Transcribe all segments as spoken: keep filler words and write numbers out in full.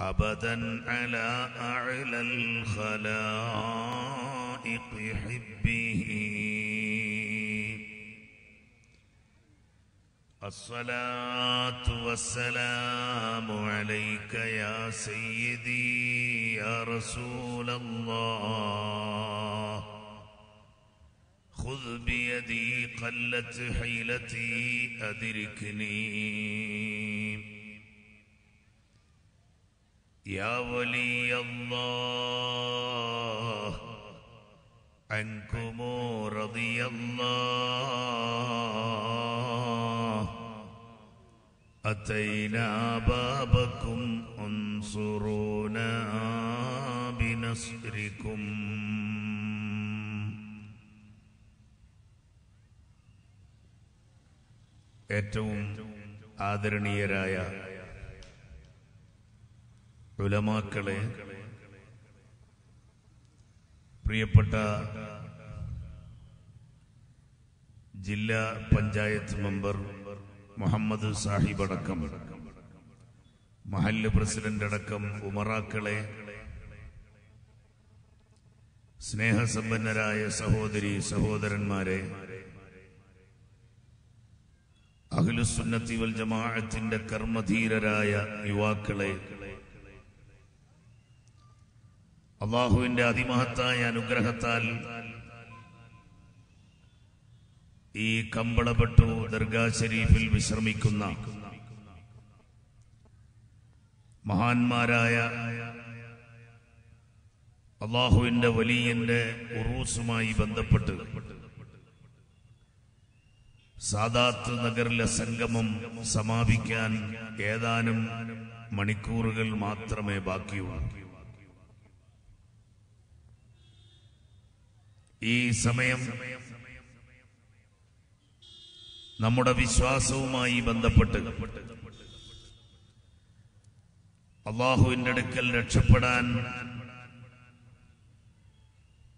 أبدا على أعلى الخلائق حبه الصلاة والسلام عليك يا سيدي يا رسول الله. خذ بيدي قلت حيلتي أدركني يا ولي الله عنكم رضي الله. أتينا بابكم انصرونا بنصركم. ഏറ്റവും ആദരണീയരായ ഉലമാക്കളെ, പ്രിയപ്പെട്ട ജില്ലാ പഞ്ചായത്ത് മെമ്പർ മുഹമ്മദ് സാഹിബ് അടക്കം മഹല്ല് പ്രസിഡന്റ് അടക്കം ഉമറാക്കളെ, സ്നേഹസമ്പന്നരായ സഹോദരി സഹോദരന്മാരെ, അഹ്ലുസുന്നത്തി വൽ ജമാഅത്തിന്റെ കർമ്മധീരരായ യുവാക്കളെ, അല്ലാഹുവിന്റെ അതിമഹത്തായ അനുഗ്രഹത്താൽ ഈ കമ്പളപെട്ടു ദർഗാ ശരീഫിൽ വിശ്രമിക്കുന്ന മഹാന്മാരായ അല്ലാഹുവിന്റെ വലിയന്റെ ഉറൂസുമായി ബന്ധപ്പെട്ട് സാദാത്ത് നഗറിലെ സംഗമം സമാപിക്കാൻ ഏതാനും മണിക്കൂറുകൾ മാത്രമേ ബാക്കിയുള്ളൂ. ഈ സമയം നമ്മുടെ വിശ്വാസവുമായി ബന്ധപ്പെട്ട് അല്ലാഹുവിന്റെ അടുക്കൽ രക്ഷപ്പെടാൻ,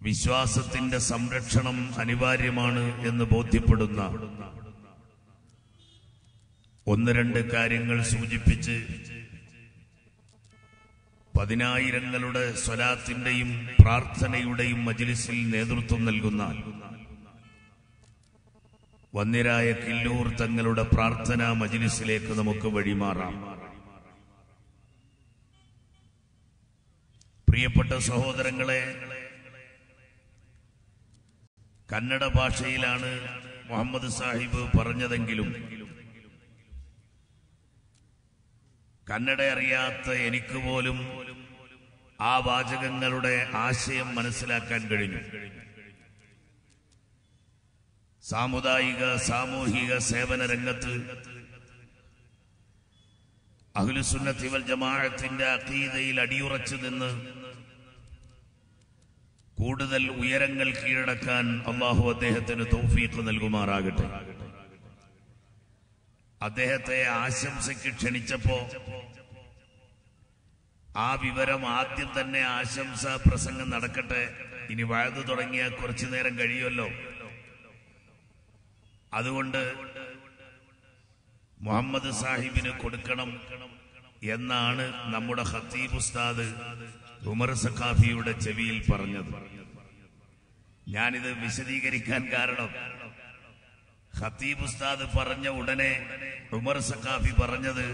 വിശ്വാസത്തിന്റെ സംരക്ഷണം അനിവാര്യമാണ് എന്ന് ബോധ്യപ്പെടുന്ന ഒന്ന് രണ്ട് കാര്യങ്ങൾ സൂചിപ്പിച്ച് പതിനായിരങ്ങളുടെ സ്വലാത്തിന്റെയും പ്രാർത്ഥനയുടെയും മജ്ലിസിൽ നേതൃത്വം നൽകുന്ന വന്യരായ കില്ലൂർ തങ്ങളുടെ പ്രാർത്ഥനാ മജ്ലിസിലേക്ക് നമുക്ക് വഴിമാറാം. പ്രിയപ്പെട്ട സഹോദരങ്ങളെ, കന്നഡ ഭാഷയിലാണ് മുഹമ്മദ് സാഹിബ് പറഞ്ഞതെങ്കിലും കന്നഡ അറിയാത്ത എനിക്ക് പോലും ആ വാചകങ്ങളുടെ ആശയം മനസ്സിലാക്കാൻ കഴിഞ്ഞു. സാമുദായിക സാമൂഹിക സേവന രംഗത്ത് അഹ്ലുസുന്നത്തി വൽ ജമാഅത്തിന്റെ അഖീദയിൽ അടിയുറച്ചു നിന്ന് കൂടുതൽ ഉയരങ്ങൾ കീഴടക്കാൻ അല്ലാഹു അദ്ദേഹത്തിന് തൗഫീഖ് നൽകുമാറാകട്ടെ. അദ്ദേഹത്തെ ആശംസയ്ക്ക് ക്ഷണിച്ചപ്പോ ആ വിവരം ആദ്യം തന്നെ ആശംസാ പ്രസംഗം നടക്കട്ടെ, ഇനി വഅദ് തുടങ്ങിയ കുറച്ചു നേരം കഴിയുമല്ലോ, അതുകൊണ്ട് മുഹമ്മദ് സാഹിബിന് കൊടുക്കണം എന്നാണ് നമ്മുടെ ഖത്തീബ് ഉസ്താദ് ഉമർ സഖാഫിയുടെ ചെവിയിൽ പറഞ്ഞത്. ഞാനിത് വിശദീകരിക്കാൻ കാരണം ഖത്തീബ് ഉസ്താദ് പറഞ്ഞ ഉടനെ ഉമർ സഖാഫി പറഞ്ഞത്,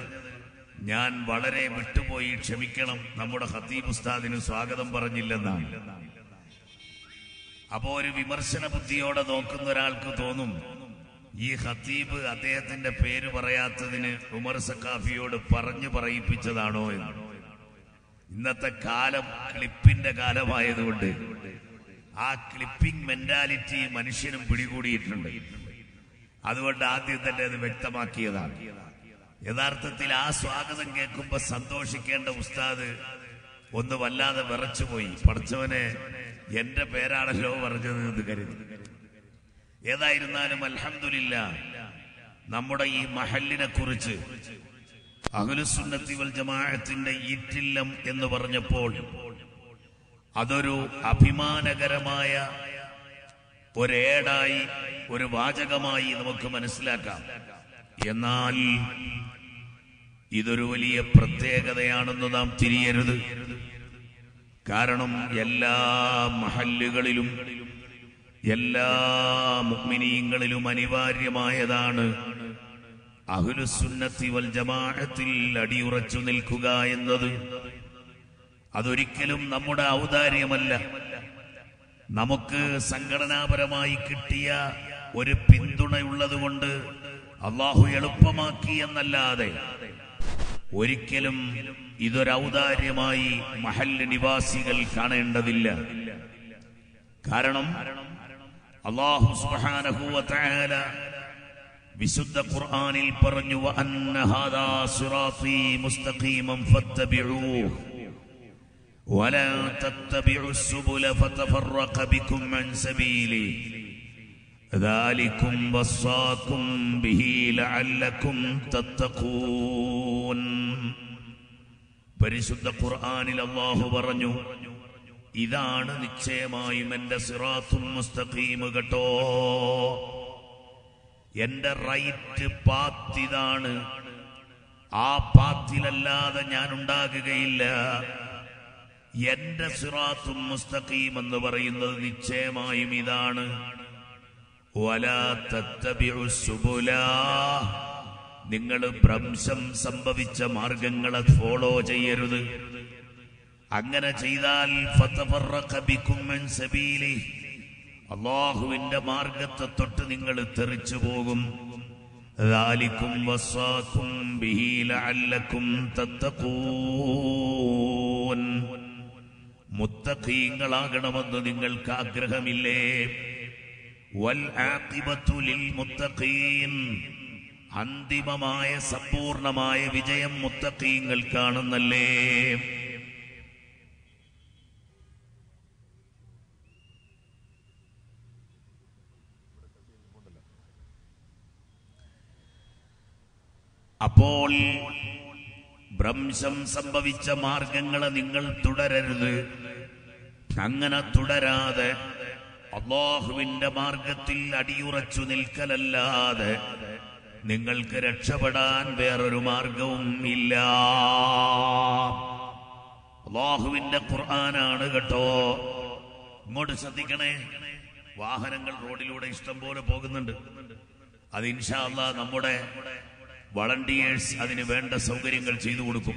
ഞാൻ വളരെ വിട്ടുപോയി, ക്ഷമിക്കണം, നമ്മുടെ ഖത്തീബ് ഉസ്താദിന് സ്വാഗതം പറഞ്ഞില്ലെന്നാണ്. അപ്പോ ഒരു വിമർശന ബുദ്ധിയോടെ നോക്കുന്ന ഒരാൾക്ക് തോന്നും ഈ ഖത്തീബ് അദ്ദേഹത്തിന്റെ പേര് പറയാത്തതിന് ഉമർ സഖാഫിയോട് പറഞ്ഞു പറയിപ്പിച്ചതാണോ എന്ന്. ഇന്നത്തെ കാലം ക്ലിപ്പിന്റെ കാലമായതുകൊണ്ട് ആ ക്ലിപ്പിംഗ് മെന്റാലിറ്റി മനുഷ്യനും പിടികൂടിയിട്ടുണ്ട്. അതുകൊണ്ട് ആദ്യം തന്നെ അത് വ്യക്തമാക്കിയതാണ്. യഥാർത്ഥത്തിൽ ആ സ്വാഗതം കേൾക്കുമ്പോൾ സന്തോഷിക്കേണ്ട ഉസ്താദ് ഒന്ന് വല്ലാതെ വിറച്ചുപോയി, പഠിച്ചവനെ എന്റെ പേരാണല്ലോ പറഞ്ഞത് എന്ന് കരുതി. ഏതായിരുന്നാലും അൽഹംദുലില്ല, നമ്മുടെ ഈ മഹല്ലിനെ കുറിച്ച് അഹ്ലുസുന്നത്തി വൽ ജമാഅത്തിന്റെ ഈറ്റില്ലം എന്ന് പറഞ്ഞപ്പോൾ അതൊരു അഭിമാനകരമായ ഒരേടായി, ഒരു വാചകമായി നമുക്ക് മനസ്സിലാക്കാം. എന്നാൽ ഇതൊരു വലിയ പ്രത്യേകതയാണെന്ന് നാം തിരിയരുത്. കാരണം എല്ലാ മഹല്ലുകളിലും എല്ലാ മുഅ്മിനീങ്ങളിലും അനിവാര്യമായതാണ് അഹ്ലുസുന്നത്തി വൽ ജമാഅത്തിൽ അടിയുറച്ചു നിൽക്കുക എന്നത്. അതൊരിക്കലും നമ്മുടെ ഔദാര്യമല്ല, നമുക്ക് സംഘടനാപരമായി കിട്ടിയ ഒരു പിന്തുണയുള്ളത് കൊണ്ട് അള്ളാഹു എളുപ്പമാക്കി എന്നല്ലാതെ ഒരിക്കലും ഇതൊരു ഔദാര്യമായി മഹല്ല് നിവാസികൾ കാണേണ്ടതില്ല. കാരണം അള്ളാഹു സുബ്ഹാനഹു വ തആല വിശുദ്ധ ഖുർആനിൽ പറഞ്ഞു, വ അന്ന ഹാദാ സിറാതീ മുസ്തഖീമൻ ഫത്തബിഊഹു വലാ തത്തബിഉസ് സുബുല ഫതഫറഖ ബികും അൻ സബീലി ذلكم وصاكم به لعلكم تتقون. പരിശുദ്ധ ഖുർആനിൽ അല്ലാഹു പറഞ്ഞു, ഇതാണ് നിശ്ചയമായും എൻ്റെ സിറാത്തുൽ മുസ്തഖീം കേട്ടോ, എൻ്റെ റൈറ്റ് പാത്ത് ഇതാണ്, ആ പാത്തിലല്ലാതെ ഞാൻ ഉണ്ടാകുകയില്ല. എൻ്റെ സിറാത്തുൽ മുസ്തഖീം എന്ന് പറയുന്നത് നിശ്ചയമായും ഇതാണ്. നിങ്ങൾ ഭ്രംശം സംഭവിച്ച മാർഗങ്ങളെ ഫോളോ ചെയ്യരുത്. അങ്ങനെ ചെയ്താൽ അള്ളാഹുവിന്റെ മാർഗത്തെ തൊട്ട് നിങ്ങൾ തെറിച്ചു പോകും. മുത്തഖീങ്ങളാകണമെന്ന് നിങ്ങൾക്ക് ആഗ്രഹമില്ലേ? അന്തിമമായ സമ്പൂർണമായ വിജയം മുത്തഖീങ്ങൾ കാണുന്നല്ലേ? അപ്പോൾ ഭ്രംശം സംഭവിച്ച മാർഗങ്ങളെ നിങ്ങൾ തുടരരുത്. അങ്ങനെ തുടരാതെ അള്ളാഹുവിന്റെ മാർഗത്തിൽ അടിയുറച്ചു നിൽക്കലല്ലാതെ നിങ്ങൾക്ക് രക്ഷപ്പെടാൻ വേറൊരു മാർഗവും ഇല്ല. അള്ളാഹുവിന്റെ ഖുർആനാണ് കേട്ടോ. ഇങ്ങോട്ട് ശ്രദ്ധിക്കണേ, വാഹനങ്ങൾ റോഡിലൂടെ ഇഷ്ടം പോലെ പോകുന്നുണ്ട്. അത് ഇൻഷാ അള്ളാ നമ്മുടെ വളണ്ടിയേഴ്സ് അതിന് വേണ്ട സൗകര്യങ്ങൾ ചെയ്തു കൊടുക്കും.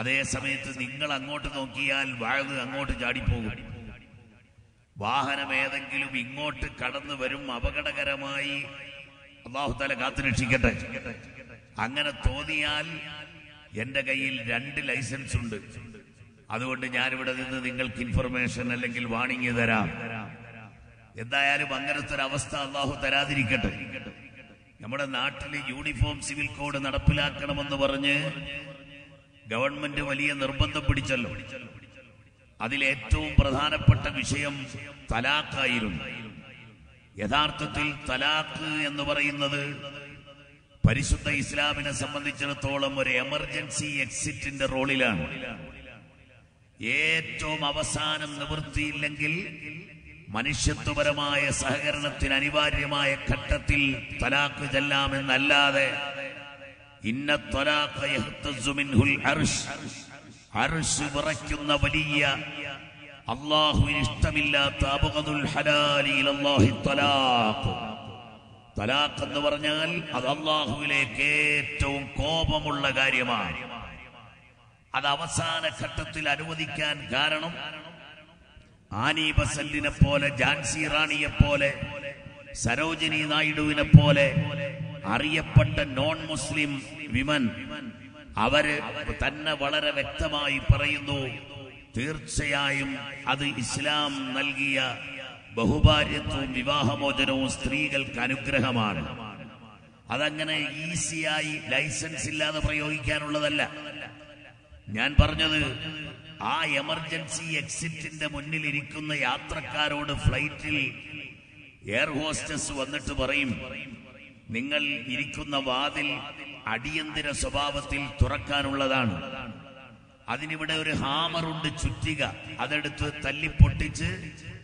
അതേ സമയത്ത് നിങ്ങൾ അങ്ങോട്ട് നോക്കിയാൽ വാഴ് അങ്ങോട്ട് ചാടിപ്പോകും. വാഹനം ഏതെങ്കിലും ഇങ്ങോട്ട് കടന്നു വരും, അപകടകരമായി. അല്ലാഹു തആല കാത്തുരക്ഷിക്കട്ടെ. അങ്ങനെ തോന്നിയാൽ എന്റെ കയ്യിൽ രണ്ട് ലൈസൻസ് ഉണ്ട്, അതുകൊണ്ട് ഞാനിവിടെ നിന്ന് നിങ്ങൾക്ക് ഇൻഫർമേഷൻ അല്ലെങ്കിൽ വാണിംഗ് തരാം. എന്തായാലും അങ്ങനത്തെ ഒരു അവസ്ഥ അല്ലാഹു തരാതിരിക്കട്ടെ. നമ്മുടെ നാട്ടില് യൂണിഫോം സിവിൽ കോഡ് നടപ്പിലാക്കണമെന്ന് പറഞ്ഞ് ഗവൺമെന്റ് വലിയ നിർബന്ധം പിടിച്ചല്ലോ. അതിലേറ്റവും പ്രധാനപ്പെട്ട വിഷയം തലാഖായിരുന്നു. യഥാർത്ഥത്തിൽ തലാഖ് എന്ന് പറയുന്നത് പരിശുദ്ധ ഇസ്ലാമിനെ സംബന്ധിച്ചിടത്തോളം ഒരു എമർജൻസി എക്സിറ്റിന്റെ റോളിലാണ്. ഏറ്റവും അവസാനം നിവൃത്തിയില്ലെങ്കിൽ മനുഷ്യത്വപരമായ സഹകരണത്തിന് അനിവാര്യമായ ഘട്ടത്തിൽ തലാഖ് ചെല്ലാമെന്നല്ലാതെ ഇന്ന തലാഖ് യഹ്തസു മിൻഹുൽ അർശ്, അർശ് വിറയ്ക്കുന്ന വലിയ അല്ലാഹുവിന് ഇഷ്ടമില്ലാത്ത അബ്ഗദുൽ ഹലാലി ഇലല്ലാഹി തലാഖ്. തലാഖ് എന്ന് പറഞ്ഞാൽ അത് അല്ലാഹുവിലേക്ക് ഏറ്റവും കോപമുള്ള കാര്യമാണ്. അത് അവസാന ഘട്ടത്തിൽ അനുവദിക്കാൻ കാരണം ആനി ബസന്തിനെ പോലെ, ജാൻസി റാണിയെ പോലെ, സരോജിനി നായിഡുവിനെ പോലെ അറിയപ്പെട്ട നോൺ മുസ്ലിം വിമൻ അവര് തന്നെ വളരെ വ്യക്തമായി പറയുന്നു, തീർച്ചയായും അത് ഇസ്ലാം നൽകിയ ബഹുഭാര്യത്വവും വിവാഹമോചനവും സ്ത്രീകൾക്ക് അനുഗ്രഹമാണ്. അതങ്ങനെ ഈസിയായി ലൈസൻസ് ഇല്ലാതെ പ്രയോഗിക്കാനുള്ളതല്ല. ഞാൻ പറഞ്ഞത് ആ എമർജൻസി എക്സിറ്റിന്റെ മുന്നിലിരിക്കുന്ന യാത്രക്കാരോട് ഫ്ലൈറ്റിൽ എയർ ഹോസ്റ്റസ് വന്നിട്ട് പറയും, നിങ്ങൾ ഇരിക്കുന്ന വാതിൽ അടിയന്തര സ്വഭാവത്തിൽ തുറക്കാനുള്ളതാണ്, അതിനിവിടെ ഒരു ഹാമറുണ്ട് ചുറ്റിക, അതെടുത്ത് തല്ലിപ്പൊട്ടിച്ച്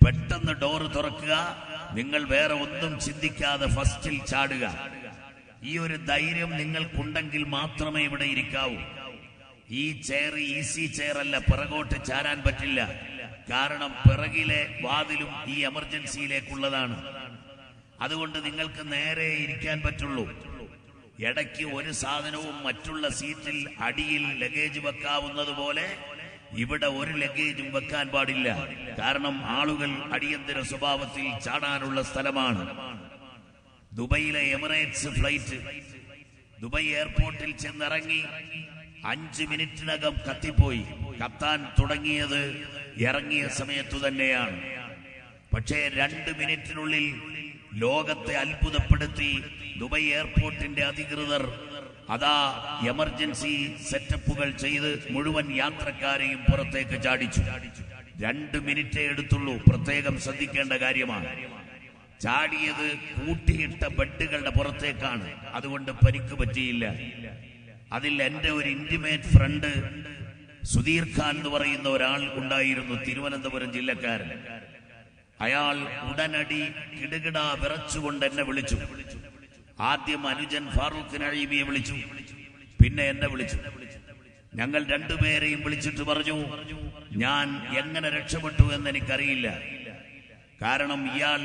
പെട്ടെന്ന് ഡോറ് തുറക്കുക, നിങ്ങൾ വേറെ ഒന്നും ചിന്തിക്കാതെ ഫസ്റ്റിൽ ചാടുക. ഈ ഒരു ധൈര്യം നിങ്ങൾക്കുണ്ടെങ്കിൽ മാത്രമേ ഇവിടെ ഇരിക്കാവൂ. ഈ ചെയർ ഈസി ചെയർ അല്ല, പിറകോട്ട് ചാരാൻ പറ്റില്ല. കാരണം പിറകിലെ വാതിലും ഈ എമർജൻസിയിലേക്കുള്ളതാണ്. അതുകൊണ്ട് നിങ്ങൾക്ക് നേരെ ഇരിക്കാൻ പറ്റുള്ളൂ. ഇടയ്ക്ക് ഒരു സാധനവും മറ്റുള്ള സീറ്റിൽ അടിയിൽ ലഗേജ് വെക്കാവുന്നത് പോലെ ഇവിടെ ഒരു ലഗേജും വെക്കാൻ പാടില്ല. കാരണം ആളുകൾ അടിയന്തര സ്വഭാവത്തിൽ ചാടാനുള്ള സ്ഥലമാണ്. ദുബൈയിലെ എമിറേറ്റ്സ് ഫ്ലൈറ്റ് ദുബായ് എയർപോർട്ടിൽ ചെന്നിറങ്ങി അഞ്ച് മിനിറ്റിനകം കത്തിപ്പോയി. കത്താൻ തുടങ്ങിയത് ഇറങ്ങിയ സമയത്തു തന്നെയാണ്. പക്ഷേ രണ്ട് മിനിറ്റിനുള്ളിൽ ലോകത്തെ അത്ഭുതപ്പെടുത്തി ദുബായ് എയർപോർട്ടിന്റെ അധികൃതർ അതാ എമർജൻസി സെറ്റപ്പുകൾ ചെയ്ത് മുഴുവൻ യാത്രക്കാരെയും പുറത്തേക്ക് ചാടിച്ചു. രണ്ട് മിനിറ്റേ എടുത്തുള്ളൂ. പ്രത്യേകം ശ്രദ്ധിക്കേണ്ട കാര്യമാണ്. ചാടിയത് കൂട്ടിയിട്ട ബെഡുകളുടെ പുറത്തേക്കാണ്. അതുകൊണ്ട് പരിക്ക് പറ്റിയില്ല. അതിൽ എൻ്റെ ഒരു ഇന്റിമേറ്റ് ഫ്രണ്ട് സുധീർ ഖാൻ എന്ന് പറയുന്ന ഒരാൾ ഉണ്ടായിരുന്നു, തിരുവനന്തപുരം ജില്ലക്കാരൻ. അയാൾ ഉടനടി കിടുകിട വിറച്ചുകൊണ്ട് എന്നെ വിളിച്ചു. ആദ്യം അനുജൻ ഫാറൂഖ് നഈമിയെ വിളിച്ചു, പിന്നെ എന്നെ വിളിച്ചു. ഞങ്ങൾ രണ്ടുപേരെയും വിളിച്ചിട്ട് പറഞ്ഞു, ഞാൻ എങ്ങനെ രക്ഷപ്പെട്ടു എന്ന് എനിക്കറിയില്ല. കാരണം ഇയാൾ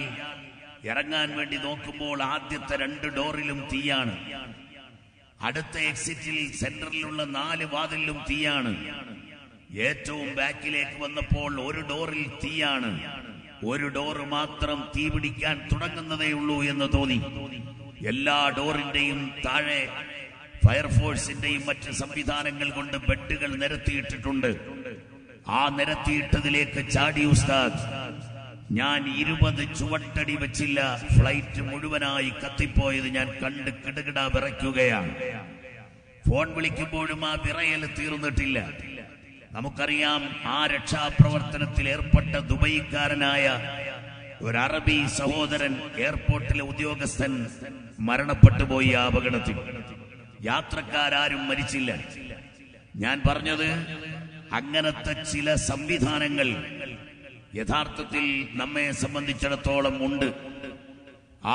ഇറങ്ങാൻ വേണ്ടി നോക്കുമ്പോൾ ആദ്യത്തെ രണ്ട് ഡോറിലും തീയാണ്, അടുത്ത എക്സിറ്റിൽ സെന്ററിലുള്ള നാല് വാതിലും തീയാണ്, ഏറ്റവും ബാക്കിലേക്ക് വന്നപ്പോൾ ഒരു ഡോറിൽ തീയാണ്. ഒരു ഡോറ് മാത്രം തീ പിടിക്കാൻ തുടങ്ങുന്നതേയുള്ളൂ എന്ന് തോന്നി. എല്ലാ ഡോറിന്റെയും താഴെ ഫയർഫോഴ്സിന്റെയും മറ്റ് സംവിധാനങ്ങൾ കൊണ്ട് ബെഡുകൾ നിരത്തിയിട്ടിട്ടുണ്ട്. ആ നിരത്തിയിട്ടതിലേക്ക് ചാടി ഉസ്താദ്. ഞാൻ ഇരുപത് ചുവട്ടടി വെച്ചില്ല, ഫ്ലൈറ്റ് മുഴുവനായി കത്തിപ്പോയത് ഞാൻ കണ്ട് കിടുകിട വിറയ്ക്കുകയാണ്. ഫോൺ വിളിക്കുമ്പോഴും ആ വിറയൽ തീർന്നിട്ടില്ല. നമുക്കറിയാം, ആ രക്ഷാപ്രവർത്തനത്തിൽ ഏർപ്പെട്ട ദുബൈക്കാരനായ ഒരു അറബി സഹോദരൻ, എയർപോർട്ടിലെ ഉദ്യോഗസ്ഥൻ, മരണപ്പെട്ടു പോയി ആ അപകടത്തിൽ. യാത്രക്കാരും മരിച്ചില്ല. ഞാൻ പറഞ്ഞത് അങ്ങനത്തെ ചില സംവിധാനങ്ങൾ യഥാർത്ഥത്തിൽ നമ്മെ സംബന്ധിച്ചിടത്തോളം ഉണ്ട്.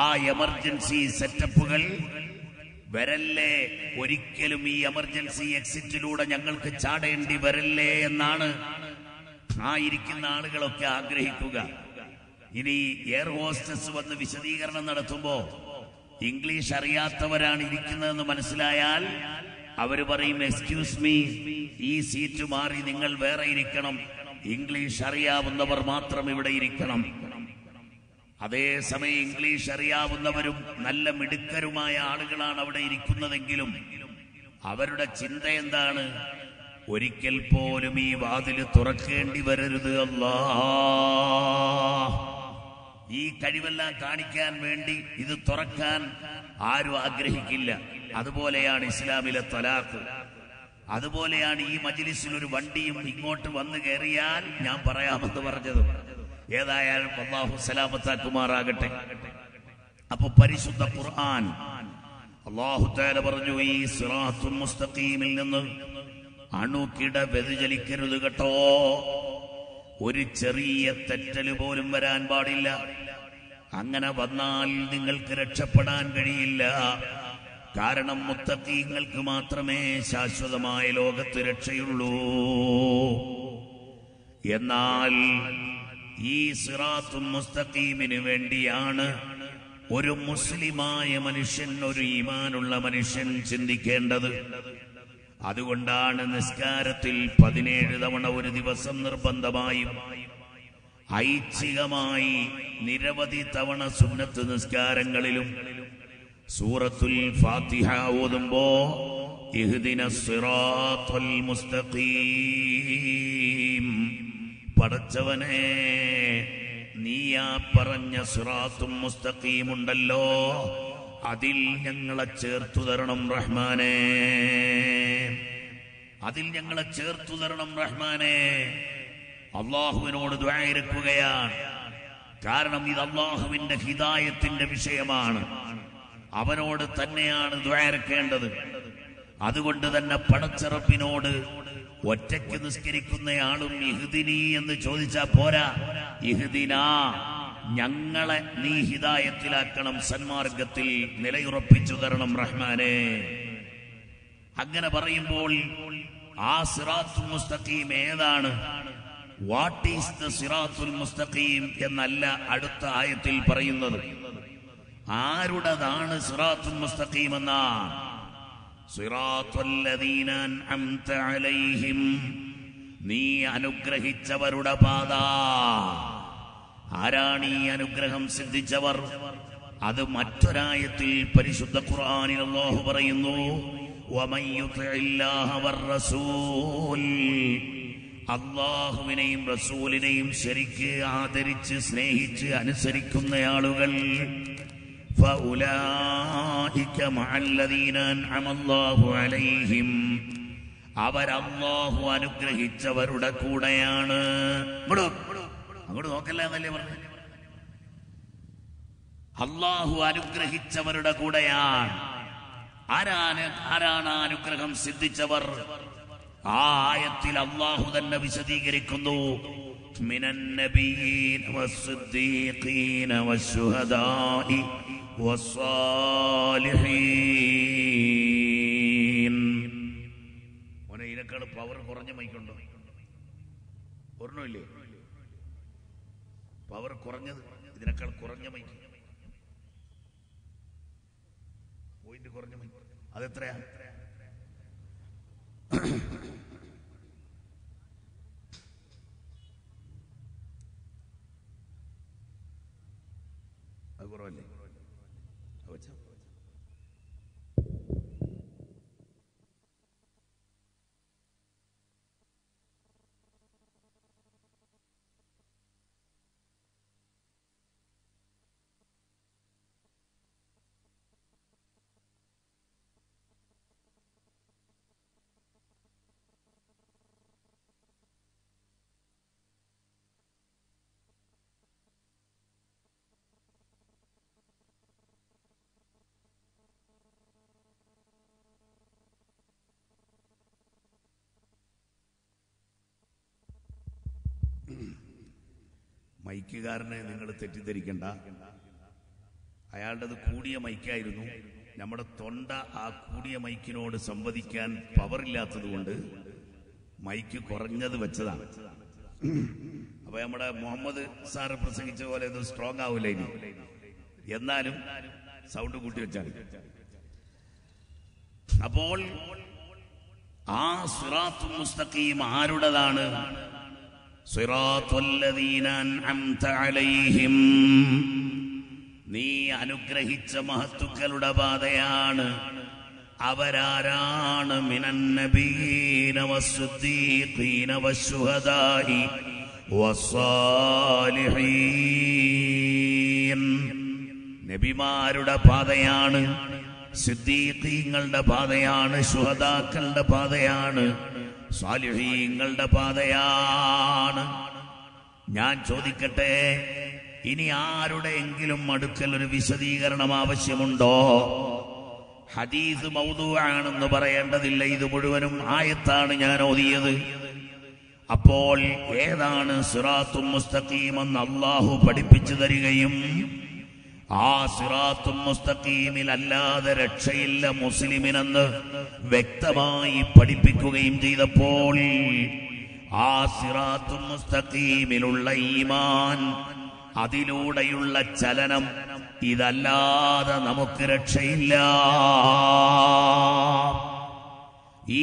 ആ എമർജൻസി സെറ്റപ്പുകൾ വരല്ലേ, ഒരിക്കലും ഈ എമർജൻസി എക്സിറ്റിലൂടെ ഞങ്ങൾക്ക് ചാടേണ്ടി വരല്ലേ എന്നാണ് ആ ഇരിക്കുന്ന ആളുകളൊക്കെ ആഗ്രഹിക്കുക. ഇനി എയർ ഹോസ്റ്റസ് വന്ന് വിശദീകരണം നടത്തുമ്പോൾ ഇംഗ്ലീഷ് അറിയാത്തവരാണ് ഇരിക്കുന്നതെന്ന് മനസ്സിലായാൽ അവർ പറയും, എക്സ്ക്യൂസ് മീ, ഈ സീറ്റ് മാറി നിങ്ങൾ വേറെ ഇരിക്കണം, ഇംഗ്ലീഷ് അറിയാവുന്നവർ മാത്രം ഇവിടെ ഇരിക്കണം. അതേസമയം ഇംഗ്ലീഷ് അറിയാവുന്നവരും നല്ല മിടുക്കരുമായ ആളുകളാണ് അവിടെ ഇരിക്കുന്നതെങ്കിലും അവരുടെ ചിന്ത എന്താണ്? ഒരിക്കൽ പോലും ഈ വാതില് തുറക്കേണ്ടി വരരുത് അല്ലാ. ഈ കഴിവെല്ലാം കാണിക്കാൻ വേണ്ടി ഇത് തുറക്കാൻ ആരും ആഗ്രഹിക്കില്ല. അതുപോലെയാണ് ഇസ്ലാമിലെ തലാഖ്. അതുപോലെയാണ് ഈ മജ്ലിസിൽ ഒരു വണ്ടിയും ഇങ്ങോട്ട് വന്നു കയറിയാൽ ഞാൻ പറയാമെന്ന് പറഞ്ഞത്. ഏതായാലും അല്ലാഹു സലാമത്താക്കുമാറാകട്ടെ. അപ്പൊ പരിശുദ്ധ ഖുർആൻ അല്ലാഹു തആല പറഞ്ഞു, ഈ സിറാത്തുൽ മുസ്തഖീമിൽ നിന്ന് അണുകിട വ്യതിചലിക്കരുത് കേട്ടോ. ഒരു ചെറിയ തെറ്റൽ പോലും വരാൻ പാടില്ല. അങ്ങനെ വന്നാൽ നിങ്ങൾക്ക് രക്ഷപ്പെടാൻ കഴിയില്ല. കാരണം മുത്തഖീങ്ങൾക്ക് മാത്രമേ ശാശ്വതമായ ലോകത്ത് രക്ഷയുള്ളൂ. എന്നാൽ ഈ സിറാത്തുൽ മുസ്തഖീമിന് വേണ്ടിയാണ് ഒരു മുസ്ലിമായ മനുഷ്യൻ, ഒരു ഈമാനുള്ള മനുഷ്യൻ ചിന്തിക്കേണ്ടത്. അതുകൊണ്ടാണ് നിസ്കാരത്തിൽ പതിനേഴ് തവണ ഒരു ദിവസം നിർബന്ധമായും ഐച്ഛികമായി നിരവധി തവണ സുന്നത്ത് നിസ്കാരങ്ങളിലും സൂറത്തുൽ ഫാത്തിഹ ഓതുമ്പോ ഇഹ്ദിനസ് സിറാത്തുൽ മുസ്തഖീം, പടച്ചവനെ നീയാ പറഞ്ഞ സിറാത്തുൽ മുസ്തഖീം ഉണ്ടല്ലോ, അതിൽ ഞങ്ങളെ ചേർത്തു തരണം റഹ്മാനേ, അതിൽ ഞങ്ങളെ ചേർത്തു തരണം റഹ്മാനേ. അള്ളാഹുവിനോട് ദുആ ഇരിക്കുകയാണ്. കാരണം ഇത് അള്ളാഹുവിന്റെ ഹിദായത്തിന്റെ വിഷയമാണ്. അവനോട് തന്നെയാണ് ദുആ ഇരിക്കേണ്ടത്. അതുകൊണ്ട് തന്നെ പടച്ചറപ്പിനോട് ഒറ്റയ്ക്ക് നിസ്കരിക്കുന്നയാളും ഇഹ്ദിനി എന്ന് ചോദിച്ചാ പോരാ, ഇഹ്ദിനാ ഞങ്ങളെ നീ ഹിദായത്തിലാക്കണം, സന്മാർഗത്തിൽ നിലയുറപ്പിച്ചു തരണം റഹ്മാനെ. അങ്ങനെ പറയുമ്പോൾ ആ സിറാത്തുൽ മുസ്തഖീം ഏതാണ്, വാട്ട് ഈസ് ദ സിറാത്തുൽ മുസ്തഖീം എന്നല്ല അടുത്ത ആയത്തിൽ പറയുന്നത്. ആരുടേതാണ് സിറാത്തുൽ മുസ്തഖീം എന്ന സിറാത്തുൽ ലദീന അൻഅംത അലൈഹിം, നീ അനുഗ്രഹിച്ചവരുടെ പാത. ആരാണ് ഈ അനുഗ്രഹം സിദ്ധിച്ചവർ? അത് മറ്റൊരായത്തിൽ പരിശുദ്ധ ഖുർആനിൽ അല്ലാഹു പറയുന്നു, വമൻ യുതിഇല്ലാഹ വറസൂൽ, അല്ലാഹുവിനെയും റസൂലിനെയും ശരിക്ക് ആദരിച്ച് സ്നേഹിച്ച് അനുസരിക്കുന്ന ആളുകൾ, ഫഉലൈക മഅല്ലദീന അനഅമല്ലാഹു അലൈഹിം, അവർ അല്ലാഹു അനുഗ്രഹിച്ചവരുടെ കൂടെയാണ്. അങ്ങോട്ട് നോക്കല്ല എന്നല്ലേ പറഞ്ഞു, അല്ലാഹു അനുഗ്രഹിച്ചവരുടെ കൂടെയാണ്. ആരാണ് ആരാണ് അനുഗ്രഹം സിദ്ധിച്ചവർ? ആ ആയത്തിൽ അല്ലാഹു തന്നെ വിശദീകരിക്കുന്നു, മിനൻ നബിയീന വസ്സുദ്ദീഖീന വസ്സുഹദാഇ വസ്സാലിഹീൻ. മോനെ ഇതിനേക്കാൾ പവർ കുറഞ്ഞ മൈക്കുണ്ടോ? ഒരെണ്ണമില്ലേ പവർ കുറഞ്ഞത്? ഇതിനേക്കാൾ കുറഞ്ഞ മൈക്ക്, പോയിന്റ് കുറഞ്ഞ മൈക്ക്, അതെത്രയാ? അത് കുറവല്ലേ? മൈക്കുകാരനെ നിങ്ങൾ തെറ്റിദ്ധരിക്കണ്ട, അയാളുടേത് കൂടിയ മൈക്കായിരുന്നു. നമ്മുടെ തൊണ്ട ആ കൂടിയ മൈക്കിനോട് സംവദിക്കാൻ പവറില്ലാത്തത് കൊണ്ട് മൈക്ക് കുറഞ്ഞത് വെച്ചതാണ്. അപ്പൊ നമ്മുടെ മുഹമ്മദ് സാറ് പ്രസംഗിച്ച പോലെ ഇത് സ്ട്രോങ് ആവില്ല ഇനി, എന്നാലും സൗണ്ട് കൂട്ടി വെച്ചാണ്. അപ്പോൾ ആ സിറാത്തുൽ മുസ്തഖീം ആരുടേതാണ്? സിറാത്തുൽ ലദീന അൻഅംത അലൈഹിം, നീ അനുഗ്രഹിച്ച മഹത്തുക്കളുടെ പാതയാണ്. അവരാരാണ്? മിനൻ നബീന വസ്സുദ്ദീഖീന വസ്സുഹദാഇ വസ്സാലിഹീൻ. നബിമാരുടെ പാതയാണ്, സിദ്ദീഖീങ്ങളുടെ പാതയാണ്, ശുഹദാക്കളുടെ പാതയാണ്, സാലിഹീങ്ങളുടെ പാതയാണ്. ഞാൻ ചോദിക്കട്ടെ, ഇനി ആരുടെയെങ്കിലും അടുക്കൽ ഒരു വിശദീകരണം ആവശ്യമുണ്ടോ? ഹദീസ് മൗദൂആണെന്ന് പറയേണ്ടതില്ല, ഇത് മുഴുവനും ആയത്താണ് ഞാൻ ഓതിയത്. അപ്പോൾ ഏതാണ് സിറാത്തുൽ മുസ്തഖീം എന്ന് അല്ലാഹു പഠിപ്പിച്ചു തരികയും ആ സിറാത്തുൽ മുസ്തഖീമിൽ അല്ലാതെ രക്ഷയില്ല മുസ്ലിമിനെന്ന് വ്യക്തമായി പഠിപ്പിക്കുകയും ചെയ്തപ്പോൾ ആ സിറാത്തുൽ മുസ്തഖീമിലുള്ള ഈമാൻ, അതിലൂടെയുള്ള ചലനം, ഇതല്ലാതെ നമുക്ക് രക്ഷയില്ല.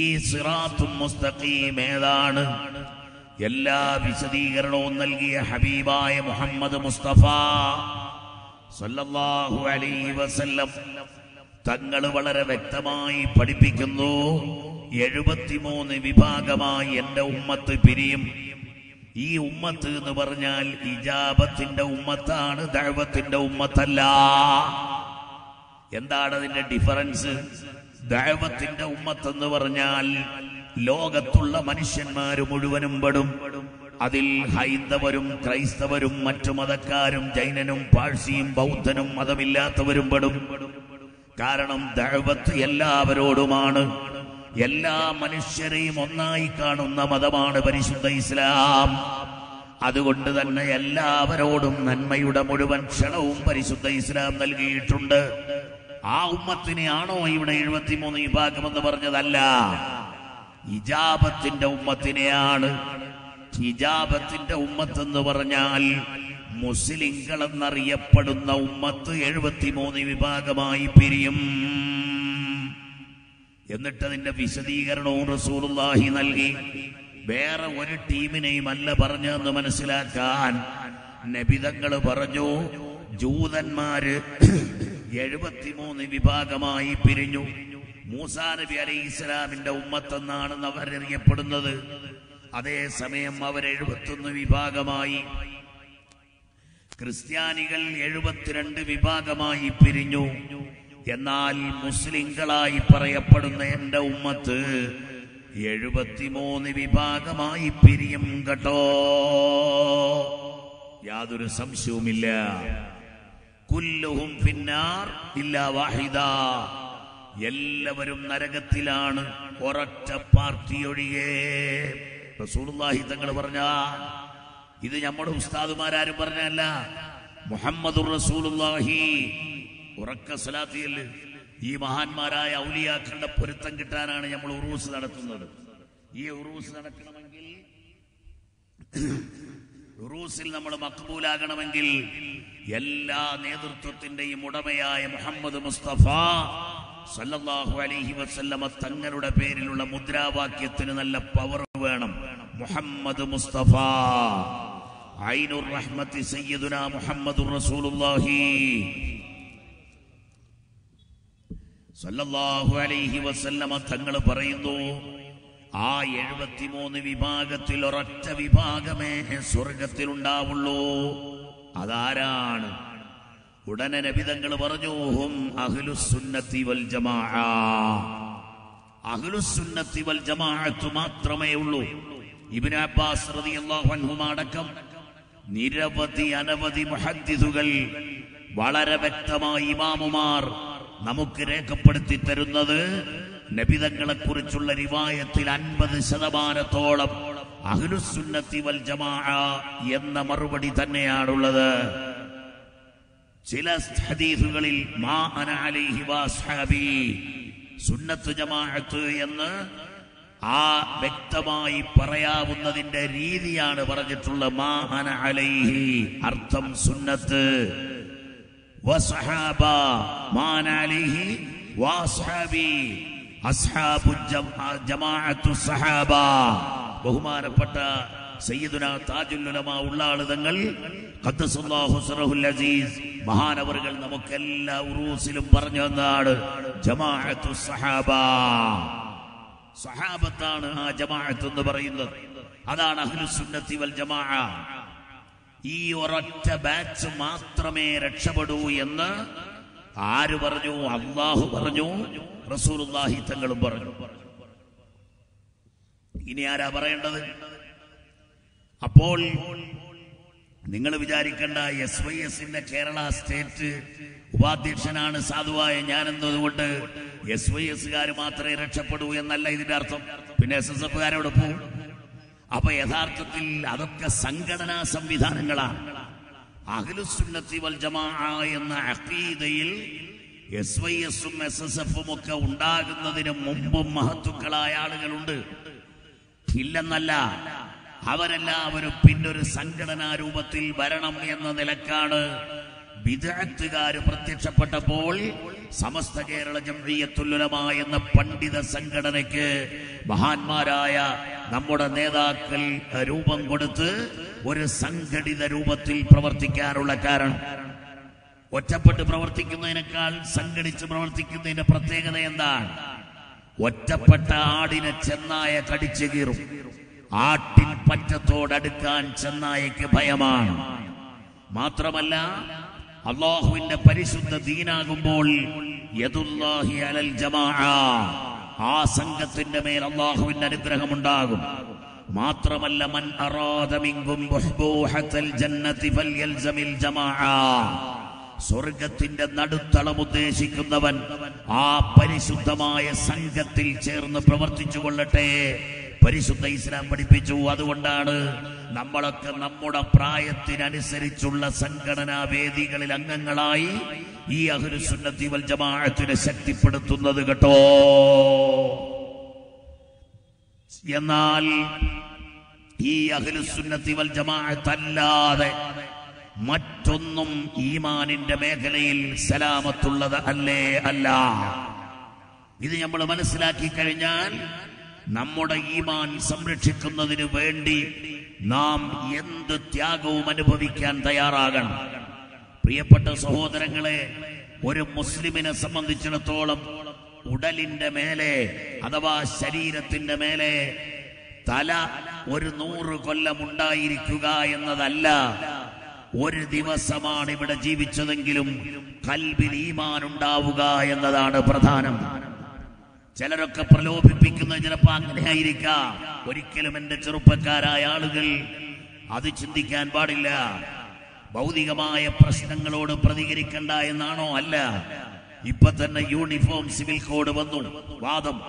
ഈ സിറാത്തുൽ മുസ്തഖീം ഏതാണ്? എല്ലാ വിശദീകരണവും നൽകിയ ഹബീബായ മുഹമ്മദ് മുസ്തഫ സല്ലല്ലാഹു അലൈഹി വസല്ലം തങ്ങൾ വളരെ വ്യക്തമായി പഠിപ്പിക്കുന്നു, എഴുപത്തിമൂന്ന് വിഭാഗമായി എന്റെ ഉമ്മത്ത് പിരിയും. ഈ ഉമ്മത്ത് എന്ന് പറഞ്ഞാൽ ഇജാബത്തിന്റെ ഉമ്മത്താണ്, ദഅവത്തിന്റെ ഉമ്മത്തല്ല. എന്താണ് അതിന്റെ ഡിഫറൻസ്? ദഅവത്തിന്റെ ഉമ്മത്ത് എന്ന് പറഞ്ഞാൽ ലോകത്തുള്ള മനുഷ്യന്മാർ മുഴുവനും പെടും. അതിൽ ഹൈന്ദവരും ക്രൈസ്തവരും മറ്റു മതക്കാരും ജൈനനും പാഴ്സിയും ബൗദ്ധനും മതമില്ലാത്തവരും പെടും. കാരണം ദഅവത്ത് എല്ലാവരോടുമാണ്, എല്ലാ മനുഷ്യരെയും ഒന്നായി കാണുന്ന മതമാണ് പരിശുദ്ധ ഇസ്ലാം. അതുകൊണ്ട് തന്നെ എല്ലാവരോടും നന്മയുടെ മുഴുവൻ ക്ഷണവും പരിശുദ്ധ ഇസ്ലാം നൽകിയിട്ടുണ്ട്. ആ ഉമ്മത്തിനെയാണോ ഇവിടെ എഴുപത്തിമൂന്ന് വിഭാഗം എന്ന് പറഞ്ഞതല്ല, ഇജാബത്തിന്റെ ഉമ്മത്തിനെയാണ്. ഇജാബത്തിന്റെ ഉമ്മത്ത് എന്ന് പറഞ്ഞാൽ മുസ്ലിങ്ങൾ എന്നറിയപ്പെടുന്ന ഉമ്മത്ത് എഴുപത്തിമൂന്ന് വിഭാഗമായി പിരിയും. എന്നിട്ടതിന്റെ വിശദീകരണവും റസൂലുള്ളാഹി നൽകി. വേറെ ഒരു ടീമിനെയും അല്ല പറഞ്ഞതെന്ന് മനസ്സിലാക്കാൻ നബിതങ്ങൾ പറഞ്ഞു, ജൂതന്മാര് എഴുപത്തിമൂന്ന് വിഭാഗമായി പിരിഞ്ഞു. മൂസാ നബി അലൈഹി ഇസ്ലാമിന്റെ ഉമ്മത്തെന്നാണ് അവരറിയപ്പെടുന്നത്. അതേസമയം അവർ എഴുപത്തൊന്ന് വിഭാഗമായി. ക്രിസ്ത്യാനികൾ എഴുപത്തിരണ്ട് വിഭാഗമായി പിരിഞ്ഞു. എന്നാൽ മുസ്ലിങ്ങളായി പറയപ്പെടുന്ന എന്റെ ഉമ്മത്ത് എഴുപത്തിമൂന്ന് വിഭാഗമായി പിരിയും കേട്ടോ, യാതൊരു സംശയവുമില്ല. കുല്ലുഹും ഫിന്നാർ ഇല്ലാ വാഹിദ, എല്ലാവരും നരകത്തിലാണ് ഒരൊറ്റ പാർട്ടി ഒഴികെ. റസൂലുള്ളാഹി തങ്ങൾ പറഞ്ഞ ഇത് നമ്മുടെ ഉസ്താദുമാരും പറഞ്ഞല്ല, മുഹമ്മദുർ റസൂലുള്ളാഹി ഉറക്ക സലാത്തില് ഈ മഹാന്മാരായ ഔലിയാക്കളുടെ പൊരുത്തം കിട്ടാനാണ് നമ്മൾ ഉറൂസ് നടത്തുന്നത്. ഈ ഉറൂസ് നടക്കണമെങ്കിൽ, ഉറൂസിൽ നമ്മൾ മഖ്ബൂലാകണമെങ്കിൽ എല്ലാ നേതൃത്വത്തിന്റെയും ഉടമയായ മുഹമ്മദ് മുസ്തഫ സല്ലല്ലാഹു അലൈഹി വസല്ലമ തങ്ങളുടെ പേരിലുള്ള മുദ്രാവാക്യത്തിന് നല്ല പവർ വേണം. മുഹമ്മദ് മുസ്തഫ ഐനുർ റഹ്മത്തി സയ്യിദുനാ മുഹമ്മദുർ റസൂലുള്ളാഹി സല്ലല്ലാഹു അലൈഹി വസല്ലമ തങ്ങൾ പറയുന്നു, ആ എഴുപത്തിമൂന്ന് വിഭാഗത്തിൽ ഒരൊറ്റ വിഭാഗമേ സ്വർഗത്തിൽ ഉണ്ടാവുള്ളൂ. അതാരാണ്? ഉടനെ നബി തങ്ങൾ പറഞ്ഞു, ഹും അഹ്ലുസുന്നത്തി വൽ ജമാഅ, അഹ്ലുസുന്നത്തി വൽ ജമാഅത്ത് മാത്രമേ ഉള്ളൂ. ഇബ്നു അബ്ബാസ് റളിയല്ലാഹു അൻഹു അടക്കം നിരവധി അനവധി മുഹദ്ദിസുകൾ വളരെ വ്യക്തമായി ഇമാമുമാർ നമുക്ക് രേഖപ്പെടുത്തി തരുന്നത് നബിതങ്ങളെ കുറിച്ചുള്ള റിവായത്തിൽ അൻപത് ശതമാനത്തോളം അഹ്ലുസുന്നത്തി വൽ ജമാഅ എന്ന മറുപടി തന്നെയാണുള്ളത്. ചില ഹദീസുകളിൽ മാ അന അലൈഹി വസ്ഹാബി സുന്നത്ത് ജമാഅത്ത് എന്ന് ആ വ്യക്തമായി പറയാവുന്നതിന്റെ രീതിയാണ് പറഞ്ഞിട്ടുള്ള മാ അന അലൈഹി അർത്ഥം സുന്നത്ത്, വസ്ഹാബ മാന അലൈഹി വസ്ഹാബി അസ്ഹാബു ജമാഅത്തു സഹാബ. ബഹുമാനപ്പെട്ട സയ്യിദുനാ താജുൽ ഉലമാ ഉള്ളാളുതങ്ങൾ ഖദ്ദസല്ലാഹു സറഹുൽ അസീസ് മഹാനവറുകൾ നമുക്കെല്ലാ ഉറൂസിലും പറഞ്ഞു തന്നാണ് ജമാഅത്തു സഹാബ. സഹാബത്താണ് ആ ജമാഅത്ത് എന്ന് പറയുന്നത്. അതാണ് അഹ്ലുസുന്നത്തി വൽ ജമാഅ. ഈ ഒരൊറ്റ ബാച്ച് മാത്രമേ രക്ഷപ്പെടൂ എന്ന് ആര് പറഞ്ഞു? അല്ലാഹു പറഞ്ഞു, റസൂലുള്ളാഹി തങ്ങളും പറഞ്ഞു. ഇനി ആരാ പറയേണ്ടത്? അപ്പോൾ നിങ്ങൾ വിചാരിക്കേണ്ട എസ് വൈ എസിന്റെ കേരള സ്റ്റേറ്റ് ഉപാധ്യക്ഷനാണ് സാധുവായ ഞാൻ എന്നതുകൊണ്ട് എസ് വൈ എസുകാർ മാത്രമേ രക്ഷപ്പെടൂ എന്നല്ല ഇതിന്റെ അർത്ഥം. പിന്നെ എസ് എസ് എഫുകാരോട് പോകും. അപ്പൊ യഥാർത്ഥത്തിൽ അതൊക്കെ സംഘടനാ സംവിധാനങ്ങളാണ്. അഹ്ലുസുന്നത്തി വൽ ജമാഅ എന്ന അഖീദയിൽ എസ് വൈ എസും എസ് എസ് എഫും ഒക്കെ ഉണ്ടാകുന്നതിന് മുമ്പും മഹത്തുക്കളായ ആളുകളുണ്ട്, ഇല്ലെന്നല്ല. അവരെല്ലാവരും പിന്നൊരു സംഘടനാ രൂപത്തിൽ വരണം എന്ന നിലക്കാണ് ബിദ്അത്തുകാർ പ്രത്യക്ഷപ്പെട്ടപ്പോൾ സമസ്ത കേരള ജംഇയ്യത്തുൽ ഉലമാ എന്ന പണ്ഡിത സംഘടനയ്ക്ക് മഹാന്മാരായ നമ്മുടെ നേതാക്കൾ രൂപം കൊടുത്ത് ഒരു സംഘടിത രൂപത്തിൽ പ്രവർത്തിക്കാനുള്ള കാരണം. ഒറ്റപ്പെട്ട് പ്രവർത്തിക്കുന്നതിനേക്കാൾ സംഘടിച്ച് പ്രവർത്തിക്കുന്നതിന്റെ പ്രത്യേകത എന്താണ്? ഒറ്റപ്പെട്ട ആടിനെ ചെന്നായ കടിച്ചു കീറും, ആട്ടിൻ പറ്റത്തോടടുക്കാൻ ചെന്നായക്ക് ഭയമാണ്. മാത്രമല്ല അള്ളാഹുവിന്റെ പരിശുദ്ധ ദീനാകുമ്പോൾ യദുല്ലാഹി അലൽ ജമാഅ, ആ സംഘത്തിന്റെ മേൽ അള്ളാഹുവിന്റെ അനുഗ്രഹമുണ്ടാകും. മാത്രമല്ല മൻ അറാദ മിൻകും ബുഹ്ബൂഹത്തൽ ജന്നതി ഫൽയൽസമിൽ ജമാഅ, സ്വർഗത്തിന്റെ നടുത്തളം ഉദ്ദേശിക്കുന്നവൻ ആ പരിശുദ്ധമായ സംഘത്തിൽ ചേർന്ന് പ്രവർത്തിച്ചു കൊള്ളട്ടെ. പരിശുദ്ധ ഇസ്ലാം പഠിപ്പിച്ചു. അതുകൊണ്ടാണ് നമ്മളൊക്കെ നമ്മുടെ പ്രായത്തിനനുസരിച്ചുള്ള സംഘടനാ വേദികളിൽ അംഗങ്ങളായി ഈ അഹ്ലുസുന്നത്തി വൽ ജമാഅത്തിനെ ശക്തിപ്പെടുത്തുന്നത് കേട്ടോ. എന്നാൽ ഈ അഹ്ലുസുന്നത്തി വൽ ജമാഅത്ത് അല്ലാതെ മറ്റൊന്നും ഈമാനിന്റെ മേഖലയിൽ സലാമത്തുള്ളത് അല്ലേ? അല്ല. ഇത് നമ്മൾ മനസ്സിലാക്കി കഴിഞ്ഞാൽ നമ്മുടെ ഈമാൻ സംരക്ഷിക്കുന്നതിന് വേണ്ടി നാം എന്ത് ത്യാഗവും അനുഭവിക്കാൻ തയ്യാറാകണം. പ്രിയപ്പെട്ട സഹോദരങ്ങളെ, ഒരു മുസ്ലിമിനെ സംബന്ധിച്ചിടത്തോളം ഉടലിന്റെ മേലെ അഥവാ ശരീരത്തിന്റെ മേലെ തല ഒരു നൂറ് കൊല്ലം ഉണ്ടായിരിക്കുക എന്നതല്ല. ഒരു ദിവസമാണ് ഇവിടെ ജീവിച്ചതെങ്കിലും കൽബിൽ ഈമാൻ ഉണ്ടാവുക എന്നതാണ് പ്രധാനം. ചിലരൊക്കെ പ്രലോഭിപ്പിക്കുന്നത് ചിലപ്പോൾ അങ്ങനെ ആയിരിക്കാം. ഒരിക്കലും എന്റെ ചെറുപ്പക്കാരായ ആളുകൾ അത് ചിന്തിക്കാൻ പാടില്ല. ഭൗതികമായ പ്രശ്നങ്ങളോട് പ്രതികരിക്കണ്ട എന്നാണോ? അല്ല. ഇപ്പൊ തന്നെ യൂണിഫോം സിവിൽ കോഡ് വന്നു. വാദം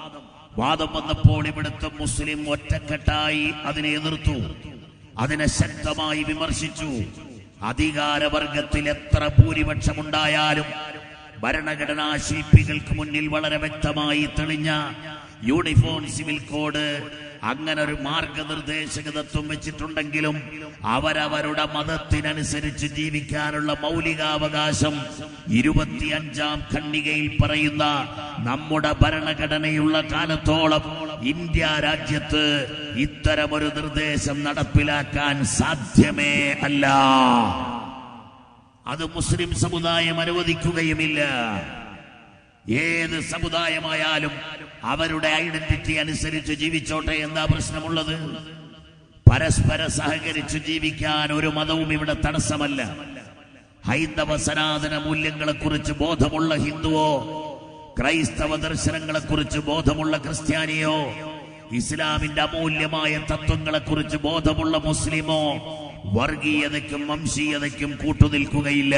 വാദം വന്നപ്പോൾ ഇവിടുത്തെ മുസ്ലിം ഒറ്റക്കെട്ടായി അതിനെ എതിർത്തു, അതിനെ ശക്തമായി വിമർശിച്ചു. അധികാരവർഗത്തിൽ എത്ര ഭൂരിപക്ഷമുണ്ടായാലും ഭരണഘടനാ ശില്പികൾക്ക് മുന്നിൽ വളരെ വ്യക്തമായി തെളിഞ്ഞ യൂണിഫോം സിവിൽ കോഡ് അങ്ങനെ ഒരു മാർഗനിർദ്ദേശക തത്വം വെച്ചിട്ടുണ്ടെങ്കിലും അവരവരുടെ മതത്തിനനുസരിച്ച് ജീവിക്കാനുള്ള മൗലികാവകാശം ഇരുപത്തിയഞ്ചാം ഖണ്ഡികയിൽ പറയുന്ന നമ്മുടെ ഭരണഘടനയുള്ള കാലത്തോളം ഇന്ത്യ രാജ്യത്ത് ഇത്തരമൊരു നിർദ്ദേശം നടപ്പിലാക്കാൻ സാധ്യമേ അല്ല. അത് മുസ്ലിം സമുദായം അനുവദിക്കുകയുമില്ല. ഏത് സമുദായമായാലും അവരുടെ ഐഡന്റിറ്റി അനുസരിച്ച് ജീവിച്ചോട്ടെ. എന്താ പ്രശ്നമുള്ളത്? പരസ്പര സഹകരിച്ച് ജീവിക്കാൻ ഒരു മതവും ഇവിടെ തടസ്സമല്ല. ഹൈന്ദവ സനാതന മൂല്യങ്ങളെക്കുറിച്ച് ബോധമുള്ള ഹിന്ദുവോ ക്രൈസ്തവ ദർശനങ്ങളെക്കുറിച്ച് ബോധമുള്ള ക്രിസ്ത്യാനിയോ ഇസ്ലാമിന്റെ അമൂല്യമായ തത്വങ്ങളെക്കുറിച്ച് ബോധമുള്ള മുസ്ലിമോ വർഗീയതയ്ക്കും വംശീയതയ്ക്കും കൂട്ടുനിൽക്കുകയില്ല.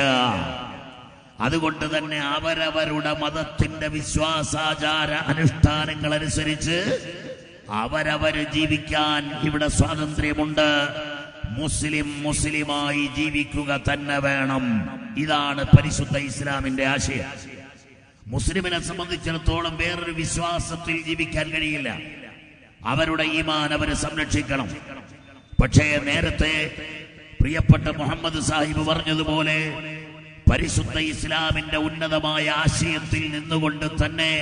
അതുകൊണ്ട് തന്നെ അവരവരുടെ മതത്തിന്റെ വിശ്വാസാചാര അനുഷ്ഠാനങ്ങൾ അനുസരിച്ച് അവരവർ ജീവിക്കാൻ ഇവിടെ സ്വാതന്ത്ര്യമുണ്ട്. മുസ്ലിം മുസ്ലിമായി ജീവിക്കുക തന്നെ വേണം. ഇതാണ് പരിശുദ്ധ ഇസ്ലാമിന്റെ ആശയം. മുസ്ലിമിനെ സംബന്ധിച്ചിടത്തോളം വേറൊരു വിശ്വാസത്തിൽ ജീവിക്കാൻ കഴിയില്ല. അവരുടെ ഈമാൻ അവരെ സംരക്ഷിക്കണം. പക്ഷേ നേരത്തെ പ്രിയപ്പെട്ട മുഹമ്മദ് സാഹിബ് പറഞ്ഞതുപോലെ പരിശുദ്ധ ഇസ്ലാമിന്റെ ഉന്നതമായ ആശയത്തിൽ നിന്നുകൊണ്ട് തന്നെ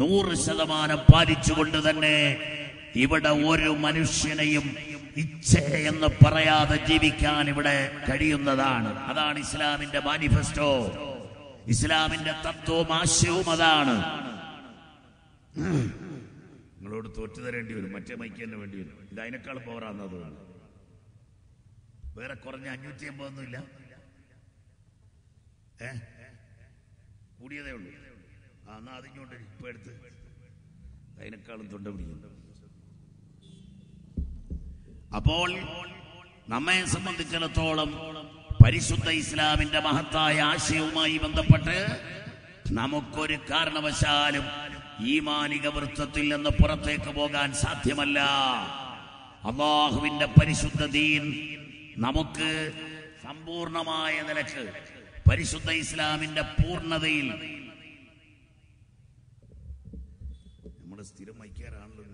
നൂറ് ശതമാനം പാലിച്ചുകൊണ്ട് തന്നെ ഇവിടെ ഒരു മനുഷ്യനെയും ഇച്ഛ എന്ന് പറയാതെ ജീവിക്കാൻ ഇവിടെ കഴിയുന്നതാണ്. അതാണ് ഇസ്ലാമിന്റെ മാനിഫെസ്റ്റോ. ഇസ്ലാമിന്റെ തത്വവും ആശയവും അതാണ്. നിങ്ങളോട് തോറ്റു തരേണ്ടി വരും, മറ്റേ മൈക്ക് തന്നെ വേണ്ടി വരും. ഇത് അതിനേക്കാൾ പോരാന്നതാണ്. വേറെ കുറഞ്ഞ അഞ്ഞൂറ്റി അമ്പതൊന്നും ഇല്ല, ഏ കൂടിയതേ ഉള്ളൂ. ആ എന്നാ അതിങ്ങോട്ട് ഇപ്പൊ എടുത്ത് അതിനേക്കാളും തൊണ്ട പിടിക്കുന്നു. അപ്പോൾ നമ്മെ സംബന്ധിച്ചിടത്തോളം പരിശുദ്ധ ഇസ്ലാമിന്റെ മഹത്തായ ആശയവുമായി ബന്ധപ്പെട്ട് നമുക്കൊരു കാരണവശാലും ഈമാനിക വൃത്തത്തിൽ നിന്ന് പുറത്തേക്ക് പോകാൻ സാധ്യമല്ല. അല്ലാഹുവിന്റെ പരിശുദ്ധ ദീൻ നമുക്ക് സമ്പൂർണമായ നിലക്ക് പരിശുദ്ധ ഇസ്ലാമിന്റെ പൂർണ്ണതയിൽ നമ്മുടെ സ്ഥിരം ഐക്യരാണല്ലോ.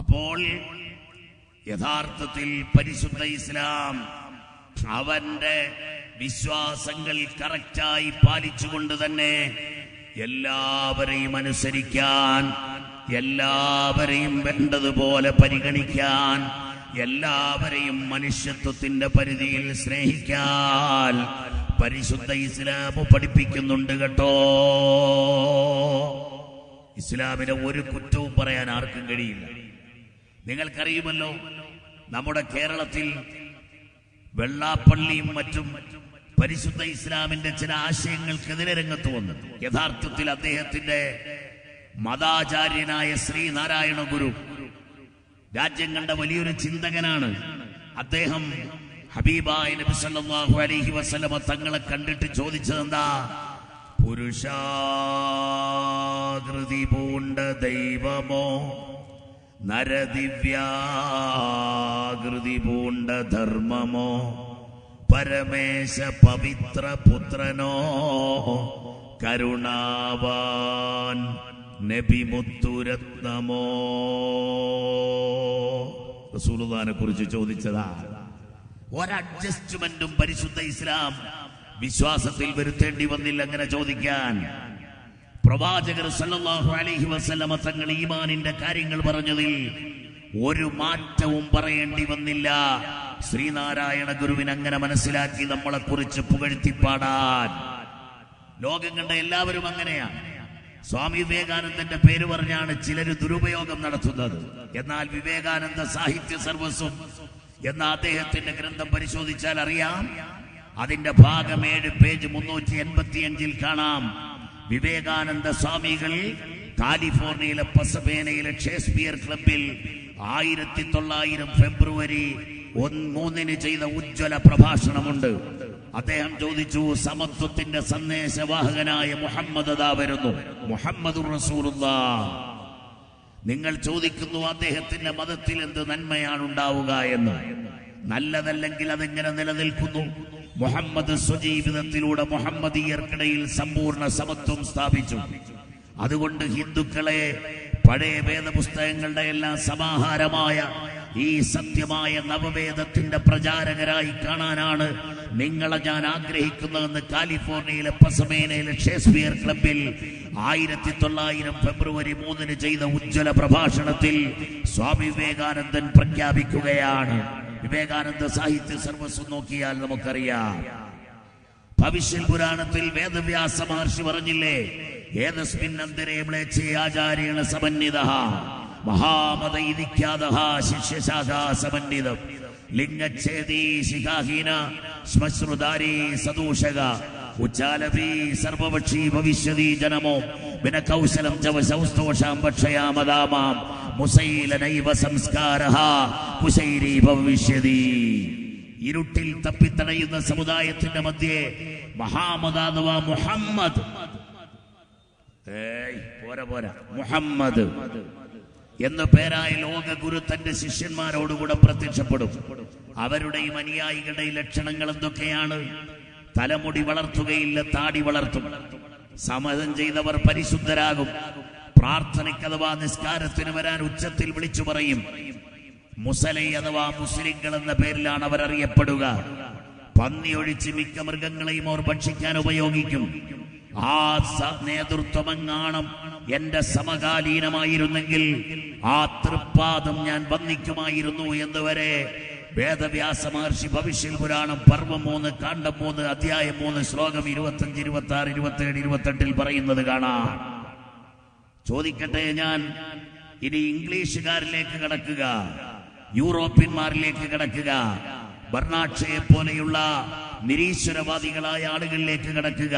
അപ്പോൾ യഥാർത്ഥത്തിൽ പരിശുദ്ധ ഇസ്ലാം അവന്റെ വിശ്വാസങ്ങൾ കറക്റ്റായി പാലിച്ചുകൊണ്ട് തന്നെ എല്ലാവരെയും അനുസരിക്കാൻ, എല്ലാവരെയും വേണ്ടതുപോലെ പരിഗണിക്കാൻ, എല്ലാവരെയും മനുഷ്യത്വത്തിന്റെ പരിധിയിൽ സ്നേഹിക്കാൻ പരിശുദ്ധ ഇസ്ലാം പഠിപ്പിക്കുന്നുണ്ട് കേട്ടോ. ഇസ്ലാമിലെ ഒരു കുറ്റവും പറയാൻ ആർക്കും കഴിയില്ല. നിങ്ങൾക്കറിയുമല്ലോ, നമ്മുടെ കേരളത്തിൽ വെള്ളാപ്പള്ളിയും മറ്റും പരിശുദ്ധ ഇസ്ലാമിന്റെ ചില ആശയങ്ങൾക്കെതിരെ രംഗത്ത് വന്നത്. യഥാർത്ഥത്തിൽ അദ്ദേഹത്തിന്റെ മതാചാര്യനായ ശ്രീനാരായണ ഗുരു രാജ്യം കണ്ട വലിയൊരു ചിന്തകനാണ്. അദ്ദേഹം ഹബീബായ നബി സല്ലല്ലാഹു അലൈഹി വസല്ലമ തങ്ങളെ കണ്ടിട്ട് ചോദിച്ചതെന്താ, പുരുഷാകൃതി പൂണ്ട ദൈവമോ നരദിവ്യാകൃതി പൂണ്ട ധർമ്മമോ പരമേശ പവിത്ര പുത്രനോ കരുണാവാൻ നബി മുത്തുരത്നമോ? റസൂലുള്ളാഹിനെ കുറിച്ച് ചോദിച്ചതാ. ഒരഡ്ജസ്റ്റ്മെന്റും പരിശുദ്ധ ഇസ്ലാം വിശ്വാസത്തിൽ വരുത്തേണ്ടി വന്നില്ല അങ്ങനെ ചോദിക്കാൻ. പ്രവാചകർ സല്ലല്ലാഹു അലൈഹി വസല്ലമ തങ്ങൾ ഈമാനിന്റെ കാര്യങ്ങൾ പറഞ്ഞതിൽ ഒരു മാറ്റവും പറയേണ്ടി വന്നില്ല. ശ്രീനാരായണ ഗുരുവിൻ അങ്ങനെ മനസ്സിലാക്കി നമ്മളെ കുറിച്ച് പുകഴ്ത്തിപ്പാടാൻ. ലോകം കണ്ട എല്ലാവരും അങ്ങനെയാണ്. സ്വാമി വിവേകാനന്ദന്റെ പേര് പറഞ്ഞാണ് ചിലർ ദുരുപയോഗം നടത്തുന്നത്. എന്നാൽ വിവേകാനന്ദ സാഹിത്യ സർവസ്വം എന്ന അദ്ദേഹത്തിന്റെ ഗ്രന്ഥം പരിശോധിച്ചാൽ അറിയാം. അതിന്റെ ഭാഗം ഏഴ് പേജ് മുന്നൂറ്റി എൺപത്തി അഞ്ചിൽ കാണാം. വിവേകാനന്ദ സ്വാമികൾ കാലിഫോർണിയയിലെ പസബേനയിലെ ഷേക്സ്പിയർ ക്ലബിൽ ആയിരത്തി തൊള്ളായിരം ഫെബ്രുവരി മൂന്നിന് ചെയ്ത ഉജ്ജ്വല പ്രഭാഷണമുണ്ട്. അദ്ദേഹം ചോദിച്ചു, സമത്വത്തിന്റെ സന്ദേശവാഹകനായ മുഹമ്മദ് ദാ വരുന്നു, മുഹമ്മദുർ റസൂലുള്ളാഹ്, നിങ്ങൾ ചോദിക്കുന്നു അദ്ദേഹത്തിന്റെ മതത്തിൽ എന്ത് നന്മയാണ് ഉണ്ടാവുക എന്ന്. നല്ലതല്ലെങ്കിൽ അതെങ്ങനെ നിലനിൽക്കുന്നു? മുഹമ്മദ് സ്വജീവിതത്തിലൂടെ മുഹമ്മദീയർക്കിടയിൽ സമ്പൂർണ്ണ സമത്വം സ്ഥാപിച്ചു. അതുകൊണ്ട് ഹിന്ദുക്കളെ, പഴയ വേദപുസ്തകങ്ങളുടെ എല്ലാം സമാഹാരമായ ഈ സത്യമായ നവവേദത്തിന്റെ പ്രചാരകരായി കാണാനാണ് നിങ്ങളെ ഞാൻ ആഗ്രഹിക്കുന്നതെന്ന് കാലിഫോർണിയയിലെ പസമേനയിലെ ഷേക്സ്പിയർ ക്ലബിൽ ആയിരത്തി തൊള്ളായിരം ഫെബ്രുവരി മൂന്നിന് ചെയ്ത ഉജ്ജ്വല പ്രഭാഷണത്തിൽ സ്വാമി വിവേകാനന്ദൻ പ്രഖ്യാപിക്കുകയാണ്. വിവേകാനന്ദ സാഹിത്യ സർവസ്വം നോക്കിയാൽ നമുക്കറിയാം. ഭവിഷ്യൽ പുരാണത്തിൽ വേദവ്യാസ മഹർഷി പറഞ്ഞില്ലേ, ഏതസ്മിൻ അന്തരേ മ്ലേച്ഛേ ആചാര്യേണ സമന്വിതഃ മഹാമതൈതിക്യാദഃ ശിഷ്യശാഖാ സമന്വിതം ലിംഗച്ഛേദീ ശിഖാഹീന ശ്മശ്രുധാരീ സദൂഷക ഉച്ചാലപി സർവപക്ഷീ ഭവിഷ്യതി ജനമോ വിനകൗശലം ജവശൗസ്തോഷാം ഭക്ഷയാമതാമാം മുസൈലനൈവ സംസ്കാരഃ കുശൈരീ ഭവിഷ്യതി. ഇരുട്ടിൽ തപ്പിത്തടയുന്ന സമുദായത്തിന്റെ മധ്യേ മഹാമതാഥവാ മുഹമ്മദ് പോരാ പോരാ മുഹമ്മദ് എന്ന പേരായ ലോക ഗുരു തന്റെ ശിഷ്യന്മാരോടുകൂടെ പ്രത്യക്ഷപ്പെടും. അവരുടെയും അനുയായികളുടെയും ലക്ഷണങ്ങൾ എന്തൊക്കെയാണ്? തലമുടി വളർത്തുകയില്ല, താടി വളർത്തും. സമതം ചെയ്തവർ പരിശുദ്ധരാകും. പ്രാർത്ഥനയ്ക്ക് അഥവാ നിസ്കാരത്തിന് വരാൻ ഉച്ചത്തിൽ വിളിച്ചു പറയും. മുസലൈ അഥവാ മുസ്ലിങ്ങൾ എന്ന പേരിലാണ് അവർ അറിയപ്പെടുക. പന്നി ഒഴിച്ച് മിക്ക മൃഗങ്ങളെയും അവർ ഭക്ഷിക്കാൻ ഉപയോഗിക്കും. ആ നേതൃത്വമെങ്ങാണം എന്റെ സമകാലീനമായിരുന്നെങ്കിൽ ആ തൃപ്പാദം ഞാൻ വന്ദിക്കുമായിരുന്നു എന്നുവരെ വേദവ്യാസ മഹർഷി ഭവിഷ്യൽ പുരാണം പർവം മൂന്ന് കാണ്ഡം മൂന്ന് അധ്യായം മൂന്ന് ശ്ലോകം ഇരുപത്തഞ്ച് ഇരുപത്തി ആറ് ഇരുപത്തി ഏഴ് ഇരുപത്തെട്ടിൽ പറയുന്നത് കാണാം. ചോദിക്കട്ടെ, ഞാൻ ഇനി ഇംഗ്ലീഷുകാരിലേക്ക് കടക്കുക, യൂറോപ്യന്മാരിലേക്ക് കടക്കുക, ബർണാഡ്ഷയെ പോലെയുള്ള നിരീശ്വരവാദികളായ ആളുകളിലേക്ക് കടക്കുക.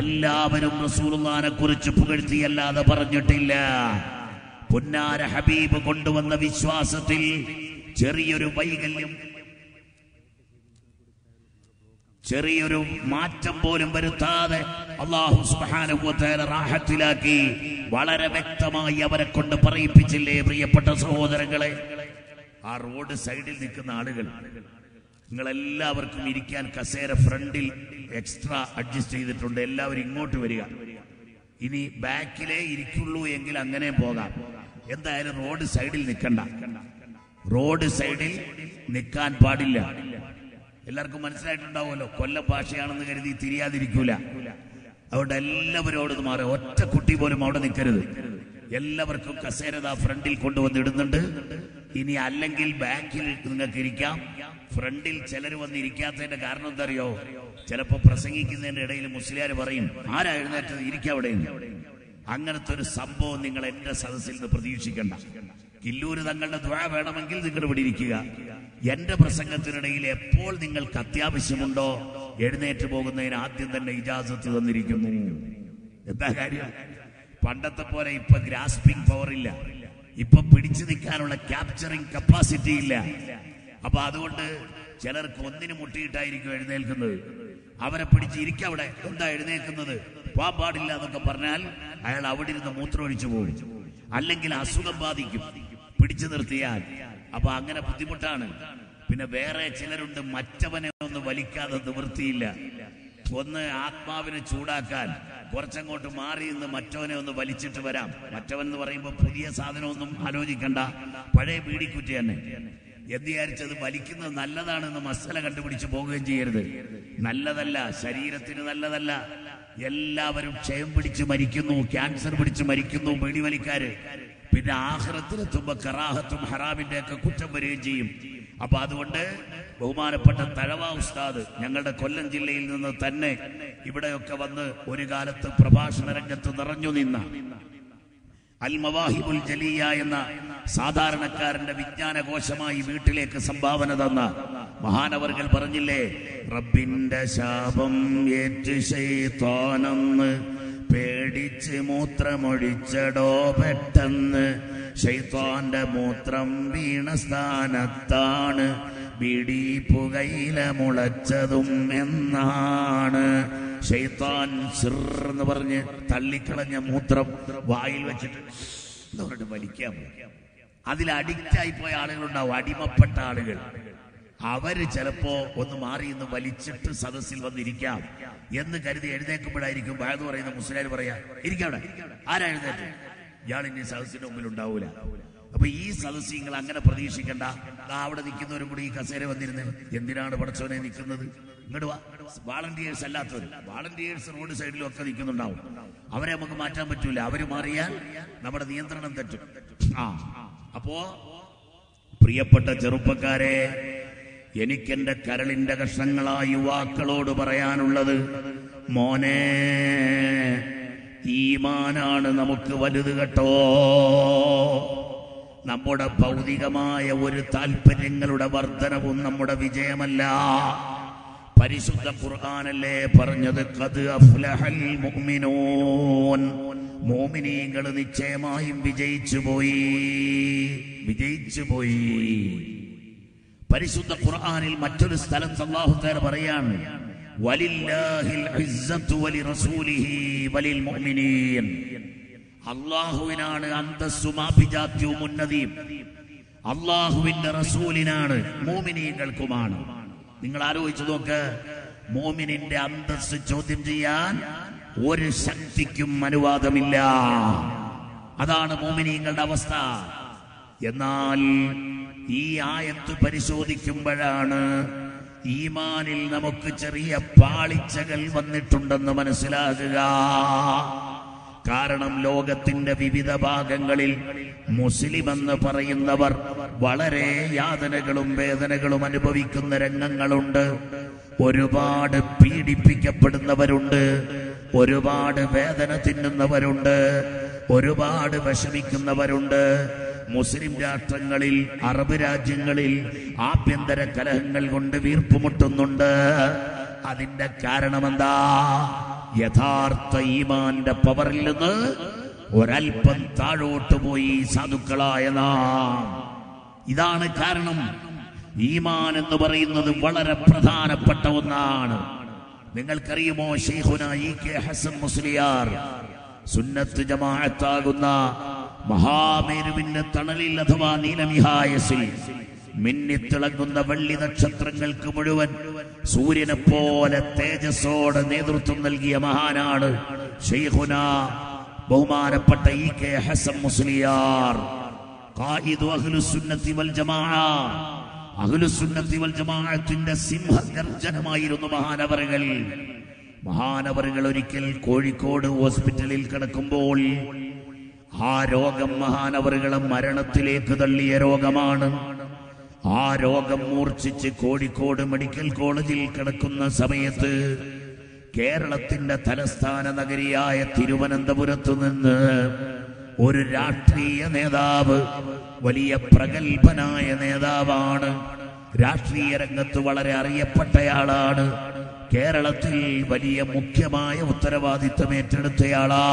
എല്ലാവരും റസൂലുള്ളാഹിനെ കുറിച്ച് പുകഴ്ത്തിയല്ലാതെ പറഞ്ഞിട്ടില്ല. പുന്നാര ഹബീബ് കൊണ്ടുവന്ന വിശ്വാസത്തിൽ ചെറിയൊരു വൈകല്യം, ചെറിയൊരു മാറ്റം പോലും വരുത്താതെ അല്ലാഹു സുബ്ഹാനഹു വ തആല റാഹത്തിലാക്കി വളരെ വ്യക്തമായി അവരെ കൊണ്ട് പറയിപ്പിച്ചില്ലേ പ്രിയപ്പെട്ട സഹോദരങ്ങളെ? ആ റോഡ് സൈഡിൽ നിൽക്കുന്ന ആളുകൾ, നിങ്ങളെല്ലാവർക്കും ഇരിക്കാൻ കസേര ഫ്രണ്ടിൽ എക്സ്ട്രാ അഡ്ജസ്റ്റ് ചെയ്തിട്ടുണ്ട്. എല്ലാവരും ഇങ്ങോട്ട് വരിക. ഇനി ബാക്കിലേ ഇരിക്കുള്ളൂ എങ്കിൽ അങ്ങനെ പോകാം. എന്തായാലും റോഡ് സൈഡിൽ നിൽക്കണ്ട. റോഡ് സൈഡിൽ നിൽക്കാൻ പാടില്ല. എല്ലാവർക്കും മനസ്സിലായിട്ടുണ്ടാവുമല്ലോ. കൊല്ലം ഭാഷയാണെന്ന് കരുതി തിരിയാതിരിക്കൂല. അതുകൊണ്ട് എല്ലാവരോടും മാറി, ഒറ്റ കുട്ടി പോലും അവിടെ നിൽക്കരുത്. എല്ലാവർക്കും കസേരത ഫ്രണ്ടിൽ കൊണ്ടുവന്ന് ഇടുന്നുണ്ട്. ഇനി അല്ലെങ്കിൽ ബാക്കിൽ നിങ്ങൾക്ക് ഇരിക്കാം. ഫ്രണ്ടിൽ ചിലർ വന്ന് ഇരിക്കാത്തതിന്റെ കാരണം എന്താ അറിയോ? ചിലപ്പോ പ്രസംഗിക്കുന്നതിന്റെ ഇടയിൽ മുസ്ലിയാർ പറയും, ആരാ എഴുന്നേറ്റത്, ഇരിക്കാം അവിടെ. അങ്ങനത്തെ ഒരു സംഭവം നിങ്ങൾ എന്റെ സദസ്സിൽ നിന്ന് പ്രതീക്ഷിക്കണ്ട. കില്ലൂര് തങ്ങളുടെ ദുആ വേണമെങ്കിൽ നിങ്ങൾ ഇവിടെ ഇരിക്കുക. എന്റെ പ്രസംഗത്തിനിടയിൽ എപ്പോൾ നിങ്ങൾക്ക് അത്യാവശ്യമുണ്ടോ എഴുന്നേറ്റ് പോകുന്നതിന് ആദ്യം തന്നെ ഇജാസത്ത് തന്നിരിക്കുന്നു. എന്താ കാര്യം? പണ്ടത്തെ പോലെ ഇപ്പൊ ഗ്രാസ്പിംഗ് പവർ ഇല്ല, ഇപ്പൊ പിടിച്ചു നിൽക്കാനുള്ള ക്യാപ്ചറിങ് കപ്പാസിറ്റി ഇല്ല. അപ്പൊ അതുകൊണ്ട് ചിലർക്ക് ഒന്നിനു മുട്ടിയിട്ടായിരിക്കും എഴുന്നേൽക്കുന്നത്. അവരെ പിടിച്ച് ഇരിക്കും അവിടെ, എന്താ എഴുന്നേൽക്കുന്നത്, പോകാൻ പാടില്ല എന്നൊക്കെ പറഞ്ഞാൽ അയാൾ അവിടെ ഇരുന്ന് മൂത്രമൊഴിച്ചു പോകും, അല്ലെങ്കിൽ അസുഖം ബാധിക്കും പിടിച്ചു നിർത്തിയാൽ. അപ്പൊ അങ്ങനെ ബുദ്ധിമുട്ടാണ്. പിന്നെ വേറെ ചിലരുണ്ട്, മറ്റവനെ ഒന്ന് വലിക്കാതെ നിവൃത്തിയില്ല. ഒന്ന് ആത്മാവിനെ ചൂടാക്കാൻ കുറച്ചങ്ങോട്ട് മാറി നിന്ന് മറ്റവനെ ഒന്ന് വലിച്ചിട്ട് വരാം. മറ്റവൻ എന്ന് പറയുമ്പോൾ പുതിയ സാധനമൊന്നും ആലോചിക്കണ്ട, പഴയ പീടിക്കുറ്റി തന്നെ. എന്ന് വിചാരിച്ചത് വലിക്കുന്നത് നല്ലതാണെന്ന് മസല കണ്ടുപിടിച്ച് പോവുകയും ചെയ്യരുത്. നല്ലതല്ല, ശരീരത്തിന് നല്ലതല്ല. എല്ലാവരും ക്ഷയം പിടിച്ച് മരിക്കുന്നു, ക്യാൻസർ പിടിച്ച് മരിക്കുന്നു വെടിവലിക്കാര്. പിന്നെ ആഖിറത്തിലെത്തുമ്പോ കറാഹത്തും ഹറാമിന്റെ ഒക്കെ കുറ്റം വരികയും ചെയ്യും. അപ്പൊ അതുകൊണ്ട് ബഹുമാനപ്പെട്ട തഴവ ഉസ്താദ് ഞങ്ങളുടെ കൊല്ലം ജില്ലയിൽ നിന്ന് തന്നെ ഇവിടെയൊക്കെ വന്ന് ഒരു കാലത്ത് പ്രഭാഷണ രംഗത്ത് നിറഞ്ഞു നിന്ന അൽ മവാഹിബുൽ ജലിയ എന്ന സാധാരണക്കാരന്റെ വിജ്ഞാനകോശമായി വീട്ടിലേക്ക് സംഭാവന തന്ന മഹാനവർകൾ പറഞ്ഞില്ലേ, റബ്ബിന്റെ ശാപം ഏറ്റ് ശൈത്താനെന്ന് പേടിച്ച് മൂത്രമൊഴിച്ചടോ പെട്ടെന്ന്, ശൈത്താന്റെ മൂത്രം വീണ സ്ഥാനത്താണ് ബീഡി പുകയില മുളച്ചതും എന്നാണ്. ശൈത്താൻ സിർന്ന് പറഞ്ഞ് തള്ളിക്കളഞ്ഞ മൂത്രം വായിൽ വെച്ചിട്ട് അവരുടെ വലിക്കാൻ പോയി. അതിൽ അഡിക്റ്റായി പോയ ആളുകളുണ്ടാവും, അടിമപ്പെട്ട ആളുകൾ. അവര് ചിലപ്പോ ഒന്ന് മാറി ഇന്ന് വലിച്ചിട്ട് സദസ്സിൽ വന്നിരിക്കാം എന്ന് കരുതി എഴുന്നേൽക്കുമ്പോഴായിരിക്കും വയത് പറയുന്ന മുസ്ലിം പറയാ, ഇരിക്കവിടെ ആരാ എഴുന്നേറ്റ്, ഇയാൾ ഇനി സദസ്സിന്റെ മുമ്പിൽ ഉണ്ടാവൂല. അപ്പൊ ഈ സദസ്യങ്ങൾ അങ്ങനെ പ്രതീക്ഷിക്കണ്ട. അവിടെ നിൽക്കുന്നവരും കൂടി ഈ കസേര വന്നിരുന്നത് എന്തിനാണ് പടച്ചോനെ നിൽക്കുന്നത്, ഇങ്ങോട്ട് വാ. വാളണ്ടിയേഴ്സ് അല്ലാത്തവർ, വാളണ്ടിയേഴ്സ് റോഡ് സൈഡിലും ഒക്കെ നിൽക്കുന്നുണ്ടാവും, അവരെ നമുക്ക് മാറ്റാൻ പറ്റൂല. അവര് മാറിയാൽ നമ്മുടെ നിയന്ത്രണം തെറ്റും. ആ അപ്പോ പ്രിയപ്പെട്ട ചെറുപ്പക്കാരെ, എനിക്കെന്റെ കരളിന്റെ കഷ്ണങ്ങളായ യുവാക്കളോട് പറയാനുള്ളത്, മോനെ ഈമാനാണ് നമുക്ക് വലുത് കേട്ടോ. നമ്മുടെ ഭൗതികമായ ഒരു താല്പര്യങ്ങളുടെ വർധനവും നമ്മുടെ വിജയമല്ല. പരിശുദ്ധ ഖുർആനല്ലേ പറഞ്ഞത്, ഖദ് അഫ്ലഹൽ മുഅ്മിനൂൻ, മുഅ്മിനീങ്ങൾ നിശ്ചയമായും വിജയിച്ചു പോയി, വിജയിച്ചു പോയി. പരിശുദ്ധ ഖുർആനിൽ മറ്റൊരു സ്ഥലം അല്ലാഹു തആല പറയാണ്, വലില്ലാഹിൽ ഇസ്സത്തു വലിറസൂലിഹി വലിൽ മുഅ്മിനീൻ. അള്ളാഹുവിനാണ് അന്തസ്സും അഭിജാത്യവും ഉന്നതിയും, അള്ളാഹുവിന്റെ റസൂലിനാണ് മോമിനീകൾക്കുമാണ്. നിങ്ങൾ ആലോചിച്ചു നോക്ക്, മോമിനിന്റെ അന്തസ് ചോദ്യം ചെയ്യാൻ ഒരു ശക്തിക്കും അനുവാദമില്ല. അതാണ് മോമിനീകളുടെ അവസ്ഥ. എന്നാൽ ഈ ആയത്ത് പരിശോധിക്കുമ്പോഴാണ് ഈമാനിൽ നമുക്ക് ചെറിയ പാളിച്ചകൾ വന്നിട്ടുണ്ടെന്ന് മനസ്സിലാക്കുക. കാരണം ലോകത്തിന്റെ വിവിധ ഭാഗങ്ങളിൽ മുസ്ലിം എന്ന് പറയുന്നവർ വളരെ യാതനകളും വേദനകളും അനുഭവിക്കുന്ന രംഗങ്ങളുണ്ട്. ഒരുപാട് പീഡിപ്പിക്കപ്പെടുന്നവരുണ്ട്, ഒരുപാട് വേദന തിന്നുന്നവരുണ്ട്, ഒരുപാട് വിഷമിക്കുന്നവരുണ്ട്. മുസ്ലിം രാഷ്ട്രങ്ങളിൽ, അറബ് രാജ്യങ്ങളിൽ ആഭ്യന്തര കലഹങ്ങൾ കൊണ്ട് വീർപ്പുമുട്ടുന്നുണ്ട്. അതിന്റെ കാരണമെന്താ? യഥാർത്ഥ ഈമാന്റെ പവറിൽ നിന്ന് ഒരൽപ്പം താഴോട്ട് പോയി സാധുക്കളായ നാം. ഇതാണ് കാരണം. ഈമാൻ എന്ന് പറയുന്നത് വളരെ പ്രധാനപ്പെട്ട ഒന്നാണ്. നിങ്ങൾക്കറിയുമോ, ശൈഖുനാ ഇ കെ ഹസൻ മുസ്ലിയാർ സുന്നത്ത് ജമാഅത്താകുന്ന മഹാമേരുവിന്റെ തണലിൽ അഥവാ നീലമിഹായസിൽ മിന്നിത്തിളങ്ങുന്ന വെള്ളി നക്ഷത്രങ്ങൾക്ക് മുഴുവൻ സൂര്യനെ പോലെ തേജസ്സോടെ നേതൃത്വം നൽകിയ മഹാനാണ് ശൈഖുന ബഹുമാനപ്പെട്ട ഇ കെ ഹസൻ മുസ്ലിയാർ. ഖാഇദു അഹ്ലുസുന്നത്തി വൽ ജമാഅ, അഹ്ലുസുന്നത്തി വൽ ജമാഅത്തിന്റെ സിംഹഗർജനമായിരുന്നു മഹാനവറുകൾ. മഹാനവറുകൾ ഒരിക്കൽ കോഴിക്കോട് ഹോസ്പിറ്റലിൽ കിടക്കുമ്പോൾ, ആ രോഗം മഹാനവറുകളെ മരണത്തിലേക്ക് തള്ളിയ രോഗമാണ്. ആ രോഗം മൂർച്ഛിച്ച് കോഴിക്കോട് മെഡിക്കൽ കോളേജിൽ കിടക്കുന്ന സമയത്ത് കേരളത്തിന്റെ തലസ്ഥാന നഗരിയായ തിരുവനന്തപുരത്ത് നിന്ന് ഒരു രാഷ്ട്രീയ നേതാവ്, വലിയ പ്രഗത്ഭനായ നേതാവാണ്, രാഷ്ട്രീയ രംഗത്ത് വളരെ അറിയപ്പെട്ടയാളാണ്, കേരളത്തിൽ വലിയ മുഖ്യമായ ഉത്തരവാദിത്തം ഏറ്റെടുത്തയാളാ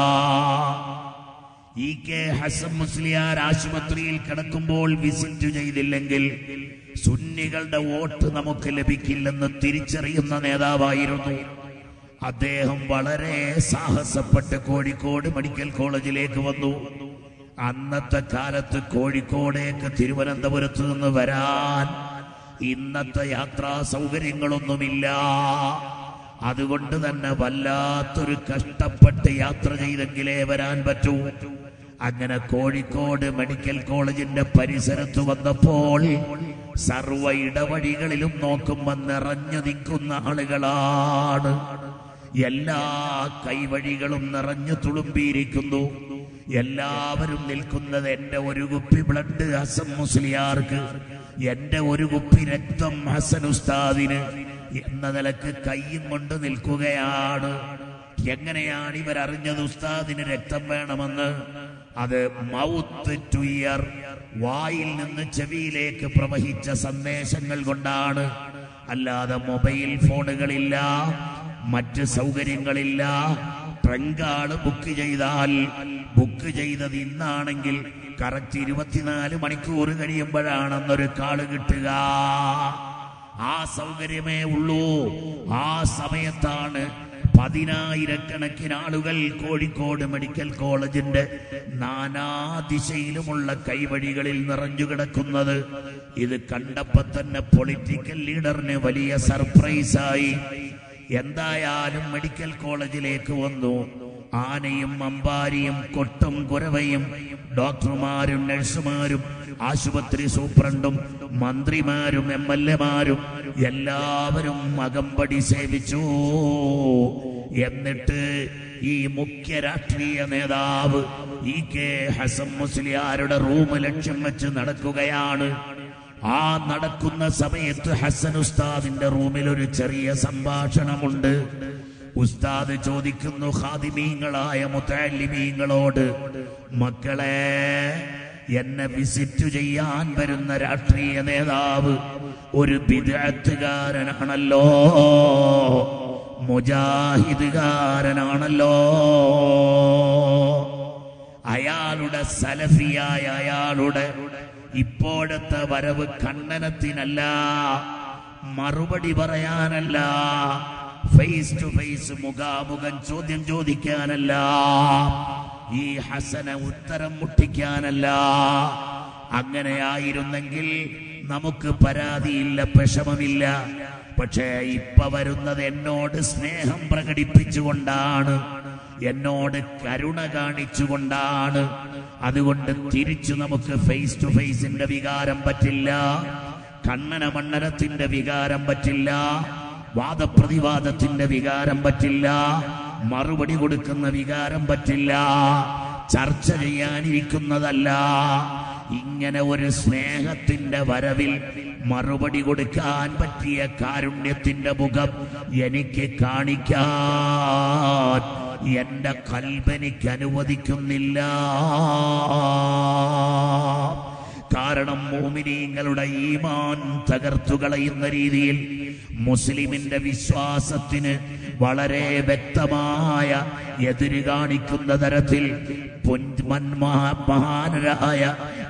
ഇ കെ ഹസൻ മുസ്ലിയാർ ആശുപത്രിയിൽ കിടക്കുമ്പോൾ വിസിറ്റ് ചെയ്തില്ലെങ്കിൽ സുന്നികളുടെ വോട്ട് നമുക്ക് ലഭിക്കില്ലെന്ന് തിരിച്ചറിയുന്ന നേതാവായിരുന്നു അദ്ദേഹം. വളരെ സാഹസപ്പെട്ട് കോഴിക്കോട് മെഡിക്കൽ കോളേജിലേക്ക് വന്നു. അന്നത്തെ കാലത്ത് കോഴിക്കോടേക്ക് തിരുവനന്തപുരത്ത് നിന്ന് വരാൻ ഇന്നത്തെ യാത്രാ സൗകര്യങ്ങളൊന്നുമില്ല. അതുകൊണ്ട് തന്നെ വല്ലാത്തൊരു കഷ്ടപ്പെട്ട് യാത്ര ചെയ്തെങ്കിലേ വരാൻ പറ്റൂ. അങ്ങനെ കോഴിക്കോട് മെഡിക്കൽ കോളേജിന്റെ പരിസരത്ത് വന്നപ്പോൾ സർവ ഇടവഴികളിലും നോക്കുമ്പോൾ നിറഞ്ഞു നിൽക്കുന്ന ആളുകളാണ്. എല്ലാ കൈവഴികളും നിറഞ്ഞു തുളുമ്പിയിരിക്കുന്നു. എല്ലാവരും നിൽക്കുന്നത് എൻ്റെ ഒരു കുപ്പി ബ്ലഡ് ഹസൻ മുസ്ലിയാർക്ക്, എൻ്റെ ഒരു കുപ്പി രക്തം ഹസൻ ഉസ്താദിന് എന്ന നിലക്ക് കൈയും കൊണ്ട് നിൽക്കുകയാണ്. എങ്ങനെയാണ് ഇവർ അറിഞ്ഞത് ഉസ്താദിന് രക്തം വേണമെന്ന്? അത് മൗത്ത് ടു ഇയർ, വായിൽ നിന്ന് ചെവിയിലേക്ക് പ്രവഹിച്ച സന്ദേശങ്ങൾ കൊണ്ടാണ്. അല്ലാതെ മൊബൈൽ ഫോണുകളില്ല, മറ്റ് സൗകര്യങ്ങളില്ല. ട്രങ്കാള് ബുക്ക് ചെയ്താൽ ബുക്ക് ചെയ്തത് ഇന്നാണെങ്കിൽ കറക്റ്റ് ഇരുപത്തിനാല് മണിക്കൂർ കഴിയുമ്പോഴാണെന്നൊരു കാള് കിട്ടുക. ആ സൗകര്യമേ ഉള്ളൂ. ആ സമയത്താണ് പതിനായിരക്കണക്കിന് ആളുകൾ കോഴിക്കോട് മെഡിക്കൽ കോളേജിന്റെ നാനാദിശയിലുമുള്ള കൈവഴികളിൽ നിറഞ്ഞു കിടക്കുന്നത്. ഇത് കണ്ടപ്പോൾ തന്നെ പൊളിറ്റിക്കൽ ലീഡറിന് വലിയ സർപ്രൈസായി. എന്തായാലും മെഡിക്കൽ കോളേജിലേക്ക് വന്നു. ആനയും അമ്പാരിയും കൊട്ടും കുരവയും ഡോക്ടർമാരും നഴ്സുമാരും ആശുപത്രി സൂപ്രണ്ടും മന്ത്രിമാരും എം എൽ എമാരും എല്ലാവരും അകമ്പടി സേവിച്ചു. എന്നിട്ട് ഈ മുഖ്യ രാഷ്ട്രീയ നേതാവ് ഇ കെ ഹസൻ മുസ്ലിയാരുടെ റൂം ലക്ഷ്യം വെച്ച് നടക്കുകയാണ്. ആ നടക്കുന്ന സമയത്ത് ഹസൻ ഉസ്താദിന്റെ റൂമിൽ ഒരു ചെറിയ സംഭാഷണമുണ്ട്. ഉസ്താദ് ചോദിക്കുന്നു ഖാദിമീങ്ങളായ മുതഅല്ലിമീങ്ങളോട്, മക്കളെ, എന്നെ വിസിറ്റ് ചെയ്യാൻ വരുന്ന രാഷ്ട്രീയ നേതാവ് ഒരു ബിദ്അത്തുകാരനാണല്ലോ, മുജാഹിദുകാരനാണല്ലോ. അയാളുടെ സലഫിയായ അയാളുടെ ഇപ്പോഴത്തെ വരവ് ഖണ്ഡനത്തിനല്ല, മറുപടി പറയാനല്ല, ഫേസ് ടു ഫേസ് മുഖാമുഖം ചോദ്യം ചോദിക്കാനല്ല, ഈ ഹസന ഉത്തരം മുട്ടിക്കാനല്ല. അങ്ങനെയായിരുന്നെങ്കിൽ നമുക്ക് പരാതിയില്ല, വിഷമമില്ല. പക്ഷേ ഇപ്പൊ വരുന്നത് എന്നോട് സ്നേഹം പ്രകടിപ്പിച്ചുകൊണ്ടാണ്, എന്നോട് കരുണ കാണിച്ചുകൊണ്ടാണ്. അതുകൊണ്ട് തിരിച്ചു നമുക്ക് ഫേസ് ടു ഫേസിന്റെ വികാരം പറ്റില്ല, കണ്ണന മണ്ണനത്തിന്റെ വികാരം പറ്റില്ല, വാദപ്രതിവാദത്തിന്റെ വികാരം പറ്റില്ല, മറുപടി കൊടുക്കുന്ന വികാരം പറ്റില്ല, ചർച്ച ചെയ്യാനിരിക്കുന്നതല്ല. ഇങ്ങനെ ഒരു സ്നേഹത്തിന്റെ വരവിൽ മറുപടി കൊടുക്കാൻ പറ്റിയ കാരുണ്യത്തിന്റെ മുഖം എനിക്ക് കാണിക്കാൻ എന്റെ കൽബനിക്ക് അനുവദിക്കുന്നില്ല. കാരണം മുഅ്മിനീങ്ങളുടെ ഈമാൻ തകർത്തുകളയുന്ന രീതിയിൽ മുസ്ലിമിന്റെ വിശ്വാസത്തിന് വളരെ വ്യക്തമായ എതിര് കാണിക്കുന്ന തരത്തിൽ മഹാനരായ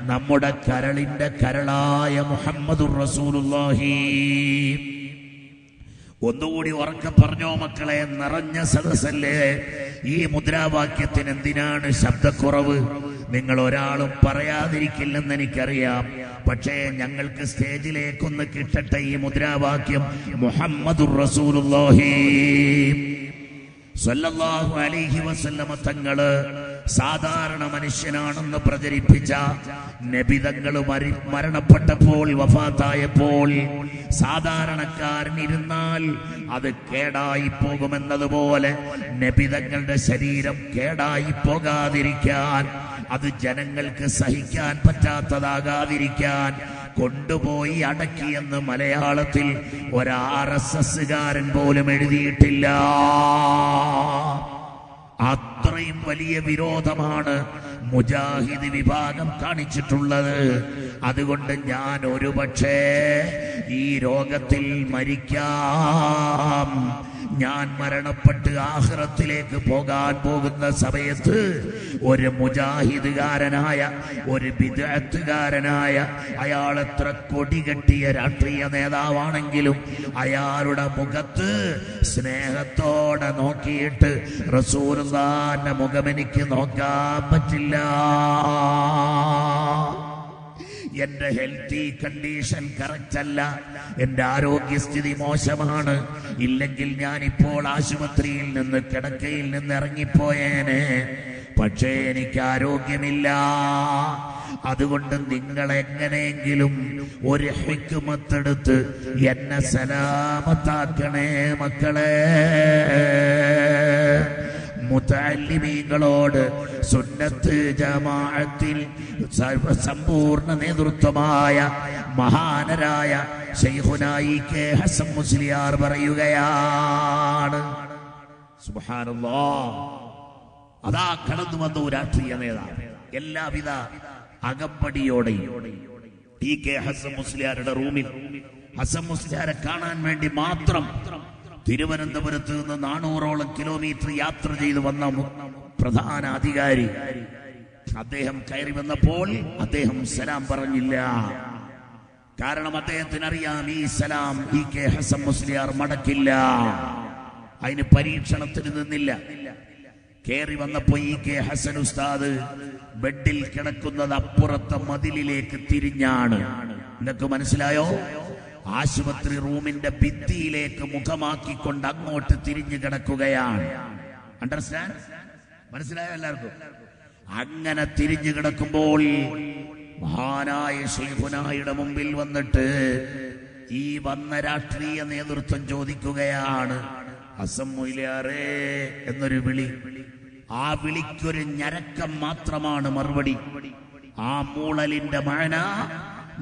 നമ്മുടെ കരളിന്റെ കരളായ മുഹമ്മദുർ റസൂലുള്ളാഹി. ഒന്നുകൂടി ഉറക്കെ പറഞ്ഞോ മക്കളെ, നിറഞ്ഞ സദസ്സല്ലേ. ഈ മുദ്രാവാക്യത്തിന് എന്തിനാണ് ശബ്ദക്കുറവ്? നിങ്ങൾ ഒരാളും പറയാതിരിക്കില്ലെന്ന് എനിക്കറിയാം. പക്ഷേ ഞങ്ങൾക്ക് സ്റ്റേജിലേക്കൊന്ന് കിട്ടട്ടെ ഈ മുദ്രാവാക്യം. മുഹമ്മദുർ റസൂലുള്ളാഹി സല്ലല്ലാഹു അലൈഹി വസല്ലമ തങ്ങള് സാധാരണ മനുഷ്യനാണെന്ന് പ്രചരിപ്പിച്ച നബിതങ്ങൾ മരണപ്പെട്ടപ്പോൾ, വഫാത്തായപ്പോൾ സാധാരണക്കാരൻ ഇരുന്നാൽ അത് കേടായി പോകുമെന്നതുപോലെ നബിതങ്ങളുടെ ശരീരം കേടായി പോകാതിരിക്കാൻ, അത് ജനങ്ങൾക്ക് സഹിക്കാൻ പറ്റാത്തതാകാതിരിക്കാൻ കൊണ്ടുപോയി അടക്കിയെന്ന് മലയാളത്തിൽ ഒരു ആർ എസ് എസ്സുകാരൻ പോലും എഴുതിയിട്ടില്ല. അത്രയും വലിയ വിരോധമാണ് മുജാഹിദ് വിഭാഗം കാണിച്ചിട്ടുള്ളത്. അതുകൊണ്ട് ഞാൻ ഒരുപക്ഷേ ഈ രോഗത്തിൽ മരിക്കാം, ഞാൻ മരണപ്പെട്ട് ആഖിറത്തിലേക്ക് പോകാൻ പോകുന്ന സമയത്ത് ഒരു മുജാഹിദുകാരനായ ഒരു ബിദ്അത്തുകാരനായ അയാൾ എത്ര കൊടി കെട്ടിയ രാഷ്ട്രീയ നേതാവാണെങ്കിലും അയാളുടെ മുഖത്ത് സ്നേഹത്തോടെ നോക്കിയിട്ട് റസൂലുള്ളാഹിന്റെ മുഖം എനിക്ക് നോക്കാൻ പറ്റില്ല. എന്റെ ഹെൽത്തി കണ്ടീഷൻ കറക്റ്റ് അല്ല, എന്റെ ആരോഗ്യസ്ഥിതി മോശമാണ്, ഇല്ലെങ്കിൽ ഞാനിപ്പോൾ ആശുപത്രിയിൽ നിന്ന് കിടക്കയിൽ നിന്ന് ഇറങ്ങിപ്പോയേനെ. പക്ഷേ എനിക്ക് ആരോഗ്യമില്ല. അതുകൊണ്ട് നിങ്ങൾ എങ്ങനെയെങ്കിലും ഒരു ഹിക്മത്തെടുത്ത് എന്നെ സലാമത്താക്കണേ മക്കളെ. മുതഅല്ലിമീങ്ങളോട് സുന്നത്ത് ജമാഅത്തിൽ സമ്പൂർണ്ണ നേതൃത്വമായ മഹാനരായ ശൈഖുനായി കെ ഹസൻ മുസ്ലിയാർ പറയുകയാണ്, സുബ്ഹാനല്ലാഹ്, അതാ കടന്നു വന്ന ഒരു രാഷ്ട്രീയ നേതാവ് എല്ലാവിധ അകമ്പടിയോടെയും. ടി കെ ഹസൻ മുസ്ലിയാരുടെ റൂമിൽ ഹസൻ മുസ്ലിയാരെ കാണാൻ വേണ്ടി മാത്രം തിരുവനന്തപുരത്ത് നിന്ന് നാനൂറോളം കിലോമീറ്റർ യാത്ര ചെയ്ത് വന്ന പ്രധാന അധികാരി അദ്ദേഹം കയറി വന്നപ്പോൾ അദ്ദേഹം സലാം പറഞ്ഞില്ല. കാരണം അദ്ദേഹത്തിനറിയാം ഈ സലാം ഇ കെ ഹസൻ മുസ്ലിയാർ മടക്കില്ല. അതിന് പരീക്ഷണത്തിന് നിന്നില്ല. കയറി വന്നപ്പോ ഇ കെ ഹസൻ ഉസ്താദ് ബെഡിൽ കിടക്കുന്നത് അപ്പുറത്തെ മതിലിലേക്ക് തിരിഞ്ഞാണ്. നിനക്ക് മനസ്സിലായോ? ആശുപത്രി റൂമിന്റെ ഭിത്തിയിലേക്ക് മുഖമാക്കിക്കൊണ്ട് അങ്ങോട്ട് തിരിഞ്ഞു കിടക്കുകയാണ്. അണ്ടർസ്റ്റാൻഡ്? മനസ്സിലായോ എല്ലാവർക്കും? അങ്ങനെ തിരിഞ്ഞു കിടക്കുമ്പോൾ മഹാനായ ശൈഖുനായുടെ മുമ്പിൽ വന്നിട്ട് ഈ വന്ന രാഷ്ട്രീയ നേതൃത്വം ചോദിക്കുകയാണ്, ഹസൻ മുസ്ലിയാരേ എന്നൊരു വിളി. ആ വിളിക്കൊരു ഞരക്കം മാത്രമാണ് മറുപടി. ആ മൂളലിന്റെ മഴന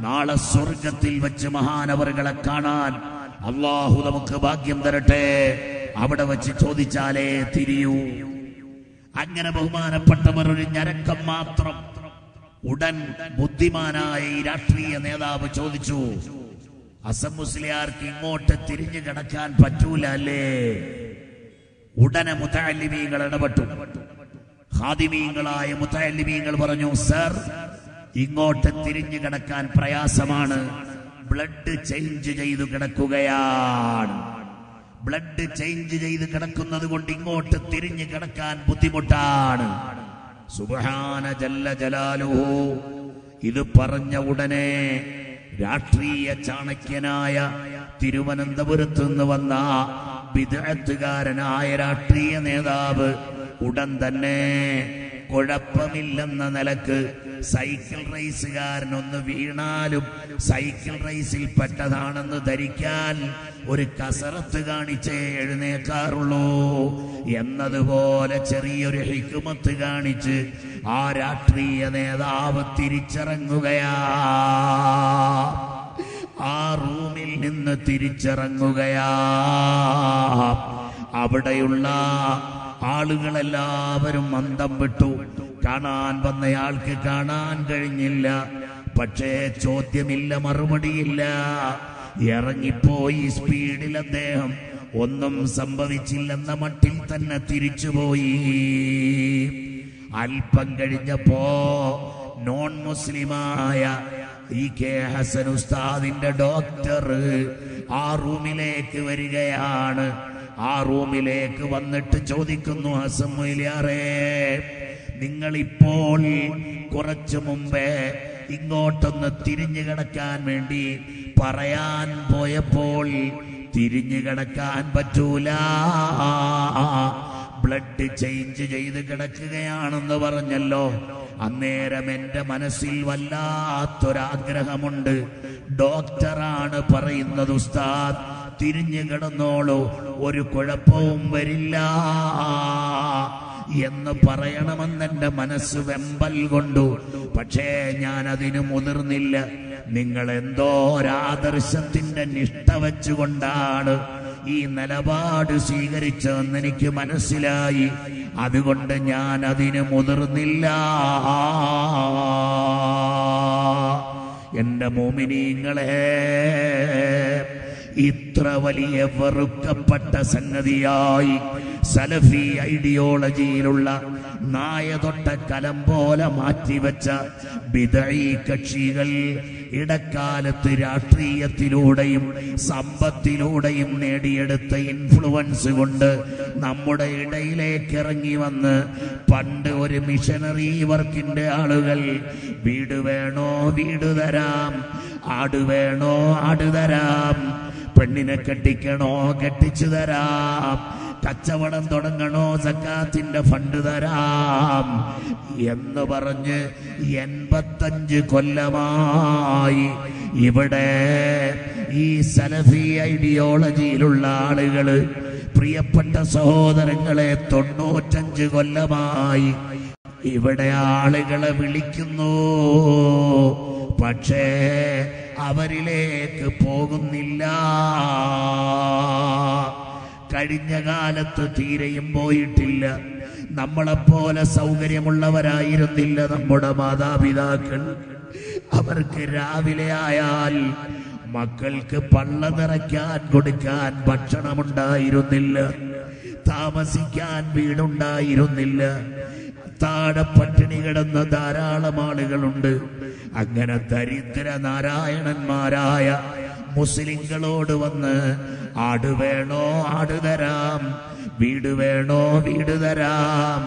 നാളെ സ്വർഗത്തിൽ വെച്ച് മഹാനവറുകളെ കാണാൻ അള്ളാഹു നമുക്ക് ഭാഗ്യം തരട്ടെ. അവിടെ വെച്ച് ചോദിച്ചാലേ തിരിയൂ. അങ്ങനെ ബഹുമാനപ്പെട്ടവർ ഒരു ഞരക്കം മാത്രം. ഉടൻ ബുദ്ധിമാനായ ഈ രാഷ്ട്രീയ നേതാവ് ചോദിച്ചു, ഹസൻ മുസ്ലിയാർക്ക് ഇങ്ങോട്ട് തിരിഞ്ഞു കിടക്കാൻ പറ്റൂല അല്ലേ? ഉടനെ മുതഅല്ലിമീങ്ങൾ ഇടപെട്ടു. ഖാദിമീങ്ങളായ മുതഅല്ലിമീങ്ങൾ പറഞ്ഞു, സർ, ഇങ്ങോട്ട് തിരിഞ്ഞു കിടക്കാൻ പ്രയാസമാണ്, ബ്ലഡ് ചേഞ്ച് ചെയ്തു കിടക്കുകയാണ്. ബ്ലഡ് ചേഞ്ച് ചെയ്ത് കിടക്കുന്നത് കൊണ്ട് ഇങ്ങോട്ട് തിരിഞ്ഞു കിടക്കാൻ ബുദ്ധിമുട്ടാണ്. സുബ്ഹാന ജല്ല ജലാലുഹു ഇത് പറഞ്ഞ ഉടനെ രാഷ്ട്രീയ ചാണക്യനായ തിരുവനന്തപുരത്ത് നിന്ന് വന്ന ബിദ്അത്തുകാരനായ രാഷ്ട്രീയ നേതാവ് ഉടൻ തന്നെ കുഴപ്പമില്ലെന്ന നിലക്ക് സൈക്കിൾ റേസുകാരനൊന്ന് വീണാലും സൈക്കിൾ റേസിൽ പെട്ടതാണെന്ന് ധരിക്കാൻ ഒരു കസറത്ത് കാണിച്ചേ എഴുന്നേക്കാറുള്ളൂ എന്നതുപോലെ ചെറിയൊരു ഹിക്മത്ത് കാണിച്ച് ആ രാഷ്ട്രീയ നേതാവ് തിരിച്ചിറങ്ങുകയാ ആ റൂമിൽ നിന്ന് തിരിച്ചിറങ്ങുകയാ. അവിടെയുള്ള ആളുകളെല്ലാവരും മന്ദം വിട്ടു. കാണാൻ വന്നയാൾക്ക് കാണാൻ കഴിഞ്ഞില്ല. പക്ഷേ ചോദ്യമില്ല, മറുപടിയില്ല. ഇറങ്ങിപ്പോയി സ്പീഡിൽ അദ്ദേഹം. ഒന്നും സംഭവിച്ചില്ലെന്ന മട്ടിൽ തന്നെ തിരിച്ചുപോയി. അല്പം കഴിഞ്ഞപ്പോ നോൺ മുസ്ലിമായ ഇ കെ ഹസൻ ഉസ്താദിന്റെ ഡോക്ടർ ആ റൂമിലേക്ക് വരികയാണ്. ആ റൂമിലേക്ക് വന്നിട്ട് ചോദിക്കുന്നു, ഹസൻ മുസ്ലിയാരേ, നിങ്ങൾ ഇപ്പോൾ കുറച്ചു മുമ്പേ ഇങ്ങോട്ടൊന്ന് തിരിഞ്ഞു കിടക്കാൻ വേണ്ടി പറയാൻ പോയപ്പോൾ തിരിഞ്ഞു കിടക്കാൻ പറ്റൂല, ബ്ലഡ് ചേഞ്ച് ചെയ്ത് കിടക്കുകയാണെന്ന് പറഞ്ഞല്ലോ. അന്നേരം എൻ്റെ മനസ്സിൽ വല്ലാത്തൊരാഗ്രഹമുണ്ട്. ഡോക്ടറാണ് പറയുന്നത്, ഉസ്താദ് തിരിഞ്ഞു കിടന്നോളൂ, ഒരു കുഴപ്പവും വരില്ല എന്ന് പറയണമെന്നെൻ്റെ മനസ്സ് വെമ്പൽ കൊണ്ടു. പക്ഷേ ഞാൻ അതിന് മുതിർന്നില്ല. നിങ്ങൾ എന്തോ ഒരാദർശത്തിൻ്റെ നിഷ്ഠ വെച്ചുകൊണ്ടാണ് ഈ നിലപാട് സ്വീകരിച്ചതെന്ന് എനിക്ക് മനസ്സിലായി. അതുകൊണ്ട് ഞാൻ അതിന് മുതിർന്നില്ല. എൻ്റെ മോമിനീങ്ങളെ, ഇത്ര വലിയ വെറുക്കപ്പെട്ട സംഗതിയായി സലഫി ഐഡിയോളജിയിലുള്ള നായതൊട്ട കലം പോലെ മാറ്റിവെച്ച ബിദഈ കക്ഷികൾ ഇടക്കാലത്ത് രാഷ്ട്രീയത്തിലൂടെയും സമ്പത്തിലൂടെയും നേടിയെടുത്ത ഇൻഫ്ലുവൻസ് കൊണ്ട് നമ്മുടെ ഇടയിലേക്ക് ഇറങ്ങി വന്ന് പണ്ട് ഒരു മിഷനറി വർക്കിന്റെ ആളുകൾ വീട് വേണോ വീട് തരാം, ആട് വേണോ ആട് തരാം, പെണ്ണിനെ കെട്ടിക്കണോ കെട്ടിച്ചു തരാം, കച്ചവടം തുടങ്ങണോ സക്കാത്തിന്റെ ഫണ്ട് തരാം എന്ന് പറഞ്ഞ് എൺപത്തഞ്ച് കൊല്ലമായി ഇവിടെ ഈ സലഫി ഐഡിയോളജിയിലുള്ള ആളുകള് പ്രിയപ്പെട്ട സഹോദരങ്ങളെ തൊണ്ണൂറ്റഞ്ച് കൊല്ലമായി ഇവിടെ ആളുകളെ വിളിക്കുന്നു, പക്ഷേ അവരിലേക്ക് പോകുന്നില്ല. കഴിഞ്ഞ കാലത്ത് തീരെയും പോയിട്ടില്ല. നമ്മളെപ്പോലെ സൗകര്യമുള്ളവരായിരുന്നില്ല നമ്മുടെ മാതാപിതാക്കൾ. അവർക്ക് രാവിലെ ആയാൽ മക്കൾക്ക് പള്ള നിറയ്ക്കാൻ കൊടുക്കാൻ ഭക്ഷണമുണ്ടായിരുന്നില്ല, താമസിക്കാൻ വീടുണ്ടായിരുന്നില്ല, താഴെ പട്ടിണി കിടന്ന ധാരാളം ആളുകളുണ്ട്. അങ്ങനെ ദരിദ്ര നാരായണന്മാരായ മുസ്ലിങ്ങളോട് വന്ന് ആട് വേണോ ആട് തരാം, വീട് വേണോ വീട് തരാം,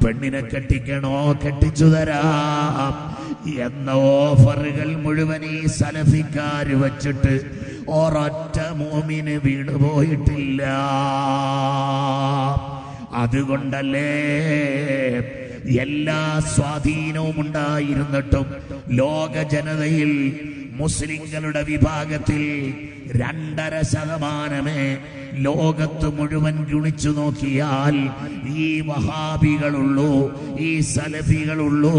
പെണ്ണിനെ കെട്ടിക്കണോ കെട്ടിച്ചു തരാം എന്ന ഓഫറുകൾ മുഴുവൻ ഈ സലഫിക്കാർ വച്ചിട്ട് ഒരൊറ്റ മോമിന് വീണുപോയിട്ടില്ല. അതുകൊണ്ടല്ലേ എല്ലാ സ്വാധീനവും ഉണ്ടായിരുന്നിട്ടും ലോക ജനതയിൽ മുസ്ലിങ്ങളുടെ വിഭാഗത്തിൽ രണ്ടര ശതമാനമേ ലോകത്ത് മുഴുവൻ ഗുണിച്ചു നോക്കിയാൽ ഈ വഹാബികളുള്ളൂ, ഈ സലഫികളുള്ളൂ.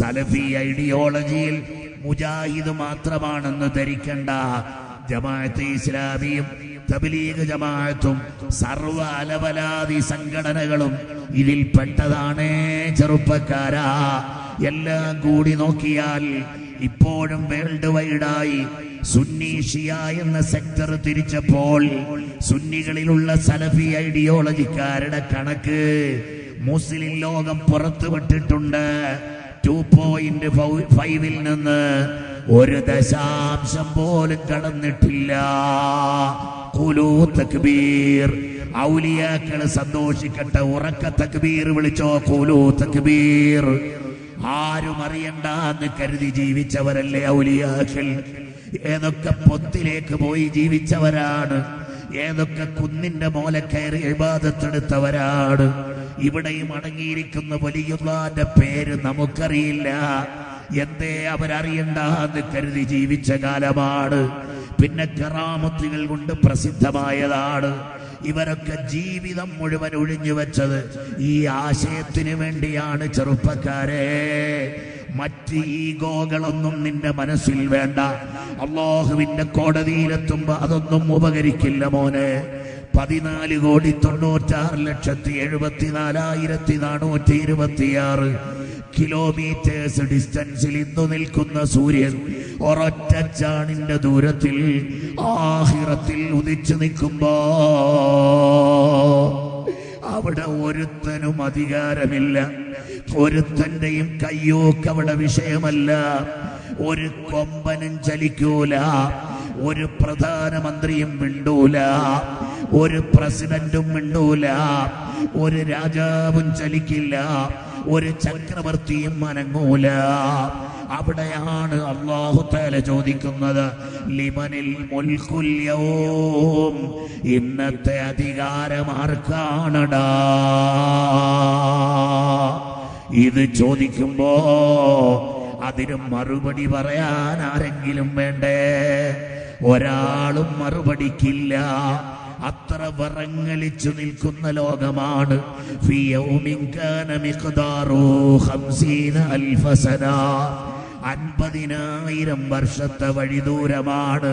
സലഫി ഐഡിയോളജിയിൽ മുജാഹിദ് മാത്രമാണെന്ന് ധരിക്കേണ്ട. ജമാഅത്തെ ഇസ്ലാമിയും തബ്ലീഗ് ജമാഅത്തും സർവ്വ അലവലാതി സംഘടനകളും ഇതിൽ പെട്ടതാണേ ചെറുപ്പക്കാരാ. എല്ലാം കൂടി നോക്കിയാൽ ഇപ്പോഴും വേൾഡ് വൈഡായി സുന്നി ഷിയ എന്ന സെക്ടർ തിരിച്ചപ്പോൾ സുന്നികളിലുള്ള സലഫി ഐഡിയോളജിക്കാരുടെ കണക്ക് മുസ്ലിം ലോകം പുറത്തുവിട്ടിട്ടുണ്ട്. ടു പോയിന്റ് ഫൈവിൽ നിന്ന് ഒരു ദശാംശം പോലും കടന്നിട്ടില്ല. ഖുലൂ തക്ബീർ. ഔലിയാക്കളെ സന്തോഷിക്കട്ടെ, ഉറക്ക തക്ബീർ വിളിച്ചോ, ഖുലൂ തക്ബീർ. ആരും അറിയണ്ടെന്ന് കരുതി ജീവിച്ചവരല്ലേ ഔലിയാക്കൾ. ഏതൊക്കെ പൊത്തിലേക്ക് പോയി ജീവിച്ചവരാണ്, ഏതൊക്കെ കുന്നിന്റെ മോലെ കയറി ഇബാദത്തെടുത്തവരാണ്. ഇവിടെയും അടങ്ങിയിരിക്കുന്ന വലിയുള്ളാന്റെ പേര് നമുക്കറിയില്ല. എന്തേ അവരറിയണ്ടെന്ന് കരുതി ജീവിച്ച കാലമാണ്. പിന്നെ കറാമത്തുകൾ കൊണ്ട് പ്രസിദ്ധമായതാണ്. ഇവരൊക്കെ ജീവിതം മുഴുവൻ ഒഴിഞ്ഞു വെച്ചത് ഈ ആശയത്തിന് വേണ്ടിയാണ്. ചെറുപ്പക്കാരെ, മറ്റ് ഈഗോകളൊന്നും നിന്റെ മനസ്സിൽ വേണ്ട. അല്ലാഹുവിന്റെ കോടതിയിലെത്തുമ്പോ അതൊന്നും ഉപകരിക്കില്ല മോനെ. പതിനാല് കോടി തൊണ്ണൂറ്റാറ് ലക്ഷത്തി എഴുപത്തിനാലായിരത്തി നാനൂറ്റി ഇരുപത്തിയാറ് കിലോമീറ്റേഴ്സ് ഡിസ്റ്റൻസിൽ ഇന്നു നിൽക്കുന്ന സൂര്യൻ ഒരൊറ്റ ചാണിന്റെ ദൂരത്തിൽ ആഹിറത്തിൽ ഉദിച്ചു നിൽക്കുമ്പോ അവിടെ ഒരുത്തനും അധികാരമില്ല. ഒരുത്തന്റെയും കയ്യോക്ക് അവിടെ വിഷയമല്ല. ഒരു കൊമ്പനും ചലിക്കൂല, ഒരു പ്രധാനമന്ത്രിയും മിണ്ടൂല, ഒരു പ്രസിഡന്റും മിണ്ടൂല, ഒരു രാജാവും ചലിക്കില്ല, ഒരു ചക്രവർത്തിയും അനങ്ങൂല. അവിടെയാണ് അല്ലാഹു തആല ചോദിക്കുന്നത്, ലിമനിൽ മുൽകുൽ യൗം, ഇന്നത്തെ അധികാരം ആർക്കാണടാ? ഇത് ചോദിക്കുമ്പോ അതിന് മറുപടി പറയാൻ ആരെങ്കിലും വേണ്ടേ? ഒരാളും മറുപടിക്കില്ല. അത്ര വറങ്ങലിച്ചു നിൽക്കുന്ന ലോകമാണ്. ഫീ യൗമിൻ കാന മിഖ്ദാറു ഹംസീന അൽഫ സന, അൻപതിനായിരം വർഷത്തെ വഴി ദൂരമാണ്.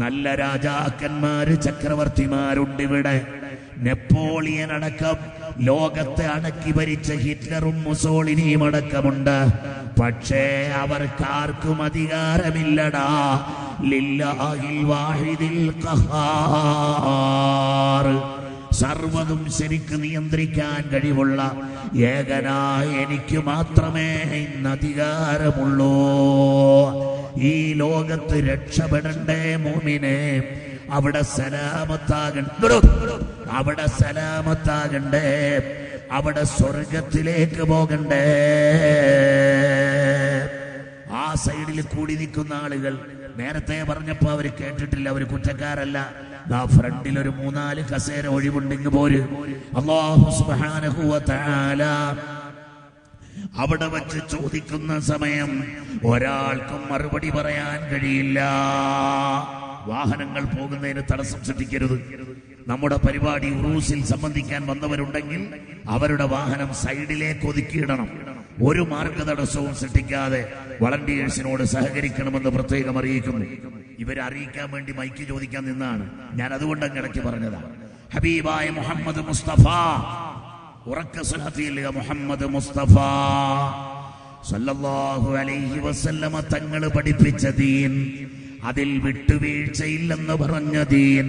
നല്ല രാജാക്കന്മാര് ചക്രവർത്തിമാരുണ്ട് ഇവിടെ. നെപ്പോളിയൻ അടക്കം ലോകത്തെ അടക്കി ഭരിച്ച ഹിറ്റ്ലറും മുസോളിനിയും അടക്കമുണ്ട്. പക്ഷേ അവർക്കാർക്കും അധികാരമില്ലടാ. ലില്ലാഹിൽ വാഹിദിൽ ഖഹാർ. സർവതും ശരിക്ക് നിയന്ത്രിക്കാൻ കഴിവുള്ള ഏകനായ എനിക്ക് മാത്രമേ ഇന്ന് അധികാരമുള്ളൂ. ഈ ലോകത്ത് രക്ഷപ്പെടണ്ടേ മോമിനെ? അവിടെ സലാമത്താകണ്ടേ? അവിടെ സലാമത്താകണ്ടേ? അവിടെ സ്വർഗത്തിലേക്ക് പോകണ്ടേ? ആ സൈഡിൽ കൂടി നിൽക്കുന്ന ആളുകൾ നേരത്തെ പറഞ്ഞപ്പോ അവര് കേട്ടിട്ടില്ല, അവര് കുറ്റക്കാരല്ല. ആ ഫ്രണ്ടിൽ ഒരു മൂന്നാല് കസേര ഒഴിവുണ്ടെങ്കിൽ പോര്. അല്ലാഹു സുബ്ഹാനഹു വ തആല അവിടെ വച്ച് ചോദിക്കുന്ന സമയം ഒരാൾക്കും മറുപടി പറയാൻ കഴിയില്ല. വാഹനങ്ങൾ പോകുന്നതിന് തടസ്സം സൃഷ്ടിക്കരുത്. നമ്മുടെ പരിപാടി ഉറൂസിൽ സംബന്ധിക്കാൻ വന്നവരുണ്ടെങ്കിൽ അവരുടെ വാഹനം സൈഡിലേക്ക് ഒതുക്കിയിടണം. ഒരു മാർഗ തടസ്സവും സൃഷ്ടിക്കാതെ വളണ്ടിയേഴ്സിനോട് സഹകരിക്കണമെന്ന് പ്രത്യേകം അറിയിക്കുന്നു. ഇവരെ അറിയിക്കാൻ വേണ്ടി മൈക്ക് ചോദിക്കാൻ നിന്നാണ് ഞാൻ, അതുകൊണ്ടങ്ങ് ഇടയ്ക്ക് പറഞ്ഞതാണ്. ഹബീബായ മുഹമ്മദ് മുസ്തഫ ഉറക്ക സ്വലാത്തിൽ മുഹമ്മദ് മുസ്തഫ സല്ലല്ലാഹു അലൈഹി വസല്ലമ തങ്ങൾ പഠിപ്പിച്ച ദീൻ, അതിൽ വിട്ടുവീഴ്ചയില്ലെന്ന് പറഞ്ഞ ദീൻ,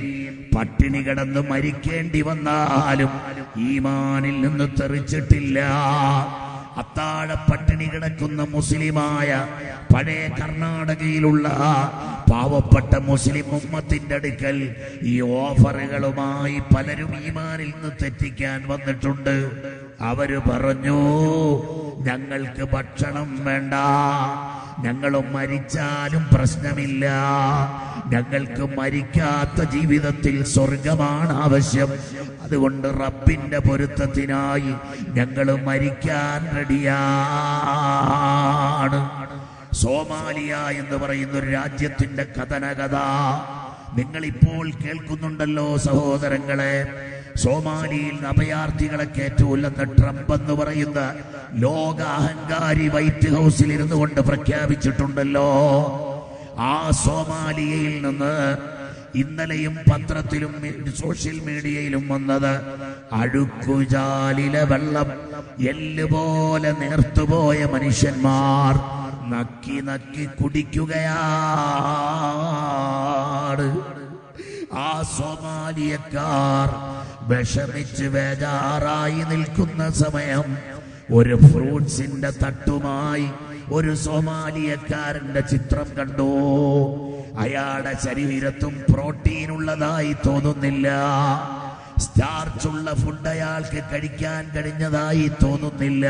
പട്ടിണി കിടന്ന് മരിക്കേണ്ടി വന്നാലും ഈമാനിൽ നിന്ന് തെറിച്ചിട്ടില്ല. അത്താഴ പട്ടിണി കിടക്കുന്ന മുസ്ലിമായ പഴയ കർണാടകയിലുള്ള പാവപ്പെട്ട മുസ്ലിം ഉമ്മത്തിന്റെ അടുക്കൽ ഈ ഓഫറുകളുമായി പലരും ഈമാനിൽ നിന്ന് തെറ്റിക്കാൻ വന്നിട്ടുണ്ട്. അവര് പറഞ്ഞു, ഞങ്ങൾക്ക് ഭക്ഷണം വേണ്ട, ഞങ്ങൾ മരിച്ചാലും പ്രശ്നമില്ല, ഞങ്ങൾക്ക് മരിക്കാത്ത ജീവിതത്തിൽ സ്വർഗമാണ് ആവശ്യം, അതുകൊണ്ട് റബ്ബിന്റെ പൊരുത്തത്തിനായി ഞങ്ങൾ മരിക്കാൻ റെഡിയാണ്. സോമാലിയ എന്ന് പറയുന്ന ഒരു രാജ്യത്തിന്റെ കഥനകഥ നിങ്ങളിപ്പോൾ കേൾക്കുന്നുണ്ടല്ലോ സഹോദരങ്ങളെ. സോമാലിയിൽ അഭയാർത്ഥികളെ കയറ്റൂല്ലെന്ന് ട്രംപ് എന്ന് പറയുന്ന ലോക അഹങ്കാരി വൈറ്റ് ഹൗസിൽ ഇരുന്നു കൊണ്ട് പ്രഖ്യാപിച്ചിട്ടുണ്ടല്ലോ. ആ സോമാലിയയിൽ നിന്ന് ഇന്നലെയും പത്രത്തിലും സോഷ്യൽ മീഡിയയിലും വന്നത്, അഴുക്കുചാലിലെ വെള്ളം എല്ലുപോലെ നേർത്തുപോയ മനുഷ്യന്മാർ നക്കി നക്കി കുടിക്കുകയാണ്. ആ സോമാലിയക്കാർ വിഷമിച്ച് വേജാറായി നിൽക്കുന്ന സമയം ഒരു ഫ്രൂട്ട്സിന്റെ തട്ടുമായി ഒരു സോമാലിയക്കാരന്റെ ചിത്രം കണ്ടു. അയാളുടെ ശരീരത്തും പ്രോട്ടീൻ ഉള്ളതായി തോന്നുന്നില്ല, സ്റ്റാർച്ച് ഉള്ള ഫുഡ് അയാൾക്ക് കഴിക്കാൻ കഴിഞ്ഞതായി തോന്നുന്നില്ല.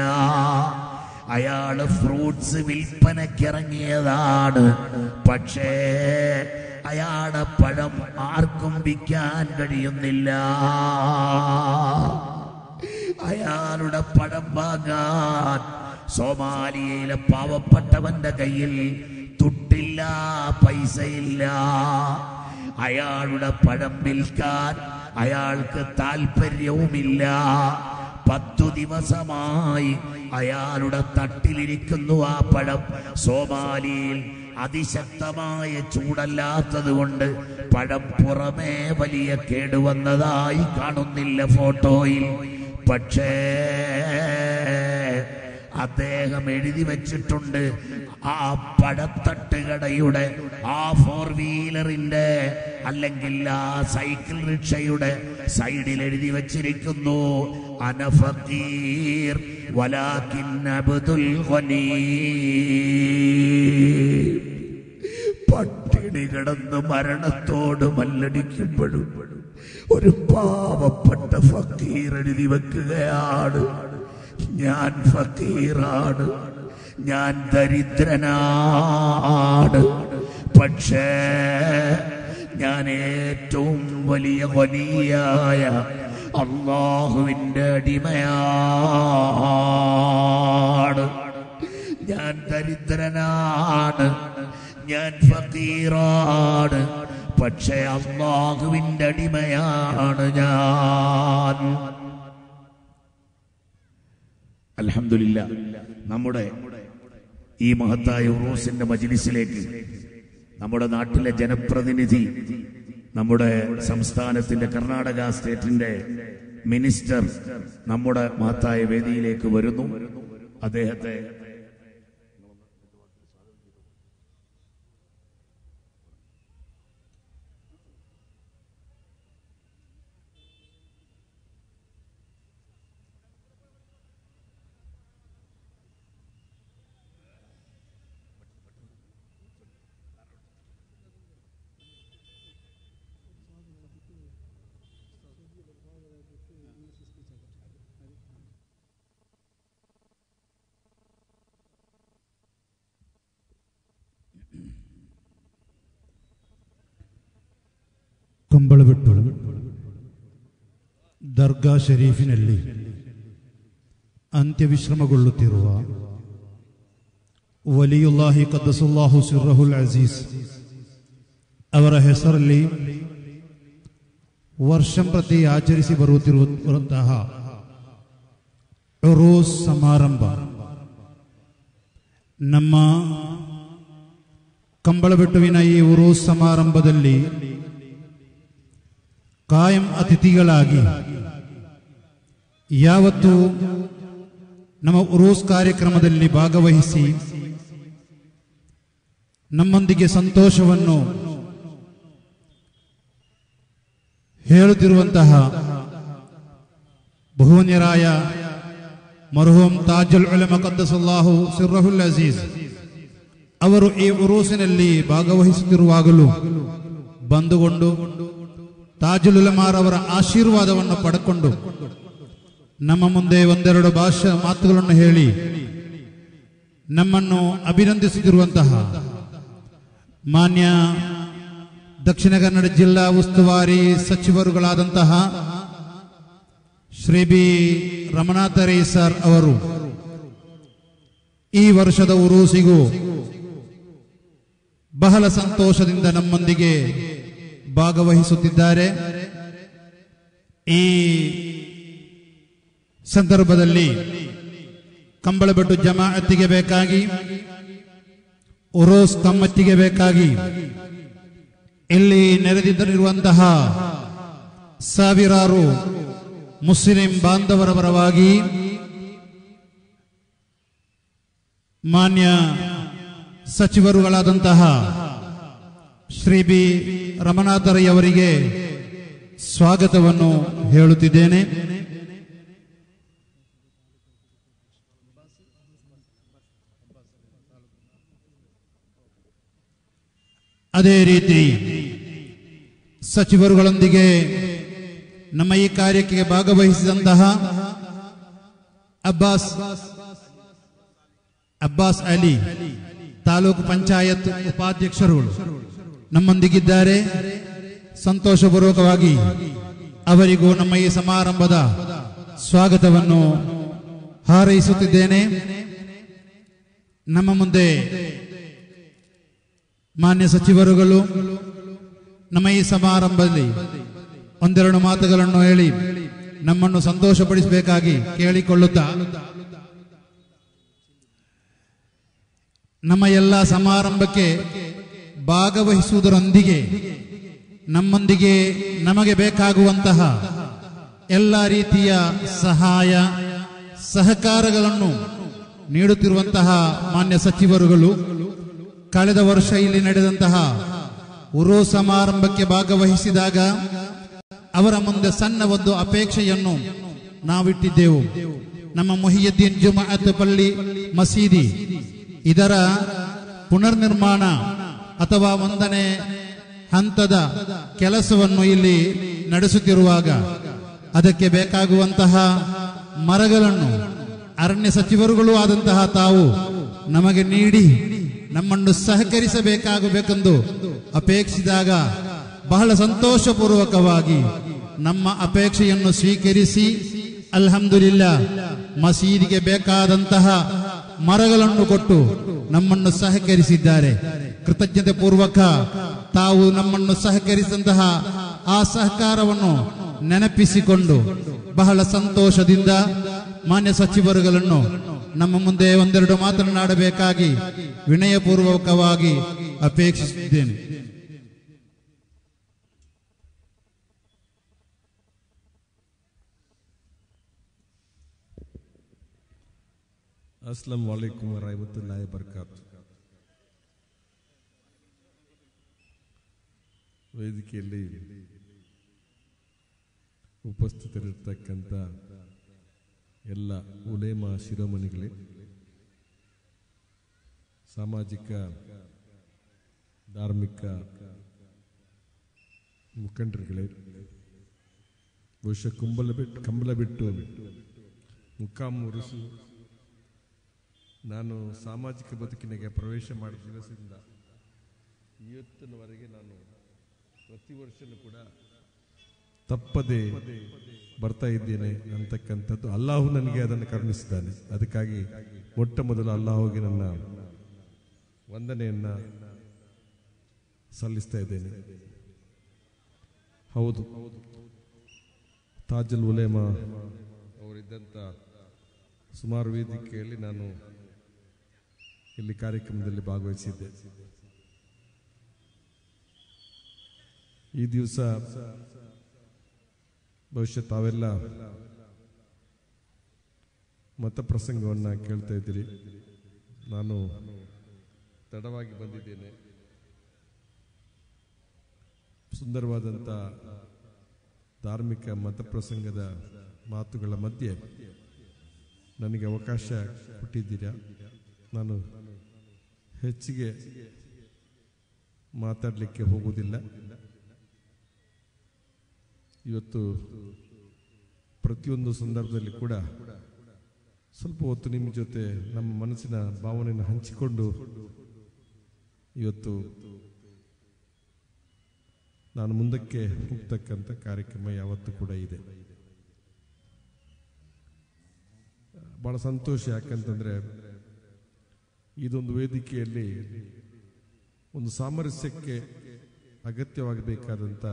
അയാള് ഫ്രൂട്ട്സ് വിൽപ്പനക്കിറങ്ങിയതാണ്, പക്ഷേ അയാളുടെ പഴം ആർക്കും വിൽക്കാൻ കഴിയുന്നില്ല. അയാളുടെ പഴം വാങ്ങാൻ സോമാലിയയിലെ പാവപ്പെട്ടവന്റെ കയ്യിൽ തുട്ടില്ല, പൈസയില്ല. അയാളുടെ പഴം വിൽക്കാൻ അയാൾക്ക് താല്പര്യവുമില്ല. പത്തു ദിവസമായി അയാളുടെ തട്ടിലിരിക്കുന്നു ആ പഴം. സോമാലിയിൽ അതിശക്തമായ ചൂടല്ലാത്തത് കൊണ്ട് പഴം പുറമേ വലിയ കേടുവന്നതായി കാണുന്നില്ല ഫോട്ടോയിൽ. പക്ഷേ അദ്ദേഹം എഴുതി വച്ചിട്ടുണ്ട്, ആ പഴത്തട്ടുകടയുടെ, ആ ഫോർ വീലറിന്റെ അല്ലെങ്കിൽ ആ സൈക്കിൾ റിക്ഷയുടെ സൈഡിൽ എഴുതി വച്ചിരിക്കുന്നു, അന ഫഖീർ വലാകിൻ അബ്ദുൽ ഗനി. പട്ടിണി കിടന്ന് മരണത്തോട് മല്ലടിക്കുമ്പോഴും ഒരു പാവപ്പെട്ട ഫക്കീർ എഴുതി വെക്കുകയാണ്, ഞാൻ ഫക്കീറാണ്, ഞാൻ ദരിദ്രനാണ്, പക്ഷേ ഞാൻ ഏറ്റവും വലിയ വലിയായ അല്ലാഹുവിന്റെ അടിമയാണ്, ഞാൻ ദരിദ്രനാണ്, ഞാൻ ഫഖീറാണ്, പക്ഷേ അല്ലാഹുവിന്റെ അടിമയാണ് ഞാൻ. അൽഹംദുലില്ലാ, നമ്മുടെ ഈ മഹത്തായ ഉറൂസിന്റെ മജ്‌ലിസിലേക്ക് നമ്മുടെ നാട്ടിലെ ജനപ്രതിനിധി, നമ്മുടെ സംസ്ഥാനത്തിന്റെ കർണാടക സ്റ്റേറ്റിന്റെ മിനിസ്റ്റർ നമ്മുടെ മഹത്തായ വേദിയിലേക്ക് വരുന്നു. അദ്ദേഹത്തെ ಕಂಬಳವಿಟ್ಟಳು ದರ್ಗಾ ಶರೀಫಿನಲ್ಲಿ ಅಂತ್ಯವಿಶ್ರಮಗೊಳ್ಳುತ್ತಿರುವ ವಲಿಯುಲ್ಲಾಹಿ ಕದ್ದಸುಲ್ಲಾಹು ಸಿರ್ರಹುಲ್ ಅಜೀಸ್ ಅವರ ಹೆಸರಲ್ಲಿ ವರ್ಷಂ ಪ್ರತಿ ಆಚರಿಸಿ ಬರುತ್ತಿರುವಂತಹ ಉರೂಸ್ ಸಮಾರಂಭ ನಮ್ಮ ಕಂಬಳಬಿಟ್ಟುವಿನ ಈ ಉರೂಸ್ ಸಮಾರಂಭದಲ್ಲಿ ಕಾಯಂ ಅತಿಥಿಗಳಾಗಿ ಯಾವತ್ತು ನಮ್ಮ ಉರೂಸ್ ಕಾರ್ಯಕ್ರಮದಲ್ಲಿ ಭಾಗವಹಿಸಿ ನಮ್ಮೊಂದಿಗೆ ಸಂತೋಷವನ್ನು ಹೇಳುತ್ತಿರುವಂತಹ ಬಹುವನ್ಯರಾಯ ಮರ್ಹೂಮ್ ತಾಜುಲ್ ಉಲಮಾ ಕದ್ದಸಲ್ಲಾಹು ಸಿರ್ರಹುಲ್ ಅಜೀಸ್ ಅವರು ಈ ಉರೂಸಿನಲ್ಲಿ ಭಾಗವಹಿಸುತ್ತಿರುವಾಗಲೂ ಬಂದುಕೊಂಡು ತಾಜುಲ್ ಉಲಮಾರವರ ಆಶೀರ್ವಾದವನ್ನು ಪಡೆದುಕೊಂಡು ನಮ್ಮ ಮುಂದೆ ಒಂದೆರಡು ಭಾಷಾ ಮಾತುಗಳನ್ನು ಹೇಳಿ ನಮ್ಮನ್ನು ಅಭಿನಂದಿಸುತ್ತಿರುವಂತಹ ಮಾನ್ಯ ದಕ್ಷಿಣ ಕನ್ನಡ ಜಿಲ್ಲಾ ಉಸ್ತುವಾರಿ ಸಚಿವರುಗಳಾದಂತಹ ಶ್ರೀ ಬಿ ರಮಣಾತರೈ ಸರ್ ಅವರು ಈ ವರ್ಷದ ಉರೂಸಿಗೂ ಬಹಳ ಸಂತೋಷದಿಂದ ನಮ್ಮೊಂದಿಗೆ ಭಾಗವಹಿಸುತ್ತಿದ್ದಾರೆ. ಈ ಸಂದರ್ಭದಲ್ಲಿ ಕಂಬಳಬೆಟ್ಟು ಜಮಾಅತ್ತಿಗೆ ಬೇಕಾಗಿ, ಉರೂಸ್ ಕಮ್ಮತ್ತಿಗೆ ಬೇಕಾಗಿ ಇಲ್ಲಿ ನೆರೆದಿದ್ದರಿರುವಂತಹ ಸಾವಿರಾರು ಮುಸ್ಲಿಂ ಬಾಂಧವರ ಪರವಾಗಿ ಮಾನ್ಯ ಸಚಿವರುಗಳಾದಂತಹ ಶ್ರೀ ಬಿ ರಮಣಾತರೈ ಅವರಿಗೆ ಸ್ವಾಗತವನ್ನು ಹೇಳುತ್ತಿದ್ದೇನೆ. ಅದೇ ರೀತಿ ಸಚಿವರುಗಳೊಂದಿಗೆ ನಮ್ಮ ಈ ಕಾರ್ಯಕ್ಕೆ ಭಾಗವಹಿಸಿದಂತಹ ಅಬ್ಬಾಸ್ ಅಬ್ಬಾಸ್ ಅಲಿ ತಾಲೂಕು ಪಂಚಾಯತ್ ಉಪಾಧ್ಯಕ್ಷರುಗಳು ನಮ್ಮೊಂದಿಗಿದ್ದಾರೆ. ಸಂತೋಷಪೂರ್ವಕವಾಗಿ ಅವರಿಗೂ ನಮ್ಮ ಈ ಸಮಾರಂಭದ ಸ್ವಾಗತವನ್ನು ಹಾರೈಸುತ್ತಿದ್ದೇನೆ. ನಮ್ಮ ಮುಂದೆ ಮಾನ್ಯ ಸಚಿವರುಗಳು ನಮ್ಮ ಈ ಸಮಾರಂಭದಲ್ಲಿ ಒಂದೆರಡು ಮಾತುಗಳನ್ನು ಹೇಳಿ ನಮ್ಮನ್ನು ಸಂತೋಷಪಡಿಸಬೇಕಾಗಿ ಕೇಳಿಕೊಳ್ಳುತ್ತಾ, ನಮ್ಮ ಎಲ್ಲ ಸಮಾರಂಭಕ್ಕೆ ಭಾಗವಹಿಸುವುದರೊಂದಿಗೆ ನಮ್ಮೊಂದಿಗೆ ನಮಗೆ ಬೇಕಾಗುವಂತಹ ಎಲ್ಲ ರೀತಿಯ ಸಹಾಯ ಸಹಕಾರಗಳನ್ನು ನೀಡುತ್ತಿರುವಂತಹ ಮಾನ್ಯ ಸಚಿವರುಗಳು, ಕಳೆದ ವರ್ಷ ಇಲ್ಲಿ ನಡೆದಂತಹ ಉರೂಸ್ ಸಮಾರಂಭಕ್ಕೆ ಭಾಗವಹಿಸಿದಾಗ ಅವರ ಮುಂದೆ ಸಣ್ಣ ಒಂದು ಅಪೇಕ್ಷೆಯನ್ನು ನಾವಿಟ್ಟಿದ್ದೆವು. ನಮ್ಮ ಮುಹಿಯುದ್ದೀನ್ ಜುಮಾಅತ್ ಪಲ್ಲಿ ಮಸೀದಿ ಇದರ ಪುನರ್ನಿರ್ಮಾಣ ಅಥವಾ ಒಂದನೇ ಹಂತದ ಕೆಲಸವನ್ನು ಇಲ್ಲಿ ನಡೆಸುತ್ತಿರುವಾಗ ಅದಕ್ಕೆ ಬೇಕಾಗುವಂತಹ ಮರಗಳನ್ನು ಅರಣ್ಯ ಸಚಿವರುಗಳೂ ಆದಂತಹ ತಾವು ನಮಗೆ ನೀಡಿ ನಮ್ಮನ್ನು ಸಹಕರಿಸಬೇಕಾಗಬೇಕೆಂದು ಅಪೇಕ್ಷಿಸಿದಾಗ ಬಹಳ ಸಂತೋಷಪೂರ್ವಕವಾಗಿ ನಮ್ಮ ಅಪೇಕ್ಷೆಯನ್ನು ಸ್ವೀಕರಿಸಿ ಅಲ್ಹಮ್ದುಲಿಲ್ಲಾ ಮಸೀದಿಗೆ ಬೇಕಾದಂತಹ ಮರಗಳನ್ನು ಕೊಟ್ಟು ನಮ್ಮನ್ನು ಸಹಕರಿಸಿದ್ದಾರೆ. ಕೃತಜ್ಞತೆ ಪೂರ್ವಕ ತಾವು ನಮ್ಮನ್ನು ಸಹಕರಿಸಿದಂತಹ ಆ ಸಹಕಾರವನ್ನು ನೆನಪಿಸಿಕೊಂಡು ಬಹಳ ಸಂತೋಷದಿಂದ ಮಾನ್ಯ ಸಚಿವರುಗಳನ್ನು ನಮ್ಮ ಮುಂದೆ ಒಂದೆರಡು ಮಾತನಾಡಬೇಕಾಗಿ ವಿನಯಪೂರ್ವಕವಾಗಿ ಅಪೇಕ್ಷಿಸಿದ್ದೇನೆ. ಅಸ್ಸಲಾಮು ಅಲೈಕುಂ ವರಹಮತುಲ್ಲಾಹಿ ವಬರಕಾತುಹು. ವೇದಿಕೆಯಲ್ಲಿ ಉಪಸ್ಥಿತರಿರ್ತಕ್ಕಂಥ ಎಲ್ಲ ಉಲೇಮಾ ಶಿರೋಮಣಿಗಳೇ, ಸಾಮಾಜಿಕ ಧಾರ್ಮಿಕ ಮುಖಂಡರುಗಳೇ, ಬಹುಶಃ ಕುಂಬಲ ಬಿಟ್ಟು ಕಂಬಲ ಬಿಟ್ಟು ಮುಖಾಮುರುಸು ನಾನು ಸಾಮಾಜಿಕ ಬದುಕಿನಿಗೆ ಪ್ರವೇಶ ಮಾಡಿದ ದಿವಸದಿಂದ ಇವತ್ತಿನವರೆಗೆ ನಾನು ಪ್ರತಿ ವರ್ಷವೂ ಕೂಡ ತಪ್ಪದೇ ಬರ್ತಾ ಇದ್ದೇನೆ ಅಂತಕ್ಕಂಥದ್ದು ಅಲ್ಲಾಹು ನನಗೆ ಅದನ್ನು ಕರುಣಿಸಿದ್ದಾನೆ. ಅದಕ್ಕಾಗಿ ಮೊಟ್ಟ ಮೊದಲು ಅಲ್ಲಾಹುಗೆ ನನ್ನ ವಂದನೆಯನ್ನು ಸಲ್ಲಿಸ್ತಾ ಇದ್ದೇನೆ. ಹೌದು, ತಾಜುಲ್ ಉಲೇಮಾ ಅವರಿದ್ದಂಥ ಸುಮಾರು ವೇದಿಕೆಯಲ್ಲಿ ನಾನು ಇಲ್ಲಿ ಕಾರ್ಯಕ್ರಮದಲ್ಲಿ ಭಾಗವಹಿಸಿದ್ದೆ. ಈ ದಿವಸ ಬಹುಶಃ ತಾವೆಲ್ಲ ಮತ ಪ್ರಸಂಗವನ್ನು ಕೇಳ್ತಾ ಇದ್ದೀರಿ. ನಾನು ತಡವಾಗಿ ಬಂದಿದ್ದೇನೆ. ಸುಂದರವಾದಂಥ ಧಾರ್ಮಿಕ ಮತ ಪ್ರಸಂಗದ ಮಾತುಗಳ ಮಧ್ಯೆ ನನಗೆ ಅವಕಾಶ ಕೊಟ್ಟಿದ್ದೀರಾ. ನಾನು ಹೆಚ್ಚಿಗೆ ಮಾತಾಡಲಿಕ್ಕೆ ಹೋಗುವುದಿಲ್ಲ. ಇವತ್ತು ಪ್ರತಿಯೊಂದು ಸಂದರ್ಭದಲ್ಲಿ ಕೂಡ ಸ್ವಲ್ಪ ಹೊತ್ತು ನಿಮ್ಮ ಜೊತೆ ನಮ್ಮ ಮನಸ್ಸಿನ ಭಾವನೆಯನ್ನು ಹಂಚಿಕೊಂಡು ಇವತ್ತು ನಾನು ಮುಂದಕ್ಕೆ ಹೋಗ್ತಕ್ಕಂಥ ಕಾರ್ಯಕ್ರಮ ಯಾವತ್ತೂ ಕೂಡ ಇದೆ. ಭಾಳ ಸಂತೋಷ. ಯಾಕಂತಂದರೆ ಇದೊಂದು ವೇದಿಕೆಯಲ್ಲಿ ಒಂದು ಸಾಮರಸ್ಯಕ್ಕೆ ಅಗತ್ಯವಾಗಬೇಕಾದಂಥ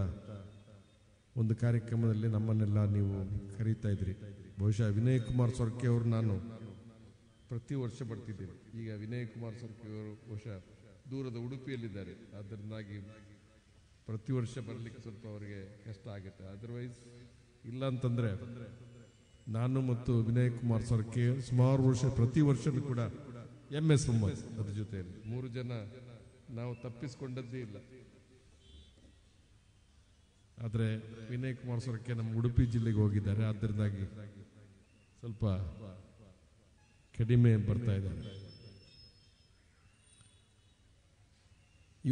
ಒಂದು ಕಾರ್ಯಕ್ರಮದಲ್ಲಿ ನಮ್ಮನ್ನೆಲ್ಲ ನೀವು ಕರೀತಾ ಇದ್ರಿ. ಬಹುಶಃ ವಿನಯ್ ಕುಮಾರ್ ಸೊರ್ಕೆ ಅವರು ನಾನು ಪ್ರತಿ ವರ್ಷ ಬರ್ತಿದ್ದೇವೆ. ಈಗ ವಿನಯ್ ಕುಮಾರ್ ಸೊರ್ಕೆ ಅವರು ಬಹುಶಃ ದೂರದ ಉಡುಪಿಯಲ್ಲಿದ್ದಾರೆ. ಅದರಿಂದಾಗಿ ಪ್ರತಿ ವರ್ಷ ಬರಲಿಕ್ಕೆ ಸ್ವಲ್ಪ ಅವರಿಗೆ ಕಷ್ಟ ಆಗುತ್ತೆ. ಅದರ್ವೈಸ್ ಇಲ್ಲ ಅಂತಂದರೆ ನಾನು ಮತ್ತು ವಿನಯ್ ಕುಮಾರ್ ಸೊರ್ಕೆ ಸುಮಾರು ವರ್ಷ ಪ್ರತಿ ವರ್ಷವೂ ಕೂಡ ಎಮ್ ಎಸ್ ಮೊಹಮ್ಮದ್ ಅದ್ರ ಜೊತೆಯಲ್ಲಿ ಮೂರು ಜನ ನಾವು ತಪ್ಪಿಸಿಕೊಂಡದ್ದೇ ಇಲ್ಲ. ಆದರೆ ವಿನಯ್ ಕುಮಾರ್ ಸೊರ್ಕೆ ನಮ್ಮ ಉಡುಪಿ ಜಿಲ್ಲೆಗೆ ಹೋಗಿದ್ದಾರೆ. ಅದರಿಂದಾಗಿ ಸ್ವಲ್ಪ ಕಡಿಮೆ ಬರ್ತಾ ಇದ್ದಾರೆ.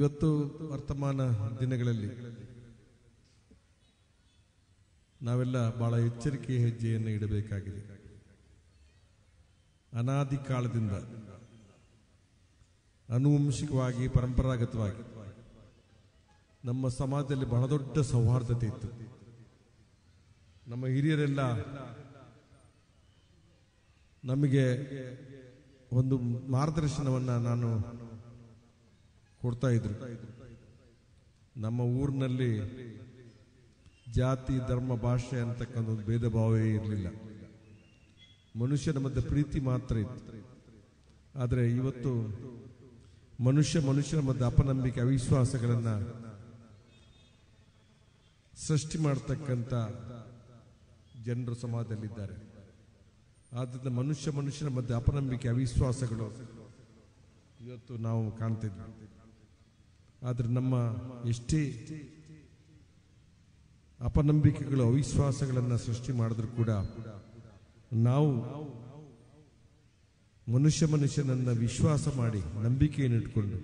ಇವತ್ತು ವರ್ತಮಾನ ದಿನಗಳಲ್ಲಿ ನಾವೆಲ್ಲ ಬಹಳ ಎಚ್ಚರಿಕೆ ಹೆಜ್ಜೆಯನ್ನು ಇಡಬೇಕಾಗಿದೆ. ಅನಾದಿ ಕಾಲದಿಂದ ಅನುವಂಶಿಕವಾಗಿ ಪರಂಪರಾಗತವಾಗಿ ನಮ್ಮ ಸಮಾಜದಲ್ಲಿ ಬಹಳ ದೊಡ್ಡ ಸೌಹಾರ್ದತೆ ಇತ್ತು. ನಮ್ಮ ಹಿರಿಯರೆಲ್ಲ ನಮಗೆ ಒಂದು ಮಾರ್ಗದರ್ಶನವನ್ನು ನಾನು ಕೊಡ್ತಾ ಇದ್ರು. ನಮ್ಮ ಊರಿನಲ್ಲಿ ಜಾತಿ ಧರ್ಮ ಭಾಷೆ ಅಂತಕ್ಕಂಥ ಒಂದು ಭೇದ ಭಾವವೇ ಇರಲಿಲ್ಲ. ಮನುಷ್ಯನ ಮಧ್ಯೆ ಪ್ರೀತಿ ಮಾತ್ರ ಇತ್ತು. ಆದರೆ ಇವತ್ತು ಮನುಷ್ಯ ಮನುಷ್ಯನ ಮಧ್ಯೆ ಅಪನಂಬಿಕೆ ಅವಿಶ್ವಾಸಗಳನ್ನು ಸೃಷ್ಟಿ ಮಾಡ್ತಕ್ಕಂಥ ಜನರು ಸಮಾಜದಲ್ಲಿದ್ದಾರೆ. ಆದ್ದರಿಂದ ಮನುಷ್ಯ ಮನುಷ್ಯನ ಮಧ್ಯೆ ಅಪನಂಬಿಕೆ ಅವಿಶ್ವಾಸಗಳು ಇವತ್ತು ನಾವು ಕಾಣ್ತಿದ್ವಿ. ಆದರೆ ನಮ್ಮ ಎಷ್ಟೇ ಅಪನಂಬಿಕೆಗಳು ಅವಿಶ್ವಾಸಗಳನ್ನು ಸೃಷ್ಟಿ ಮಾಡಿದ್ರು ಕೂಡ ನಾವು ಮನುಷ್ಯ ಮನುಷ್ಯನನ್ನು ವಿಶ್ವಾಸ ಮಾಡಿ ನಂಬಿಕೆಯನ್ನು ಇಟ್ಕೊಂಡು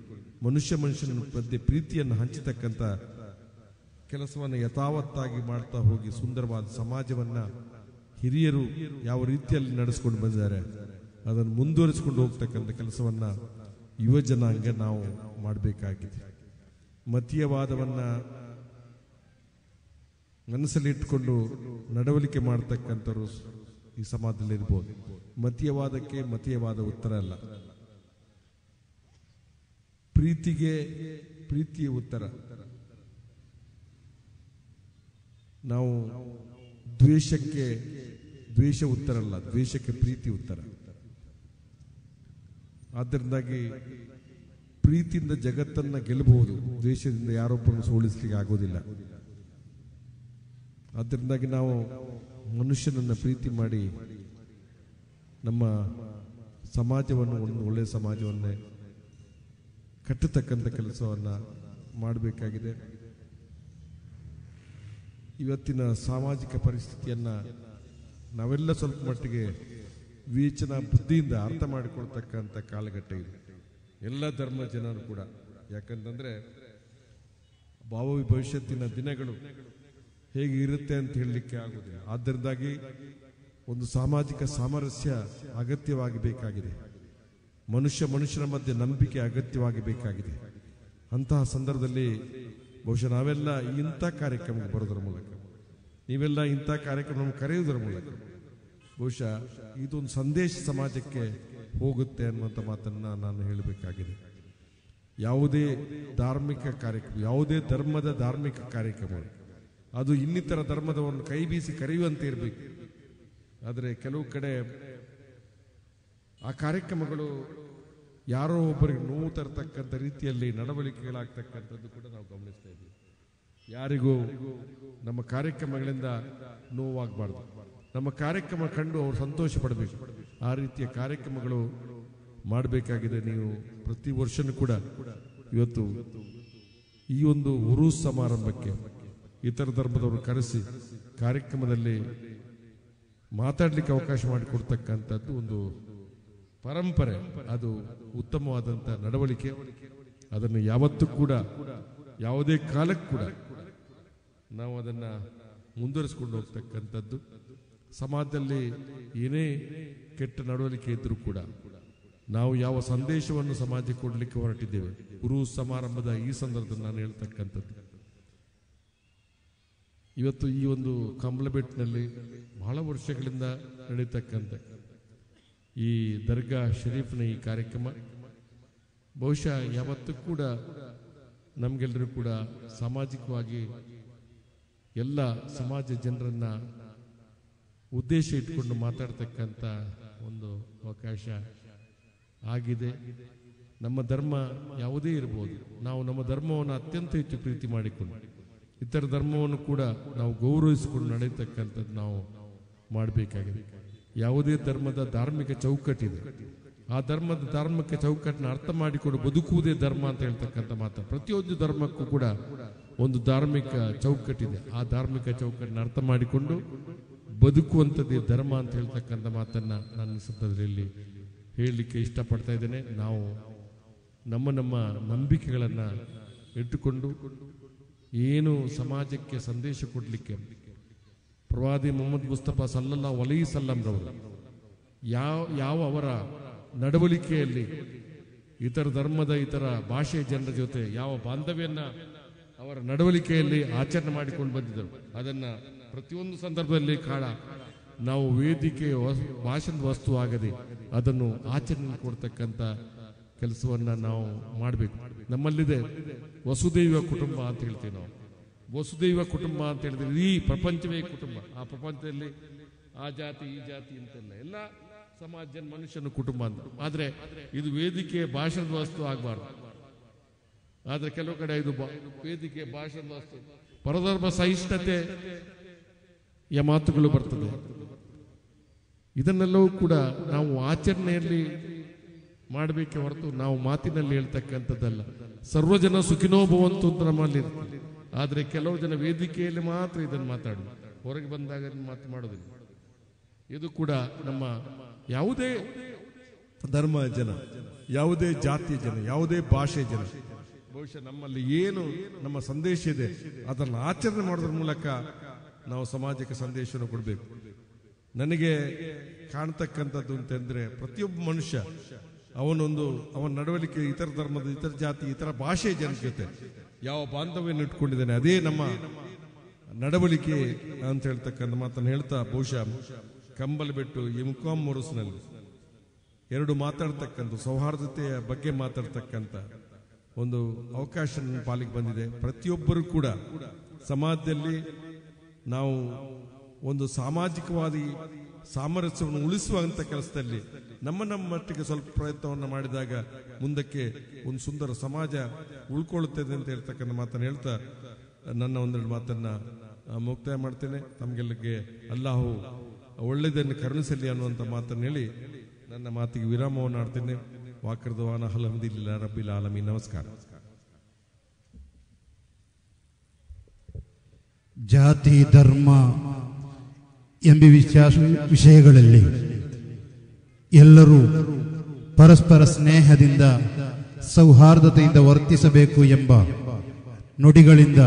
ಮನುಷ್ಯ ಮನುಷ್ಯನ ಮಧ್ಯೆ ಪ್ರೀತಿಯನ್ನು ಹಂಚತಕ್ಕಂಥ ಕೆಲಸವನ್ನು ಯಥಾವತ್ತಾಗಿ ಮಾಡ್ತಾ ಹೋಗಿ ಸುಂದರವಾದ ಸಮಾಜವನ್ನು ಹಿರಿಯರು ಯಾವ ರೀತಿಯಲ್ಲಿ ನಡೆಸ್ಕೊಂಡು ಬಂದಿದ್ದಾರೆ ಅದನ್ನು ಮುಂದುವರಿಸಿಕೊಂಡು ಹೋಗ್ತಕ್ಕಂಥ ಕೆಲಸವನ್ನು ಯುವ ಜನಾಂಗ ನಾವು ಮಾಡಬೇಕಾಗಿದೆ. ಮತೀಯವಾದವನ್ನು ಮನಸ್ಸಲ್ಲಿಟ್ಟುಕೊಂಡು ನಡವಳಿಕೆ ಮಾಡ್ತಕ್ಕಂಥವ್ರು ಈ ಸಮಾಜದಲ್ಲಿರ್ಬೋದು. ಮತೀಯವಾದಕ್ಕೆ ಮತೀಯವಾದ ಉತ್ತರ ಅಲ್ಲ, ಪ್ರೀತಿಗೆ ಪ್ರೀತಿಯ ಉತ್ತರ. ನಾವು ದ್ವೇಷಕ್ಕೆ ದ್ವೇಷ ಉತ್ತರ ಅಲ್ಲ, ದ್ವೇಷಕ್ಕೆ ಪ್ರೀತಿ ಉತ್ತರ. ಆದ್ದರಿಂದಾಗಿ ಪ್ರೀತಿಯಿಂದ ಜಗತ್ತನ್ನ ಗೆಲ್ಲಬಹುದು, ದ್ವೇಷದಿಂದ ಯಾರೊಬ್ಬರನ್ನು ಸೋಲಿಸಲಿಕ್ಕೆ ಆಗೋದಿಲ್ಲ. ಆದ್ದರಿಂದಾಗಿ ನಾವು ಮನುಷ್ಯನನ್ನ ಪ್ರೀತಿ ಮಾಡಿ ನಮ್ಮ ಸಮಾಜವನ್ನು ಒಂದು ಒಳ್ಳೆಯ ಸಮಾಜವನ್ನೇ ಕಟ್ಟತಕ್ಕಂಥ ಕೆಲಸವನ್ನು ಮಾಡಬೇಕಾಗಿದೆ. ಇವತ್ತಿನ ಸಾಮಾಜಿಕ ಪರಿಸ್ಥಿತಿಯನ್ನು ನಾವೆಲ್ಲ ಸ್ವಲ್ಪ ಮಟ್ಟಿಗೆ ವಿವೇಚನಾ ಬುದ್ಧಿಯಿಂದ ಅರ್ಥ ಮಾಡಿಕೊಳ್ತಕ್ಕಂಥ ಕಾಲಘಟ್ಟ ಇದೆ, ಎಲ್ಲ ಧರ್ಮ ಜನರು ಕೂಡ. ಯಾಕಂತಂದರೆ ಭಾವಿ ಭವಿಷ್ಯತ್ತಿನ ದಿನಗಳು ಹೇಗೆ ಇರುತ್ತೆ ಅಂತ ಹೇಳಲಿಕ್ಕೆ ಆಗುವುದಿಲ್ಲ. ಆದ್ದರಿಂದಾಗಿ ಒಂದು ಸಾಮಾಜಿಕ ಸಾಮರಸ್ಯ ಅಗತ್ಯವಾಗಿ ಬೇಕಾಗಿದೆ, ಮನುಷ್ಯ ಮನುಷ್ಯನ ಮಧ್ಯೆ ನಂಬಿಕೆ ಅಗತ್ಯವಾಗಿ ಬೇಕಾಗಿದೆ. ಅಂತಹ ಸಂದರ್ಭದಲ್ಲಿ ಬಹುಶಃ ನಾವೆಲ್ಲ ಇಂಥ ಕಾರ್ಯಕ್ರಮಕ್ಕೆ ಬರೋದ್ರ ಮೂಲಕ, ನೀವೆಲ್ಲ ಇಂಥ ಕಾರ್ಯಕ್ರಮ ಕರೆಯುವುದರ ಮೂಲಕ ಬಹುಶಃ ಇದೊಂದು ಸಂದೇಶ ಸಮಾಜಕ್ಕೆ ಹೋಗುತ್ತೆ ಅನ್ನುವಂಥ ಮಾತನ್ನು ನಾನು ಹೇಳಬೇಕಾಗಿದೆ. ಯಾವುದೇ ಧಾರ್ಮಿಕ ಕಾರ್ಯಕ್ರಮ, ಯಾವುದೇ ಧರ್ಮದ ಧಾರ್ಮಿಕ ಕಾರ್ಯಕ್ರಮ ಅದು ಇನ್ನಿತರ ಧರ್ಮದವರನ್ನು ಕೈ ಬೀಸಿ ಕರೆಯುವಂತೆ ಇರಬೇಕು. ಆದರೆ ಕೆಲವು ಕಡೆ ಆ ಕಾರ್ಯಕ್ರಮಗಳು ಯಾರೋ ಒಬ್ಬರಿಗೆ ನೋವು ತರತಕ್ಕಂಥ ರೀತಿಯಲ್ಲಿ ನಡವಳಿಕೆಗಳಾಗ್ತಕ್ಕಂಥದ್ದು ಕೂಡ ನಾವು ಗಮನಿಸ್ತಾ ಇದ್ದೀವಿ. ಯಾರಿಗೂ ನಮ್ಮ ಕಾರ್ಯಕ್ರಮಗಳಿಂದ ನೋವಾಗಬಾರ್ದು, ನಮ್ಮ ಕಾರ್ಯಕ್ರಮ ಕಂಡು ಅವರು ಸಂತೋಷ ಪಡಬೇಕು. ಆ ರೀತಿಯ ಕಾರ್ಯಕ್ರಮಗಳು ಮಾಡಬೇಕಾಗಿದೆ. ನೀವು ಪ್ರತಿ ವರ್ಷನೂ ಕೂಡ ಇವತ್ತು ಈ ಒಂದು ಉರೂಸ್ ಸಮಾರಂಭಕ್ಕೆ ಇತರ ಧರ್ಮದವರು ಕರೆಸಿ ಕಾರ್ಯಕ್ರಮದಲ್ಲಿ ಮಾತಾಡಲಿಕ್ಕೆ ಅವಕಾಶ ಮಾಡಿಕೊಡ್ತಕ್ಕಂಥದ್ದು ಒಂದು ಪರಂಪರೆ, ಅದು ಉತ್ತಮವಾದಂಥ ನಡವಳಿಕೆ. ಅದನ್ನು ಯಾವತ್ತೂ ಕೂಡ ಯಾವುದೇ ಕಾಲಕ್ಕೂ ಕೂಡ ನಾವು ಅದನ್ನು ಮುಂದುವರಿಸಿಕೊಂಡು ಹೋಗ್ತಕ್ಕಂಥದ್ದು. ಸಮಾಜದಲ್ಲಿ ಏನೇ ಕೆಟ್ಟ ನಡವಳಿಕೆ ಇದ್ರೂ ಕೂಡ ನಾವು ಯಾವ ಸಂದೇಶವನ್ನು ಸಮಾಜಕ್ಕೆ ಕೊಡಲಿಕ್ಕೆ ಹೊರಟಿದ್ದೇವೆ ಗುರು ಸಮಾರಂಭದ ಈ ಸಂದರ್ಭದಲ್ಲಿ ನಾನು ಹೇಳ್ತಕ್ಕಂಥದ್ದು. ಇವತ್ತು ಈ ಒಂದು ಕಂಬಳಬೆಟ್ಟಿನಲ್ಲಿ ಬಹಳ ವರ್ಷಗಳಿಂದ ನಡೀತಕ್ಕಂಥ ಈ ದರ್ಗಾ ಶರೀಫ್ನ ಈ ಕಾರ್ಯಕ್ರಮ ಬಹುಶಃ ಯಾವತ್ತೂ ಕೂಡ ನಮಗೆಲ್ಲರೂ ಕೂಡ ಸಾಮಾಜಿಕವಾಗಿ ಎಲ್ಲ ಸಮಾಜ ಜನರನ್ನು ಉದ್ದೇಶ ಇಟ್ಕೊಂಡು ಮಾತಾಡ್ತಕ್ಕಂಥ ಒಂದು ಅವಕಾಶ ಆಗಿದೆ. ನಮ್ಮ ಧರ್ಮ ಯಾವುದೇ ಇರ್ಬೋದು, ನಾವು ನಮ್ಮ ಧರ್ಮವನ್ನು ಅತ್ಯಂತ ಹೆಚ್ಚು ಪ್ರೀತಿ ಮಾಡಿಕೊಂಡು ಇತರ ಧರ್ಮವನ್ನು ಕೂಡ ನಾವು ಗೌರವಿಸಿಕೊಂಡು ನಡೆಯತಕ್ಕಂಥದ್ದು ನಾವು ಮಾಡಬೇಕಾಗಿದೆ. ಯಾವುದೇ ಧರ್ಮದ ಧಾರ್ಮಿಕ ಚೌಕಟ್ಟಿದೆ, ಆ ಧರ್ಮದ ಧಾರ್ಮಿಕ ಚೌಕಟ್ಟನ್ನ ಅರ್ಥ ಮಾಡಿಕೊಂಡು ಬದುಕುವುದೇ ಧರ್ಮ ಅಂತ ಹೇಳ್ತಕ್ಕಂಥ ಮಾತು. ಪ್ರತಿಯೊಂದು ಧರ್ಮಕ್ಕೂ ಕೂಡ ಒಂದು ಧಾರ್ಮಿಕ ಚೌಕಟ್ಟಿದೆ, ಆ ಧಾರ್ಮಿಕ ಚೌಕಟ್ಟನ್ನ ಅರ್ಥ ಮಾಡಿಕೊಂಡು ಬದುಕುವಂಥದ್ದೇ ಧರ್ಮ ಅಂತ ಹೇಳ್ತಕ್ಕಂಥ ಮಾತನ್ನು ನಾನು ಸಂದರ್ಭದಲ್ಲಿ ಹೇಳಲಿಕ್ಕೆ ಇಷ್ಟಪಡ್ತಾ ಇದ್ದೇನೆ. ನಾವು ನಮ್ಮ ನಮ್ಮ ನಂಬಿಕೆಗಳನ್ನು ಇಟ್ಟುಕೊಂಡು ಏನು ಸಮಾಜಕ್ಕೆ ಸಂದೇಶ ಕೊಡಲಿಕ್ಕೆ ಪ್ರವಾದಿ ಮೊಹಮ್ಮದ್ ಮುಸ್ತಫಾ ಸಲ್ಲಲ್ಲಾಹು ಅಲೈಹಿ ವಸಲ್ಲಂರವರು ಯಾವ ಯಾವ ಅವರ ನಡವಳಿಕೆಯಲ್ಲಿ ಇತರ ಧರ್ಮದ ಇತರ ಭಾಷೆಯ ಜನರ ಜೊತೆ ಯಾವ ಬಾಂಧವ್ಯನ ಅವರ ನಡವಳಿಕೆಯಲ್ಲಿ ಆಚರಣೆ ಮಾಡಿಕೊಂಡು ಬಂದಿದ್ದರು, ಅದನ್ನು ಪ್ರತಿಯೊಂದು ಸಂದರ್ಭದಲ್ಲಿ ಕಾಳ ನಾವು ವೇದಿಕೆಯ ಭಾಷಣದ ವಸ್ತು ಆಗದೆ ಅದನ್ನು ಆಚರಣೆ ಕೊಡ್ತಕ್ಕಂಥ ಕೆಲಸವನ್ನು ನಾವು ಮಾಡಬೇಕು. ನಮ್ಮಲ್ಲಿದೆ ವಸುದೈವ ಕುಟುಂಬ ಅಂತ ಹೇಳ್ತೀವಿ ನಾವು. ವಸುದೈವ ಕುಟುಂಬ ಅಂತ ಹೇಳಿದ್ರೆ ಇಡೀ ಪ್ರಪಂಚವೇ ಕುಟುಂಬ. ಆ ಪ್ರಪಂಚದಲ್ಲಿ ಆ ಜಾತಿ ಈ ಜಾತಿ ಅಂತೆಲ್ಲ ಎಲ್ಲ ಸಮಾಜ ಮನುಷ್ಯನ ಕುಟುಂಬ ಅಂತ. ಆದರೆ ಇದು ವೇದಿಕೆಯ ಭಾಷಣದ ವಸ್ತು ಆಗಬಾರ್ದು. ಆದರೆ ಕೆಲವು ಕಡೆ ಇದು ವೇದಿಕೆ ಭಾಷಣದ ವಸ್ತು ಪರಧರ್ಮ ಸಹಿಷ್ಣುತೆ ಯ ಮಾತುಗಳು ಬರ್ತದೆ. ಇದನ್ನೆಲ್ಲವೂ ಕೂಡ ನಾವು ಆಚರಣೆಯಲ್ಲಿ ಮಾಡಬೇಕೆ ಹೊರತು ನಾವು ಮಾತಿನಲ್ಲಿ ಹೇಳ್ತಕ್ಕಂಥದ್ದಲ್ಲ. ಸರ್ವ ಜನ ಸುಖಿನೋಭವಂತು ಅಂತ ನಮ್ಮಲ್ಲಿ ಇರ್ತದೆ. ಆದರೆ ಕೆಲವು ಜನ ವೇದಿಕೆಯಲ್ಲಿ ಮಾತ್ರ ಇದನ್ನು ಮಾತಾಡು, ಹೊರಗೆ ಬಂದಾಗ ಮಾತು ಮಾಡೋದಿಲ್ಲ. ಇದು ಕೂಡ ನಮ್ಮ ಯಾವುದೇ ಧರ್ಮ ಜನ, ಯಾವುದೇ ಜಾತಿ ಜನ, ಯಾವುದೇ ಭಾಷೆ ಜನ ಬಹುಶಃ ನಮ್ಮಲ್ಲಿ ಏನು ನಮ್ಮ ಸಂದೇಶ ಇದೆ ಅದನ್ನು ಆಚರಣೆ ಮಾಡೋದ್ರ ಮೂಲಕ ನಾವು ಸಮಾಜಕ್ಕೆ ಸಂದೇಶವನ್ನು ಕೊಡಬೇಕು. ನನಗೆ ಕಾಣ್ತಕ್ಕಂಥದ್ದು ಅಂತಂದ್ರೆ ಪ್ರತಿಯೊಬ್ಬ ಮನುಷ್ಯ ಅವನೊಂದು ಅವನ ನಡವಳಿಕೆ ಇತರ ಧರ್ಮದ ಇತರ ಜಾತಿ ಇತರ ಭಾಷೆಯ ಜನರ ಜೊತೆ ಯಾವ ಬಾಂಧವ್ಯವನ್ನು ಇಟ್ಕೊಂಡಿದ್ದಾನೆ ಅದೇ ನಮ್ಮ ನಡವಳಿಕೆ ಅಂತ ಹೇಳ್ತಕ್ಕಂಥ ಮಾತನ್ನು ಹೇಳ್ತಾ ಬಹುಶಃ ಕಂಬಲ್ ಬಿಟ್ಟು ಎಮ್ಕಾಂ ಮುರುಸ್ನಲ್ಲಿ ಎರಡು ಮಾತಾಡ್ತಕ್ಕಂಥ ಸೌಹಾರ್ದತೆಯ ಬಗ್ಗೆ ಮಾತಾಡ್ತಕ್ಕಂಥ ಒಂದು ಅವಕಾಶ ನನ್ನ ಪಾಲಿಗೆ ಬಂದಿದೆ. ಪ್ರತಿಯೊಬ್ಬರೂ ಕೂಡ ಸಮಾಜದಲ್ಲಿ ನಾವು ಒಂದು ಸಾಮಾಜಿಕವಾದಿ ಸಾಮರಸ್ಯವನ್ನು ಉಳಿಸುವಂತ ಕೆಲಸದಲ್ಲಿ ನಮ್ಮ ನಮ್ಮ ಮಟ್ಟಿಗೆ ಸ್ವಲ್ಪ ಪ್ರಯತ್ನವನ್ನು ಮಾಡಿದಾಗ ಮುಂದಕ್ಕೆ ಒಂದು ಸುಂದರ ಸಮಾಜ ಉಳ್ಕೊಳ್ಳುತ್ತದೆ ಅಂತ ಹೇಳ್ತಕ್ಕಂಥ ಮಾತನ್ನು ಹೇಳ್ತಾ ನನ್ನ ಒಂದೆರಡು ಮಾತನ್ನ ಮುಕ್ತಾಯ ಮಾಡ್ತೇನೆ. ತಮಗೆಲ್ಲರಿಗೆ ಅಲ್ಲಾಹು ಒಳ್ಳೆಯದನ್ನು ಕರುಣಿಸಲಿ ಅನ್ನುವಂಥ ಮಾತನ್ನು ಹೇಳಿ ನನ್ನ ಮಾತಿಗೆ ವಿರಾಮವನ್ನು ಆಡ್ತೇನೆ. ವಾಕರ್ದವಾನ ಅಲ್ಹಮ್ದುಲಿಲ್ಲಾಹಿ ರಬ್ಬಿಲ್ ಆಲಮೀನ್. ನಮಸ್ಕಾರ. ಜಾತಿ ಧರ್ಮ ಎಂಬ ವಿಶ್ವಾಸ ವಿಷಯಗಳಲ್ಲಿ ಎಲ್ಲರೂ ಪರಸ್ಪರ ಸ್ನೇಹದಿಂದ ಸೌಹಾರ್ದತೆಯಿಂದ ವರ್ತಿಸಬೇಕು ಎಂಬ ನುಡಿಗಳಿಂದ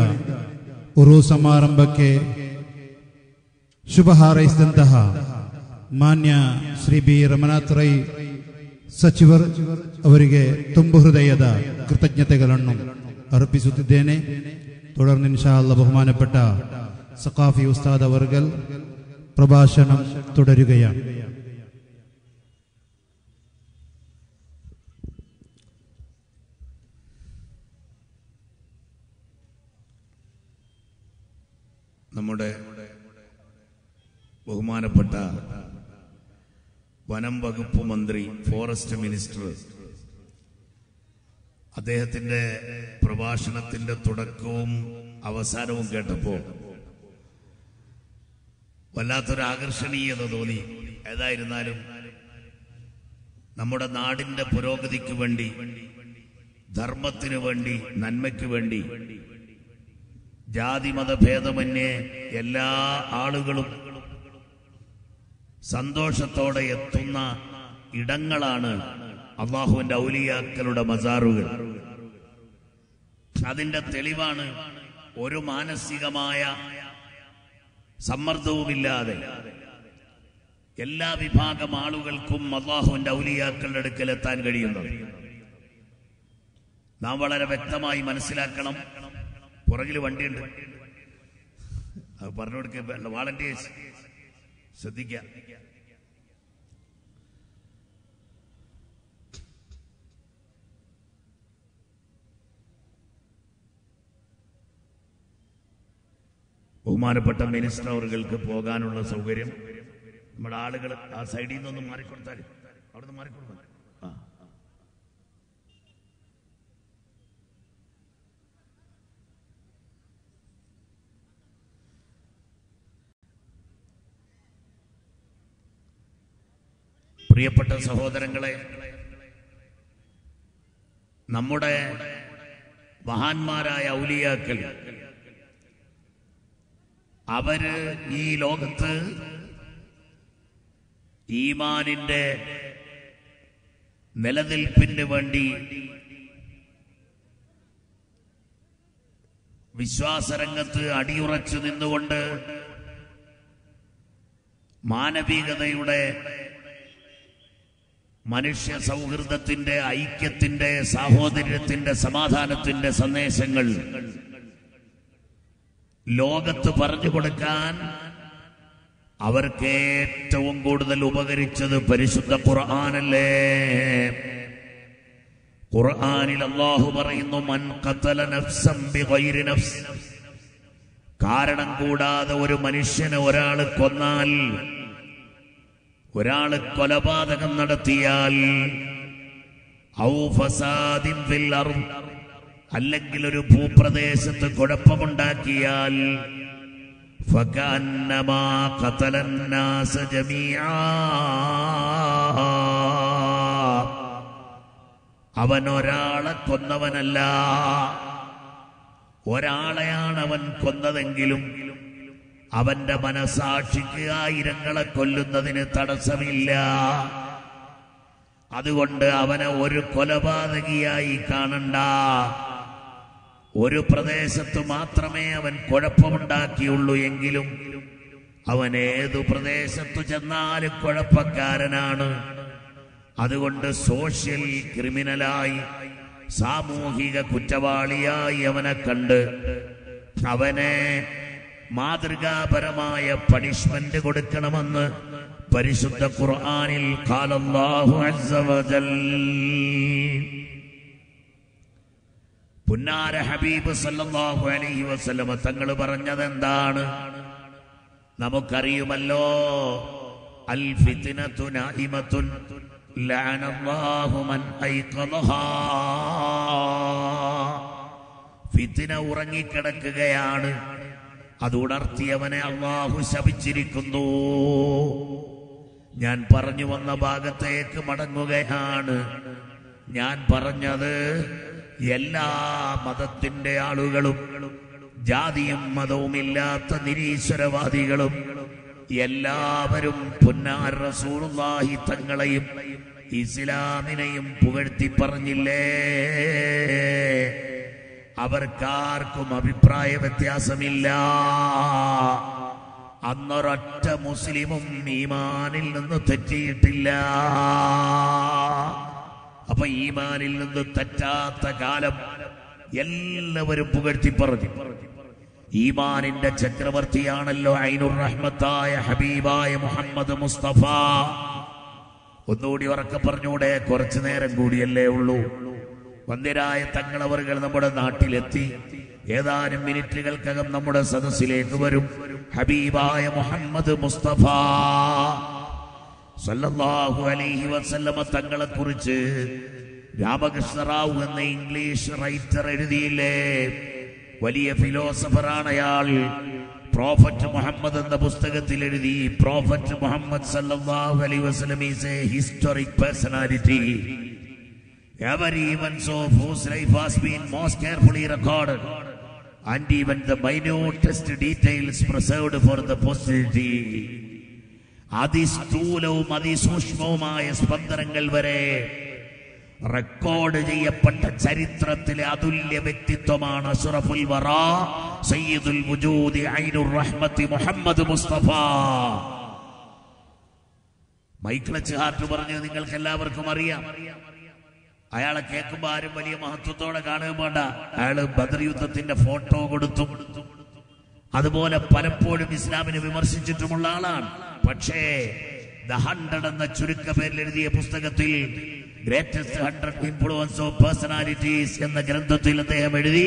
ಉರು ಸಮಾರಂಭಕ್ಕೆ ಶುಭ ಹಾರೈಸಿದಂತಹ ಮಾನ್ಯ ಶ್ರೀ ಬಿ ರಮನಾಥ್ ರೈ ಸಚಿವರು ಅವರಿಗೆ ತುಂಬು ಹೃದಯದ ಕೃತಜ್ಞತೆಗಳನ್ನು ಅರ್ಪಿಸುತ್ತಿದ್ದೇನೆ. തുടർന്ന് ഇൻഷാ അല്ലാഹ് ബഹുമാനപ്പെട്ട സഖാഫി ഉസ്താദ് അവർകൾ പ്രഭാഷണം തുടരുകയാണ്. നമ്മുടെ ബഹുമാനപ്പെട്ട വനം വകുപ്പ് മന്ത്രി, ഫോറസ്റ്റ് മിനിസ്റ്റർ, അദ്ദേഹത്തിന്റെ പ്രഭാഷണത്തിന്റെ തുടക്കവും അവസാനവും കേട്ടപ്പോൾ വല്ലാത്തൊരു ആകർഷണീയത തോന്നി. ഏതായിരുന്നാലും നമ്മുടെ നാടിന്റെ പുരോഗതിക്ക് വേണ്ടി, ധർമ്മത്തിനു വേണ്ടി, നന്മയ്ക്ക് വേണ്ടി ജാതിമതഭേദമന്യേ എല്ലാ ആളുകളും സന്തോഷത്തോടെ എത്തുന്ന ഇടങ്ങളാണ് അല്ലാഹുവിന്റെ ഔലിയാക്കളുടെ മസാറുകൾ. അതിന്റെ തെളിവാണ് ഒരു മാനസികമായ സമ്മർദ്ദവുമില്ലാതെ എല്ലാ വിഭാഗം ആളുകൾക്കും അല്ലാഹുവിന്റെ ഔലിയാക്കളുടെ അടുക്കൽ എത്താൻ കഴിയുന്നത്. നാം വളരെ വ്യക്തമായി മനസ്സിലാക്കണം. പുറകിൽ വണ്ടിയുണ്ട്, അത് പറഞ്ഞു കൊടുക്കുക. വാളണ്ടിയേഴ്സ് ശ്രദ്ധിക്കുക. ബഹുമാനപ്പെട്ട മിനിസ്റ്റർ അവർക്ക് പോകാനുള്ള സൗകര്യം നമ്മുടെ ആളുകൾ ആ സൈഡിൽ നിന്നൊന്ന് മാറിക്കൊടുത്താൽ അവിടെ നിന്ന് മാറിക്കൊടുക്കാം. പ്രിയപ്പെട്ട സഹോദരങ്ങളെ, നമ്മുടെ മഹാന്മാരായ ഔലിയാക്കൾ അവര് ഈ ലോകത്ത് ഈമാനിന്റെ നിലനിൽപ്പിന് വേണ്ടി, വിശ്വാസരംഗത്ത് അടിയുറച്ചു നിന്നുകൊണ്ട് മാനവികതയുടെ, മനുഷ്യ സൗഹൃദത്തിന്റെ, ഐക്യത്തിന്റെ, സാഹോദര്യത്തിന്റെ, സമാധാനത്തിന്റെ സന്ദേശങ്ങൾ ലോകത്ത് പറഞ്ഞു കൊടുക്കാൻ അവർക്ക് ഏറ്റവും കൂടുതൽ ഉപകരിച്ചത് പരിശുദ്ധ ഖുർആനല്ലേ. ഖുർആനിൽ അല്ലാഹു പറയുന്നു, മൻ ഖതല നഫ്സൻ ബിഗൈരി നഫ്സ്, കാരണം കൂടാതെ ഒരു മനുഷ്യനെ ഒരാൾ കൊന്നാൽ, ഒരാൾ കൊലപാതകം നടത്തിയാൽ, ഔ ഫസാദിൻ ഫിൽ അർദ്, അല്ലെങ്കിൽ ഒരു ഭൂപ്രദേശത്ത് കുഴപ്പമുണ്ടാക്കിയാൽ, ഫകഅന്നമാ ഖതലന്നാസ ജമീഅ, അവൻ ഒരാളെ കൊന്നവനല്ല, ഒരാളെയാണ് അവൻ കൊന്നതെങ്കിലും അവന്റെ മനസാക്ഷിക്ക് ആയിരങ്ങളെ കൊല്ലുന്നതിന് തടസ്സമില്ല. അതുകൊണ്ട് അവനെ ഒരു കൊലപാതകിയായി കാണണ്ട. ഒരു പ്രദേശത്ത് മാത്രമേ അവൻ കുഴപ്പമുണ്ടാക്കിയുള്ളൂ എങ്കിലും അവൻ ഏതു പ്രദേശത്തു ചെന്നാലും കുഴപ്പക്കാരനാണ്. അതുകൊണ്ട് സോഷ്യൽ ക്രിമിനലായി, സാമൂഹിക കുറ്റവാളിയായി അവനെ കണ്ട് അവനെ മാതൃകാപരമായ പണിഷ്മെന്റ് കൊടുക്കണമെന്ന് പരിശുദ്ധ ഖുർആനിൽ ഖാല അല്ലാഹു അസ്സ വജൽ പുന്നാര ഹബീബ് സല്ലല്ലാഹു അലൈഹി വസല്ലം തങ്ങൾ പറഞ്ഞത് എന്താണ്? നമുക്കറിയുമല്ലോ, അൽ ഫിത്നതു നായിമത്തുൻ ലഅനല്ലാഹു മൻ ഐഖളഹാ. ഫിത്ന ഉറങ്ങിക്കിടക്കുകയാണ്, അത് ഉണർത്തിയവനെ അള്ളാഹു ശപിച്ചിരിക്കുന്നു. ഞാൻ പറഞ്ഞു വന്ന ഭാഗത്തേക്ക് മടങ്ങുകയാണ്. ഞാൻ പറഞ്ഞത് എല്ലാ മതത്തിന്റെ ആളുകളും ജാതിയും മതവുമില്ലാത്ത നിരീശ്വരവാദികളും എല്ലാവരും പുന്നാർ റസൂലുള്ളാഹി തങ്ങളെയും ഇസ്ലാമിനെയും പുകഴ്ത്തി പറഞ്ഞില്ലേ? അവർക്കാർക്കും അഭിപ്രായ വ്യത്യാസമില്ല. അന്നൊരൊറ്റ മുസ്ലിമും ഈമാനിൽ നിന്ന് തെറ്റിയിട്ടില്ല. അപ്പൊ ഈമാനിൽ നിന്ന് തെറ്റാത്ത കാലം എല്ലാവരും പുകഴ്ത്തി പറഞ്ഞു. ഈമാനിന്റെ ചക്രവർത്തിയാണല്ലോ ഐനുർ റഹ്മത്തായ ഹബീബായ മുഹമ്മദ് മുസ്തഫ. ഒന്നുകൂടി ഉറക്കെ പറഞ്ഞൂടെ? കുറച്ചു നേരം കൂടിയല്ലേ ഉള്ളൂ. വന്ദിരായ തങ്ങളവറുകൾ നമ്മുടെ നാട്ടിലെത്തി. ഏതാനും മിനിറ്റുകൾക്കകം നമ്മുടെ സദസ്സിലേക്ക് വരും ഹബീബായ മുഹമ്മദ് മുസ്തഫ സല്ലല്ലാഹു അലൈഹി വസല്ലമ തങ്ങളെ കുറിച്ച് രാമകൃഷ്ണറാവു എന്ന ഇംഗ്ലീഷ് റൈറ്റർ എഴുതിയില്ലേ? വലിയ ഫിലോസഫറാണ് അയാൾ. പ്രോഫറ്റ് മുഹമ്മദ് എന്ന പുസ്തകത്തിൽ എഴുതി. പ്രോഫറ്റ് മുഹമ്മദ് സല്ലല്ലാഹു അലൈഹി വസല്ലം is a historic personality. Every event of whose life has been most carefully recorded, and even the minutest details preserved for the posterity. അതിസ്ഥൂലവും അതിസൂക്ഷ്മവുമായ സ്പന്ദനങ്ങൾ വരെ റെക്കോർഡ് ചെയ്യപ്പെട്ട ചരിത്രത്തിലെ അതുല്യ വ്യക്തിത്വമാണ് അഷ്റഫുൽ വറാ സയ്യിദുൽ വുജൂദി ഐനുർ റഹ്മത്തി മുഹമ്മദ് മുസ്തഫ. മൈക്കിളച്ച് ഹാർട്ട് പറഞ്ഞു, നിങ്ങൾക്ക് എല്ലാവർക്കും അറിയാം. അയാളെ കേൾക്കുമ്പോ ആരും വലിയ മഹത്വത്തോടെ കാണുക വേണ്ട. അയാള് ബദർ യുദ്ധത്തിന്റെ ഫോട്ടോ കൊടുത്തു. അതുപോലെ പലപ്പോഴും ഇസ്ലാമിനെ വിമർശിച്ചിട്ടുമുള്ള ആളാണ്. പക്ഷേ ദ ഹൺഡ്രഡ് എന്ന ചുരുക്ക പേരിൽ എഴുതിയ പുസ്തകത്തിൽ greatest hundred influence of personalities എന്ന ഗ്രന്ഥത്തിൽ അദ്ദേഹം എഴുതി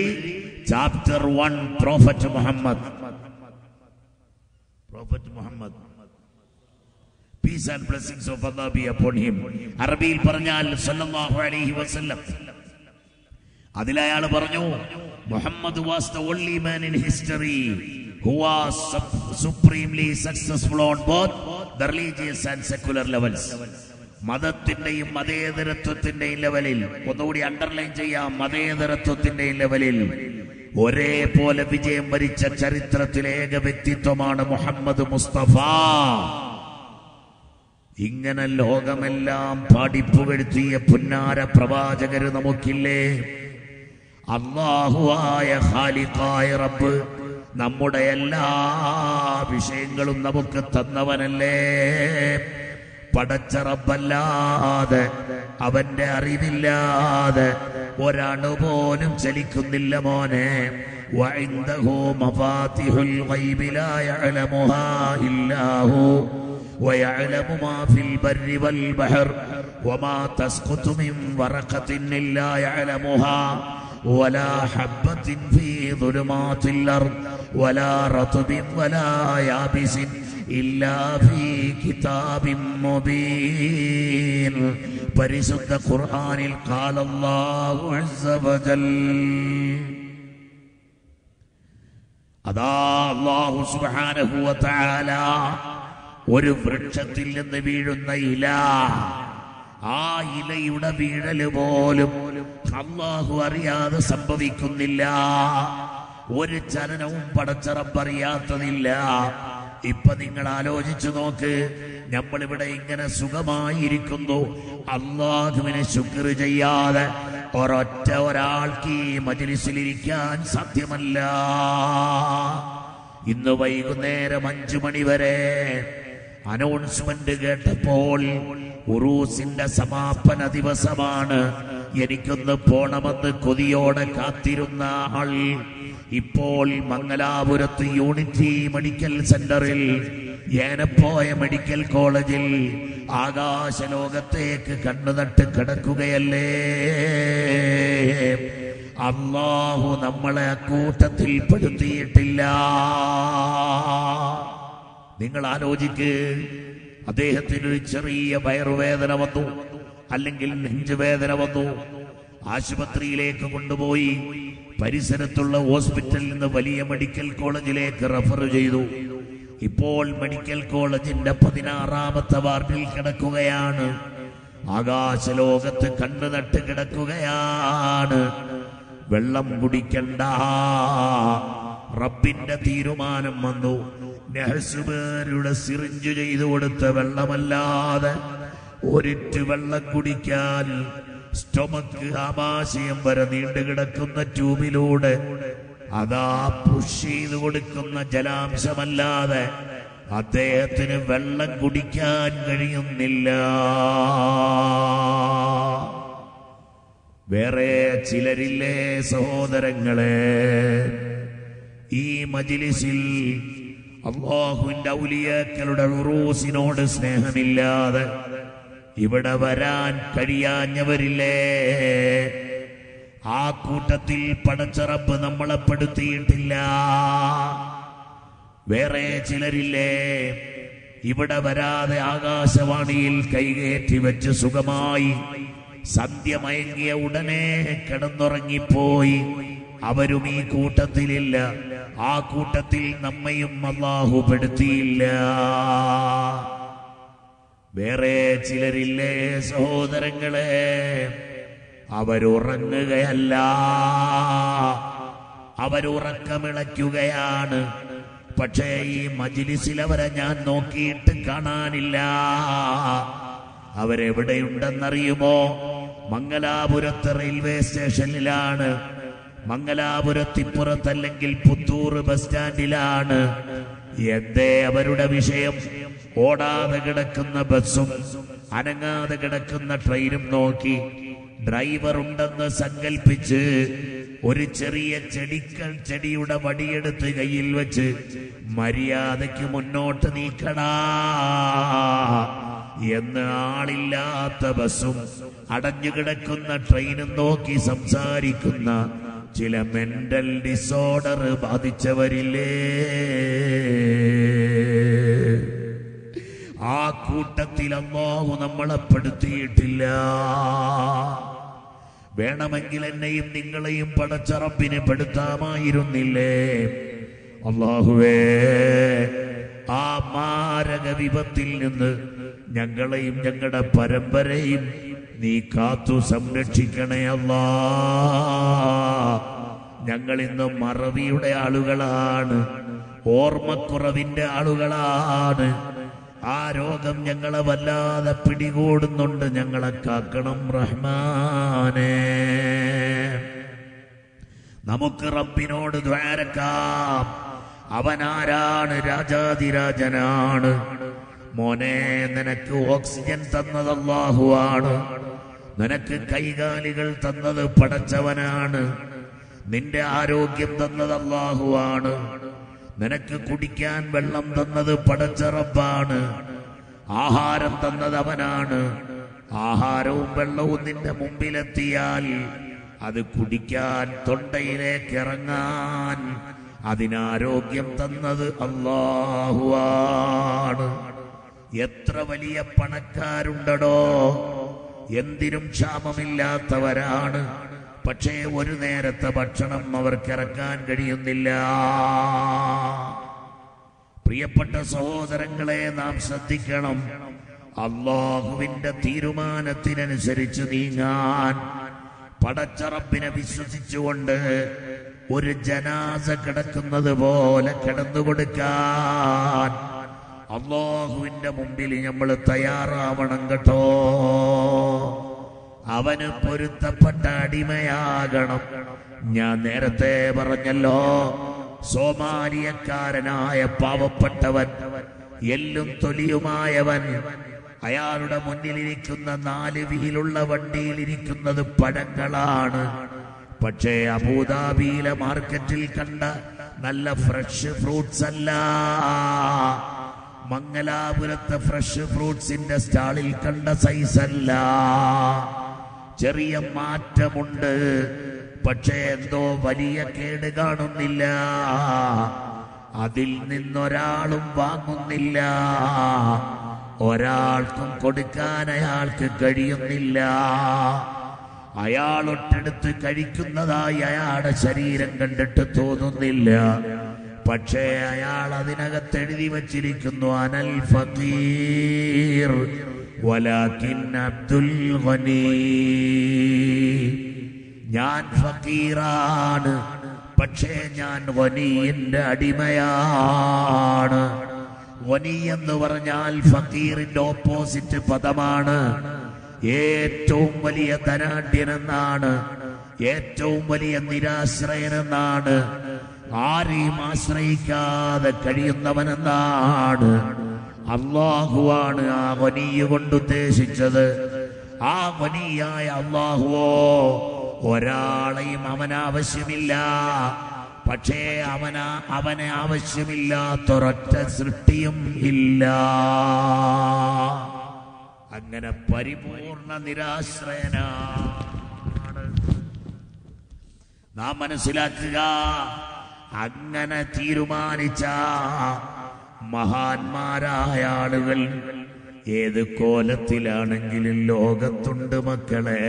chapter one prophet Muhammad prophet Muhammad Peace and blessings of Allah be upon him. അറബിയിൽ പറഞ്ഞാൽ സല്ലല്ലാഹു അലൈഹി വസല്ലം. അതിലയാൾ പറഞ്ഞു, Muhammad was the only man in history who was supremely successful on both the religious and secular levels. മതത്തിന്റെയും മതേതരത്വത്തിന്റെയും ലെവലിൽ, ഒന്നുകൂടി അണ്ടർലൈൻ ചെയ്യാം, മതേതരത്വത്തിന്റെയും ലെവലിൽ ഒരേപോലെ വിജയം വരിച്ച ചരിത്രത്തിലേക വ്യക്തിത്വമാണ് മുഹമ്മദ് മുസ്തഫ. ഇങ്ങനെ ലോകമെല്ലാം പാടിപ്പുകഴ്ത്തിയ പുന്നാര പ്രവാചകര് നമുക്കില്ലേ? അല്ലാഹുവായ ഖാലിഖായ റബ്ബ് നമ്മുടെ എല്ലാ വിഷയങ്ങളും നമുക്ക് തന്നവനല്ലേ. പടച്ച റബ്ബല്ലാതെ, അവന്റെ അറിവില്ലാതെ ഒരണു പോലും ചലിക്കുന്നില്ല മോനെ. വഇൻദഹു മഫാതിഹുൽ ഗൈബി ലാ യഅലമുഹാ ഇല്ലാഹു ويعلم ما في البر والبحر وما تسقط من ورقة إلا يعلمها ولا حبة في ظلمات الأرض ولا رطب ولا يابس إلا في كتاب مبين. പരിശുദ്ധ ഖുർആനിൽ قال الله عز وجل. അതാ അല്ലാഹു സുബ്ഹാനഹു വ തആല ഒരു വൃക്ഷത്തിൽ നിന്ന് വീഴുന്ന ഇല, ആ ഇലയുടെ വീഴല് പോലും അല്ലാഹു അറിയാതെ സംഭവിക്കുന്നില്ല. ഒരു ചലനവും പടച്ച റബ്ബ് അറിയാത്തതില്ല. ഇപ്പൊ നിങ്ങൾ ആലോചിച്ചു നോക്ക്, നമ്മളിവിടെ ഇങ്ങനെ സുഖമായിരിക്കുന്നു, അല്ലാഹുവിനെ ശുക്ർ ചെയ്യാതെ ഒരൊറ്റ ഒരാൾക്ക് ഈ മജ്‌ലിസിലിരിക്കാൻ സാധ്യമല്ല. ഇന്ന് വൈകുന്നേരം അഞ്ചു മണി വരെ അനൗൺസ്മെന്റ് കേട്ടപ്പോൾ ഉറൂസിന്റെ സമാപന ദിവസമാണ്, എനിക്കൊന്ന് പോണമെന്ന് കൊതിയോടെ കാത്തിരുന്ന ആൾ ഇപ്പോൾ മംഗലാപുരത്ത് യൂണിറ്റി മെഡിക്കൽ സെന്ററിൽ ഏനപ്പോയ മെഡിക്കൽ കോളേജിൽ ആകാശലോകത്തേക്ക് കണ്ണുനട്ട് കിടക്കുകയല്ലേ. അല്ലാഹു നമ്മളെ കൂട്ടത്തിൽ പെടുത്തിയിട്ടില്ല. നിങ്ങൾ ആലോചിക്ക്, അദ്ദേഹത്തിന് ഒരു ചെറിയ വയറുവേദന വന്നു, അല്ലെങ്കിൽ നെഞ്ചുവേദന വന്നു, ആശുപത്രിയിലേക്ക് കൊണ്ടുപോയി, പരിസരത്തുള്ള ഹോസ്പിറ്റലിൽ നിന്ന് വലിയ മെഡിക്കൽ കോളേജിലേക്ക് റഫർ ചെയ്തു. ഇപ്പോൾ മെഡിക്കൽ കോളേജിന്റെ പതിനാറാമത്തെ വാർഡിൽ കിടക്കുകയാണ്, ആകാശലോകത്ത് കണ്ണുനട്ട് കിടക്കുകയാണ്. വെള്ളം കുടിക്കണ്ട, റബ്ബിന്റെ തീരുമാനം വന്നു. നെഹ്സുബേരുടെ സിറിഞ്ച് ചെയ്തു കൊടുത്ത വെള്ളമല്ലാതെ ഒരിറ്റു വെള്ളം കുടിക്കാൻ സ്റ്റൊമക്ക് ആമാശയം വരെ നീണ്ടു കിടക്കുന്ന ട്യൂബിലൂടെ അതാ പുഷ് ചെയ്തു കൊടുക്കുന്ന ജലാംശമല്ലാതെ അദ്ദേഹത്തിന് വെള്ളം കുടിക്കാൻ കഴിയുന്നില്ല. വേറെ ചിലരില്ലേ സഹോദരങ്ങളെ, ഈ മജ്ലിസിൽ അല്ലാഹുവിന്റെ ഔലിയാക്കളുടെ ഉറൂസിനോട് സ്നേഹമില്ലാതെ ഇവിടെ വരാൻ കഴിയാഞ്ഞവരില്ലേ? ആ കൂട്ടത്തിൽ പടച്ചറപ്പ് നമ്മളെ പെടുത്തിയിട്ടില്ല. വേറെ ചിലരില്ലേ ഇവിടെ വരാതെ ആകാശവാണിയിൽ കൈകേറ്റി വെച്ച് സുഖമായി സന്ധ്യ മയങ്ങിയ ഉടനെ കിടന്നുറങ്ങിപ്പോയി. അവരും ഈ കൂട്ടത്തിലില്ല. ആ കൂട്ടത്തിൽ നമ്മയും അല്ലാഹു പെടുത്തിയില്ല. വേറെ ചിലരില്ലേ സഹോദരങ്ങളെ, അവരുറങ്ങുകയല്ല, അവരുറക്കമിളയ്ക്കുകയാണ്. പക്ഷേ ഈ മജ്ലിസിൽ അവരെ ഞാൻ നോക്കിയിട്ട് കാണാനില്ല. അവരെവിടെയുണ്ടെന്നറിയുമോ? മംഗലാപുരത്ത് റെയിൽവേ സ്റ്റേഷനിലാണ്, മംഗലാപുരത്തിപ്പുറത്തല്ലെങ്കിൽ പുത്തൂർ ബസ് സ്റ്റാൻഡിലാണ്. എന്തേ അവരുടെ വിഷയം? ഓടാതെ കിടക്കുന്ന ബസ്സും അനങ്ങാതെ കിടക്കുന്ന ട്രെയിനും നോക്കി ഡ്രൈവർ ഉണ്ടെന്ന് സങ്കൽപ്പിച്ച് ഒരു ചെറിയ ചെടിക്കൽ ചെടിയുടെ വടിയെടുത്ത് കയ്യിൽ വെച്ച് മര്യാദയ്ക്ക് മുന്നോട്ട് നീക്കടാ എന്ന് ആളില്ലാത്ത ബസ്സും അടഞ്ഞുകിടക്കുന്ന ട്രെയിനും നോക്കി സംസാരിക്കുന്ന ചില മെന്റൽ ഡിസോർഡർ ബാധിച്ചവരില്ലേ? ആ കൂട്ടത്തിൽ അല്ലാഹു നമ്മളെ പെടുത്തിയിട്ടില്ല. വേണമെങ്കിൽ എന്നെയും നിങ്ങളെയും പടച്ച റബ്ബിനെ പെടുത്താമായിരുന്നില്ലേ? അല്ലാഹുവേ, ആ മാരക വിപത്തിൽ നിന്ന് ഞങ്ങളെയും ഞങ്ങളുടെ പരമ്പരയും നീ കാത്തു സംരക്ഷിക്കണേ അല്ലാ. ഞങ്ങൾ ഇന്ന് മറവിയുടെ ആളുകളാണ്, ഓർമ്മക്കുറവിന്റെ ആളുകളാണ്. ആ രോഗം ഞങ്ങളെ വല്ലാതെ പിടികൂടുന്നുണ്ട്. ഞങ്ങളെ കാക്കണം റഹ്മാനേ. നമുക്ക് റബ്ബിനോട് ദ്വാരക്കാം. അവനാരാണ്? രാജാതിരാജനാണ്. മോനെ, നിനക്ക് ഓക്സിജൻ തന്നത് അല്ലാഹുവാണ്. നിനക്ക് കൈകാലുകൾ തന്നത് പടച്ചവനാണ്. നിന്റെ ആരോഗ്യം തന്നത് അല്ലാഹുവാണ്. നിനക്ക് കുടിക്കാൻ വെള്ളം തന്നത് പടച്ച റബ്ബാണ്. ആഹാരം തന്നത് അവനാണ്. ആഹാരവും വെള്ളവും നിന്റെ മുമ്പിലെത്തിയാൽ അത് കുടിക്കാൻ, തൊണ്ടയിലേക്ക് ഇറങ്ങാൻ അതിനാരോഗ്യം തന്നത് അല്ലാഹുവാണ്. എത്ര വലിയ പണക്കാരുണ്ടോ, എന്തിനും ക്ഷാമമില്ലാത്തവരാണ്. പക്ഷേ ഒരു നേരത്തെ ഭക്ഷണം അവർക്കിറക്കാൻ കഴിയുന്നില്ല. പ്രിയപ്പെട്ട സഹോദരങ്ങളെ, നാം ശ്രദ്ധിക്കണം. അല്ലാഹുവിന്റെ തീരുമാനത്തിനനുസരിച്ച് നീങ്ങാൻ പടച്ച റബ്ബിനെ വിശ്വസിച്ചുകൊണ്ട് ഒരു ജനാസ കിടക്കുന്നത് പോലെ കിടന്നുകൊടുക്കാൻ അല്ലാഹുവിന്റെ മുമ്പിൽ നമ്മൾ തയ്യാറാവണം കേട്ടോ. അവന് പൊരുത്തപ്പെട്ട അടിമയാകണം. ഞാൻ നേരത്തെ പറഞ്ഞല്ലോ, സോമാലിയക്കാരനായ പാവപ്പെട്ടവൻ, എല്ലും തൊലിയുമായവൻ, അയാളുടെ മുന്നിലിരിക്കുന്ന നാല് വീലുള്ള വണ്ടിയിൽ ഇരിക്കുന്നത് പഴങ്ങളാണ്. പക്ഷേ അബുദാബിയിലെ മാർക്കറ്റിൽ കണ്ട നല്ല ഫ്രഷ് ഫ്രൂട്ട്സ് അല്ല, മംഗലാപുരത്തെ ഫ്രഷ് ഫ്രൂട്ട്സിന്റെ സ്റ്റാളിൽ കണ്ട സൈസ് അല്ല. ചെറിയ മാറ്റമുണ്ട്, പക്ഷേ എന്തോ വലിയ കേട് കാണുന്നില്ല. അതിൽ നിന്നൊരാളും വാങ്ങുന്നില്ല, ഒരാൾക്കും കൊടുക്കാൻ അയാൾക്ക് കഴിയുന്നില്ല. അയാളൊട്ടെടുത്ത് കഴിക്കുന്നതായി അയാളുടെ ശരീരം കണ്ടിട്ട് തോന്നുന്നില്ല. പക്ഷേ അയാൾ അതിനകത്ത് എഴുതി വച്ചിരിക്കുന്നു അനൽ ഫഖീർ വലാകിൻ അബ്ദുൽ ഗനി. ഞാൻ ഫഖീറാണ്, പക്ഷേ ഞാൻ ഗനിയുടെ അടിമയാണ്. ഗനി എന്ന് പറഞ്ഞാൽ ഫഖീറിന്റെ ഓപ്പോസിറ്റ് പദമാണ്. ഏറ്റവും വലിയ ധനാഢ്യനെന്നാണ്, ഏറ്റവും വലിയ നിരാശ്രയനെന്നാണ്, ആരെയും ആശ്രയിക്കാതെ കഴിയുന്നവനെന്നാണ്. അല്ലാഹുവാണ് ആ ഗനിയെ കൊണ്ട് ഉദ്ദേശിച്ചത്. ആ ഗനിയായ അല്ലാഹുവോ ഒരാളെയും അവനാവശ്യമില്ല. പക്ഷേ അവനാ അവന് ആവശ്യമില്ലാത്തൊരൊറ്റ സൃഷ്ടിയും ഇല്ല. അങ്ങനെ പരിപൂർണ നിരാശ്രയനാണ്. നാം മനസ്സിലാക്കുക, അങ്ങനെ തീരുമാനിച്ച മഹാന്മാരായ ആളുകൾ ഏത് കോലത്തിലാണെങ്കിലും ലോകത്തുണ്ട് മക്കളെ.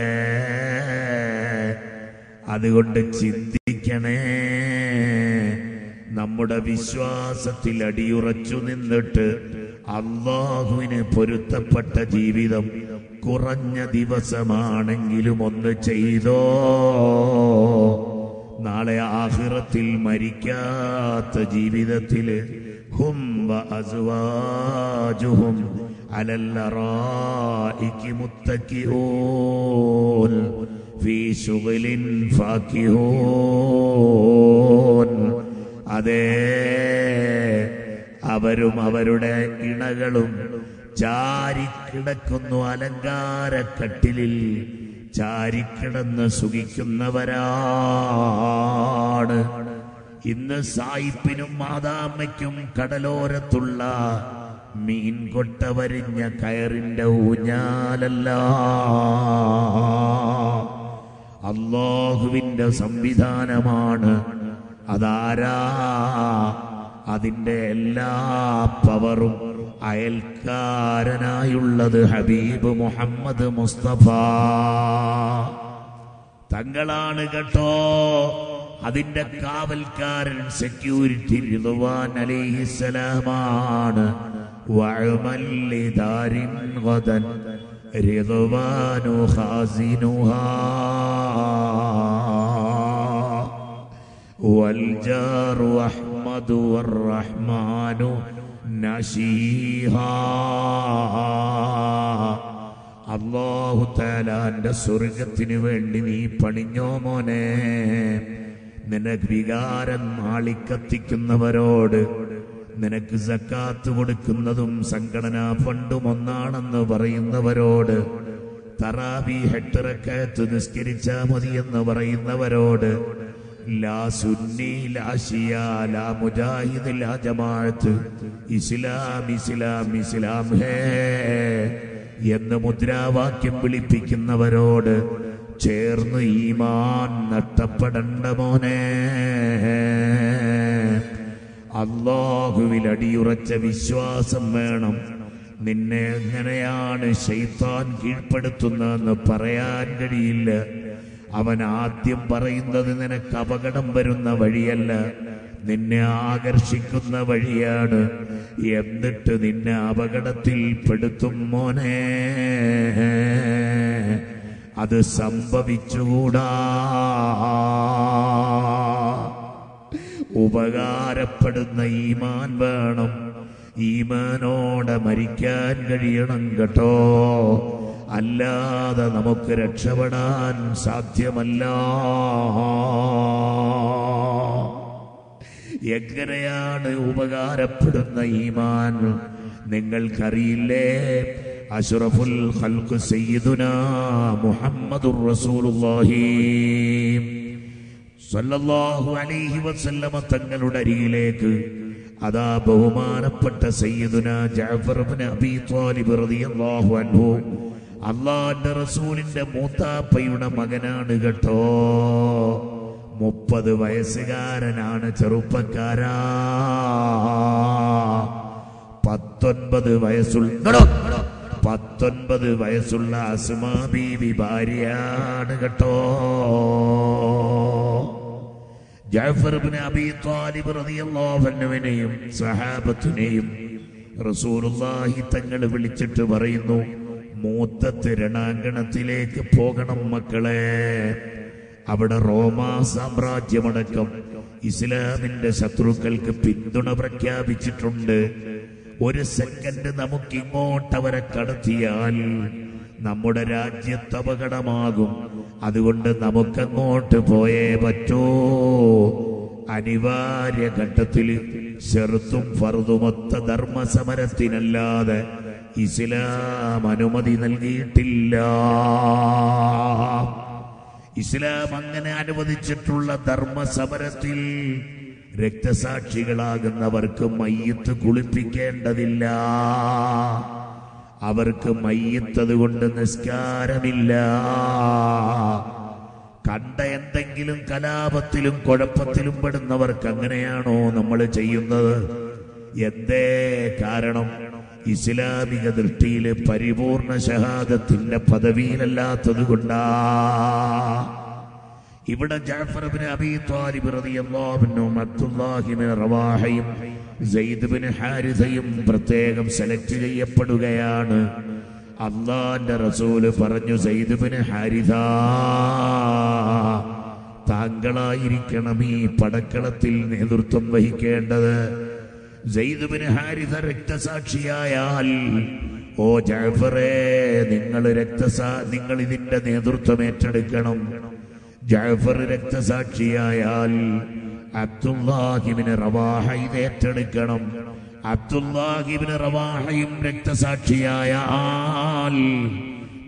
അതുകൊണ്ട് ചിന്തിക്കണേ, നമ്മുടെ വിശ്വാസത്തിൽ അടിയുറച്ചു നിന്നിട്ട് അല്ലാഹുവിന് പൊരുത്തപ്പെട്ട ജീവിതം കുറഞ്ഞ ദിവസമാണെങ്കിലും ഒന്ന് ചെയ്തോ. നാളെ ആഖിറത്തിൽ മരിക്കാത്ത ജീവിതത്തില് ഹും വഅസ്വാജുഹും അലൽ അറാഇകി മുത്തഖിഊൻ ഫീ ശുഗ്ലിൻ ഫാക്കിഹൂൻ. അതേ, അവരും അവരുടെ ഇണകളും ചാരിക്കിടക്കുന്നു അലങ്കാരക്കട്ടിലിൽ, ചാരിക്കിടന്ന് സുഖിക്കുന്നവരാണ്. ഇന്ന് സായിപ്പിനും മാതാമ്മയ്ക്കും കടലോരത്തുള്ള മീൻകൊട്ട വരിഞ്ഞ കയറിന്റെ ഊഞ്ഞാലല്ല, അല്ലാഹുവിന്റെ സംവിധാനമാണ്. അതാരാ? അതിന്റെ എല്ലാ പവറും അയൽക്കാരനായുള്ളത് ഹബീബ് മുഹമ്മദ് മുസ്തഫ തങ്ങളാണ് കേട്ടോ. അതിന്റെ കാവൽക്കാരൻ സെക്യൂരിറ്റി റിദ്വാൻ അലൈഹിസ്സലാമാണ്. വഅമല്ലി ദാരിൻ ഗദൻ റിദ്വാനു ഖാസിനുഹാ വൽ ജാറു അഹ്മദു വറഹ്മാനു നശീഹാ. അല്ലാഹു തആലാന്റെ സ്വർഗ്ഗത്തിനു വേണ്ടി നീ പണിഞ്ഞോ മോനെ. നിനക്ക് വികാരം ആളിക്കത്തിക്കുന്നവരോട് നിനക്ക് സക്കാത്ത് കൊടുക്കുന്നതും സംഘടനാ ഫണ്ടും ഒന്നാണെന്ന് പറയുന്നവരോട്, തറാവീഹ് എട്ട് റക്അത്ത് നിസ്കരിച്ചാ മതിയെന്ന് പറയുന്നവരോട്, ലാ സുന്നി ലാ ശിയ ലാ മുജാഹിദ് ലാ ജമാഅത്ത് ഇസ്ലാം ഇസ്ലാം ഇസ്ലാം ഹേ എന്ന് മുദ്രാവാക്യം വിളിപ്പിക്കുന്നവരോട് ചേർന്ന് ഈമാൻ നഷ്ടപ്പെടണ്ട മോനെ. അല്ലാഹുവിൽ അടിയുറച്ച വിശ്വാസം വേണം. നിന്നെ എങ്ങനെയാണ് ശൈത്താൻ കീഴ്പ്പെടുത്തുന്നതെന്ന് പറയാൻ കഴിയില്ല. അവൻ ആദ്യം പറയുന്നത് നിനക്ക് അപകടം വരുന്ന വഴിയല്ല, നിന്നെ ആകർഷിക്കുന്ന വഴിയാണ്. എന്നിട്ട് നിന്നെ അപകടത്തിൽ പെടുത്തും മോനെ. അത് സംഭവിച്ചുകൂടാ. ഉപകാരപ്പെടുന്ന ഈമാൻ വേണം. ഈമാനോടെ മരിക്കാൻ കഴിയണം കേട്ടോ. അല്ലാതെ നമുക്ക് രക്ഷപ്പെടാൻ സാധ്യമല്ല. എങ്ങനെയാണ് ഉപകാരപ്പെടുന്ന ഈമാൻ? നിങ്ങൾക്കറിയില്ലേ, അഷ്റഫുൽ ഖൽഖ് സയ്യിദുനാ മുഹമ്മദുർ റസൂലുള്ളാഹി സല്ലല്ലാഹു അലൈഹി വസല്ലമ തങ്ങളുടെ അരികിലേക്ക് അതാ ബഹുമാനപ്പെട്ട സയ്യിദുനാ ജഅഫർ ഇബ്നു അബീ ത്വാലിബ് റളിയല്ലാഹു അൻഹു അല്ലാഹുവിന്റെ റസൂലിന്റെ മൂത്താപ്പയുടെ മകനാണ് കേട്ടോ. മുപ്പത് വയസ്സുകാരനാണ് ചെറുപ്പക്കാരാ. പത്തൊൻപത് വയസ്സുള്ള പത്തൊൻപത് വയസ്സുള്ള അസ്മാ ബീവി ഭാര്യയാണ് കേട്ടോ. ജഅഫർ ഇബ്നു അബീ ത്വാലിബ് റളിയല്ലാഹു അൻഹുവിനെയും സഹാബത്തിനെയും റസൂലുള്ളാഹി തങ്ങൾ വിളിച്ചിട്ട് പറയുന്നു, മൂത്ത തിരണാങ്കണത്തിലേക്ക് പോകണം മക്കളെ. അവിടെ റോമാ സാമ്രാജ്യമടക്കം ഇസ്ലാമിന്റെ ശത്രുക്കൾക്ക് പിന്തുണ പ്രഖ്യാപിച്ചിട്ടുണ്ട്. ഒരു സെക്കൻഡ് നമുക്കിങ്ങോട്ടവരെ കടത്തിയാൽ നമ്മുടെ രാജ്യത്ത് അപകടമാകും. അതുകൊണ്ട് നമുക്കങ്ങോട്ട് പോയേ പറ്റൂ. അനിവാര്യ ഘട്ടത്തിൽ ചെറുത്തും ഫർദുമൊത്ത ധർമ്മസമരത്തിനല്ലാതെ ഇസ്ലാം അനുമതി നൽകിയിട്ടില്ല. ഇസ്ലാം അങ്ങനെ അനുവദിച്ചിട്ടുള്ള ധർമ്മസമരത്തിൽ രക്തസാക്ഷികളാകുന്നവർക്ക് മയ്യത്ത് കുളിപ്പിക്കേണ്ടതില്ല. അവർക്ക് മയ്യത്തത് കൊണ്ട് നിസ്കാരമില്ല. കണ്ട എന്തെങ്കിലും കലാപത്തിലും കുഴപ്പത്തിലും പെടുന്നവർക്ക് അങ്ങനെയാണോ നമ്മൾ ചെയ്യുന്നത്? എന്തേ കാരണം? ഇസ്ലാമിക ദൃഷ്ടിയിലെ പരിപൂർണ ഷഹാദത്തിന്റെ പദവിയിലല്ലാത്തത് കൊണ്ടാ. ഇവിടെ ജഅഫർ ഇബ്നു അബീ ത്വാലിബ് റളിയല്ലാഹു അൻഹു അബ്ദുല്ലാഹി ഇബ്നു റവാഹയും സയ്യിദ് ഇബ്നു ഹാരിസയും പ്രത്യേകം സെലക്ട് ചെയ്യപ്പെടുകയാണ്. അല്ലാഹുവിന്റെ റസൂൽ പറഞ്ഞു, സയ്യിദ് ഇബ്നു ഹാരിസ താങ്കളായിരിക്കണം ഈ പടക്കളത്തിൽ നേതൃത്വം വഹിക്കേണ്ടത്. സയ്യിദ് ഇബ്നു ഹാരിസ രക്തസാക്ഷിയായാൽ ഓ ജഅഫറേ, നിങ്ങൾ രക്തസാ നിങ്ങൾ ഇതിന്റെ നേതൃത്വം ഏറ്റെടുക്കണം. ജഅഫർ രക്തസാക്ഷിയായാൽ അബ്ദുല്ലാഹി ഇബ്നു റവാഹ ഇത് ഏറ്റെടുക്കണം. അബ്ദുല്ലാഹി ഇബ്നു റവാഹയും രക്തസാക്ഷിയായാൽ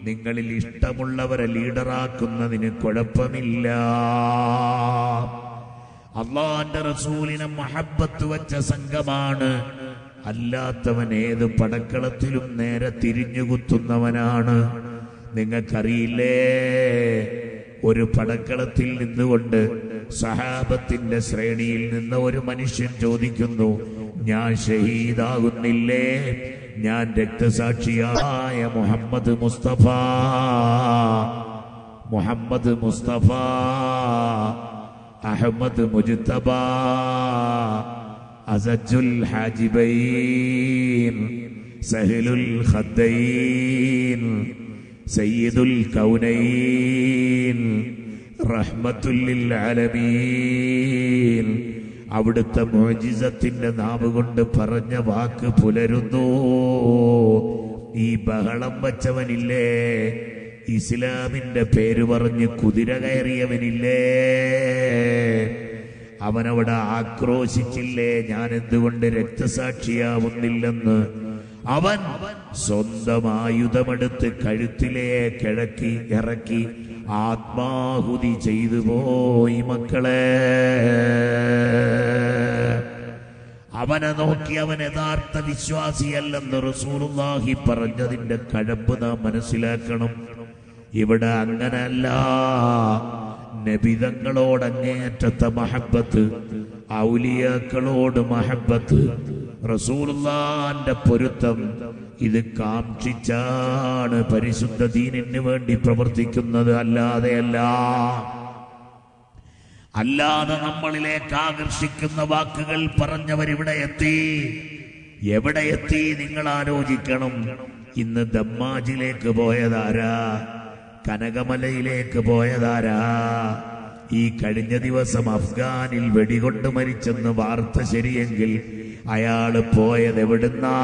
നിങ്ങളിൽ ഇഷ്ടമുള്ളവരെ ലീഡറാക്കുന്നതിന് കുഴപ്പമില്ല. അള്ളാന്റെ റസൂലിനെ മഹബത്ത് വച്ച സംഘമാണ്. അല്ലാത്തവൻ ഏത് പടക്കളത്തിലും നേരെ തിരിഞ്ഞുകുത്തുന്നവനാണ്. നിങ്ങൾക്കറിയില്ലേ, ഒരു പടക്കളത്തിൽ നിന്നുകൊണ്ട് സഹാബത്തിന്റെ ശ്രേണിയിൽ നിന്ന് ഒരു മനുഷ്യൻ ചോദിക്കുന്നു, ഞാൻ ഷഹീദാകുന്നില്ലേ, ഞാൻ രക്തസാക്ഷിയായ മുഹമ്മദ് മുസ്തഫ മുഹമ്മദ് മുസ്തഫ അഹമ്മദ് മുജ്തബ അസജുൽ ഹാജിബൈൻ സഹലുൽ ഖദ്ദൈൻ സയ്യിദുൽ കൗനൈൻ റഹ്മത്തുൽ ലിൽ ആലമീൻ. അവിടുത്തെ മുഅ്ജിസത്തിന്റെ നാവ് കൊണ്ട് പറഞ്ഞ വാക്ക് പുലരുന്നു. ഈ ബഹളം വച്ചവനില്ലേ, ഇസ്ലാമിന്റെ പേര് പറഞ്ഞ് കുതിര കയറിയവനില്ലേ, അവനവിടെ ആക്രോശിച്ചില്ലേ ഞാൻ എന്തുകൊണ്ട് രക്തസാക്ഷിയാവുന്നില്ലെന്ന്. അവൻ സ്വന്തം ആയുധമെടുത്ത് കഴുത്തിലേ കിഴക്കി ഇറക്കി ആത്മാഹുതി ചെയ്തു പോയി മക്കളെ. അവനെ നോക്കി അവൻ യഥാർത്ഥ വിശ്വാസിയല്ലെന്ന് റസൂലുള്ളാഹി പറഞ്ഞതിന്റെ കഴമ്പ് നാം മനസ്സിലാക്കണം. ഇവിടെ അങ്ങനല്ല. നബിതങ്ങളോട് അങ്ങേയറ്റത്തെ മഹബത്ത്, ഔലിയാക്കളോട് മഹബത്ത്, റസൂലുള്ളാന്റെ പൊരുത്തം, ഇത് കാക്ഷിച്ചാണ് പരിശുദ്ധ ദീനിന് വേണ്ടി പ്രവർത്തിക്കുന്നത്. അല്ലാതെയല്ല അല്ലാതെ നമ്മളിലേക്ക് ആകർഷിക്കുന്ന വാക്കുകൾ പറഞ്ഞവരിവിടെ എത്തി. എവിടെ എത്തി നിങ്ങൾ ആലോചിക്കണം. ഇന്ന് ദമ്മാജിലേക്ക് പോയതാരാ? കനകമലയിലേക്ക് പോയതാരാ? ഈ കഴിഞ്ഞ ദിവസം അഫ്ഗാനിൽ വെടികൊണ്ട് മരിച്ചെന്ന് വാർത്ത ശരിയെങ്കിൽ അയാള് പോയത് എവിടുന്നാ?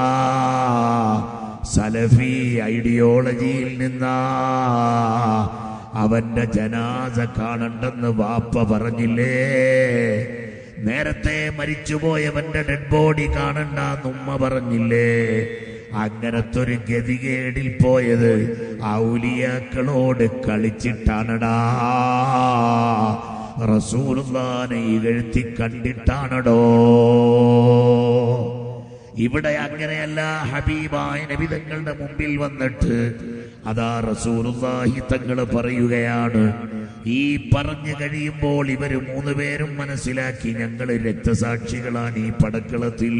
സലഫി ഐഡിയോളജിയിൽ നിന്നാ. അവന്റെ ജനാസ കാണണ്ടെന്ന് വാപ്പ പറഞ്ഞില്ലേ? നേരത്തെ മരിച്ചുപോയവന്റെ ഡെഡ് ബോഡി കാണണ്ടെന്ന് ഉമ്മ പറഞ്ഞില്ലേ? അങ്ങനത്തൊരു ഗതികേടിൽ പോയത് ഔലിയാക്കളോട് കളിച്ചിട്ടാണടാ, റസൂലുള്ളാനെ ഇകഴ്ത്തി കണ്ടിട്ടാണടോ. ഇവിടെ അങ്ങനെയല്ല, ഹബീബായ നബി തങ്ങളുടെ മുമ്പിൽ വന്നിട്ട് അതാ റസൂലുള്ളാഹി തങ്ങൾ പറയുകയാണ്, ഈ പറഞ്ഞു കഴിയുമ്പോൾ ഇവർ മൂന്നുപേരും മനസ്സിലാക്കി ഞങ്ങൾ രക്തസാക്ഷികളാണ് ഈ പടക്കളത്തിൽ.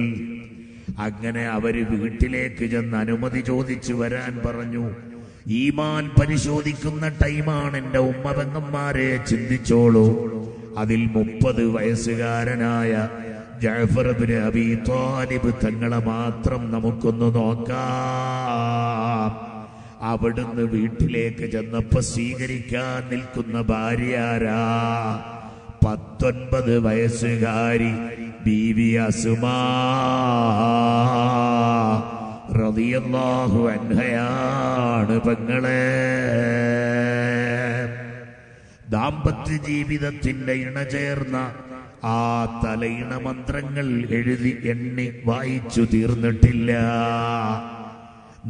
അങ്ങനെ അവര് വീട്ടിലേക്ക് ചെന്ന് അനുമതി ചോദിച്ചു വരാൻ പറഞ്ഞു. ഈമാൻ പരിശോധിക്കുന്ന ടൈമാണ് എൻ്റെ ഉമ്മബന്ധന്മാരെ, ചിന്തിച്ചോളൂ. അതിൽ മുപ്പത് വയസ്സുകാരനായ ജഅഫർ ഇബ്നു അബീ ത്വാലിബ് തങ്ങളെ മാത്രം നമുക്കൊന്ന് നോക്കാം. അവിടുന്ന് വീട്ടിലേക്ക് ചെന്നപ്പോൾ സ്വീകരിക്കാൻ നിൽക്കുന്ന ഭാര്യയാരാ? പത്തൊൻപത് വയസ്സുകാരി ബീവി അസ്മാ റളിയല്ലാഹു അൻഹയാണ്. പെങ്ങളെ, ദാമ്പത്യ ജീവിതത്തിന്റെ ഇണചേർന്ന ആ തലയിണ മന്ത്രങ്ങൾ എഴുതി എണ്ണി വായിച്ചു തീർന്നിട്ടില്ല.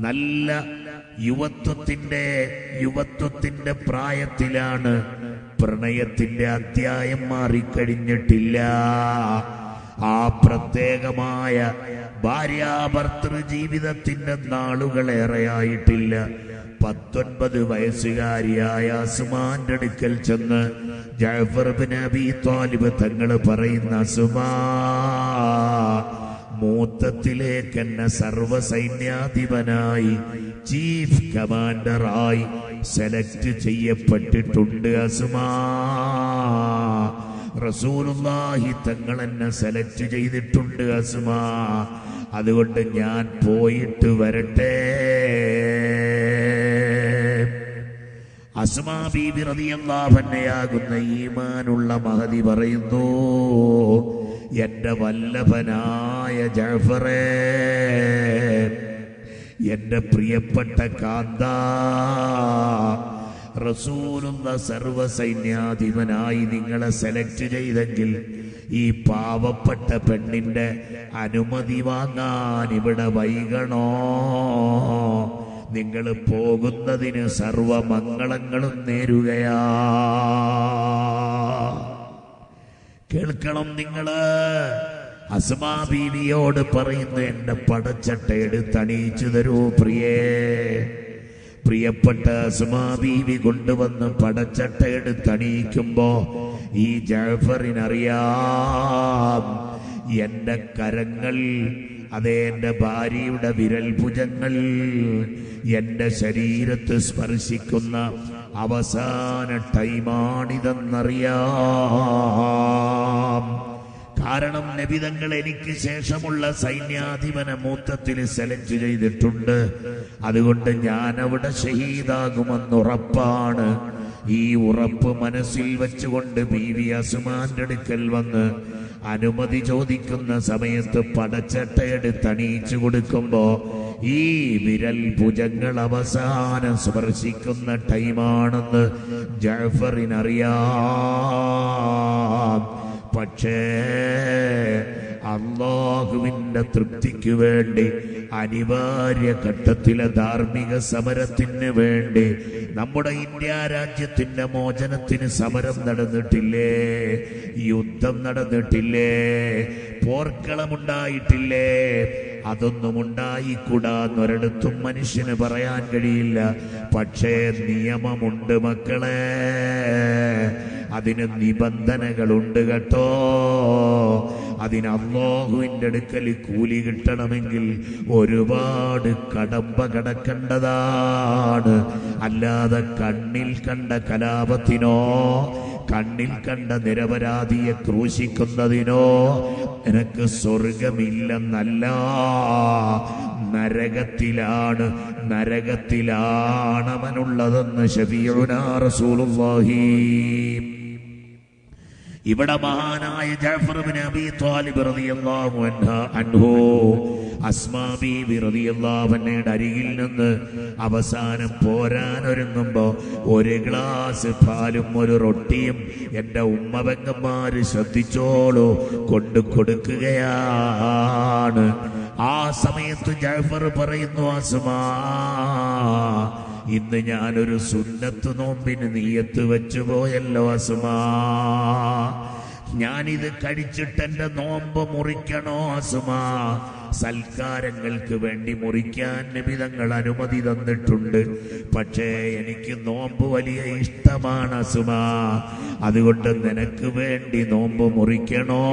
നല്ല യുവത്വത്തിന്റെ യുവത്വത്തിന്റെ പ്രായത്തിലാണ്, പ്രണയത്തിന്റെ അധ്യായം മാറിക്കഴിഞ്ഞിട്ടില്ല. ആ പ്രത്യേകമായ ഭാര്യാഭർത്തൃ ജീവിതത്തിന്റെ നാളുകളേറെയായിട്ടില്ല. പത്തൊൻപത് വയസ്സുകാരിയായ അസ്മാന്റെ അടുക്കൽ ചെന്ന് ജഅഫർ ഇബ്നു അബീ ത്വാലിബ് തങ്ങൾ പറയുന്ന, അസ്മാ, മൂത്തത്തിലേക്ക് എന്നെ സർവസൈന്യാധിപനായി ചീഫ് കമാൻഡറായി സെലക്ട് ചെയ്യപ്പെട്ടിട്ടുണ്ട്. അസ്മാ, റസൂലുള്ളാഹി തങ്ങൾ എന്നെ സെലക്ട് ചെയ്തിട്ടുണ്ട്. അസ്മാ, അതുകൊണ്ട് ഞാൻ പോയിട്ട് വരട്ടെ. അസ്മാ ബീബി റളിയല്ലാഹു അൻഹയാകുന്ന ഈമാനുള്ള മഹതി പറയുന്നു, എന്റെ വല്ലഭനായ ജഅഫറെ, എന്റെ പ്രിയപ്പെട്ട കാന്ത, റസൂലുള്ള സർവസൈന്യാധിപനായി നിങ്ങളെ സെലക്ട് ചെയ്തെങ്കിൽ ഈ പാവപ്പെട്ട പെണ്ണിന്റെ അനുമതി വാങ്ങാൻ ഇവിടെ വൈകണോ? നിങ്ങൾ പോകുന്നതിന് സർവമംഗളങ്ങളും നേരുകയാ. കേൾക്കണം, നിങ്ങള് അസ്മാ ബീവിയോട് പറയുന്നു, എന്റെ പടച്ചട്ട എടുത്തണിയിച്ചു തരൂ പ്രിയേ. പ്രിയപ്പെട്ട അസ്മാ ബീവി കൊണ്ടുവന്ന് പടച്ചട്ട എടുത്തണിയിക്കുമ്പോ ഈ ജഅഫറിനറിയാം, എന്റെ കരങ്ങൾ, അതേ എൻ്റെ ഭാര്യയുടെ വിരൽ ഭുജങ്ങൾ എൻ്റെ ശരീരത്ത് സ്പർശിക്കുന്ന അവസാന ടൈമാണിതെന്നറിയാം. കാരണം നബിതങ്ങൾ എനിക്ക് ശേഷമുള്ള സൈന്യാധിപനെ മൂത്തത്തിൽ സെലക്ട് ചെയ്തിട്ടുണ്ട്. അതുകൊണ്ട് ഞാനവിടെ ഷഹീദാകുമെന്നുറപ്പാണ്. ഈ ഉറപ്പ് മനസ്സിൽ വെച്ചുകൊണ്ട് ബീവി അസ്മാന്റെ അടുക്കൽ വന്ന് അനുമതി ചോദിക്കുന്ന സമയത്ത് പടച്ചട്ടയെടുത്തണിയിച്ചു കൊടുക്കുമ്പോ ഈ വിരൽ ഭുജങ്ങൾ അവസാനം സ്പർശിക്കുന്ന ടൈമാണെന്ന് ജഅഫറിനറിയാം. പക്ഷേ അല്ലാഹുവിന്റെ തൃപ്തിക്ക് വേണ്ടി അനിവാര്യ ഘട്ടത്തിലെ ധാർമ്മിക സമരത്തിന് വേണ്ടി നമ്മുടെ ഇന്ത്യ രാജ്യത്തിന്റെ മോചനത്തിന് സമരം നടന്നിട്ടില്ലേ? യുദ്ധം നടന്നിട്ടില്ലേ? പോർക്കളമുണ്ടായിട്ടില്ലേ? അതൊന്നും ഉണ്ടായിക്കൂടാന്നൊരിടത്തും മനുഷ്യന് പറയാൻ കഴിയില്ല. പക്ഷേ നിയമമുണ്ട് മക്കളെ, അതിന് നിബന്ധനകളുണ്ട് കേട്ടോ. അതിന് അല്ലാഹുവിൻ്റെ അടുക്കൽ കൂലി കിട്ടണമെങ്കിൽ ഒരുപാട് കടമ്പ കടക്കേണ്ടതാണ്. അല്ലാതെ കണ്ണിൽ കണ്ട കലാപത്തിനോ കണ്ണിൽ കണ്ട നിരപരാധിയെ ക്രൂശിക്കുന്നതിനോ നിനക്ക് സ്വർഗമില്ലെന്നല്ല, നരകത്തിലാണ്, നരകത്തിലാണവനുള്ളതെന്ന് ശഫീഉനാ റസൂലുള്ളാഹി ഇവിടെ മഹാനായ ജഅഫർ ഇബ്നു അബീ ത്വാലിബ് റളിയല്ലാഹു അൻഹു അസ്മാ ബീവി റളിയല്ലാഹു അൻഹയുടെ അരികിൽ നിന്ന് അവസാനം പോരാൻ ഒരുങ്ങുമ്പോൾ ഒരു ഗ്ലാസ് പാലും ഒരു റൊട്ടിയും എൻ്റെ ഉമ്മ പെങ്ങന്മാർ ശ്രദ്ധിച്ചോളൂ കൊണ്ടു കൊടുക്കുകയാണ്. ആ സമയത്ത് ജഅഫർ പറയുന്നു, അസ്മാ, ഇന്ന് ഞാനൊരു സുന്നത്ത് നോമ്പിന് നിയ്യത്ത് വെച്ചു പോയല്ലോ അസ്മാ, ഞാനിത് കഴിച്ചിട്ട് എൻ്റെ നോമ്പ് മുറിക്കണോ അസ്മാ? സൽക്കാരങ്ങൾക്ക് വേണ്ടി മുറിക്കാൻ നബി തങ്ങൾ അനുമതി തന്നിട്ടുണ്ട്, പക്ഷേ എനിക്ക് നോമ്പ് വലിയ ഇഷ്ടമാണ് അസ്മാ, അതുകൊണ്ട് നിനക്ക് വേണ്ടി നോമ്പ് മുറിക്കണോ,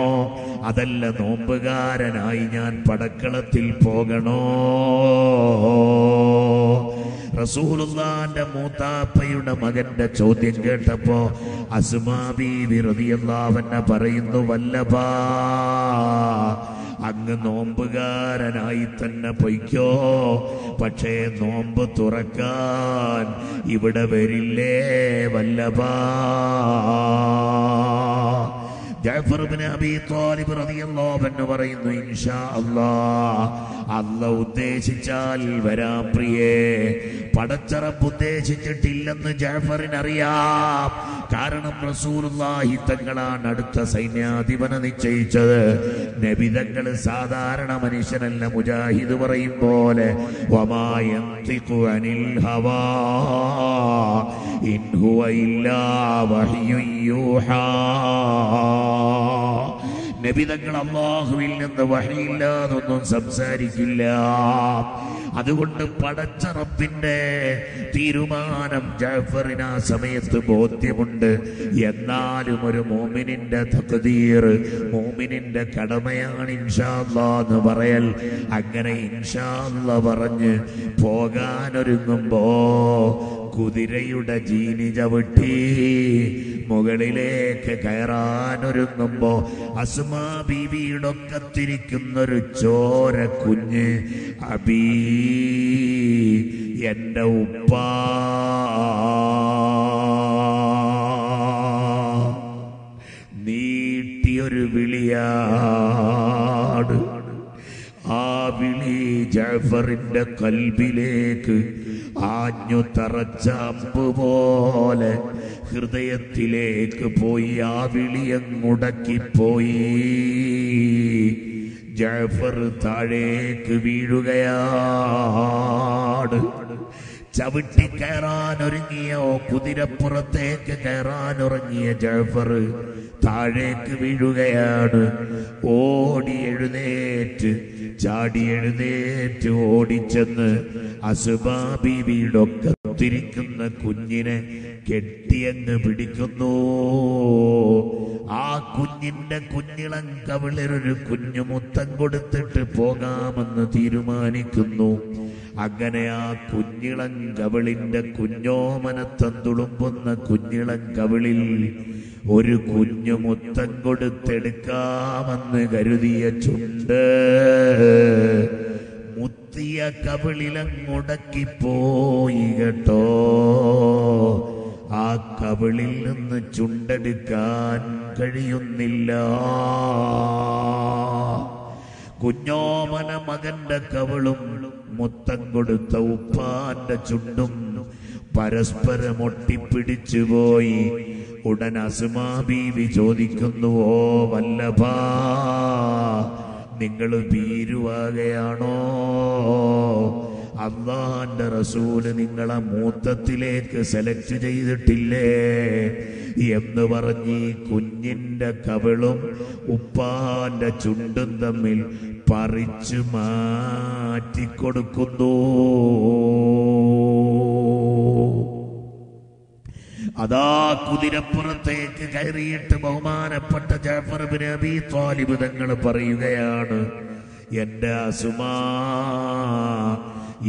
അതല്ല നോമ്പുകാരനായി ഞാൻ പടക്കളത്തിൽ പോകണോ? റസൂലുള്ളാഹിന്റെ മൂത്താപ്പയുടെ മകന്റെ ചോദ്യം കേട്ടപ്പോ അസ്മാ ബീവി റളിയല്ലാഹു അൻഹ പറയുന്നു, വല്ലഭാ, അങ്ങ് നോമ്പുകാരനായി തന്നെ പൊയ്ക്കോ, പക്ഷേ നോമ്പ് തുറക്കാൻ ഇവിടെ വരില്ലേ വല്ലഭാ? ജഅഫർ ഇബ്നു അബീ ത്വാലിബ് റളിയല്ലാഹു അൻഹു പറയുന്നു, ഇൻഷാ അല്ലാഹ്, അല്ലാഹ് ഉദ്ദേശിച്ചാൽ വരാം പ്രിയേ, പടച്ച റബ്ബ് ഉദ്ദേശിച്ചിട്ടില്ലെന്ന് ജഅഫറിന് അറിയാം. കാരണം റസൂലുള്ളാഹി തങ്ങളാണ് അടുത്ത സൈന്യാധിപനെ നിശ്ചയിച്ചത്. നബി തങ്ങൾ സാധാരണ മനുഷ്യനല്ല, മുജാഹിദ് പറയും പോലെ വമാ യന്തിഖു അനിൽ ഹവാ ഇൻ ഹുവ ഇല്ലാ വഹ്യുൻ യൂഹാ. നബി തങ്ങൾ അല്ലാഹുവിൽ നിന്ന് വഹയില്ലാതൊന്നും സംസാരിക്കില്ല. അതുകൊണ്ട് പടച്ച റബ്ബിന്റെ തീരുമാനം ജഅഫറിന് ആ സമയത്ത് ബോധ്യമുണ്ട്. എന്നാലും ഒരു മോമിനിന്റെ തഖ്ദീർ, മോമിനിന്റെ കടമയാണ് ഇൻഷാ അല്ലാഹ് എന്ന് പറയൽ. അങ്ങനെ ഇൻഷാ അല്ലാഹ് പറഞ്ഞ് പോകാനൊരുങ്ങുമ്പോ കുതിരയുടെ ജീനി ചവിട്ടി മുകളിലേക്ക് കയറാനൊരുങ്ങുമ്പോ അസ്മാ ബീവിയുടെ ഒക്കത്തിരിക്കുന്നൊരു ചോര കുഞ്ഞ്, അബീ, എന്റെ ഉപ്പ, നീട്ടിയൊരു വിളിയാണ്. ആ വിളി ജഅഫറിന്റെ കൽബിലേക്ക് ആഞ്ഞു തറച്ച അമ്പ് പോലെ ഹൃദയത്തിലേക്ക് പോയി. ആ വിളിയങ്ങുടക്കിപ്പോയി. ജഅഫർ താഴേക്ക് വീഴുകയാണ്. ചവിട്ടി കയറാനൊരുങ്ങിയോ കുതിരപ്പുറത്തേക്ക് കയറാനൊരുങ്ങിയ ജഅഫർ താഴേക്ക് വീഴുകയാണ്. ഓടി എഴുന്നേറ്റ് ചാടി എഴുന്നേറ്റ് ഓടിച്ചെന്ന് അസ്മാ ബീവിയുടെ ഒക്കത്തിരിക്കുന്ന കുഞ്ഞിനെ കെട്ടിയെന്ന് പിടിക്കുന്നു. ആ കുഞ്ഞിന്റെ കുഞ്ഞിളം കവിളിലൊരു കുഞ്ഞു മുത്തം കൊടുത്തിട്ട് പോകാമെന്ന് തീരുമാനിക്കുന്നു. അങ്ങനെ ആ കുഞ്ഞിളം കവിളിന്റെ കുഞ്ഞോമനത്തം തുളുമ്പുന്ന കുഞ്ഞിളം കവിളിൽ ഒരു കുഞ്ഞു മുത്തം കൊടുത്തെടുക്കാമെന്ന് കരുതിയ ചുണ്ട് മുത്തിയ കവിളിലങ്ങുടക്കിപ്പോയി കേട്ടോ. ആ കവിളിൽ നിന്ന് ചുണ്ടെടുക്കാൻ കഴിയുന്നില്ല. കുഞ്ഞോമന മകന്റെ കവിളും മുത്തം കൊടുത്ത ഉപ്പാന്റെ ചുണ്ടും പരസ്പരം ഒട്ടിപ്പിടിച്ചുപോയി. ഉടൻ അസ്മാ ബീവി ചോദിക്കുന്നു, ഓ വല്ലഭാ, നിങ്ങൾ ഭീരുവാകയാണോ? അല്ലാഹുവിന്റെ റസൂല് നിങ്ങളെ മൂത്തത്തിലേക്ക് സെലക്ട് ചെയ്തിട്ടില്ലേ എന്ന് പറഞ്ഞ് കുഞ്ഞിന്റെ കവിളും ഉപ്പാന്റെ ചുണ്ടും തമ്മിൽ പറിച്ചു മാറ്റിക്കൊടുക്കുന്നു. അതാ കുതിരപ്പുറത്തേക്ക് കയറിയിട്ട് ബഹുമാനപ്പെട്ട ജഅഫർ ഇബ്നു അബീ ത്വാലിബ് തങ്ങൾ പറയുകയാണ്, എന്റെ അസ്മാ,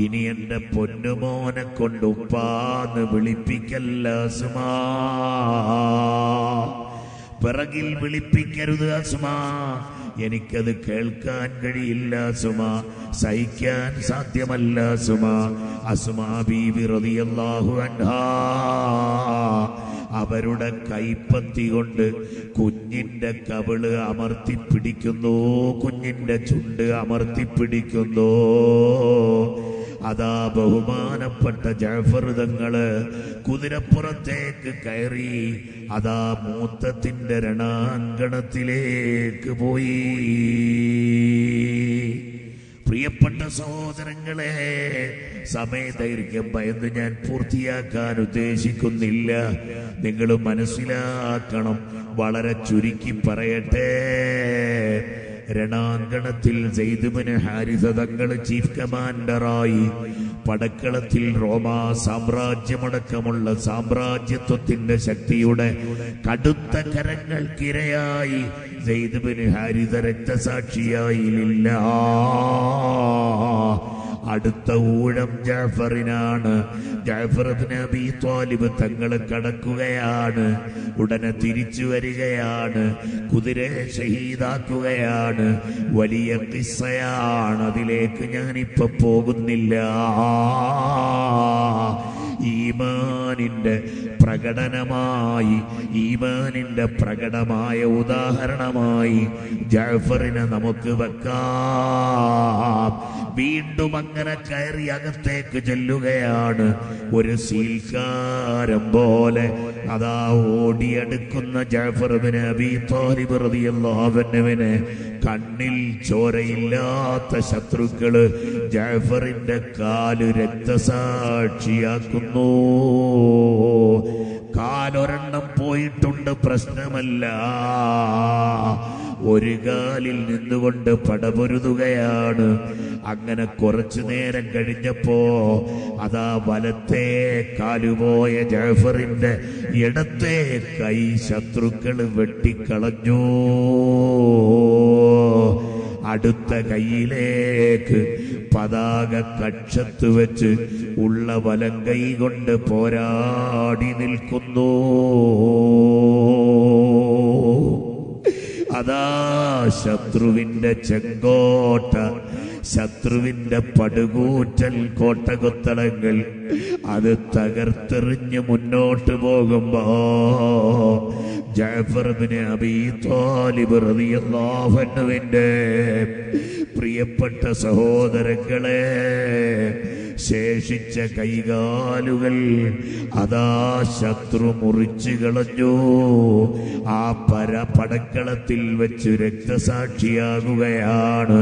ഇനി എന്റെ പൊന്നുമോനെ കൊണ്ട് ഉപ്പാന്ന് വിളിപ്പിക്കല്ല അസ്മാ, പിറകിൽ വിളിപ്പിക്കരുത് അസ്മാ, എനിക്കത് കേൾക്കാൻ കഴിയില്ല അസ്മാ, സഹിക്കാൻ സാധ്യമല്ല അസ്മാ. അസ്മാ ബീവി റളിയല്ലാഹു അൻഹാ അവരുടെ കൈപ്പത്തി കൊണ്ട് കുഞ്ഞിന്റെ കവിള് അമർത്തിപ്പിടിക്കുന്നു, കുഞ്ഞിന്റെ ചുണ്ട് അമർത്തിപ്പിടിക്കുന്നു. അതാ ബഹുമാനപ്പെട്ട ജഅഫർ തങ്ങള് കുതിരപ്പുറത്തേക്ക് കയറി അതാ മൂത്തത്തിന്റെ രണാങ്കണത്തിലേക്ക് പോയി. പ്രിയപ്പെട്ട സഹോദരങ്ങളെ, സമയദൈർഘ്യം ഭയന്ന് ഞാൻ പൂർത്തിയാക്കാൻ ഉദ്ദേശിക്കുന്നില്ല. നിങ്ങൾ മനസ്സിലാക്കണം, വളരെ ചുരുക്കി പറയട്ടെ. രണാങ്കണത്തിൽ സെയ്ദ് ഇബ്നു ഹാരിസ തങ്ങൾ ചീഫ് കമാൻഡറായി പടക്കളത്തിൽ റോമാ സാമ്രാജ്യമടക്കമുള്ള സാമ്രാജ്യത്വത്തിന്റെ ശക്തിയുടെ കടുത്ത കരങ്ങൾക്കിരയായി സെയ്ദ് ഇബ്നു ഹാരിസ രക്തസാക്ഷിയായില്ല. അടുത്ത ഊഴം ജഅഫറിനാണ്. ജഅഫർ ഇബ്നു അബീ ത്വാലിബ് തങ്ങൾ കടക്കുകയാണ്, ഉടനെ തിരിച്ചു വരികയാണ്, കുതിരയെ ഷഹീദാക്കുകയാണ്. വലിയ ഖിസ്സയാണ്, അതിലേക്ക് ഞാനിപ്പോ പോകുന്നില്ല. ഈമാനിന്റെ പ്രകടനമായി, ഈമാനിന്റെ പ്രകടമായ ഉദാഹരണമായി ജഅഫറിനെ നമുക്ക് വെക്കാം. വീണ്ടും അങ്ങനെ കയറി അകത്തേക്ക് ചെല്ലുകയാണ്. ഒരു സീൽക്കാരം പോലെ അതാ ഓടിയെടുക്കുന്ന ജഅഫർ ഇബ്നു അബീ ത്വാലിബ് റളിയല്ലാഹു അൻഹുവിനെ കണ്ണിൽ ചോരയില്ലാത്ത ശത്രുക്കള് ജഅഫറിന്റെ കാല് രക്തസാക്ഷിയാക്കുന്നു. കാലൊരെണ്ണം പോയിട്ടുണ്ട്, പ്രശ്നമല്ല. ഒരു കാലിൽ നിന്നുകൊണ്ട് പടപൊരുതുകയാണ്. അങ്ങനെ കുറച്ചു നേരം കഴിഞ്ഞപ്പോ അതാ വലത്തെ കാലുപോയ ജഅഫറിന്റെ ഇടത്തെ കൈ ശത്രുക്കൾ വെട്ടിക്കളഞ്ഞു. അടുത്ത കൈയിലേക്ക് പതാക കക്ഷത്ത് വെച്ച് ഉള്ള വലം കൈ കൊണ്ട് പോരാടി നിൽക്കുന്നു. അതാ ശത്രുവിന്റെ ചെങ്കോട്ട, ശത്രുവിന്റെ പടുകൂറ്റൽ കോട്ടകുത്തളങ്ങൾ അത് തകർത്തെറിഞ്ഞ് മുന്നോട്ട് പോകുമ്പോ ജഅഫർ ഇബ്നു അബീ ത്വാലിബ് റളിയല്ലാഹു അൻഹുവിന്റെ പ്രിയപ്പെട്ട സഹോദരങ്ങളെ ശേഷിച്ച കൈകാലുകൾ അതാ ശത്രു മുറിച്ചു കളഞ്ഞു. ആ പര പടക്കളത്തിൽ വെച്ചു രക്തസാക്ഷിയാകുകയാണ്.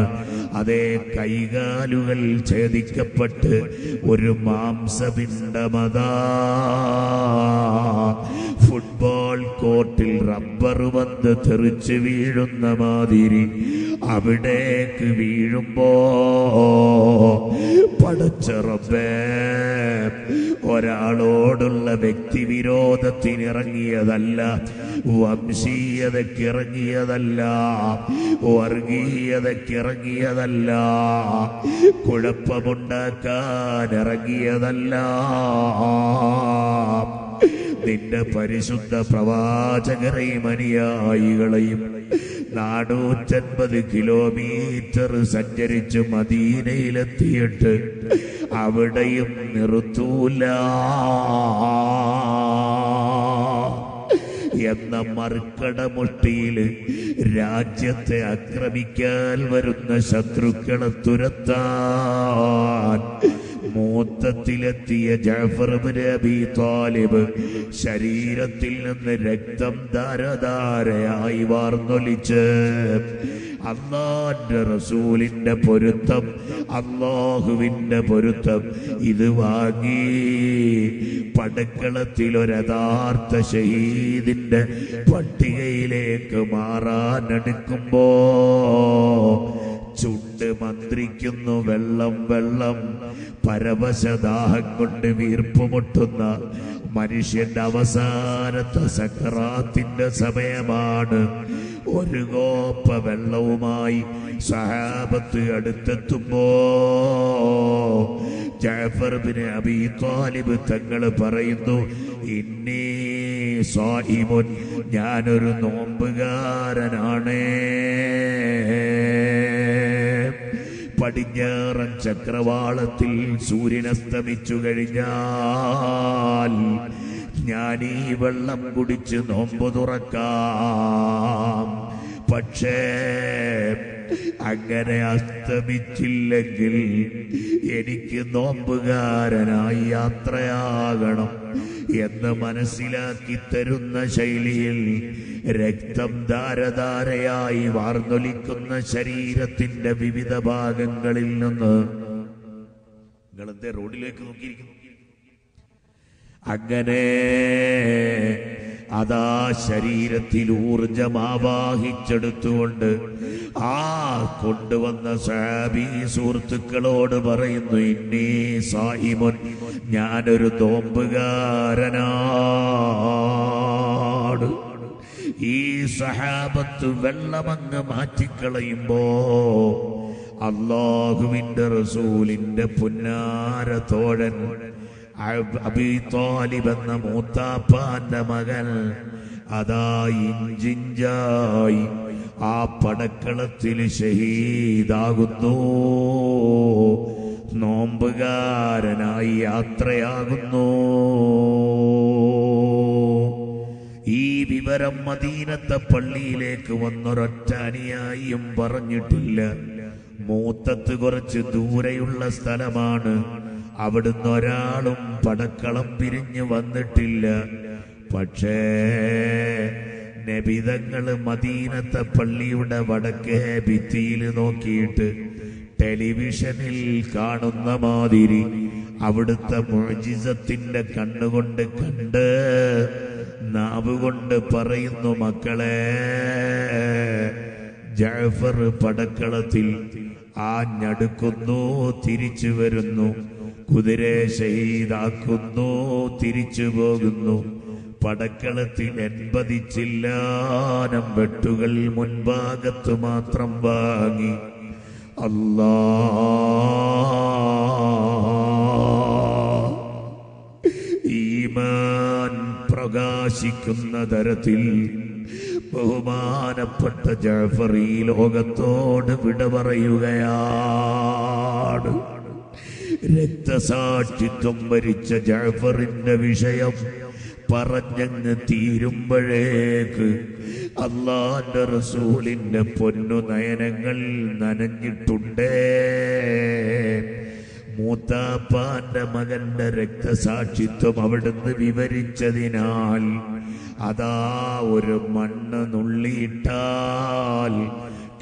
അതേ കൈകാലുകൾ ഛേദിക്കപ്പെട്ട് ഒരു മാംസപിണ്ഡമതാ ഫുട്ബോൾ കോർട്ടിൽ റബ്ബർ പന്ത് തെറിച്ച് വീഴുന്ന മാതിരി അവിടേക്ക് വീഴുമ്പോ പടച്ച റബ്ബേ, ഒരാളോടുള്ള വ്യക്തിവിരോധത്തിനിറങ്ങിയതല്ല, വംശീയതക്കിറങ്ങിയതല്ല, വർഗീയതക്കിറങ്ങിയതല്ല, കുഴപ്പമുണ്ടാക്കാനിറങ്ങിയതല്ല. നിന്റെ പരിശുദ്ധ പ്രവാചകരെയും അനുയായികളെയും നാനൂറ്റൻപത് കിലോമീറ്റർ സഞ്ചരിച്ച് മദീനയിലെത്തിയിട്ട് അവിടെയും നിർത്തൂല എന്ന മർക്കടമുട്ടിയില് രാജ്യത്തെ ആക്രമിക്കാൻ വരുന്ന ശത്രുക്കളെ തുരത്താൻ മൂത്തത്തിലെത്തിയ ജഅഫർ ഇബ്നു അബീ ത്വാലിബ് ശരീരത്തിൽ നിന്ന് രക്തം ധാരധാരയായി വാർന്നൊലിച്ച് അല്ലാഹുവിന്റെ റസൂലിന്റെ പൊരുത്തം, അല്ലാഹുവിന്റെ പൊരുത്തം ഇത് വാങ്ങി. പടക്കളത്തിൽ ഒരഥാർത്ഥ ഷഹീദിന്റെ പട്ടികയിലേക്ക് മാറാനെടുക്കുമ്പോ ചുണ്ട് മന്ത്രിക്കുന്നു, വെള്ളം വെള്ളം. പരവശദാഹം കൊണ്ട് വീർപ്പുമുട്ടുന്ന മനുഷ്യന്റെ അവസാനത്തെ സക്കറാത്തിന്റെ സമയമാണ്. ഒരു കോപ്പ വെള്ളവുമായി സഹാബത്ത് അടുത്തെത്തുമ്പോ ജഅഫർ ഇബ്നു അബീ ത്വാലിബ് തങ്ങള് പറയുന്നു, ഇന്നീ സായിമുൻ, ഞാനൊരു നോമ്പുകാരനാണ്. പടിഞ്ഞാറൻ ചക്രവാളത്തിൽ സൂര്യനസ്തമിച്ചു കഴിഞ്ഞാൽ ഞാൻ ഈ വെള്ളം കുടിച്ച് നോമ്പ് തുറക്കാം. പക്ഷേ അങ്ങനെ അസ്തമിച്ചില്ലെങ്കിൽ എനിക്ക് നോമ്പുകാരനായി യാത്രയാകണം എന്ന് മനസ്സിലാക്കി തരുന്ന ശൈലിയിൽ രക്തം ധാരധാരയായി വാർന്നൊലിക്കുന്ന ശരീരത്തിന്റെ വിവിധ ഭാഗങ്ങളിൽ നിന്ന് നിങ്ങളെന്തേ റോഡിലേക്ക് നോക്കിയിരിക്കുന്നു? അങ്ങനെ അതാ ശരീരത്തിൽ ഊർജം ആവാഹിച്ചെടുത്തുകൊണ്ട് ആ കൊണ്ടുവന്ന സഹാബി സുഹൃത്തുക്കളോട് പറയുന്നു, ഇന്നീ സായിമുൻ, ഞാനൊരു നോമ്പുകാരനാണ്. ഈ സഹാബത്ത് വെള്ളമങ്ങ് മാറ്റിക്കളയുമ്പോ അല്ലാഹുവിന്റെ റസൂലിന്റെ പുന്നാര തോഴൻ അബീ ത്വാലിബ് എന്ന മൂത്താപ്പാന്റെ മകൻ അതാ ഇഞ്ചിഞ്ചായി ആ പടക്കളത്തിൽ ഷഹീദാകുന്നു, നോമ്പുകാരനായി യാത്രയാകുന്നു. ഈ വിവരം മദീനത്തെ പള്ളിയിലേക്ക് വന്നൊരൊറ്റ അനുയായിയും പറഞ്ഞിട്ടില്ല. മൂത്തത്ത് കുറച്ച് ദൂരെയുള്ള സ്ഥലമാണ്, അവിടുന്ന് ഒരാളും പടക്കളം പിരിഞ്ഞു വന്നിട്ടില്ല. പക്ഷേ നബിതങ്ങൾ മദീനത്തെ പള്ളിയുടെ വടക്കേ ഭിത്തിയിൽ നോക്കിയിട്ട് ടെലിവിഷനിൽ കാണുന്ന മാതിരി അവിടുത്തെ മുഅ്ജിസത്തിന്റെ കണ്ണുകൊണ്ട് കണ്ട് നാവുകൊണ്ട് പറയുന്നു, മക്കളെ ജഅഫർ പടക്കളത്തിൽ ആ ഞടുക്കുന്നു, തിരിച്ചു വരുന്നു, കുതിരെ ഷഹീദാക്കുന്നു, തിരിച്ചു പോകുന്നു. പടക്കളത്തിൽ എൺപതി ചില്ലാനം വെട്ടുകൾ മുൻഭാഗത്ത് മാത്രം വാങ്ങി. അല്ലാ, ഈമാൻ പ്രകാശിക്കുന്ന തരത്തിൽ ബഹുമാനപ്പെട്ട ജഅഫർ ഈ ലോകത്തോട് വിട പറയുകയാണ്. രക്തസാക്ഷിത്വം വരിച്ച ജഅഫറിന്റെ വിഷയം പറഞ്ഞങ്ങ് തീരുമ്പോഴേക്ക് അല്ലാഹുവിന്റെ റസൂലിന്റെ പൊന്നു നയനങ്ങൾ നനഞ്ഞിട്ടുണ്ടേ. മൂത്താപ്പാന്റെ മകന്റെ രക്തസാക്ഷിത്വം അവിടുന്ന് വിവരിച്ചതിനാൽ അതാ ഒരു മണ്ണ് നുള്ളിയിട്ടാൽ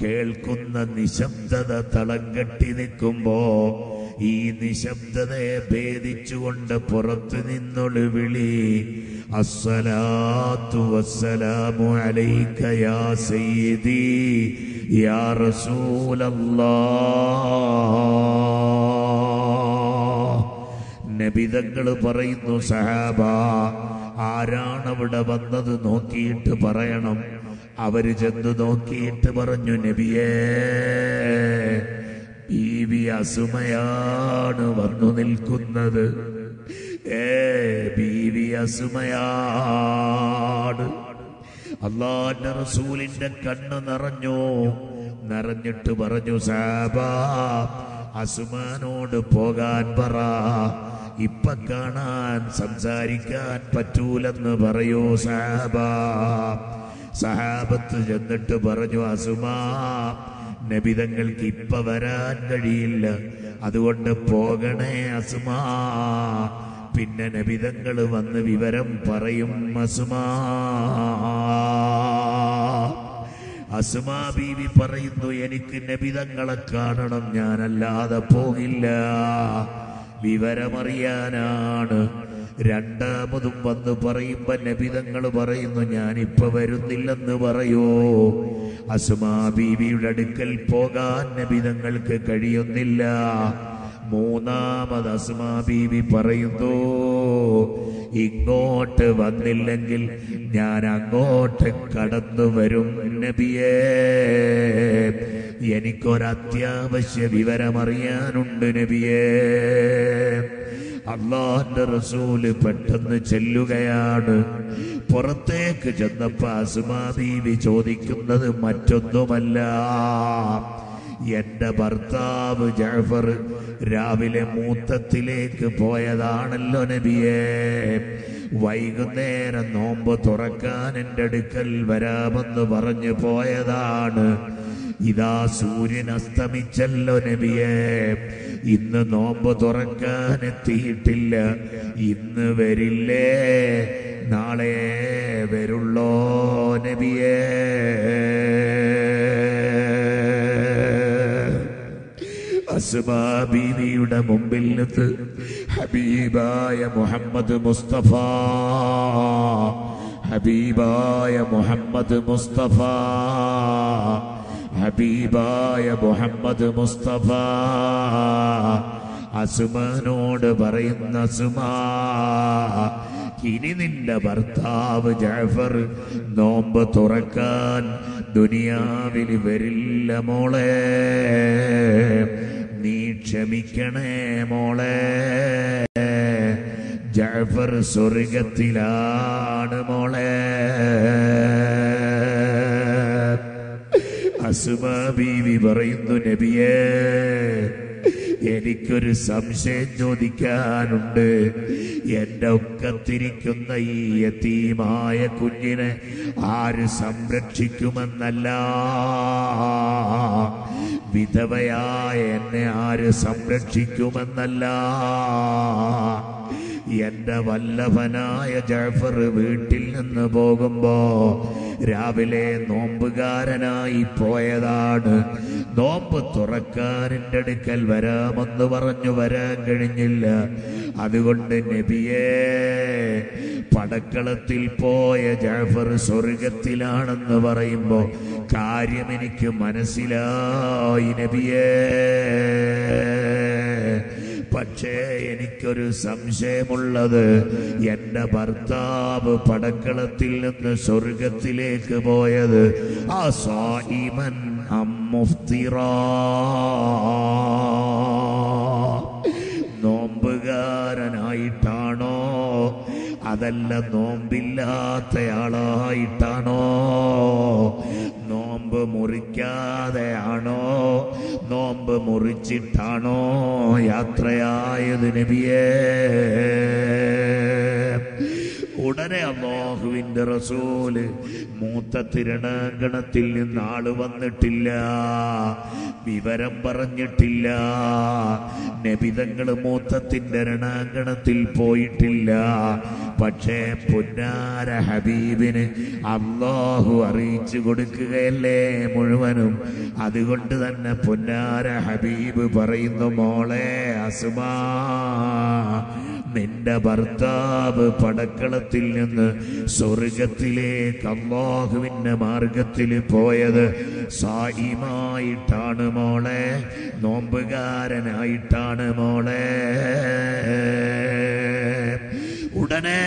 കേൾക്കുന്ന നിശബ്ദത തളം കെട്ടി നിൽക്കുമ്പോ ഈ നിശബ്ദതയെ ഭേദിച്ചുകൊണ്ട് പുറത്തു നിന്നൊരു വിളി, അസ്സലാത്തു വസ്സലാമു അലൈക യാ സയ്യിദി യാ റസൂലല്ലാഹ്. നബിതങ്ങൾ പറയുന്നു, സഹാബ, ആരാണവിടെ വന്നത് നോക്കിയിട്ട് പറയണം. അവര് ചെന്ന് നോക്കിയിട്ട് പറഞ്ഞു, നബിയേ, ബീവി അസുമയാണ് വന്നു നിൽക്കുന്നത്. ഏ ബീവി അസുമയാണ്. അല്ലാഹുവിന്റെ റസൂലിന്റെ കണ്ണ് നിറഞ്ഞു. നിറഞ്ഞിട്ട് പറഞ്ഞു, സഹാബാ, അസുമാനോട് പോകാൻ പറ, ഇപ്പൊ കാണാൻ സംസാരിക്കാൻ പറ്റൂലെന്ന് പറയൂ സഹാബാ. സഹാബത്ത് ചെന്നിട്ട് പറഞ്ഞു, അസുമാ, നബിതങ്ങൾക്ക് ഇപ്പൊ വരാൻ കഴിയില്ല, അതുകൊണ്ട് പോകണേ അസുമാ. പിന്നെ നബിതങ്ങൾ വന്ന് വിവരം പറയും. അസുമാ അസുമാ ബീവി പറയുന്നു, എനിക്ക് നബിതങ്ങളെ കാണണം, ഞാനല്ലാതെ പോകില്ല, വിവരമറിയാനാണ്. രണ്ടാമതും വന്ന് പറയുമ്പോ നബിതങ്ങൾ പറയുന്നു, ഞാനിപ്പോ വരുന്നില്ലെന്ന് പറയോ. അസുമാ ബീവിയുടെ അടുക്കൽ പോകാൻ നബിതങ്ങൾക്ക് കഴിയുന്നില്ല. മൂന്നാമത് അസുമാ ബീവി പറയുന്നു, ഇങ്ങോട്ട് വന്നില്ലെങ്കിൽ ഞാൻ അങ്ങോട്ട് കടന്നു വരും നബിയേ, എനിക്കൊരത്യാവശ്യ വിവരമറിയാനുണ്ട് നബിയേ. അല്ലാഹുവിന്റെ റസൂല് പെട്ടെന്ന് ചെല്ലുകയാണ്. പുറത്തേക്ക് ചെന്നപ്പോ അസ്മാ ബീവി ചോദിക്കുന്നത് മറ്റൊന്നുമല്ല, എന്റെ ഭർത്താവ് ജഅഫർ രാവിലെ മൂത്തത്തിലേക്ക് പോയതാണല്ലോ നബിയേ, വൈകുന്നേരം നോമ്പ് തുറക്കാൻ എൻ്റെ അടുക്കൽ വരാമെന്ന് പറഞ്ഞു പോയതാണ്. ഇതാ സൂര്യൻ അസ്തമിച്ചല്ലോ നബിയേ, ഇന്ന് നോമ്പ് തുറക്കാൻ എത്തിയിട്ടില്ല, ഇന്ന് വരില്ലേ, നാളെ വരുള്ളോ നബിയേ? അസ്മാ ബീവിയുടെ മുമ്പിൽ നിന്ന് ഹബീബായ മുഹമ്മദ് മുസ്തഫ ഹബീബായ മുഹമ്മദ് മുസ്തഫ ഹബീബായ മുഹമ്മദ് മുസ്തഫ അസുമാനോട് പറയുന്ന, അസുമാ, ഇനി നിന്റെ ഭർത്താവ് ജഅഫർ നോമ്പ് തുറക്കാൻ ദുനിയാവിൽ വരില്ല മോളെ, നീ ക്ഷമിക്കണേ മോളെ, ജഅഫർ സ്വർഗത്തിലാണ് മോളെ. അസ്മാ ബീവി പറയുന്നു, നബിയേ, എനിക്കൊരു സംശയം ചോദിക്കാനുണ്ട്. എൻ്റെ ഒക്കത്തിരിക്കുന്ന ഈ യതീമായ കുഞ്ഞിനെ ആര് സംരക്ഷിക്കുമെന്നല്ല, വിധവയായ എന്നെ ആര് സംരക്ഷിക്കുമെന്നല്ല, എന്റെ വല്ലഭനായ ജഅഫർ വീട്ടിൽ നിന്ന് പോകുമ്പോ രാവിലെ നോമ്പുകാരനായി പോയതാണ്, നോമ്പ് തുറക്കാരൻ്റെ അടുക്കൽ വരാമെന്ന് പറഞ്ഞു വരാൻ കഴിഞ്ഞില്ല. അതുകൊണ്ട് നബിയേ, പടക്കളത്തിൽ പോയ ജഅഫർ സ്വർഗത്തിലാണെന്ന് പറയുമ്പോ കാര്യം എനിക്ക് മനസ്സിലായി നബിയേ, പക്ഷേ എനിക്കൊരു സംശയമുള്ളത്, എൻ്റെ ഭർത്താവ് പടക്കളത്തിൽ നിന്ന് സ്വർഗത്തിലേക്ക് പോയത് ആ സായിമൻ അമ്മുഫ്തിറ, നോമ്പുകാരനായിട്ടാണോ അതല്ല നോമ്പില്ലാത്തയാളായിട്ടാണോ, നോമ്പ് മുറിക്കാതെയാണോ നോമ്പ് മുറിച്ചിട്ടാണോ യാത്രയായത് നബിയേ? ഉടനെ അല്ലാഹുവിൻ്റെ റസൂല്, മൂത്ത തിരണാങ്കണത്തിൽ നിന്നാള് വന്നിട്ടില്ല, വിവരം പറഞ്ഞിട്ടില്ല, നബിതങ്ങൾ മൂത്തത്തിൻ്റെ രണാങ്കണത്തിൽ പോയിട്ടില്ല, പക്ഷേ പുന്നാര ഹബീബിന് അല്ലാഹു അറിയിച്ചു കൊടുക്കുകയല്ലേ മുഴുവനും. അതുകൊണ്ട് തന്നെ പുന്നാര ഹബീബ് പറയുന്നു, മോളെ അസുമാ, നിന്റെ ഭർത്താവ് പടക്കളത്തിൽ നിന്ന് സ്വർഗത്തിലേക്ക് അല്ലാഹുവിൻ്റെ മാർഗത്തിൽ പോയത് സായിമായിട്ടാണ് മോളെ, നോമ്പുകാരനായിട്ടാണ് മോളെ. ഉടനെ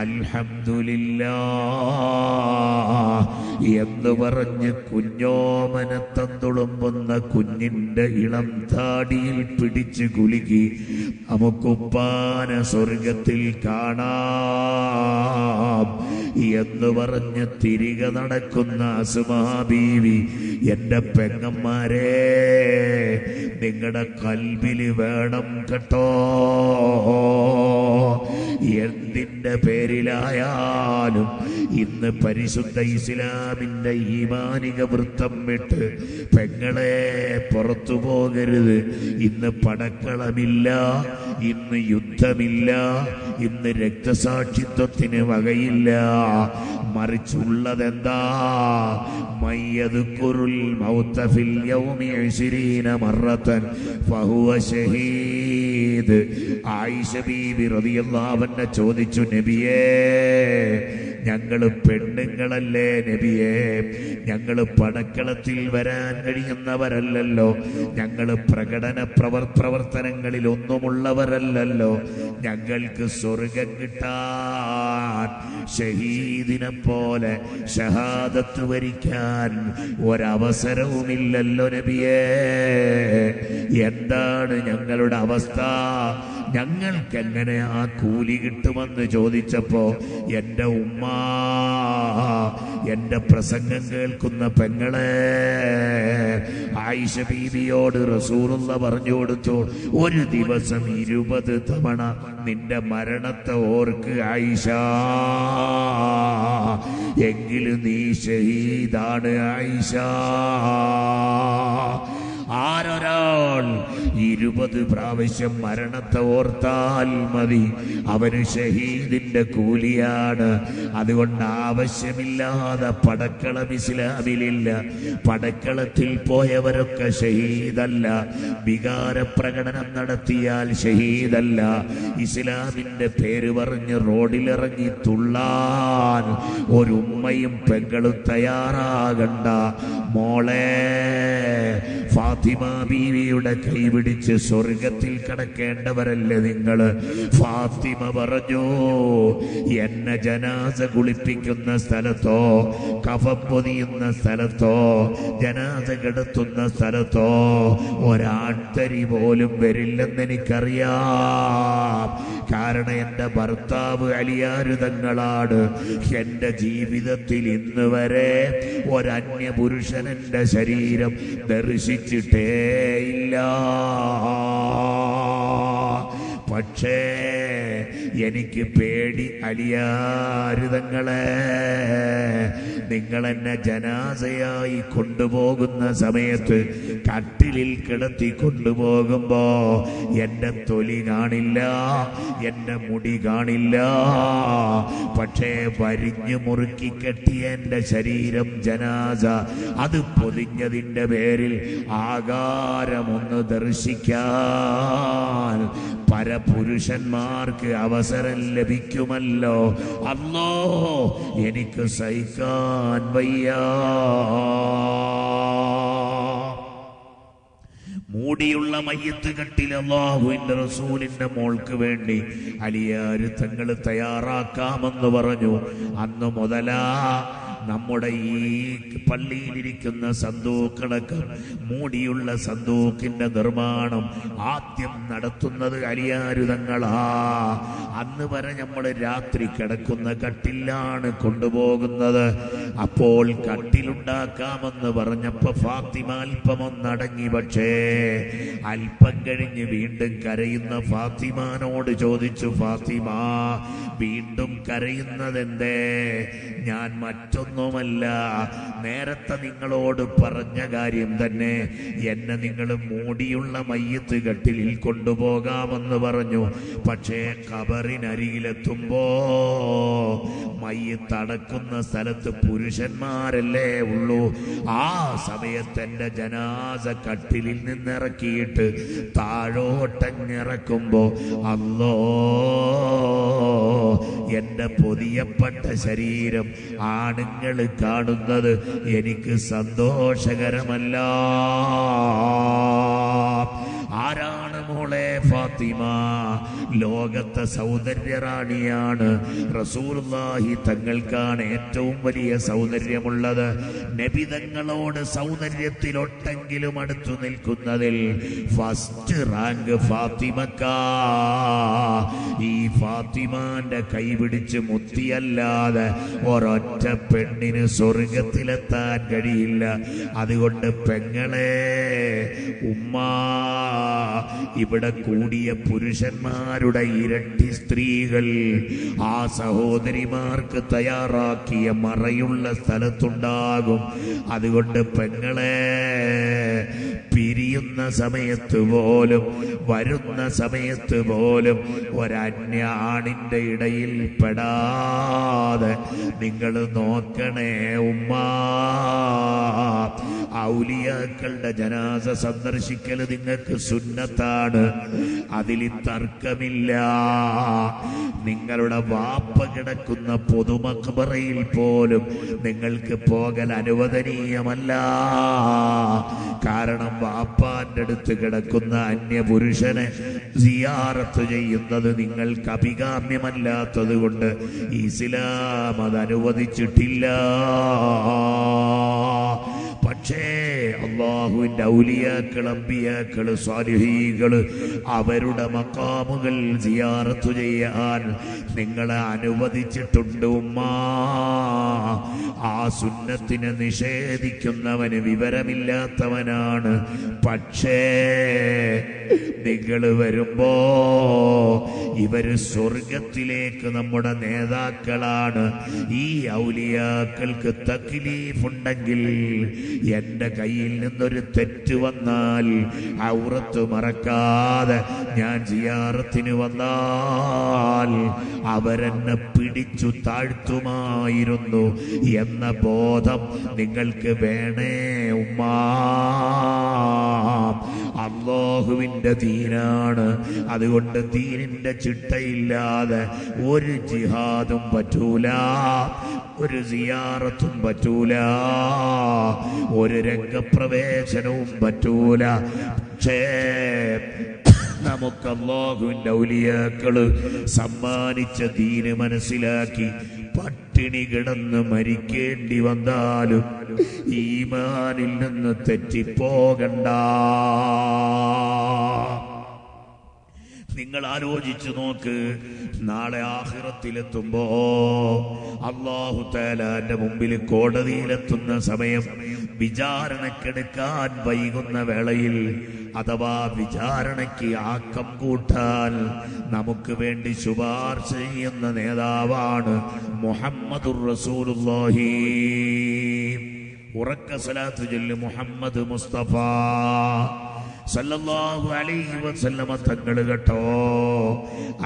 അൽഹംദുലില്ലാഹ് എന്ന് പറഞ്ഞ് കുഞ്ഞോമനത്തം തുളുമ്പുന്ന കുഞ്ഞിൻ്റെ ഇളം താടിയിൽ പിടിച്ചു കുലുക്കി, നമുക്കുപ്പാന സ്വർഗത്തിൽ കാണാം എന്ന് പറഞ്ഞ് തിരികെ നടക്കുന്ന അസ്മാ ബീവി, എൻ്റെ പെങ്ങന്മാരെ, നിങ്ങളുടെ കൽബില് വേണം കേട്ടോ, എന്തിൻ്റെ പേരിലായാലും ഇന്ന് പരിശുദ്ധ ഇസ്ലാമിൻ്റെ ഈമാനിക വൃത്തം വിട്ട് പെങ്ങളെ പുറത്തു പോകരുത്. ഇന്ന് പടക്കളമില്ല, ഇന്ന് യുദ്ധമില്ല, ഇന്ന് രക്തസാക്ഷിത്വത്തിന് വകയില്ല, മറിച്ചുള്ളതെന്താ, മയ്യദ്കുറുൽ മൗത ഫിൽ യൗമി ഇശ്രീന മറതൻ ഫഹുവ ശഹീദ്. ആയിഷ ബീബി റളിയല്ലാഹു അൻഹ ചോദിച്ചു, നബിയേ, ഞങ്ങൾ പെണ്ണുങ്ങളല്ലേ നബിയേ, ഞങ്ങൾ പടക്കളത്തിൽ വരാൻ കഴിയുന്നവരല്ലല്ലോ, ഞങ്ങൾ പ്രകടന പ്രവർ പ്രവർത്തനങ്ങളിൽ ഒന്നുമുള്ളവരല്ലല്ലോ, ഞങ്ങൾക്ക് സ്വർഗം കിട്ടാൻ ഷഹീദിനെ പോലെ ഷഹാദത്ത് വരിക്കാൻ ഒരവസരവുമില്ലല്ലോ നബിയേ, എന്താണ് ഞങ്ങളുടെ അവസ്ഥ? ഞങ്ങൾക്ക് എങ്ങനെ ആ കൂലി കിട്ടുമെന്ന് ചോദിച്ചപ്പോൾ എൻ്റെ ഉമ്മ, എൻ്റെ പ്രസംഗം കേൾക്കുന്ന പെങ്ങളെ ആയിഷ ബീവിയോട് റസൂലുള്ള പറഞ്ഞു കൊടുത്തു, ഒരു ദിവസം ഇരുപത് തവണ നിന്റെ മരണത്തെ ഓർക്ക് ആയിഷ, എങ്കിലും നീ ഷഹീദാണ് ആയിഷ. ആരൊരാൾ ഇരുപത് പ്രാവശ്യം മരണത്തെ ഓർത്താൽ മതി, അവന് ഷഹീദിന്റെ കൂലിയാണ്. അതുകൊണ്ട് ആവശ്യമില്ലാതെ പടക്കളം ഇസ്ലാമിലില്ല. പടക്കളത്തിൽ പോയവരൊക്കെ ഷഹീദല്ല. വികാരപ്രകടനം നടത്തിയാൽ ഷഹീദല്ല. ഇസ്ലാമിന്റെ പേര് പറഞ്ഞ് റോഡിലിറങ്ങി തുള്ളാൻ ഒരു ഉമ്മയും പെങ്ങളും തയ്യാറാകണ്ട. മോളെ ഫാത്തിമ ബീവിയുടെ കൈ പിടിച്ച് സ്വർഗത്തിൽ കടക്കേണ്ടവരല്ലേ നിങ്ങൾ? ഫാത്തിമ പറഞ്ഞു, എന്നെ ജനാസ കുളിപ്പിക്കുന്ന സ്ഥലത്തോ കഫൻ പൊതിയുന്ന സ്ഥലത്തോ ജനാസ കിടത്തുന്ന സ്ഥലത്തോ ഒരാട്ടരി പോലും വരില്ലെന്ന് എനിക്കറിയാം. കാരണം എൻ്റെ ഭർത്താവ് അലിയാരുതങ്ങളാണ്. എൻ്റെ ജീവിതത്തിൽ ഇന്ന് വരെ ഒരന്യപുരുഷൻ എൻ്റെ ശരീരം ദർശിച്ചിട്ടേ ഇല്ല. പക്ഷേ എനിക്ക് പേടി അലിയാരുതങ്ങളെ. നിങ്ങളെന്നെ ജനാസയായി കൊണ്ടുപോകുന്ന സമയത്ത് കട്ടിലിൽ കിടത്തി കൊണ്ടുപോകുമ്പോൾ എൻ്റെ തൊലി കാണില്ല, എൻ്റെ മുടി കാണില്ല. പക്ഷേ വരിഞ്ഞു മുറുക്കി കെട്ടിയ എൻ്റെ ശരീരം ജനാസ, അത് പൊതിഞ്ഞതിൻ്റെ പേരിൽ ആകാരമൊന്ന് ദർശിക്കാൻ പരപുരുഷന്മാർക്ക് അവസരം ലഭിക്കുമല്ലോ. അല്ലോ, എനിക്ക് സഹിക്കാൻ വയ്യ. മൂടിയുള്ള മയ്യത്ത് കെട്ടിൽ അല്ലാഹുവിൻ്റെ റസൂലിൻ്റെ മോൾക്ക് വേണ്ടി അലിയാർ തങ്ങൾ തയ്യാറാക്കാമെന്ന് പറഞ്ഞു. അന്ന് മുതലാ നമ്മുടെ ഈ പള്ളിയിലിരിക്കുന്ന സന്തൂക്കളൊക്കെ മൂടിയുള്ള സന്തൂക്കിൻ്റെ നിർമ്മാണം ആദ്യം നടത്തുന്നത് അലിയാരുതങ്ങളാ. അന്ന് വരെ നമ്മൾ രാത്രി കിടക്കുന്ന കട്ടിലാണ് കൊണ്ടുപോകുന്നത്. അപ്പോൾ കട്ടിലുണ്ടാക്കാമെന്ന് പറഞ്ഞപ്പോൾ ഫാത്തിമ അല്പമൊന്നടങ്ങി. പക്ഷേ അല്പം കഴിഞ്ഞ് വീണ്ടും കരയുന്ന ഫാത്തിമാനോട് ചോദിച്ചു, ഫാത്തിമ വീണ്ടും കരയുന്നതെന്തേ? ഞാൻ മറ്റൊന്ന് ൊന്നുമല്ല, നേരത്തെ നിങ്ങളോട് പറഞ്ഞ കാര്യം തന്നെ. എന്നെ നിങ്ങൾ മൂടിയുള്ള മയ്യത്ത് കട്ടിലിൽ കൊണ്ടുപോകാമെന്ന് പറഞ്ഞു. പക്ഷേ ഖബറിനരികിലെത്തുമ്പോ മയ്യത്ത് അടക്കുന്ന സ്ഥലത്ത് പുരുഷന്മാരല്ലേ ഉള്ളൂ. ആ സമയത്ത് എൻ്റെ ജനാസ കട്ടിലിൽ നിന്നിറക്കിയിട്ട് താഴോട്ടങ്ങിറക്കുമ്പോ അല്ലോ, എൻ്റെ പൊതിയപ്പെട്ട ശരീരം ആണുങ്ങൾ കാണുന്നത് എനിക്ക് സന്തോഷകരമല്ല. ആരാണ് മോളെ? ഫാത്തിമ ലോകത്തെ സൗന്ദര്യറാണിയാണ്. റസൂലുള്ളാഹി തങ്ങൾക്കാണ് ഏറ്റവും വലിയ സൗന്ദര്യമുള്ളത്. നബി തങ്ങളോട് സൗന്ദര്യത്തിലൊട്ടെങ്കിലും അടുത്തു നിൽക്കുന്നതിൽ ഫസ്റ്റ് റാങ്ക് ഫാത്തിമക്കാ. ഈ ഫാത്തിമാന്റെ കൈ പിടിച്ച് മുത്തിയല്ലാതെ ഒരൊറ്റ പെണ്ണിന് സ്വർഗത്തിലെത്താൻ കഴിയില്ല. അതുകൊണ്ട് പെങ്ങളെ, ഉമ്മ ഇവിടെ കൂടിയ പുരുഷന്മാരുടെ ഇരട്ടി സ്ത്രീകൾ ആ സഹോദരിമാർക്ക് തയ്യാറാക്കിയ മറയുള്ള സ്ഥലത്തുണ്ടാകും. അതുകൊണ്ട് പെങ്ങളെ, പിരിയുന്ന സമയത്ത് പോലും വരുന്ന സമയത്ത് പോലും ഒരന്യ ആണിൻ്റെ ഇടയിൽ പെടാതെ നിങ്ങൾ നോക്കണേ ഉമ്മ. ഔലിയാക്കളുടെ ജനാസ സന്ദർശിക്കൽ നിങ്ങൾക്ക് സുന്നത്താണ്, അതിൽ തർക്കമില്ല. നിങ്ങളുടെ വാപ്പ കിടക്കുന്ന പൊതുമഖ്ബറയിൽ പോലും നിങ്ങൾക്ക് പോകൽ അനുവദനീയമല്ല. കാരണം വാപ്പാൻ്റെ അടുത്ത് കിടക്കുന്ന അന്യപുരുഷനെ സിയാറത്ത് ചെയ്യുന്നത് നിങ്ങൾക്ക് അഭികാമ്യമല്ലാത്തത് കൊണ്ട് ഇസ്ലാം അത് അനുവദിച്ചിട്ടില്ല. പക്ഷേ അല്ലാഹു ഔലിയാക്കൾ സാലിഹീകൾ അവരുടെ മഖാമുകൾ സിയാറത്ത് ചെയ്യാൻ നിങ്ങളെ അനുവദിച്ചിട്ടുണ്ട് ഉമ്മ. ആ സുന്നത്തിനെ നിഷേധിക്കുന്നവന് വിവരമില്ലാത്തവനാണ്. പക്ഷേ നിങ്ങൾ വരുമ്പോ ഇവര് സ്വർഗത്തിലേക്ക് നമ്മുടെ നേതാക്കളാണ്. ഈ ഔലിയാക്കൾക്ക് തക്ലീഫുണ്ടെങ്കിൽ എൻ്റെ കയ്യിൽ നിന്നൊരു തെറ്റ് വന്നാൽ ഔറത്ത് മറക്കാതെ ഞാൻ സിയാറത്തിന് വന്നാൽ അവരെന്നെ പിടിച്ചു താഴ്ത്തുമായിരുന്നു എന്ന ബോധം നിങ്ങൾക്ക് വേണേ ഉമ്മാ. അല്ലാഹുവിൻ്റെ ദീനാണ്, അതുകൊണ്ട് ദീനിൻ്റെ ചിട്ടയില്ലാതെ ഒരു ജിഹാദും പറ്റൂല, ഒരു സിയാറത്തും പറ്റൂല, ഒരു രംഗപ്രവേശനവും പറ്റൂല. പക്ഷേ നമുക്ക് അല്ലാഹുവിൻ്റെ ഔലിയാക്കൾ സമ്മാനിച്ച ദീന് മനസ്സിലാക്കി പട്ടിണി കിടന്ന് മരിക്കേണ്ടി വന്നാലും ഈമാനിൽ നിന്ന് തെറ്റിപ്പോകണ്ട. നിങ്ങൾ ആലോചിച്ചു നോക്ക്, നാളെ ആഖിറത്തിലെത്തുമ്പോ അല്ലാഹു തആലാന്റെ മുമ്പിൽ കോടതിയിലെത്തുന്ന സമയം വിചാരണക്കെടുക്കാൻ വൈകുന്ന വേളയിൽ അഥവാ വിചാരണയ്ക്ക് ആക്കം കൂട്ടാൻ നമുക്ക് വേണ്ടി ശുപാർശ ചെയ്യുന്ന നേതാവാണ് മുഹമ്മദുർ റസൂലുള്ളാഹി. ഉറക്ക സ്വലാത്ത് ചൊല്ലി മുഹമ്മദ് മുസ്തഫ സല്ലല്ലാഹു അലൈഹി വസല്ലമ തങ്ങൾ കേട്ടോ.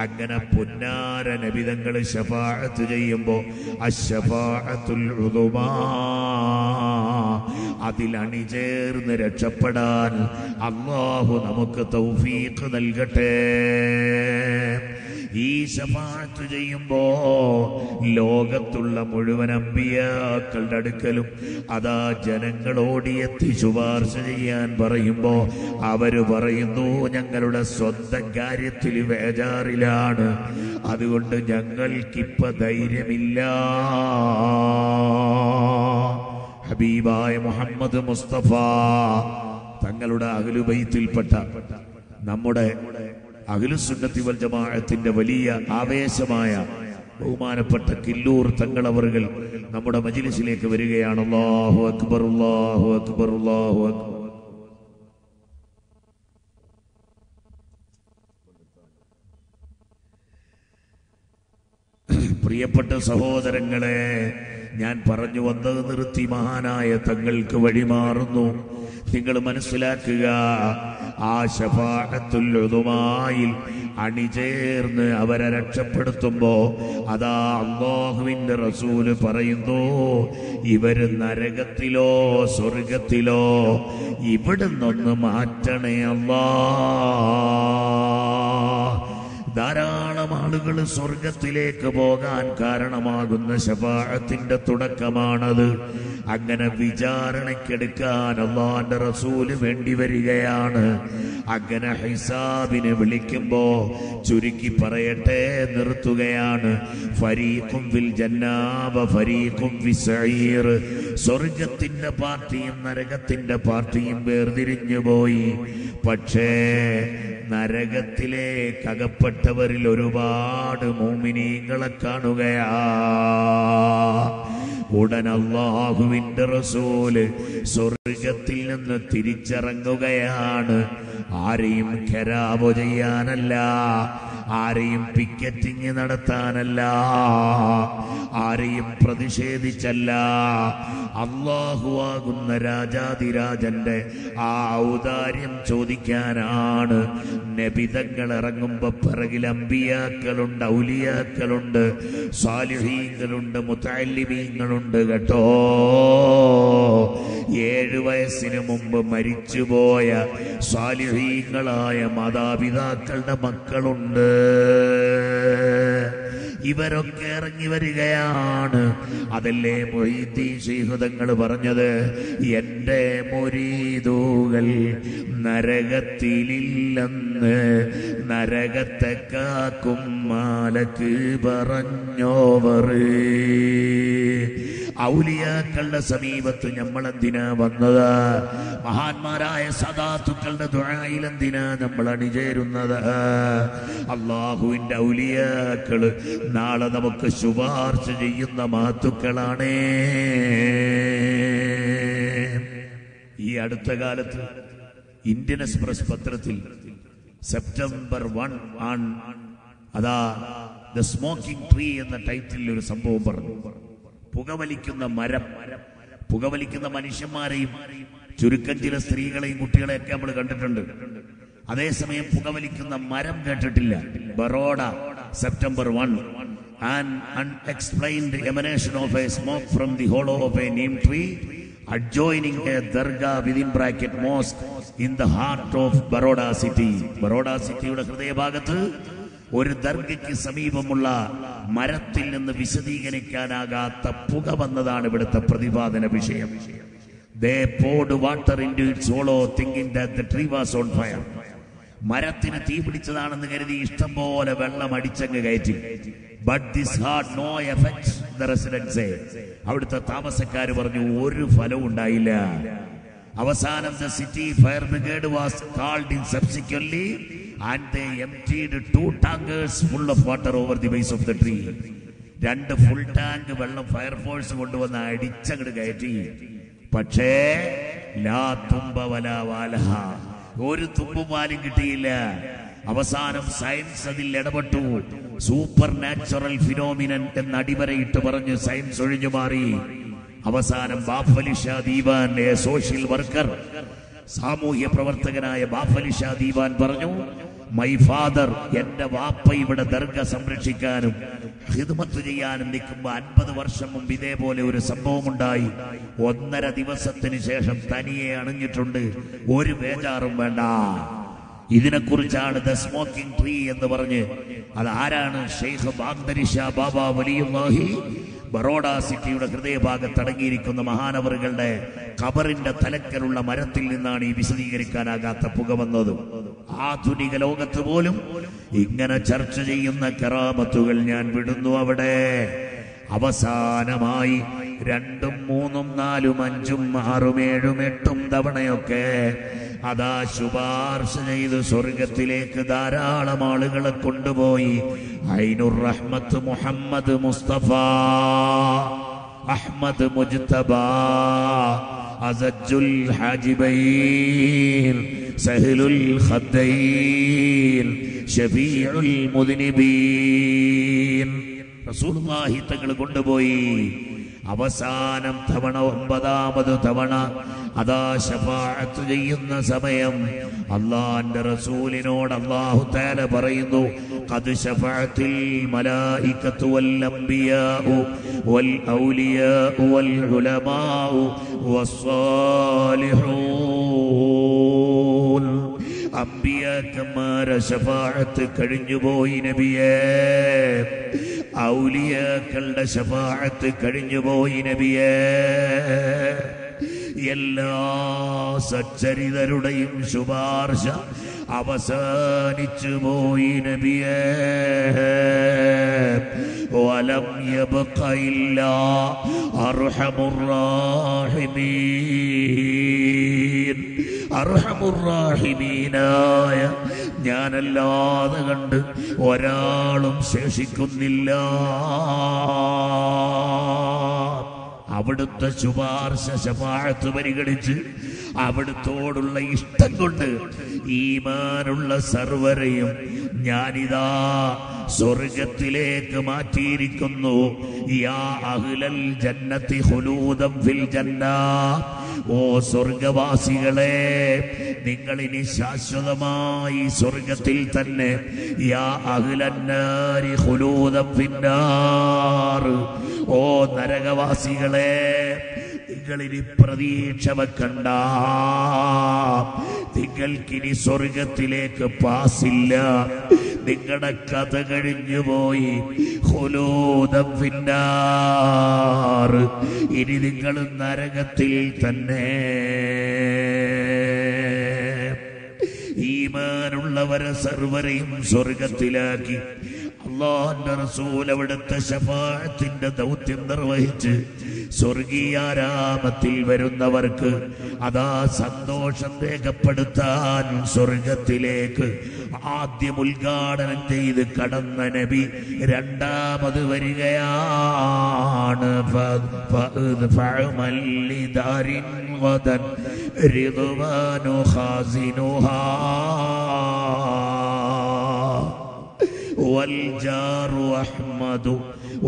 അങ്ങനെ പുന്നാര നബി തങ്ങൾ ശഫാഅത്ത് ചെയ്യുമ്പോൾ അശ്ശഫാഅത്തുൽ ഉദുമാ, അതിലണിചേർന്ന് രക്ഷപ്പെടാൻ അല്ലാഹു നമുക്ക് തൗഫീഖ് നൽകട്ടെ. ഈ ശഫാഅത്ത് ചെയ്യുമ്പോ ലോകത്തുള്ള മുഴുവൻ അമ്പിയാക്കളുടെ അടുക്കലും അതാ ജനങ്ങളോടിയെത്തി ശുപാർശ ചെയ്യാൻ പറയുമ്പോ അവര് പറയുന്നു, ഞങ്ങളുടെ സ്വന്തം കാര്യത്തിൽ വേജാറിലാണ്, അതുകൊണ്ട് ഞങ്ങൾക്കിപ്പ ധൈര്യമില്ല. ഹബീബായ മുഹമ്മദ് മുസ്തഫ തങ്ങളുടെ അഹ്ലുബൈത്തിൽപ്പെട്ട നമ്മുടെ അഹ്ലുസുന്നത്തി വൽ ജമാഅത്തിന്റെ വലിയ ആവേശമായ ബഹുമാനപ്പെട്ട കില്ലൂർ തങ്ങളവറുകൾ നമ്മുടെ മജ്ലിസിലേക്ക് വരികയാണ്. അല്ലാഹു അക്ബർ, അല്ലാഹു അക്ബർ, അല്ലാഹു അക്ബർ. പ്രിയപ്പെട്ട സഹോദരങ്ങളെ, ഞാൻ പറഞ്ഞു വന്നത് നിർത്തി മഹാനായ തങ്ങൾക്ക് വഴിമാറുന്നു. നിങ്ങൾ മനസ്സിലാക്കുക, ആ ശഫാഅത്തുൽ ഉദുമായിൽ അണിചേർന്ന് അവരെ രക്ഷപ്പെടുത്തുമ്പോ അതാ അല്ലാഹുവിൻ്റെ റസൂല് പറയുന്നു, ഇവര് നരകത്തിലോ സ്വർഗത്തിലോ ഇവിടുന്നൊന്ന് മാറ്റണേ അല്ലാ. ധാരാളം ആളുകൾ സ്വർഗത്തിലേക്ക് പോകാൻ കാരണമാകുന്ന ശഫാഅത്തിന്റെ തുടക്കമാണത്. അങ്ങനെ വിചാരണക്കെടുക്കാൻ അല്ലാഹുവിന്റെ റസൂല് വേണ്ടി വരികയാണ്. അങ്ങനെ ഹിസാബിനെ വിളിക്കുമ്പോ ചുരുക്കി പറയട്ടെ, നിർത്തുകയാണ്. ഫരീഖും ഫിൽ ജന്ന വ ഫരീഖും ഫിസ്സഈർ. സ്വർഗത്തിന്റെ പാർട്ടിയും നരകത്തിന്റെ പാർട്ടിയും വേർതിരിഞ്ഞു പോയി. പക്ഷേ നരകത്തിലേക്ക് അകപ്പെട്ടവരിൽ ഒരുപാട് മുഅ്മിനീങ്ങളെ കാണുകയാ. ഉടൻ അല്ലാഹുവിൻ്റെ റസൂല് സ്വർഗത്തിൽ നിന്ന് തിരിച്ചിറങ്ങുകയാണ്. ആരെയും ഖരാബ് ചെയ്യാനല്ല, ആരെയും പിക്കറ്റിങ് നടത്താനല്ല, ആരെയും പ്രതിഷേധിച്ചല്ല, അല്ലാഹുവാകുന്ന രാജാധിരാജന്റെ ആ ഔദാര്യം ചോദിക്കാനാണ്. നബിതങ്ങൾ ഇറങ്ങുമ്പോൾ പിറകിൽ അമ്പിയാക്കളുണ്ട്, ഔലിയാക്കളുണ്ട്, സാലിഹീങ്ങളുണ്ട്, മുതഅല്ലിമീങ്ങളുണ്ട് കേട്ടോ. ഏഴു വയസ്സിന് മുമ്പ് മരിച്ചുപോയ സാലിഹീങ്ങളായ മാതാപിതാക്കളുടെ മക്കളുണ്ട്. ഇവരൊക്കെ ഇറങ്ങി വരികയാണ്. അതല്ലേ മൊയ്തീൻ ശൈഖ് തങ്ങൾ പറഞ്ഞത്, എൻ്റെ മുരീദുകൾ നരകത്തിലില്ലെന്ന് നരകത്തെ കാക്കും മാലക്ക് പറഞ്ഞോവർ. ഔലിയാക്കളുടെ സമീപത്ത് നമ്മൾ എന്തിനാ വന്നത്? മഹാന്മാരായ സദാത്തുക്കളുടെ ദുആയിൽ എന്തിനാ നമ്മൾ അണിചേരുന്നത്? അല്ലാഹുവിൻ്റെ ഔലിയാക്കൾ നാളെ നമുക്ക് ശുപാർശ ചെയ്യുന്ന മാത്തുക്കളാണേ. ഈ അടുത്ത കാലത്ത് ഇന്ത്യൻ എക്സ്പ്രസ് പത്രത്തിൽ സെപ്റ്റംബർ വൺ ആൺ അതാ ദ സ്മോക്കിംഗ് ട്രീ എന്ന ടൈറ്റിലിൽ ഒരു സംഭവം പറഞ്ഞു. പുകവലിക്കുന്ന മരം, പുകവലിക്കുന്ന മനുഷ്യന്മാരെയും ചുരുക്കം ചില സ്ത്രീകളെയും കുട്ടികളെയൊക്കെ നമ്മൾ കണ്ടിട്ടുണ്ട്. അതേസമയം പുകവലിക്കുന്ന മരം കേട്ടിട്ടില്ല. Baroda September one an unexplained emanation of a smoke from the hollow of a neem tree adjoining a dargah within bracket mosque in the heart of Baroda city. Baroda city യുടെ ഹൃദയഭാഗത്ത് ഒരു ദർഗയ്ക്ക് സമീപമുള്ള മരത്തിൽ നിന്ന് വിശദീകരിക്കാനാകാത്ത പുക വന്നതാണ് ഇവിടുത്തെ പ്രതിപാദന വിഷയം. They poured water into its hollow thinking that the tree was on fire. മരത്തിന് തീ പിടിച്ചതാണെന്ന് കരുതി ഇഷ്ടംപോലെ വെള്ളം അടിച്ചങ്ങ് കയറ്റി. But this had no effect, the residents say. അവിടുത്തെ താമസക്കാർ പറഞ്ഞു, ഒരു ഫലവും ഉണ്ടായില്ല. അവസാനം the city fire brigade was called in subsequently and they emptied two tankers full of water over the base of the tree. രണ്ട് ഫുൾ ടാങ്ക് വെള്ളം fire force കൊണ്ടുവന്ന് അടിച്ചങ്ങട് കയറ്റി. പക്ഷേ ലാ തുംബ വലാ വലഹ, ഒരു തുമ്പും വാലും കിട്ടിയില്ല. അവസാനം സയൻസ് അതിൽ ഇടപെട്ടു. സൂപ്പർ നാച്ചുറൽ ഫിനോമിനൻ എന്ന് അടിവരയിട്ട് പറഞ്ഞു സയൻസ് ഒഴിഞ്ഞു മാറി. അവസാനം Bafali Shah Deewan, a social worker, സാമൂഹ്യ പ്രവർത്തകനായ ബാഫലി ഷാ ദീവാൻ പറഞ്ഞു, മൈ ഫാദർ, എന്റെ വാപ്പ ഇവിടെ ദർഗ സംരക്ഷിക്കാനും ഹിദ്മത്ത് ചെയ്യാനും നിൽക്കുമ്പോൾ അൻപത് വർഷം മുമ്പ് ഇതേപോലെ ഒരു സംഭവമുണ്ടായി. ഒന്നര ദിവസത്തിന് ശേഷം തനിയെ അണിഞ്ഞിട്ടുണ്ട്, ഒരു ബേജാറും വേണ്ട. ഇതിനെക്കുറിച്ചാണ് ദ സ്മോക്കിംഗ് ട്രീ എന്ന് പറഞ്ഞ് അത് ആരാണ് ഷെയ്ഖ് ബാഗ്ദരി ഷാ ബാബ വലിയുല്ലാഹി ബറോഡ സിറ്റിയുടെ ഹൃദയഭാഗത്ത് അടങ്ങിയിരിക്കുന്ന മഹാനവറുകളുടെ ഖബറിന്റെ തലക്കലുള്ള മരത്തിൽ നിന്നാണ് ഈ വിശദീകരിക്കാനാകാത്ത പുക വന്നത്. ആധുനിക ലോകത്ത് പോലും ഇങ്ങനെ ചർച്ച ചെയ്യുന്ന കറാമത്തുകൾ ഞാൻ വിടുന്നു. അവിടെ അവസാനമായി രണ്ടും മൂന്നും നാലും അഞ്ചും ആറും ഏഴും എട്ടും തവണയൊക്കെ അതാ ശുപാർശ ചെയ്ത് സ്വർഗത്തിലേക്ക് ധാരാളം ആളുകളെ കൊണ്ടുപോയി ഐനുർ റഹ്മത്ത് മുഹമ്മദ് മുസ്തഫ അഹ്മദ് മുജ്തബ അസജുൽ ഹാജിബൈൻ സഹലുൽ ഖദ്ദൈൻ ശഫീഉൽ മുദ്നിബീൻ റസൂലുള്ളാഹി തങ്ങൾ കൊണ്ടുപോയി. അവസാനം തവണ ഒമ്പതാമത് തവണ അതാ ശഫാഅത്ത് ചെയ്യുന്ന സമയം അല്ലാഹുവിന്റെ റസൂലിനോട് അല്ലാഹു തആല പറയുന്നു, ഖദ് ശഫഅത്തിൽ മലായികത്തു വൽ അംബിയാഉ വൽ ഔലിയാഉ വൽ ഉലമാഉ വസ്സാലിഹൂൻ. അംബിയാക്കന്മാരെ ശഫാഅത്ത് കഴിഞ്ഞുപോയി നബിയേ, ഔലിയാക്കളുടെ ശഫാഅത്ത് കഴിഞ്ഞുപോയി നബിയേ. എല്ലാ സച്ചരിതരുടെയും ശുപാർശ അവസാനിച്ചു പോയി നബിയേ. വലം യബ്ഖ ഇല്ലാ അർഹമുർ റഹീമീൻ. അർഹമുർ റഹീമീനായ ഞാനല്ലാതെ കണ്ട് ഒരാളും ശേഷിക്കുന്നില്ല. അവിടുത്തെ ശുപാർശ ശഫാഅത്ത് പരിഗണിച്ച് അവിടുത്തോടുള്ള ഇഷ്ടം കൊണ്ട് ഈമാനുള്ള സർവരെയും ഞാനിതാ സ്വർഗത്തിലേക്ക് മാറ്റിയിരിക്കുന്നു. യാ അഹ്ലൽ ജന്നത്തി ഖുലൂദൻ ഫിൽ ജന്നാഹ്, ഓ സ്വർഗവാസികളെ, നിങ്ങളിനി ശാശ്വതമായി സ്വർഗത്തിൽ തന്നെ. യാ അഹ്ലൻ നാരി ഖുലൂദൻ ഫിൻ നാർ, ഓ നരകവാസികളെ, നിങ്ങളിനി പ്രതീക്ഷ വെക്കണ്ട, നിങ്ങൾക്കിനി സ്വർഗത്തിലേക്ക് പാസില്ല, നിങ്ങളുടെ കഥ കഴിഞ്ഞുപോയി. ഖുലൂദൻ ഫിന്നാർ, ഇനി നിങ്ങൾ നരകത്തിൽ തന്നെ. ഈമാനുള്ളവരെ സർവരെയും സ്വർഗത്തിലാക്കി അല്ലാഹുവിന്റെ റസൂൽ അവിടുത്തെ ശഫാഅത്തിന്റെ ദൗത്യം നിർവഹിച്ച് സ്വർഗീയാരാമത്തിൽ വരുന്നവർക്ക് അതാ സന്തോഷം രേഖപ്പെടുത്താൻ സ്വർഗത്തിലേക്ക് ആദ്യം ഉദ്ഘാടനം ചെയ്ത് കടന്ന നബി രണ്ടാമത് വരികയാണ്. والجار أحمد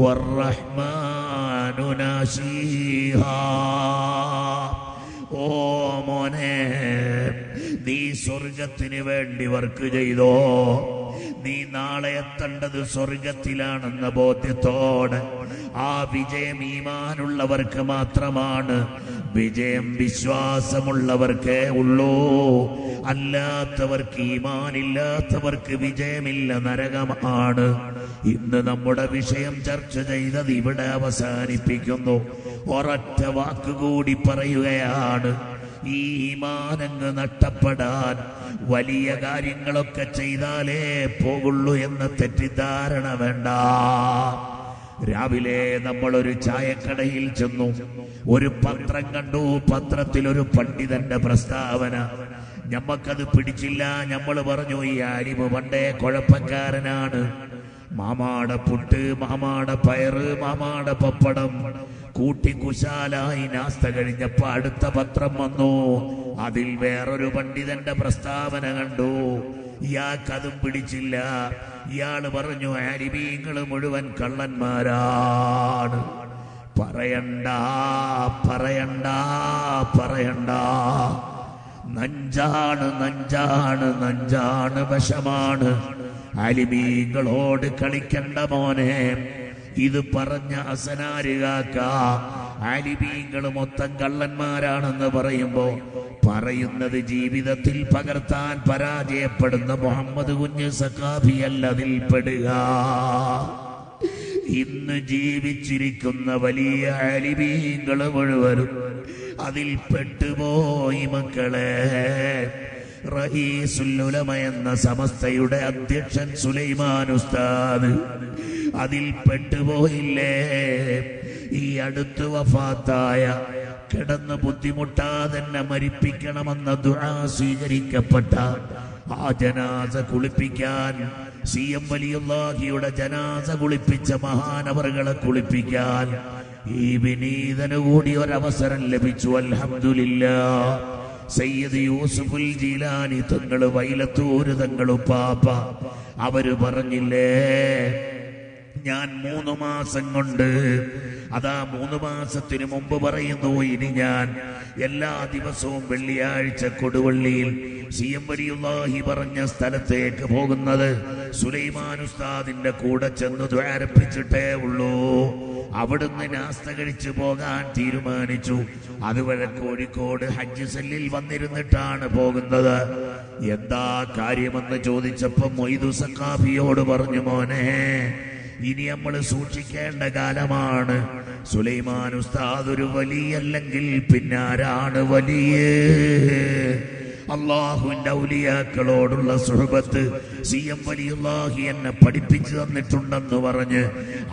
والرحمن ناشيها ഓ മോനെ, നീ സ്വർഗത്തിന് വേണ്ടി വർക്ക് ചെയ്തോ. നീ നാളെ എത്തേണ്ടത് സ്വർഗത്തിലാണെന്ന ബോധ്യത്തോടെ ആ വിജയം ഈമാനുള്ളവർക്ക് മാത്രമാണ്, വിജയം വിശ്വാസമുള്ളവർക്കേ ഉള്ളൂ. അല്ലാത്തവർക്ക്, ഈമാനില്ലാത്തവർക്ക് വിജയമില്ല, നരകമാണ്. ഇന്ന് നമ്മുടെ വിഷയം ചർച്ച ചെയ്തത് ഇവിടെ അവസാനിപ്പിക്കുന്നു. ഒരൊറ്റ വാക്കുകൂടി പറയുകയാണ്, ഈ ഈമാനങ്ങ് നഷ്ടപ്പെടാൻ വലിയ കാര്യങ്ങളൊക്കെ ചെയ്താലേ പോകുള്ളൂ എന്ന തെറ്റിദ്ധാരണ വേണ്ട. രാവിലെ നമ്മളൊരു ചായക്കടയിൽ ചെന്നു, ഒരു പത്രം കണ്ടു. പത്രത്തിൽ ഒരു പണ്ഡിതന്റെ പ്രസ്താവന. ഞമ്മക്കത് പിടിച്ചില്ല. നമ്മൾ പറഞ്ഞു, ഈ ആലിമ് പണ്ടേ കുഴപ്പക്കാരനാണ്. മാമാട പുട്ട്, മാമാട പയറ്, മാമാട പപ്പടം കൂട്ടി കുശാലായി നാസ്ത കഴിഞ്ഞപ്പോ അടുത്ത പത്രം വന്നു. അതിൽ വേറൊരു പണ്ഡിതന്റെ പ്രസ്താവന കണ്ടു. ഇയാൾക്കതും പിടിച്ചില്ല. ഇയാള് പറഞ്ഞു, ആലിമീങ്ങള് മുഴുവൻ കള്ളന്മാരാണ്. പറയണ്ട പറയണ്ട പറയണ്ട, നഞ്ചാണ് നഞ്ചാണ് നഞ്ചാണ് വിഷമാണ്, ആലിമീങ്ങളോട് കളിക്കണ്ട മോനെ. ഇത് പറഞ്ഞ അസനാരുകാക്ക ആലിമീങ്ങൾ മൊത്തം കള്ളന്മാരാണെന്ന് പറയുമ്പോ പറയുന്നത് ജീവിതത്തിൽ പകർത്താൻ പരാജയപ്പെടുന്ന മുഹമ്മദ് കുഞ്ഞ് സഖാഫിയല്ല അതിൽ പെടുക. ഇന്ന് ജീവിച്ചിരിക്കുന്ന വലിയ ആലിമീങ്ങൾ മുഴുവനും അതിൽ പെട്ടുപോയി മക്കളെ. റഈസുൽ ഉലമ എന്ന സമസ്തയുടെ അധ്യക്ഷൻ സുലൈമാൻ ഉസ്താദ് അതിൽ പെട്ടുപോയില്ലേ? ഈ അടുത്ത് വഫാത്തായ, കിടന്ന് ബുദ്ധിമുട്ടാതെന്നെ മരിപ്പിക്കണമെന്ന ദുആ സ്വീകരിക്കപ്പെട്ട ആ ജനാസ കുളിപ്പിക്കാൻ, സി എം വലിയുള്ളാഹിയുടെ ജനാസ കുളിപ്പിച്ച മഹാനവറുകളെ കുളിപ്പിക്കാൻ ഈ വിനീതന് കൂടി ഒരവസരം ലഭിച്ചു. അൽഹംദുലില്ലാഹ്. സയ്യിദ് യൂസുഫുൽ ജീലാനി തങ്ങള്, വൈലത്തൂര് തങ്ങള് പാപ്പ, അവര് പറഞ്ഞില്ലേ, ഞാൻ മൂന്ന് മാസം കൊണ്ട്, അതാ മൂന്ന് മാസത്തിന് മുമ്പ് പറയുന്നു, ഇനി ഞാൻ എല്ലാ ദിവസവും വെള്ളിയാഴ്ച കൊടുവള്ളിയിൽ സി എം വലിയുള്ളാഹി പറഞ്ഞ സ്ഥലത്തേക്ക് പോകുന്നത് സുലൈമാൻ ഉസ്താദിന്റെ കൂടെ ചെന്ന് ദ്വാരപ്പിച്ചിട്ടേ ഉള്ളൂ. അവിടുന്ന് നാസ്ത കഴിച്ചു പോകാൻ തീരുമാനിച്ചു. അതുവരെ കോഴിക്കോട് ഹജ്ജ് സെല്ലിൽ വന്നിരുന്നിട്ടാണ് പോകുന്നത്. എന്താ കാര്യമെന്ന് ചോദിച്ചപ്പോൾ മൊയ്തു സഖാഫിയോട് പറഞ്ഞു, മോനെ ഇനി നമ്മൾ സൂക്ഷിക്കേണ്ട കാലമാണ്. സുലൈമാൻ ഉസ്താദ് ഒരു വലിയല്ലെങ്കിൽ പിന്നാരാണ് വലിയ? അള്ളാഹുവിന്റെ ഔലിയാക്കളോടുള്ള സുഹബത്ത് സി എം വലിയുള്ളാഹി എന്നെ പഠിപ്പിച്ചു തന്നിട്ടുണ്ടെന്ന് പറഞ്ഞ്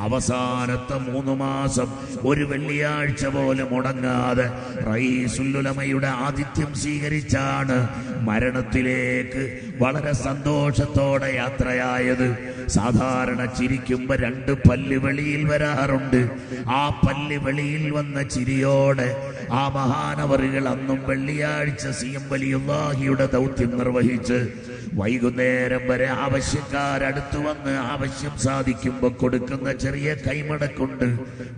അവസാനത്തെ മൂന്ന് മാസം ഒരു വെള്ളിയാഴ്ച പോലും മുടങ്ങാതെ റഈസുൽ ഉലമയുടെ ആതിഥ്യം സ്വീകരിച്ചാണ് മരണത്തിലേക്ക് വളരെ സന്തോഷത്തോടെ യാത്രയായത്. സാധാരണ ചിരിക്കുമ്പോ രണ്ട് പല്ല് വെളിയിൽ വരാറുണ്ട്. ആ പല്ല് വെളിയിൽ വന്ന ചിരിയോടെ ആ മഹാനവറുകൾ അന്നും വെള്ളിയാഴ്ച സി എം വലിയുള്ള ദൗത്യം നിർവഹിച്ച് വൈകുന്നേരം വരെ ആവശ്യക്കാരടുത്തു വന്ന് ആവശ്യം സാധിക്കുമ്പോൾ കൊടുക്കുന്ന ചെറിയ കൈമടക്കുണ്ട്,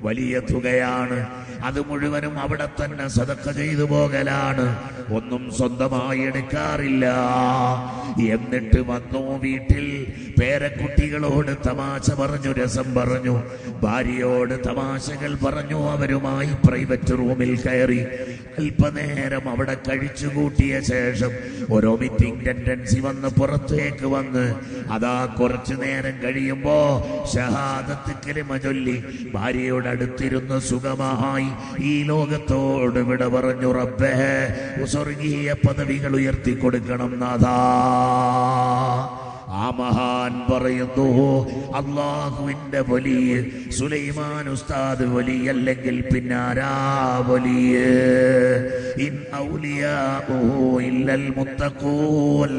വലിയ തുകയാണ്. അത് മുഴുവനും അവിടെ തന്നെ സദഖ ചെയ്തു പോകലാണ്. ഒന്നും സ്വന്തമായി എടുക്കാറില്ല. എന്നിട്ട് വന്നു വീട്ടിൽ പേരക്കുട്ടികളോട് തമാശ പറഞ്ഞു, രസം പറഞ്ഞു, ഭാര്യയോട് തമാശകൾ പറഞ്ഞു. അവരുമായി പ്രൈവറ്റ് റൂമിൽ കയറി അല്പനേരം അവിടെ കഴിച്ചുകൂട്ടിയ ശേഷം ഓരോ മീറ്റിംഗ് ടെൻഡൻസി വന്ന് പുറത്തേക്ക് വന്ന് അതാ കുറച്ചു നേരം കഴിയുമ്പോ ഷഹാദത്ത് കലിമ ചൊല്ലി ഭാര്യയോട് അടുത്തിരുന്ന് സുഖമായി ഈ ലോകത്തോട് വിട പറഞ്ഞു. റബ്ബേ, സ്വർഗീയ പദവികൾ ഉയർത്തി കൊടുക്കണം നാഥാ. ആ മഹാൻ പറയുന്നു, അല്ലാഹുവിന്റെ വലി സുലൈമാൻ ഉസ്താദ് വലി അല്ലെങ്കിൽ പിന്നാരാ വലി? ഇൻ ഔലിയാഉ ഇല്ലൽ മുത്തഖൂൻ.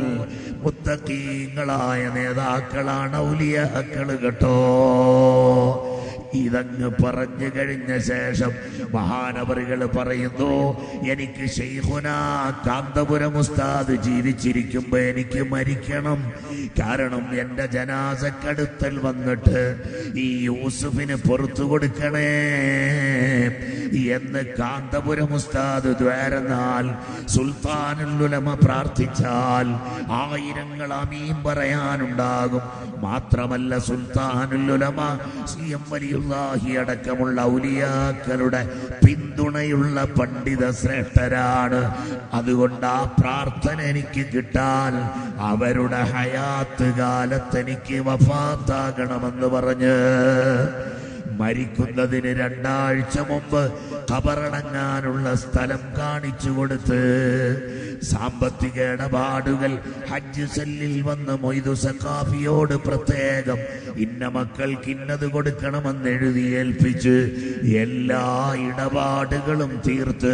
മുത്തഖീങ്ങളായ നേതാക്കളാണ് ഔലിയാക്കൾ കേട്ടോ. ഇതങ്ങ് പറഞ്ഞു കഴിഞ്ഞ ശേഷം മഹാനവറുകൾ പറയുന്നു, എനിക്ക് ശൈഖുനാ കാന്തപുരം ഉസ്താദ് ജീവിച്ചിരിക്കുമ്പോ എനിക്ക് മരിക്കണം. കാരണം എൻ്റെ ജനാസക്കടുത്തൽ വന്നിട്ട് ഈ യൂസുഫിന് പുറത്തു കൊടുക്കണേ എന്ന് കാന്തപുരം ഉസ്താദ് ദ്വാരനാൽ സുൽത്താനുൽ ഉലമ പ്രാർത്ഥിച്ചാൽ ആയിരങ്ങൾ ആമീൻ പറയാനുണ്ടാകും. മാത്രമല്ല സുൽത്താനുൽ ഉലമ സി എം വലിയ അടക്കമുള്ള ഔലിയാക്കളുടെ പിന്തുണയുള്ള പണ്ഡിത ശ്രേഷ്ഠരാണ്. അതുകൊണ്ട് ആ പ്രാർത്ഥന എനിക്ക് കിട്ടാൻ അവരുടെ ഹയാത്ത് കാലത്ത് എനിക്ക് വഫാത്താകണമെന്ന് പറഞ്ഞ് മരിക്കുന്നതിന് രണ്ടാഴ്ച മുമ്പ് ഖബറടങ്ങാനുള്ള സ്ഥലം കാണിച്ചു കൊടുത്ത് സാമ്പത്തിക ഇടപാടുകൾ ഹജ്ജ് സെല്ലിൽ വന്ന് മൊയ്തു സഖാഫിയോട് പ്രത്യേകം ഇന്ന മക്കൾക്ക് ഇന്നത് കൊടുക്കണമെന്ന് എഴുതിയേൽപ്പിച്ച് എല്ലാ ഇടപാടുകളും തീർത്ത്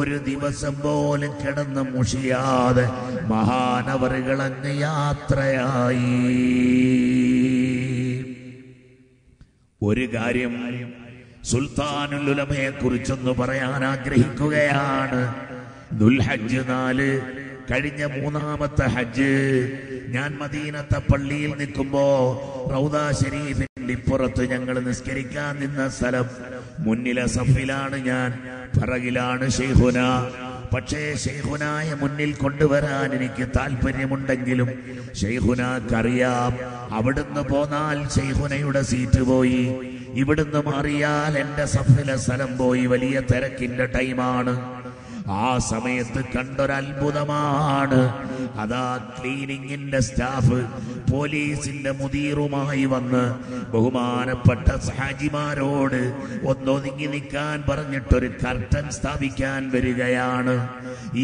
ഒരു ദിവസം പോലും കിടന്ന് മുഷിയാതെ മഹാനവറുകളങ്ങ് യാത്രയായി. ഒരു കാര്യം സുൽത്താനുൽ ഉലമയെ കുറിച്ചൊന്ന് പറയാൻ ആഗ്രഹിക്കുകയാണ്. ദുൽഹജ്ജ് നാല് കഴിഞ്ഞ മൂന്നാമത്തെ ഹജ്ജ് ഞാൻ മദീനത്തെ പള്ളിയിൽ നിൽക്കുമ്പോ റൗദ ശരീഫിന്റെ ഇപ്പുറത്ത് ഞങ്ങൾ നിസ്കരിക്കാൻ നിന്ന സ്ഥലം, മുന്നിലെ സഫിലാണ് ഞാൻ, പിറകിലാണ് ശൈഖുന. പക്ഷേ ശൈഖുനായ മുന്നിൽ കൊണ്ടുവരാൻ എനിക്ക് താല്പര്യമുണ്ടെങ്കിലും ശൈഖുനക്കറിയാം അവിടുന്ന് പോന്നാൽ ശൈഖുനയുടെ സീറ്റ് പോയി, ഇവിടുന്ന് മാറിയാൽ എൻ്റെ സഫിലെ സ്ഥലം പോയി, വലിയ തിരക്കിൻ്റെ ടൈമാണ്. ആ സമയത്ത് കണ്ടൊരത്ഭുതമാണ്. അതാ ക്ലീനിങ്ങിന്റെ സ്റ്റാഫ് പോലീസിന്റെ മുദീറുമായി വന്ന് ബഹുമാനപ്പെട്ട സഹാജിമാരോട് ഒന്നൊതുങ്ങി നിൽക്കാൻ പറഞ്ഞിട്ടൊരു കർട്ടൻ സ്ഥാപിക്കാൻ വരികയാണ്.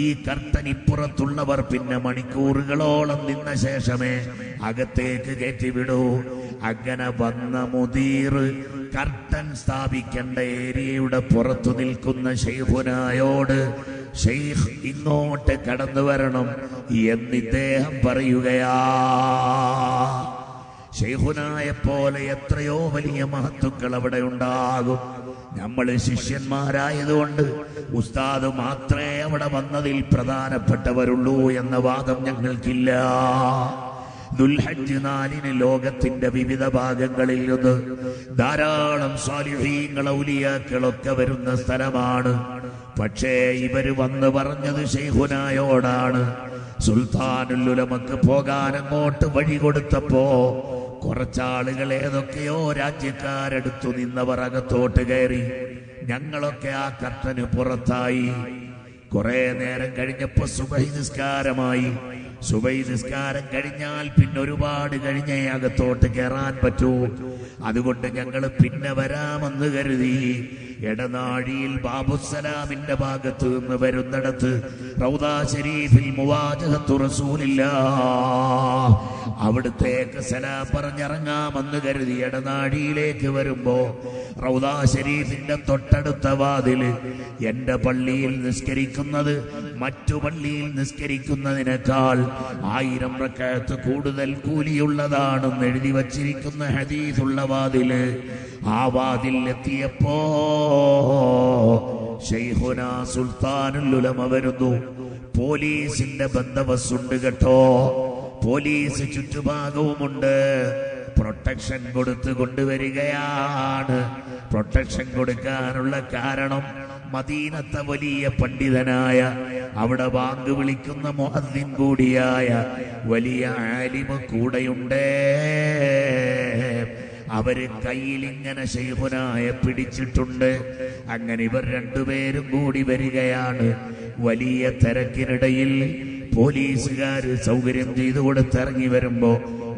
ഈ കർട്ടൻ ഇപ്പുറത്തുള്ളവർ പിന്നെ മണിക്കൂറുകളോളം നിന്ന ശേഷമേ അകത്തേക്ക് കയറ്റിവിടൂ. അങ്ങനെ വന്ന മുദീർ കർട്ടൻ സ്ഥാപിക്കേണ്ട ഏരിയയുടെ പുറത്തു നിൽക്കുന്ന ശൈഖുനായോട്, ശൈഖ് ഇങ്ങോട്ട് കടന്നു വരണം എന്നിദ്ദേഹം പറയുകയാ. ശൈഖുനായെ പോലെ എത്രയോ വലിയ മഹത്തുക്കൾ അവിടെ ഉണ്ടാകും. നമ്മൾ ശിഷ്യന്മാരായതുകൊണ്ട് ഉസ്താദ് മാത്രമേ അവിടെ വന്നതിൽ പ്രധാനപ്പെട്ടവരുള്ളൂ എന്ന വാദം ഞങ്ങൾക്കില്ല. ദുൽഹജ്ജ് നാലിന് ലോകത്തിന്റെ വിവിധ ഭാഗങ്ങളിൽ നിന്ന് ധാരാളം സാലിഹീങ്ങൾ ഔലിയാക്കളൊക്കെ വരുന്ന സ്ഥലമാണ്. പക്ഷേ ഇവര് വന്ന് പറഞ്ഞത് ശൈഖുനായോടാണ്. സുൽത്താനുൽ ഉലമക്ക് പോകാൻ അങ്ങോട്ട് വഴി കൊടുത്തപ്പോ കുറച്ചാളുകൾ ഏതൊക്കെയോ രാജ്യക്കാരെടുത്തു നിന്നവർ അകത്തോട്ട് കയറി. ഞങ്ങളൊക്കെ ആ കർട്ടന് പുറത്തായി. കുറെ നേരം കഴിഞ്ഞപ്പോ സുബഹി നിസ്കാരമായി. സുബഹി നിസ്കാരം കഴിഞ്ഞാൽ പിന്നെ ഒരുപാട് കഴിഞ്ഞേ അകത്തോട്ട് കയറാൻ പറ്റൂ. അതുകൊണ്ട് ഞങ്ങൾ പിന്നെ വരാമെന്ന് കരുതി. ഇടനാഴിയിൽ ബാബുസലാമിന്റെ ഭാഗത്ത് നിന്ന് വരുന്നിടത്ത് റൗദ ശരീഫിൽ മുവാജഹത്തു റസൂലില്ല അവിടുത്തേക്ക് സലാം പറഞ്ഞിറങ്ങാമെന്ന് കരുതി ഇടനാഴിയിലേക്ക് വരുമ്പോ റൗദ ശരീഫിന്റെ തൊട്ടടുത്ത വാതില് എന്റെ പള്ളിയിൽ നിസ്കരിക്കുന്നത് മറ്റു പള്ളിയിൽ നിസ്കരിക്കുന്നതിനേക്കാൾ ആയിരം റക്അത്ത് കൂടുതൽ കൂലിയുള്ളതാണെന്ന് എഴുതി വച്ചിരിക്കുന്ന ഹദീസുള്ള വാതില്. ആ വാതിൽ എത്തിയപ്പോ ശൈഖുന സുൽത്താനുൽ ഉലമ വരുന്നു. പോലീസിന്റെ ബന്ദവസ്തുണ്ട് കേട്ടോ, പോലീസ് ചുറ്റുഭാഗവുമുണ്ട്. പ്രൊട്ടക്ഷൻ കൊടുത്ത് കൊണ്ടുവരികയാണ്. പ്രൊട്ടക്ഷൻ കൊടുക്കാനുള്ള കാരണം മദീനത്തെ വലിയ പണ്ഡിതനായ അവിടെ വാങ്ക് വിളിക്കുന്ന മുഅദ്ദിൻ കൂടിയായ വലിയ ആലിമ കൂടെയുണ്ട്. അവര് കയ്യിലിങ്ങനെ ശൈഖുനായെ പിടിച്ചിട്ടുണ്ട്. അങ്ങനെ ഇവർ രണ്ടുപേരും കൂടി വരികയാണ്. വലിയ തിരക്കിനിടയിൽ പോലീസുകാർ സൗകര്യം ചെയ്തു കൊടുത്തിറങ്ങി വരുമ്പോ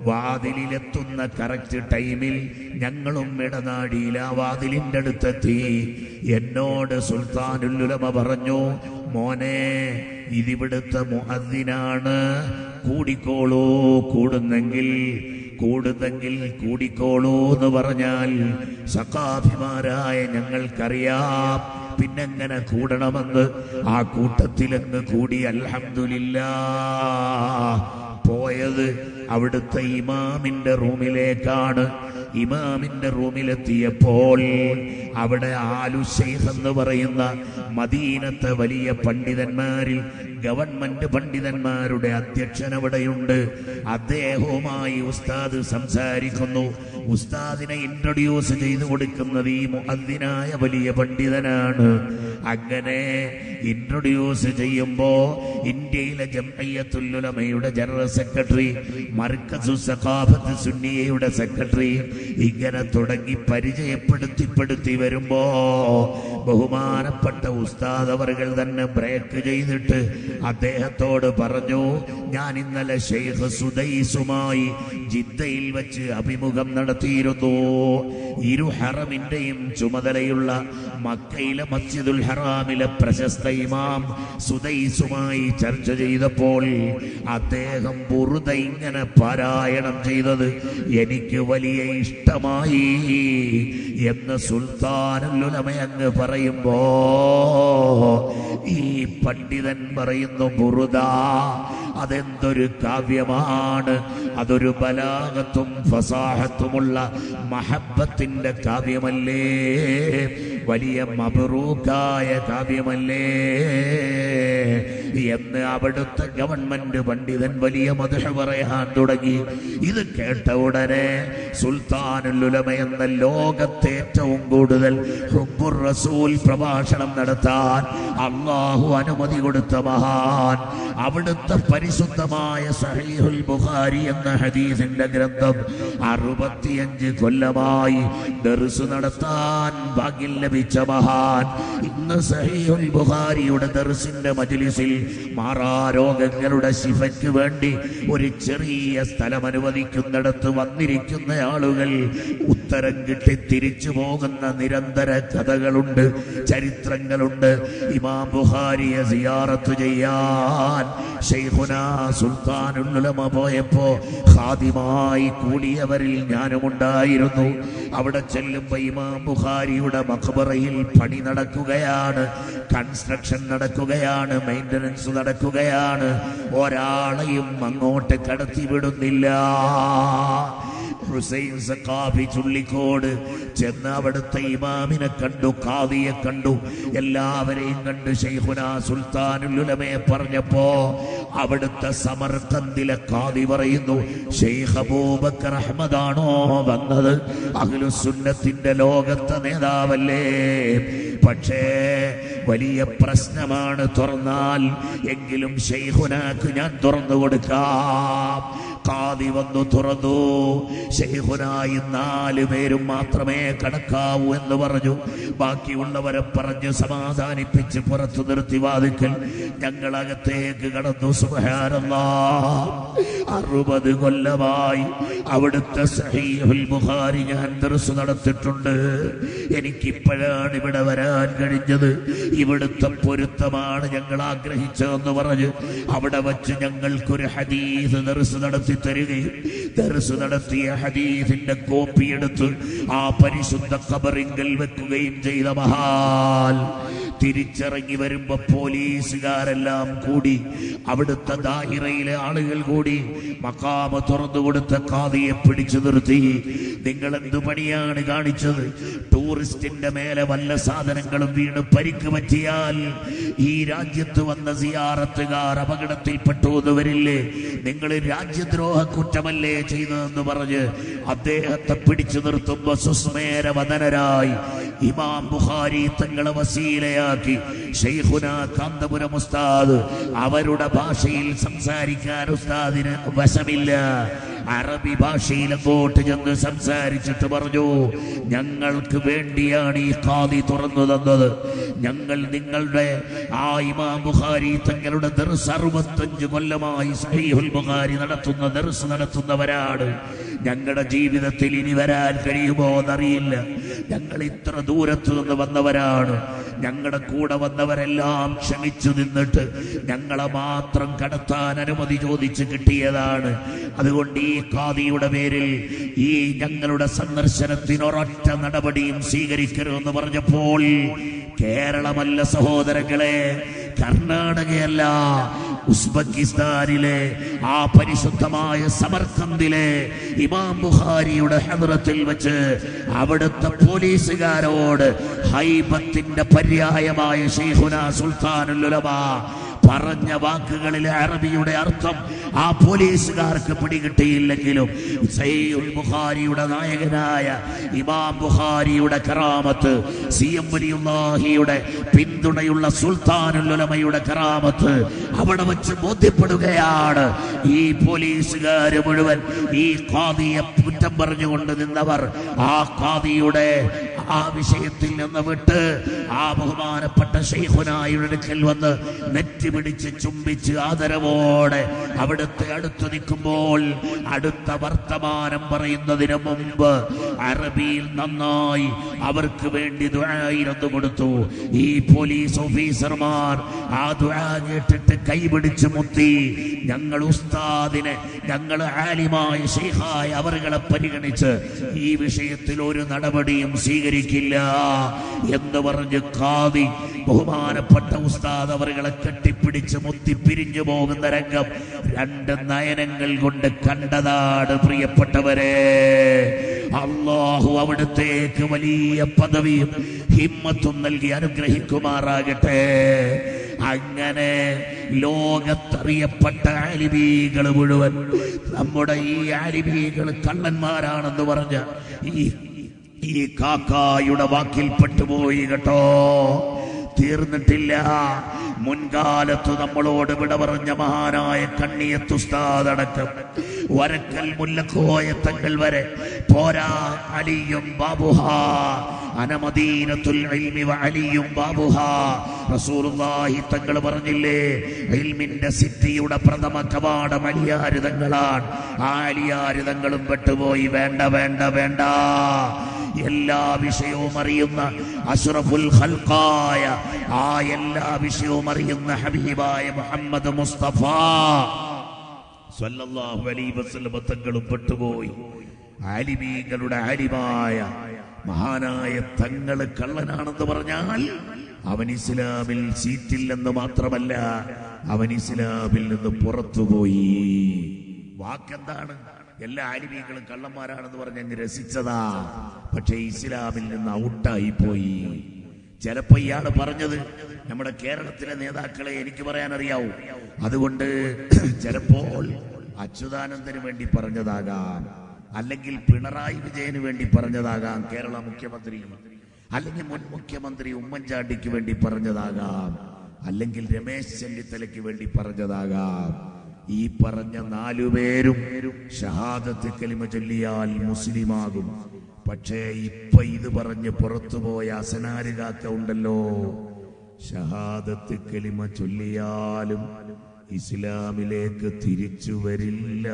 വാതിലിലെത്തുന്ന കറക്റ്റ് ടൈമിൽ ഞങ്ങളും ഇടനാടിയിൽ ആ വാതിലിൻ്റെ അടുത്തെത്തി. എന്നോട് സുൽത്താനുൽ ഉലമ പറഞ്ഞു, മോനെ ഇതിവിടുത്തെ മുഅദ്ദിനാണ്. കൂടിക്കോളൂ, കൂടുന്നെങ്കിൽ കൂടുന്നെങ്കിൽ കൂടിക്കോളൂ എന്ന് പറഞ്ഞാൽ സഖാഫിമാരായ ഞങ്ങൾക്കറിയാം പിന്നെങ്ങനെ കൂടണമെന്ന്. ആ കൂട്ടത്തിലങ്ങ് കൂടി അൽഹംദുലില്ലാഹ്. പോയത് അവിടുത്തെ ഇമാമിന്റെ റൂമിലേക്കാണ്. ഇമാമിന്റെ റൂമിലെത്തിയപ്പോൾ അവിടെ ആലുശൈഖ് എന്ന് പറയുന്ന മദീനത്തെ വലിയ പണ്ഡിതന്മാരിൽ ഗവൺമെന്റ് പണ്ഡിതന്മാരുടെ അധ്യക്ഷൻ അവിടെയുണ്ട്. അദ്ദേഹവുമായി ഉസ്താദ് സംസാരിക്കുന്നു. ഉസ്താദിനെ ഇൻട്രൊഡ്യൂസ് ചെയ്തു കൊടുക്കുന്നത് ഈ മുഅദ്ദിനായ വലിയ പണ്ഡിതനാണ്. അങ്ങനെ ഇൻട്രൊഡ്യൂസ് ചെയ്യുമ്പോൾ ഇന്ത്യയിലെ ജംഇയ്യത്തുൽ ഉലമയുടെ ജനറൽ സെക്രട്ടറി, മർകസു സഖാഫത്ത് സുന്നിയയുടെ സെക്രട്ടറി, ഇങ്ങനെ തുടങ്ങി പരിചയപ്പെടുത്തിപ്പെടുത്തി വരുമ്പോ ബഹുമാനപ്പെട്ട ഉസ്താദ് അവർകൾ തന്നെ ബ്രേക്ക് ചെയ്തിട്ട് അദ്ദേഹത്തോട് പറഞ്ഞു, ഞാൻ ഇന്നലെ ശൈഖ് സുദൈസുമായി ജിദ്ദയിൽ വെച്ച് അഭിമുഖം നടത്തിയിരുന്നു. ഇരു ഹറമിന്റെയും ചുമതലയുള്ള മക്കയിലെ മസ്ജിദുൽ ഹറാമിലെ പ്രശസ്ത ഇമാം സുദൈസുമായി ചർച്ച ചെയ്തപ്പോൾ അദ്ദേഹം ബുറുദ ഇങ്ങനെ പാരായണം ചെയ്തത് എനിക്ക് വലിയ ഇഷ്ടമായി എന്ന് സുൽത്താനുൽ ഉലമ അങ്ങ് പറയുമ്പോ ഈ പണ്ഡിതൻ പറയുന്നു, ബുറുദ അതെന്തൊരു കാവ്യമാണ്, അതൊരു ബലാഗത്തും ഫസാഹത്തുമുള്ള മഹബത്തിന്റെ കാവ്യമല്ലേ, വലിയ മബ്റൂക്കായ കാവ്യമല്ലേ എന്ന് അവിടുത്തെ ഗവൺമെന്റ് പണ്ഡിതൻ വലിയ മദ്ഹ് പറയാൻ തുടങ്ങി. ഇത് കേട്ട ഉടനെ സുൽത്താനുൽ ഉലമ എന്ന ലോകത്തെ ഏറ്റവും കൂടുതൽ ഹുബ്ബുർ റസൂൽ പ്രഭാഷണം നടത്താൻ അല്ലാഹു അനുമതി കൊടുത്ത മഹാൻ, അവിടുത്തെ പരിശുദ്ധമായ സഹീഹുൽ ബുഖാരി എന്ന ഹദീസിന്റെ ഗ്രന്ഥം അറുപത്തിയഞ്ച് കൊല്ലമായി ദർസ് നടത്താൻ ഭാഗ്യം ലഭിച്ച മഹാൻ, ഇന്ന് സഹീഹുൽ ബുഖാരിയുടെ ദർസിന്റെ മജ്ലിസിൽ മാറാരോഗങ്ങളുടെ ശിഫയ്ക്ക് വേണ്ടി ഒരു ചെറിയ സ്ഥലം അനുവദിക്കുന്നിടത്ത് വന്നിരിക്കുന്ന ആളുകൾ ഉത്തരം കിട്ടി തിരിച്ചു പോകുന്ന നിരന്തര കഥകളുണ്ട്, ചരിത്രങ്ങളുണ്ട്. ഇമാം ബുഖാരിയെ സിയാറത്ത് ചെയ്യാൻ ശൈഖുനാ സുൽത്താനുൽ ഉലമ പോയപ്പോ ഖാദിമായി കൂടിയവരിൽ ഞാനുമുണ്ടായിരുന്നു. അവിടെ ചെല്ലുമ്പോ ഇമാം ബുഖാരിയുടെ മഖ്ബറയിൽ പണി നടക്കുകയാണ്, കൺസ്ട്രക്ഷൻ നടക്കുകയാണ്, മെയിൻ്റനൻസ് നടക്കുകയാണ്. ഒരാളെയും അങ്ങോട്ട് കടത്തിവിടുന്നില്ല. ഹുസൈൻ സഖാഫി ചുള്ളിക്കോട് ചെന്ന് അവിടുത്തെ ഇമാമിനെ കണ്ടു, ഖാദിയെ കണ്ടു, എല്ലാവരെയും കണ്ട് ശൈഖുനാ സുൽത്താനുൽ ഉലമയെ പറഞ്ഞപ്പോ അവിടുത്തെ സമർക്കന്ദിലെ ഖാദി പറയുന്നു, ശൈഖ് അബൂബക്കർ അഹ്മദാണോ വന്നത്, അഹ്ലുസുന്നത്തിന്റെ ലോകത്തെ നേതാവല്ലേ, പക്ഷേ വലിയ പ്രശ്നമാണ്, തുറന്നാൽ എങ്കിലും ശൈഖുനാക്ക് ഞാൻ തുറന്നു കൊടുക്കാം. ഖാദി വന്നു തുറന്നു. ശൈഖുനായി നാല് പേരും മാത്രമേ കടക്കാവൂ എന്ന് പറഞ്ഞു. ബാക്കിയുള്ളവരെ പറഞ്ഞ് സമാധാനിപ്പിച്ച് പുറത്തു നിർത്തി വാതിക്കൽ ഞങ്ങളകത്തേക്ക് കടന്നു. സുബ്ഹാനല്ലാഹ്, അറുപത് കൊല്ലമായി അവിടുത്തെ സഹീഹുൽ ബുഖാരി ഞാൻ ദർസ് നടത്തിയിട്ടുണ്ട്. എനിക്കിപ്പോഴാണ് ഇവിടെ വരാൻ കഴിഞ്ഞത്. ഇവിടുത്തെ പൊരുത്തമാണ് ഞങ്ങൾ ആഗ്രഹിച്ചതെന്ന് പറഞ്ഞ് അവിടെ വച്ച് ഞങ്ങൾക്കൊരു ഹദീസ് ദർസ് നടത്തി തരികയും ദർസ് നടത്തിയ ഹദീസിന്റെ കോപ്പി എടുത്ത് ആ പരിശുദ്ധ ഖബറിങ്കൽ വെക്കുകയും ചെയ്ത മഹാൻ തിരിച്ചിറങ്ങി വരുമ്പോ പോലീസുകാരെല്ലാം കൂടി, അവിടുത്തെ ദാഹിറയിലെ ആളുകൾ കൂടി മഖാമ തുറന്നു കൊടുത്ത ഖാദിയെ പിടിച്ചു നിർത്തി. നിങ്ങൾ എന്തു പണിയാണ് കാണിച്ചത്? ടൂറിസ്റ്റിന്റെ മേലെ വല്ല സാധനങ്ങളും വീണ് പരിക്ക് പറ്റിയാൽ ഈ രാജ്യത്ത് വന്ന സിയാറത്തുകാർ അപകടത്തിൽപ്പെട്ടു എന്ന് വരില്ലേ? നിങ്ങൾ രാജ്യദ്രോഹ കുറ്റമല്ലേ ചെയ്തതെന്ന് പറഞ്ഞ് അദ്ദേഹത്തെ പിടിച്ചു നിർത്തുമ്പോ സുസ്മേര വദനരായി ഇമാം ബുഖാരി തങ്ങളെ വസീലയാക്കി ശൈഖുനാ കാന്തപുരം ഉസ്താദ് അവരുടെ ഭാഷയിൽ സംസാരിക്കാൻ ഉസ്താദിന് വശമില്ല. അറബി ഭാഷയിൽ അങ്ങോട്ട് ചെന്ന് സംസാരിച്ചിട്ട് പറഞ്ഞു, ഞങ്ങൾക്ക് വേണ്ടിയാണ് ഈ ഖാദി തുറന്നു തന്നത്. ഞങ്ങൾ നിങ്ങളുടെ ആ ഇമാം ബുഖാരി തങ്ങളുടെ ദർസ് അറുപത്തഞ്ച് കൊല്ലമായി സഹീഹുൽ ബുഖാരി നടത്തുന്ന ദർസ് നടത്തുന്നവരാണ്. ഞങ്ങളുടെ ജീവിതത്തിൽ ഇനി വരാൻ കഴിയുമോ എന്നറിയില്ല. ഞങ്ങൾ ഇത്ര ദൂരത്തു നിന്ന് വന്നവരാണ്. ഞങ്ങളുടെ കൂടെ വന്നവരെല്ലാം ക്ഷമിച്ചു നിന്നിട്ട് ഞങ്ങളെ മാത്രം കടത്താൻ അനുമതി ചോദിച്ച് കിട്ടിയതാണ്. അതുകൊണ്ട് ഈ ഖാദിയുടെ പേരിൽ ഈ ഞങ്ങളുടെ സന്ദർശനത്തിനൊരൊറ്റ നടപടിയും സ്വീകരിക്കരുതെന്ന് പറഞ്ഞപ്പോൾ, കേരളമല്ല സഹോദരങ്ങളെ, കർണാടകയല്ല, ഉസ്ബെക്കിസ്ഥാനിലെ ആ പരിശുദ്ധമായ സമർഖന്ദിലെ ഇമാം ബുഖാരിയുടെ ഹദ്റത്തിൽ വെച്ച് അവിടുത്തെ പോലീസുകാരോട് ഹൈബത്തിന്റെ പര്യായമായ ശൈഖുന സുൽത്താനുൽ ഉലമാ പറഞ്ഞ വാക്കുകളിലെ അറബിയുടെ അർത്ഥം ആ പോലീസുകാർക്ക് പിടികിട്ടിയില്ലെങ്കിലും സഹീഹുൽ ബുഖാരിയുടെ നായകനായ ഇമാം ബുഖാരിയുടെ കറാമത്ത്, സി എം വലിയുള്ളാഹിയുടെ പിന്തുണയുള്ള സുൽത്താനുൽ ഉലമയുടെ കറാമത്ത് അവിടെ വച്ച് ബോധ്യപ്പെടുകയാണ്. ഈ പോലീസുകാർ മുഴുവൻ ഈ ഖാദിയെ കുറ്റം പറഞ്ഞുകൊണ്ട് നിന്നവർ ആ ഖാദിയുടെ ആ വിഷയത്തിൽ നിന്ന് വിട്ട് ആ ബഹുമാനപ്പെട്ട ശൈഖുനായുടെ അടുക്കൽ വന്ന് നെറ്റി പിടിച്ച് ചുംബിച്ച് ആദരവോടെ അവിടുത്തെ അടുത്ത് നിൽക്കുമ്പോൾ അടുത്ത വർത്തമാനം പറയുന്നതിന് മുമ്പ് അറബിയിൽ നന്നായി അവർക്ക് വേണ്ടി ദുആയിരന്നു കൊടുത്തു. ഈ പോലീസ് ഓഫീസർമാർ ആ ദുആ കേട്ടിട്ട് കൈപിടിച്ച് മുത്തി. ഞങ്ങൾ ഉസ്താദിനെ, ഞങ്ങൾ ആലിമായ ശൈഖായ അവരുകളെ പരിഗണിച്ച് ഈ വിഷയത്തിൽ ഒരു നടപടിയും സ്വീകരിക്കില്ല എന്ന് പറഞ്ഞ് ഖാദി ബഹുമാനപ്പെട്ട ഉസ്താദ് അവരുകളെ കെട്ടിപ്പിടിച്ച് മുത്തി പിരിഞ്ഞു പോകുന്ന രംഗം രണ്ട് നയനങ്ങൾ കൊണ്ട് കണ്ടതാണ് പ്രിയപ്പെട്ടവരെ. അള്ളാഹു അവിടത്തേക്ക് വലിയ പദവിയും ഹിമ്മത്തും നൽകി അനുഗ്രഹിക്കുമാറാകട്ടെ. അങ്ങനെ ലോകത്തറിയപ്പെട്ട ആലിമീകൾ മുഴുവൻ, നമ്മുടെ ഈ ആലിമീകൾ കള്ളന്മാരാണെന്ന് പറഞ്ഞ ഈ ഈ കാക്കായുടെ വാക്കിൽപ്പെട്ടു പോയി കേട്ടോ. തീർന്നിട്ടില്ല. മുൻകാലത്ത് നമ്മളോട് വിട പറഞ്ഞ മഹാനായ കണ്ണിയത്ത് ഉസ്താദ് അടക്കം വരക്കൽ മുല്ലക്കോയ തങ്ങൾ വരെ പോരാ അലിയും ബാബുഹാ അനമദീനത്തുൽ ഇൽമി വ അലിയും ബാബുഹാ. റസൂലുള്ളാഹി തങ്ങൾ പറഞ്ഞില്ലേ, ഇൽമിന്റെ സിദ്ധിയുടെ പ്രഥമ കവാടം അലിയാരിതങ്ങളാണ്. ആ അലിയാരിതങ്ങളും പെട്ടുപോയി. വേണ്ട വേണ്ട വേണ്ട. എല്ലാ വിഷയവും അറിയുന്ന അഷ്റഫുൽ ഖൽഖായ ആ എല്ലാ വിഷയവും അറിയുന്ന ഹബീബായ മുഹമ്മദ് മുസ്തഫ സല്ലല്ലാഹു അലൈഹി വസല്ലം തങ്ങളും പെട്ടുപോയി. ആലിമീങ്ങളുടെ ആലിമായ മഹാനായ തങ്ങൾ കള്ളനാണെന്ന് പറഞ്ഞാൽ അവൻ ഇസ്ലാമിൽ സീറ്റില്ലെന്ന് മാത്രമല്ല, അവൻ ഇസ്ലാമിൽ നിന്ന് പുറത്തുപോയി. വാക്കെന്താണ്? എല്ലാ ആലിമീകളും കള്ളന്മാരാണെന്ന് പറഞ്ഞ് രസിച്ചതാ. പക്ഷെ ഇസ്ലാമിൽ നിന്ന് ഔട്ടായി പോയി. ചിലപ്പോ ഇയാള് പറഞ്ഞത് നമ്മുടെ കേരളത്തിലെ നേതാക്കളെ എനിക്ക് പറയാനറിയാവൂ, അതുകൊണ്ട് ചിലപ്പോൾ അച്യുതാനന്ദന് വേണ്ടി പറഞ്ഞതാകാം, അല്ലെങ്കിൽ പിണറായി വിജയന് വേണ്ടി പറഞ്ഞതാകാം, കേരള മുഖ്യമന്ത്രി, അല്ലെങ്കിൽ മുൻ മുഖ്യമന്ത്രി ഉമ്മൻചാണ്ടിക്ക് വേണ്ടി പറഞ്ഞതാകാം, അല്ലെങ്കിൽ രമേശ് ചെന്നിത്തലയ്ക്ക് വേണ്ടി പറഞ്ഞതാകാം. ഈ പറഞ്ഞ നാലുപേരും ഷഹാദത്ത് കലിമ ചൊല്ലിയാൽ മുസ്ലിമാകും. പക്ഷേ ഇപ്പൊ ഇത് പറഞ്ഞ് പുറത്തുപോയ അസനാരി കാക്ക ഉണ്ടല്ലോ, ഷഹാദത്ത് കലിമ ചൊല്ലിയാലും ഇസ്ലാമിലേക്ക് തിരിച്ചു വരില്ല.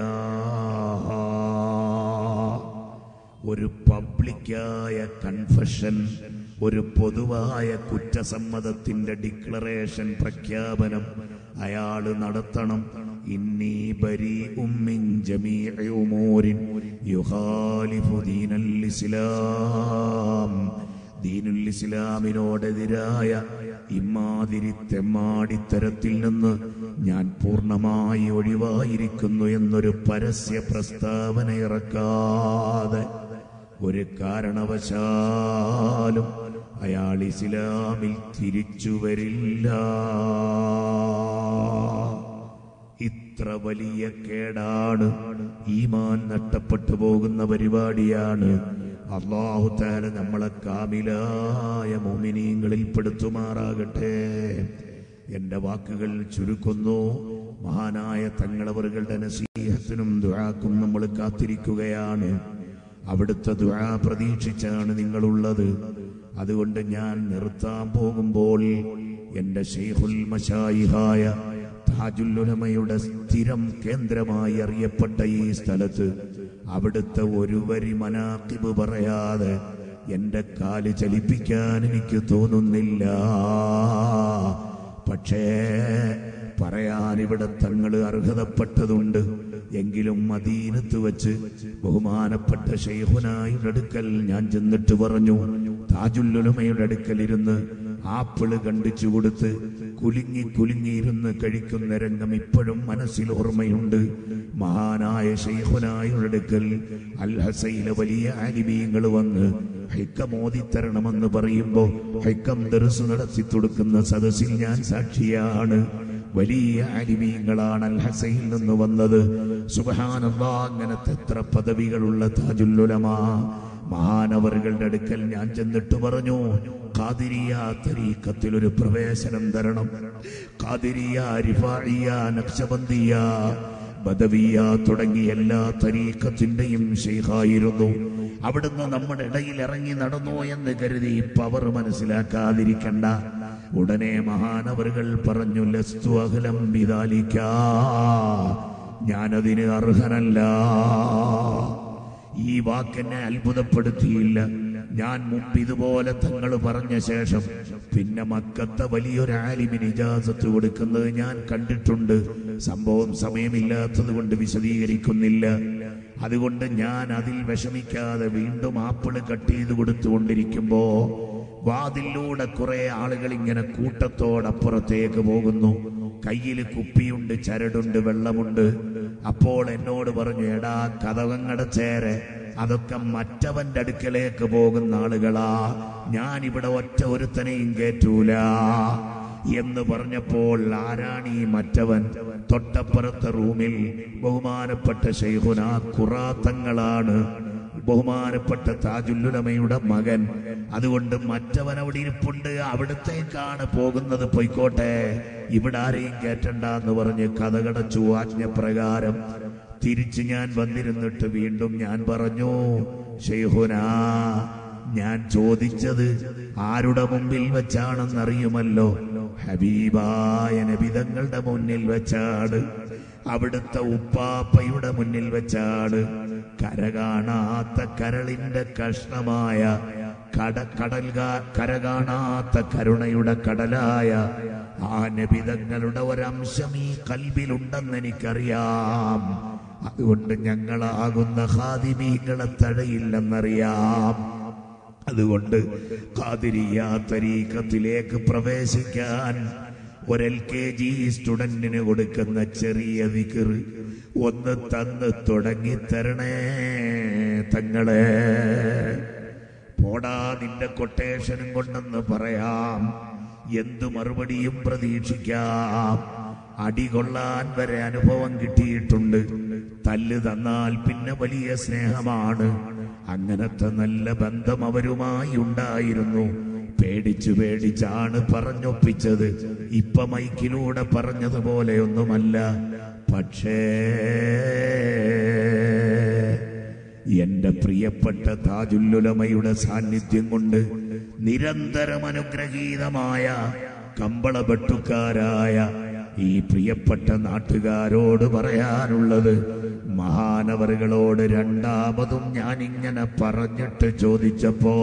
ഒരു പബ്ലിക്കായ കൺഫഷൻ, ഒരു പൊതുവായ കുറ്റസമ്മതത്തിന്റെ ഡിക്ലറേഷൻ, പ്രഖ്യാപനം അയാൾ നടത്തണം. ഇന്നി ബരീഉം മിൻ ജമീഇ ഉമൂരിൻ യുഖാലിഫു ദീനൽ ഇസ്ലാം. ദീനുൽ ഇസ്ലാമിനോടെതിരായ ഇമാതിരി തെമ്മാടിത്തരത്തിൽ നിന്ന് ഞാൻ പൂർണ്ണമായി ഒഴിവായിരിക്കുന്നു എന്നൊരു പരസ്യ പ്രസ്താവന ഇറക്കാതെ ഒരു കാരണവശാലും അയാൾ ഇസ്ലാമിൽ തിരിച്ചു വരില്ല. ഇത്ര വലിയ കേടാണ്, ഈമാൻ നഷ്ടപ്പെട്ടു പോകുന്ന പരിപാടിയാണ്. അല്ലാഹു തആല നമ്മളെ കാമിലായ മുഅ്മിനീങ്ങളിൽ പെടുത്തുമാറാകട്ടെ. എൻ്റെ വാക്കുകൾ ചുരുക്കുന്നു. മഹാനായ തങ്ങളവരുടെ ും ദുആക്കും നമ്മൾ കാത്തിരിക്കുകയാണ്. അവിടുത്തെ ദുആ പ്രതീക്ഷിച്ചാണ് നിങ്ങളുള്ളത്. അതുകൊണ്ട് ഞാൻ നിർത്താൻ പോകുമ്പോൾ എൻ്റെ ശൈഖുൽ മശായിഹായ താജുൽ ഉലമയുടെ സ്ഥിരം കേന്ദ്രമായി അറിയപ്പെട്ട ഈ സ്ഥലത്ത് അവിടുത്തെ ഒരു വരി മനാഖിബ് പറയാതെ എൻ്റെ കാല് ചലിപ്പിക്കാൻ എനിക്ക് തോന്നുന്നില്ല. പക്ഷേ പറയാൻ ഇവിടെ തങ്ങൾ അർഹതപ്പെട്ടതുണ്ട്. എങ്കിലും മദീനത്ത് വെച്ച് ബഹുമാനപ്പെട്ട ശൈഖുനായുടെ അടുക്കൽ ഞാൻ ചെന്നിട്ട് പറഞ്ഞു, താജുൽ ഉലമയുടെ അടുക്കൽ ഇരുന്ന് ആപ്പിള് കണ്ടിച്ചു കൊടുത്ത് കുലുങ്ങി കുലുങ്ങിയിരുന്ന് കഴിക്കുന്ന രംഗം ഇപ്പോഴും മനസ്സിൽ ഓർമ്മയുണ്ട്. മഹാനായ ശൈഖുനായുടെ അടുക്കൽ അൽ ഹസൈന വലിയ ആലിമീങ്ങൾ വന്ന് ഹൈക്കം ഓതിത്തരണമെന്ന് പറയുമ്പോൾ ഹൈക്കം ദർസ് നടത്തി കൊടുക്കുന്ന സദസ്സിൽ ഞാൻ സാക്ഷിയാണ്. വലിയ ആലിമീങ്ങളാണ് അൽ ഹസൈനിൽ നിന്ന് വന്നത്. സുബ്ഹാനല്ലാഹ്, അങ്ങനത്തെ എത്ര പദവികളുള്ള താജുൽ ഉലമ മഹാനവറുകളുടെ അടുക്കൽ ഞാൻ ചെന്നിട്ട് പറഞ്ഞു, ഖാദിരിയ തരീഖത്തിൽ ഒരു പ്രവേശനം തരണം. ഖാദിരിയ, റിഫാഇയ, നഖ്ശബന്ദിയ, ബദവിയ തുടങ്ങിയ എല്ലാ തരീഖത്തിന്റെയും ശൈഖായിരുന്നു. അവിടുന്ന് നമ്മുടെ ഇടയിൽ ഇറങ്ങി നടന്നു എന്ന് കരുതി പവർ മനസ്സിലാക്കാതിരിക്കണ്ട. ഉടനെ മഹാനവറുകൾ പറഞ്ഞു, ലസ്തു അഹ്ലം ബിദാലിക, ഞാനതിന് അർഹനല്ല. ഈ വാക്കിനെ അത്ഭുതപ്പെടുത്തിയില്ല. ഞാൻ മുമ്പ് ഇതുപോലെ തങ്ങൾ പറഞ്ഞ ശേഷം പിന്നെ മക്കത്തെ വലിയൊരു ആലിമിന് ഇജാസത്ത് കൊടുക്കുന്നത് ഞാൻ കണ്ടിട്ടുണ്ട്. സംഭവം സമയമില്ലാത്തത് കൊണ്ട് വിശദീകരിക്കുന്നില്ല. അതുകൊണ്ട് ഞാൻ അതിൽ വിഷമിക്കാതെ വീണ്ടും ആപ്പിള് കട്ട് ചെയ്ത് കൊടുത്തുകൊണ്ടിരിക്കുമ്പോ വാതിലൂടെ കുറെ ആളുകൾ ഇങ്ങനെ കൂട്ടത്തോടപ്പുറത്തേക്ക് പോകുന്നു. കയ്യിൽ കുപ്പിയുണ്ട്, ചരടുണ്ട്, വെള്ളമുണ്ട്. അപ്പോൾ എന്നോട് പറഞ്ഞു, എടാ കഥകങ്ങടെ ചേരെ, അതൊക്കെ മറ്റവന്റെ അടുക്കലേക്ക് പോകുന്ന ആളുകളാ, ഞാനിവിടെ ഒറ്റ ഒരുത്തനെയും കേറ്റൂല എന്ന് പറഞ്ഞപ്പോൾ ആരാണീ മറ്റവൻ? തൊട്ടപ്പുറത്തെ റൂമിൽ ബഹുമാനപ്പെട്ട ശൈഖുന ഖുറാത്തങ്ങളാണ്, ബഹുമാനപ്പെട്ട താജുൽ ഉലമയുടെ മകൻ. അതുകൊണ്ട് മറ്റവൻ അവിടെ ഇരിപ്പുണ്ട്, അവിടത്തേക്കാണ് പോകുന്നത്, പൊയ്ക്കോട്ടെ, ഇവിടെ ആരെയും കേറ്റണ്ട എന്ന് പറഞ്ഞ് കഥകടച്ചു. ആജ്ഞപ്രകാരം തിരിച്ച് ഞാൻ വന്നിരുന്നിട്ട് വീണ്ടും ഞാൻ പറഞ്ഞു, ശൈഖുന, ഞാൻ ചോദിച്ചത് ആരുടെ മുമ്പിൽ വെച്ചാണെന്നറിയുമല്ലോ? ഹബീബായ നബി തങ്ങളുടെ മുന്നിൽ വെച്ചാണ്, അവിടുത്തെ ഉപ്പാപ്പയുടെ മുന്നിൽ വെച്ചാണ്. കര കാണാത്ത കരളിന്റെ കഷ്ണമായ കട കടൽ കര കാണാത്ത കരുണയുടെ കടലായ ആ നബി തങ്ങളുടെ ഒരംശം ഈ കൽബിലുണ്ടെന്ന് എനിക്കറിയാം. അതുകൊണ്ട് ഞങ്ങളാകുന്ന ഖാദിമീങ്ങളെ തഴയില്ലെന്നറിയാം. അതുകൊണ്ട് ഖാദിരിയ തരീഖത്തിലേക്ക് പ്രവേശിക്കാൻ ഒരു എൽ കെ ജി സ്റ്റുഡന്റിന് കൊടുക്കുന്ന ചെറിയ ദിക്ർ ഒന്ന് തന്ന് തുടങ്ങി തരണേ തങ്ങളെ. പോടാ നിന്റെ കൊട്ടേഷനും കൊണ്ടെന്ന് പറയാം, എന്തു മറുപടിയും പ്രതീക്ഷിക്കാം. അടികൊള്ളാൻ വരെ അനുഭവം കിട്ടിയിട്ടുണ്ട്. തല്ല് തന്നാൽ പിന്നെ വലിയ സ്നേഹമാണ്. അങ്ങനത്തെ നല്ല ബന്ധം അവരുമായി ഉണ്ടായിരുന്നു. പേടിച്ചു പേടിച്ചാണ് പറഞ്ഞൊപ്പിച്ചത്. ഇപ്പൊ മൈക്കിലൂടെ പറഞ്ഞതുപോലെ ഒന്നുമല്ല. പക്ഷേ എന്റെ പ്രിയപ്പെട്ട താജുൽ ഉലമയുടെ സാന്നിധ്യം കൊണ്ട് നിരന്തരം അനുഗ്രഹീതമായ കമ്പളബെട്ടുകാരായ ഈ പ്രിയപ്പെട്ട നാട്ടുകാരോട് പറയാനുള്ളത്, മഹാനവറുകളോട് രണ്ടാമതും ഞാനിങ്ങനെ പറഞ്ഞിട്ട് ചോദിച്ചപ്പോ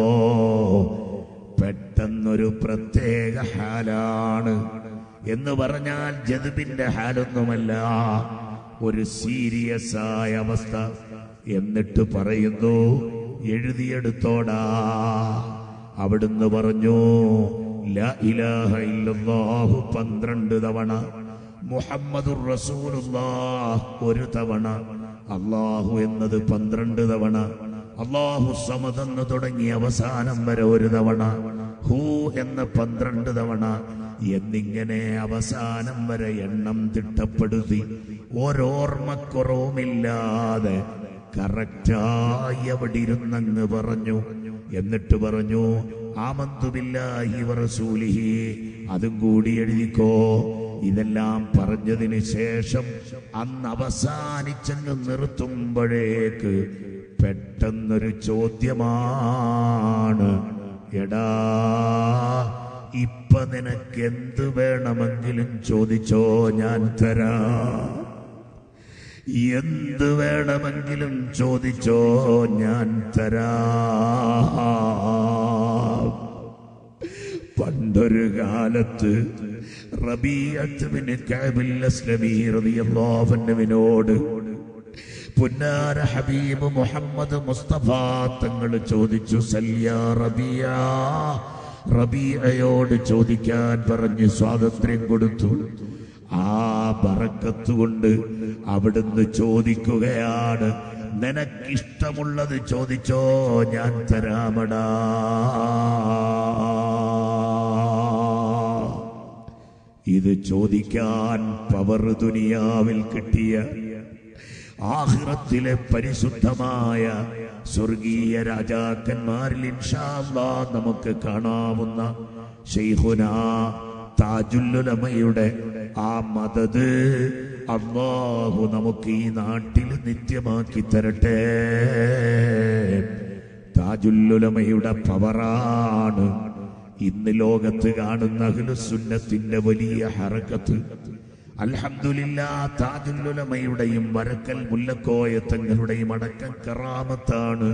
പെട്ടെന്നൊരു പ്രത്യേക ഹാലാണ്. എന്ന് പറഞ്ഞാൽ ജദ്ബിന്റെ ഹാലൊന്നുമല്ല, ഒരു സീരിയസ് ആയ അവസ്ഥ. എന്നിട്ട് പറയുന്നു, എഴുതിയെടുത്തോടാ. അവിടുന്ന് പറഞ്ഞു, ലാ ഇലാഹ ഇല്ലല്ലാഹു പന്ത്രണ്ട് തവണ, മുഹമ്മദുർ റസൂലുള്ളാഹ് ഒരു തവണ, അല്ലാഹു എന്നത് പന്ത്രണ്ട് തവണ, അല്ലാഹു സമദ് എന്ന് തുടങ്ങി അവസാനം വരെ ഒരു തവണ, ഹു എന്ന പന്ത്രണ്ട് തവണ എന്നിങ്ങനെ അവസാനം വരെ എണ്ണം തിട്ടപ്പെടുത്തി ഓരോർമ്മക്കുറവുമില്ലാതെ കറക്റ്റായി അവിടെ ഇരുന്നെന്ന് പറഞ്ഞു. എന്നിട്ട് പറഞ്ഞു, ആമന്തു ബില്ലാഹി വറസൂലിഹി, അതും കൂടി എഴുതിക്കോ. ഇതെല്ലാം പറഞ്ഞതിന് ശേഷം അന്ന് അവസാനിച്ചങ്ങ് നിർത്തുമ്പോഴേക്ക് പെട്ടെന്നൊരു ചോദ്യമാണ്, എടാ ഇപ്പൊ നിനക്ക് എന്ത് വേണമെങ്കിലും ചോദിച്ചോ, ഞാൻ തരാം. എന്ത് വേണമെങ്കിലും ചോദിച്ചോ, ഞാൻ തരാം. പണ്ടൊരു കാലത്ത് റബീഅത്ത് ബിൻ കഅബിൽ അസ്ലമി റളിയല്ലാഹു അൻഹുവിനോട് പുന്നാര ഹബീബ് മുഹമ്മദ് മുസ്തഫ തങ്ങൾ ചോദിച്ചു, സല്യാ റബീഅ, റബീഅയോട് ചോദിക്കാൻ പറഞ്ഞ് സ്വാതന്ത്ര്യം കൊടുത്തു. ആ ബറക്കത്ത് കൊണ്ട് അവിടുന്ന് ചോദിക്കുകയാണ്, നിനക്കിഷ്ടമുള്ളത് ചോദിച്ചോ, ഞാൻ തരാമടാ. ഇത് ചോദിക്കാൻ പവർ ദുനിയാവിൽ കിട്ടിയ, ആഖിറത്തിലെ പരിശുദ്ധമായ സ്വർഗീയ രാജാക്കന്മാരിൽ ഇൻഷാ അല്ലാഹ് നമുക്ക് കാണാവുന്ന ശൈഖുനാ താജുൽ ഉലമയുടെ ആ മദദ് അല്ലാഹു നമുക്ക് ഈ നാട്ടിൽ നിത്യമാക്കി തരട്ടെ. താജുൽ ഉലമയുടെ പവറാണ് ഇന്ന് ലോകത്ത് കാണുന്ന അഹ്ലുസുന്നത്തിന്റെ വലിയ ഹറക്കത്ത്. അൽഹംദുലില്ലാഹ് താജുൽ ഉലമയുടെയും വരക്കൽ മുല്ലക്കോയ തങ്ങളുടെയും അടക്കം കറാമത്താണ്.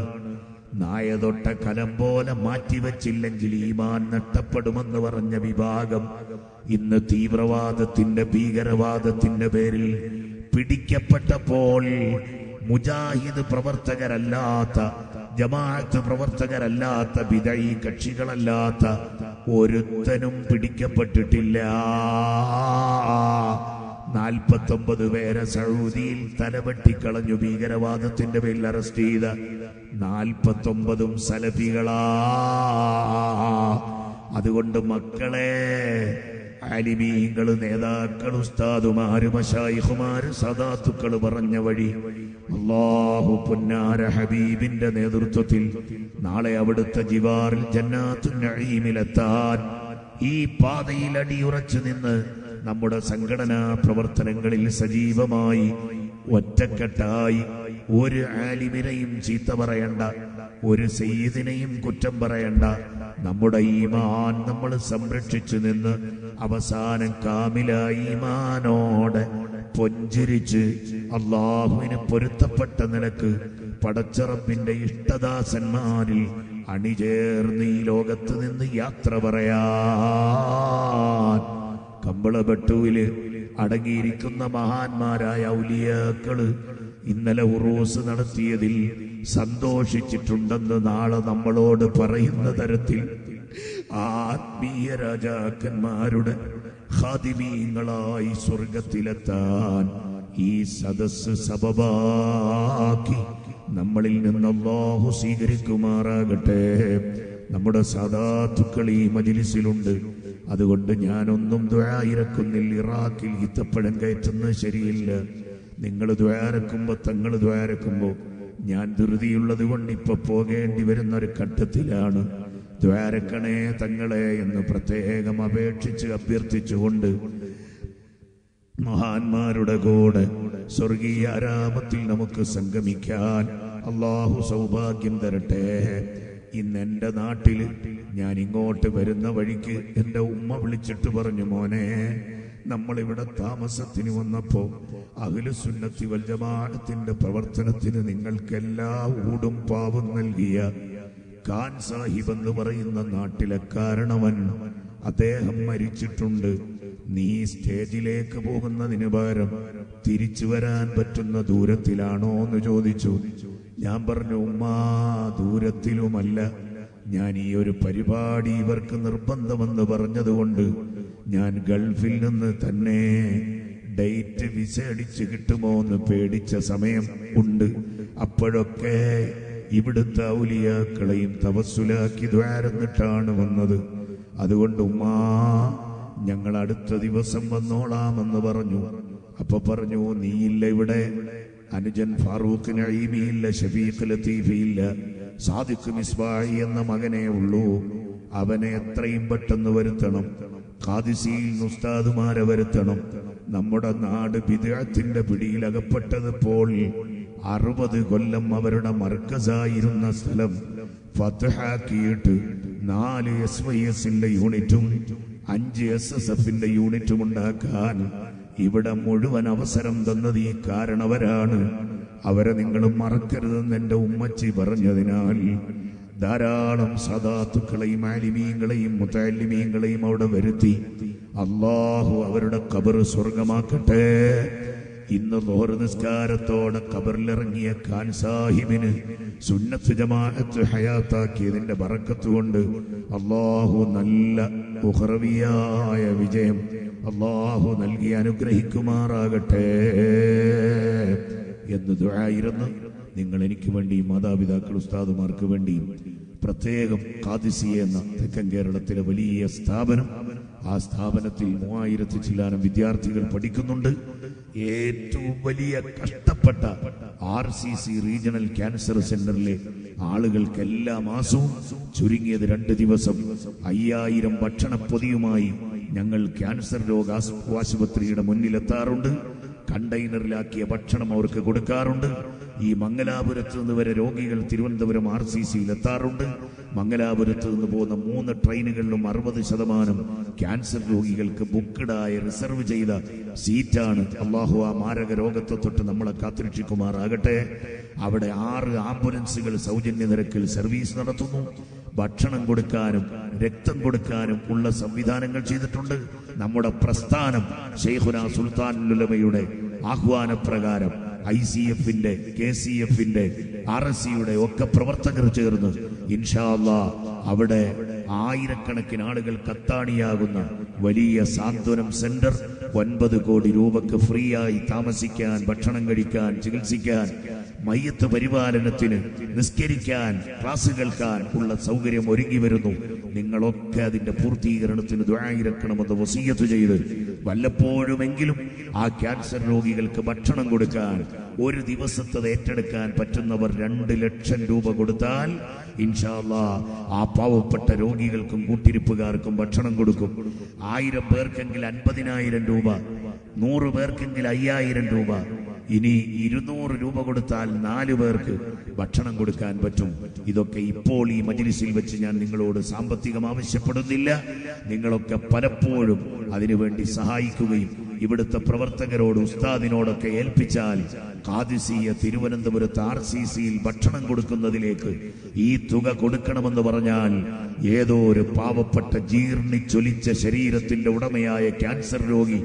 നായ തൊട്ട കലം പോലെ മാറ്റിവെച്ചില്ലെങ്കിൽ ഈമാൻ നഷ്ടപ്പെടുമെന്ന് പറഞ്ഞ വിഭാഗം ഇന്ന് തീവ്രവാദത്തിന്റെ ഭീകരവാദത്തിന്റെ പേരിൽ പിടിക്കപ്പെട്ടപ്പോൾ മുജാഹിദ് പ്രവർത്തകരല്ലാത്ത, ജമാഅത്ത് പ്രവർത്തകരല്ലാത്ത, ബിദഈ കക്ഷികളല്ലാത്ത ഒരുത്തനും പിടിക്കപ്പെട്ടിട്ടില്ല. നാൽപ്പത്തൊമ്പത് പേരെ സൗദിയിൽ തലവെട്ടിക്കളഞ്ഞു ഭീകരവാദത്തിന്റെ പേരിൽ അറസ്റ്റ് ചെയ്ത നാൽപ്പത്തൊമ്പതും സലഫികളാ. അതുകൊണ്ട് മക്കളെ, ആലിമീങ്ങൾ, നേതാക്കൾ, ഉസ്താദുമാര്, മശായിഖുമാര്, സദാത്തുക്കൾ പറഞ്ഞ വഴി അല്ലാഹു പുന്നാര ഹബീബിന്റെ നേതൃത്വത്തിൽ നാളെ അവിടുത്തെ ജിവാറിൽ ജന്നാത്തുൻ നഈമിലെത്താൻ ഈ പാതയിൽ അടിയുറച്ചു നിന്ന് നമ്മുടെ സംഘടനാ പ്രവർത്തനങ്ങളിൽ സജീവമായി ഒറ്റക്കെട്ടായി ഒരു ആലിമിനെയും ചീത്ത പറയണ്ട, ഒരു സയ്യിദിനെയും കുറ്റം പറയണ്ട. നമ്മുടെ ഈമാൻ നമ്മൾ സംരക്ഷിച്ചു നിന്ന് അവസാനം കാമിലായി ഈമാനോടെ പുഞ്ചിരിച്ച് അല്ലാഹുവിന് പൊരുത്തപ്പെട്ട നിലക്ക് പടച്ചറബിന്റെ ഇഷ്ടദാസന്മാരിൽ അണിചേർന്ന് ഈ ലോകത്ത് നിന്ന് യാത്ര പറയാൻ. കമ്പളബട്ടൂവില് അടങ്ങിയിരിക്കുന്ന മഹാന്മാരായ ഔലിയാക്കള് ഇന്നലെ ഉറൂസ് നടത്തിയതിൽ സന്തോഷിച്ചിട്ടുണ്ടെന്ന് നാളെ നമ്മളോട് പറയുന്ന തരത്തിൽ ആത്മീയ രാജാക്കന്മാരുടെ ഖാദിമീങ്ങളായി സ്വർഗത്തിലെത്താൻ ഈ സദസ് സബബാക്കി നമ്മളിൽ നിന്ന് അല്ലാഹു സ്വീകരിക്കുമാറാകട്ടെ. നമ്മുടെ സദാത്തുക്കൾ ഈ മജ്‌ലിസിലുണ്ട്. അതുകൊണ്ട് ഞാനൊന്നും ദുആ ഇറക്കുന്നില്ല. ഇറാഖിൽ ഈത്തപ്പഴം കയറ്റുന്നത് ശരിയില്ല. നിങ്ങൾ ദ്വാരക്കുമ്പോൾ, തങ്ങൾ ദ്വാരക്കുമ്പോൾ ഞാൻ ധൃതിയുള്ളത് കൊണ്ട് ഇപ്പൊ പോകേണ്ടി വരുന്ന ഒരു ഘട്ടത്തിലാണ്. ദ്വാരക്കണേ തങ്ങളെ എന്ന് പ്രത്യേകം അപേക്ഷിച്ച് അഭ്യർത്ഥിച്ചുകൊണ്ട് മഹാന്മാരുടെ കൂടെ സ്വർഗീയ ആരാമത്തിൽ നമുക്ക് സംഗമിക്കാൻ അല്ലാഹു സൗഭാഗ്യം തരട്ടെ. ഇന്ന് എൻ്റെ നാട്ടിൽ ഞാൻ ഇങ്ങോട്ട് വരുന്ന വഴിക്ക് എൻ്റെ ഉമ്മ വിളിച്ചിട്ട് പറഞ്ഞു, മോനെ, നമ്മളിവിടെ താമസത്തിന് വന്നപ്പോൾ അഹ്ലുസുന്നത്തി വൽ ജമാഅത്തിന്റെ പ്രവർത്തനത്തിന് നിങ്ങൾക്കെല്ലാ ഊടും പാവും നൽകിയ ഖാൻ സാഹിബ് എന്ന് പറയുന്ന നാട്ടിലെ കാരണവൻ, അദ്ദേഹം മരിച്ചിട്ടുണ്ട്. നീ സ്റ്റേജിലേക്ക് പോകുന്നതിന് പകരം തിരിച്ചു വരാൻ പറ്റുന്ന ദൂരത്തിലാണോ എന്ന് ചോദിച്ചു. ഞാൻ പറഞ്ഞു, ഉമ്മാ, ദൂരത്തിലുമല്ല, ഞാൻ ഈ ഒരു പരിപാടി ഇവർക്ക് നിർബന്ധമെന്ന് പറഞ്ഞതുകൊണ്ട് ഞാൻ ഗൾഫിൽ നിന്ന് തന്നെ ഡേറ്റ് വിസ അടിച്ച് കിട്ടുമോ എന്ന് പേടിച്ച സമയം ഉണ്ട്. അപ്പോഴൊക്കെ ഇവിടുത്തെ ഔലിയാക്കളെയും തവസ്സുലാക്കി ദ്വാരന്നിട്ടാണ് വന്നത്. അതുകൊണ്ട് ഉമ്മാ, ഞങ്ങൾ അടുത്ത ദിവസം വന്നോളാമെന്ന് പറഞ്ഞു. അപ്പൊ പറഞ്ഞു, നീയില്ല ഇവിടെ, അനുജൻ ഫാറൂഖ് നഈമിയില്ല, ഷഫീഖ് ലത്തീഫിയില്ല, സാദിഖ് മിസ്ബാഹി എന്ന മകനേ ഉള്ളൂ, അവനെ എത്രയും പെട്ടെന്ന് വരുത്തണം. ഖാദിസിയിൽ ഉസ്താദുമാരെ വരുത്തണം. നമ്മുടെ നാട് ബിദ്അത്തിന്റെ പിടിയിൽ അകപ്പെട്ടതുപോൾ അറുപത് കൊല്ലം അവരുടെ മർക്കസായിരുന്ന സ്ഥലം ഫത്ഹാക്കിയിട്ട് നാല് എസ് വൈ എസിന്റെ യൂണിറ്റും അഞ്ച് എസ് എസ് എഫിന്റെ യൂണിറ്റും ഉണ്ടാക്കാൻ ഇവിടെ മുഴുവൻ അവസരം തന്നത് ഈ കാരണവരാണ്. അവരെ നിങ്ങൾ മറക്കരുതെന്ന് എൻ്റെ ഉമ്മച്ചി പറഞ്ഞതിനാൽ ധാരാളം സദാത്തുക്കളെയും ആലിമീങ്ങളെയും മുതഅല്ലിമീങ്ങളെയും അവിടെ വരുത്തി അല്ലാഹു അവരുടെ ഖബർ സ്വർഗമാക്കട്ടെ. ഇന്ന് ളുഹർ നിസ്കാരത്തോടെ ഖബറിലിറങ്ങിയ ഖാൻ സാഹിബിന് സുന്നത്ത് ജമാഅത്ത് ഹയാത്താക്കിയതിന്റെ ബറക്കത്ത് കൊണ്ട് അല്ലാഹു നല്ല ഉഖറവിയായ വിജയം അല്ലാഹു നൽകി അനുഗ്രഹിക്കുമാറാകട്ടെ എന്ന് ദുആയിരുന്നു. നിങ്ങൾ എനിക്ക് വേണ്ടിയും മാതാപിതാക്കൾ ഉസ്താദുമാർക്ക് വേണ്ടിയും പ്രത്യേകം ഖാദിസിയ എന്ന തെക്കൻ കേരളത്തിലെ വലിയ സ്ഥാപനം, ആ സ്ഥാപനത്തിൽ മൂവായിരത്തി ചില്ലാനം വിദ്യാർത്ഥികൾ പഠിക്കുന്നുണ്ട്. ഏറ്റവും വലിയ കഷ്ടപ്പെട്ട R C C regional cancer സെന്ററിലെ ആളുകൾക്ക് എല്ലാ മാസവും ചുരുങ്ങിയത് രണ്ട് ദിവസം അയ്യായിരം ഭക്ഷണപ്പൊതിയുമായി ഞങ്ങൾ ക്യാൻസർ രോഗ ആശുപത്രിയുടെ മുന്നിലെത്താറുണ്ട്. കണ്ടെയ്നറിലാക്കിയ ഭക്ഷണം അവർക്ക് കൊടുക്കാറുണ്ട്. ഈ മംഗലാപുരത്ത് നിന്ന് വരെ രോഗികൾ തിരുവനന്തപുരം ആർ സി സിയിൽ എത്താറുണ്ട്. മംഗലാപുരത്ത് നിന്ന് പോകുന്ന മൂന്ന് ട്രെയിനുകളിലും അറുപത് ശതമാനം ക്യാൻസർ രോഗികൾക്ക് ബുക്കഡായി റിസർവ് ചെയ്ത സീറ്റാണ്. അല്ലാഹു ആ മാരക രോഗത്തെ തൊട്ട് നമ്മളെ കാത്തുരക്ഷിക്കുമാറാകട്ടെ. അവിടെ ആറ് ആംബുലൻസുകൾ സൗജന്യ നിരക്കിൽ സർവീസ് നടത്തുന്നു. ഭക്ഷണം കൊടുക്കാനും രക്തം കൊടുക്കാനും ഉള്ള സംവിധാനങ്ങൾ ചെയ്തിട്ടുണ്ട്. നമ്മുടെ പ്രസ്ഥാനം ശൈഖുനാ സുൽത്താനുൽ ഉലമയുടെ ആഹ്വാനപ്രകാരം ഐ സി എഫിന്റെ, കെ സി എഫിന്റെ, ആർ എസ് സിയുടെ ഒക്കെ പ്രവർത്തകർ ചേർന്ന് ഇൻഷാ അല്ലാഹ് അവിടെ ആയിരക്കണക്കിന് ആളുകൾ കത്താണിയാകുന്ന വലിയ സാന്ത്വനം സെന്റർ ഒൻപത് കോടി രൂപക്ക് ഫ്രീ ആയി താമസിക്കാൻ, ഭക്ഷണം കഴിക്കാൻ, ചികിത്സിക്കാൻ, മയ്യത്ത് പരിപാലനത്തിന്, നിസ്കരിക്കാൻ, ക്ലാസ് കേൾക്കാൻ ഉള്ള സൗകര്യം ഒരുങ്ങി വരുന്നു. നിങ്ങളൊക്കെ അതിന്റെ പൂർത്തീകരണത്തിന് ദുആ ഇറക്കണമെന്ന് വസിയത്ത് ചെയ്ത് വല്ലപ്പോഴുമെങ്കിലും ആ ക്യാൻസർ രോഗികൾക്ക് ഭക്ഷണം കൊടുക്കാൻ ഒരു ദിവസത്തെ ഏറ്റെടുക്കാൻ പറ്റുന്നവർ രണ്ട് ലക്ഷം രൂപ കൊടുത്താൽ ഇൻഷാ അല്ലാഹ് ആ പാവപ്പെട്ട രോഗികൾക്കും കൂട്ടിരിപ്പുകാർക്കും ഭക്ഷണം കൊടുക്കും. ആയിരം പേർക്കെങ്കിൽ അൻപതിനായിരം രൂപ, നൂറ് പേർക്കെങ്കിൽ അയ്യായിരം രൂപ, ഇനി ഇരുന്നൂറ് രൂപ കൊടുത്താൽ നാലു പേർക്ക് ഭക്ഷണം കൊടുക്കാൻ പറ്റും. ഇതൊക്കെ ഇപ്പോൾ ഈ മജ്ലിസിൽ വെച്ച് ഞാൻ നിങ്ങളോട് സാമ്പത്തികം ആവശ്യപ്പെടുന്നില്ല. നിങ്ങളൊക്കെ പലപ്പോഴും അതിനുവേണ്ടി സഹായിക്കുകയും ഇവിടുത്തെ പ്രവർത്തകരോട് ഉസ്താദിനോടൊക്കെ ഏൽപ്പിച്ചാൽ ഖാദിസിയ തിരുവനന്തപുരത്ത് ആർ സി സിയിൽ ഭക്ഷണം കൊടുക്കുന്നതിലേക്ക് ഈ തുക കൊടുക്കണമെന്ന് പറഞ്ഞാൽ ഏതോ ഒരു പാവപ്പെട്ട ജീർണിച്ചൊലിച്ച ശരീരത്തിന്റെ ഉടമയായ ക്യാൻസർ രോഗി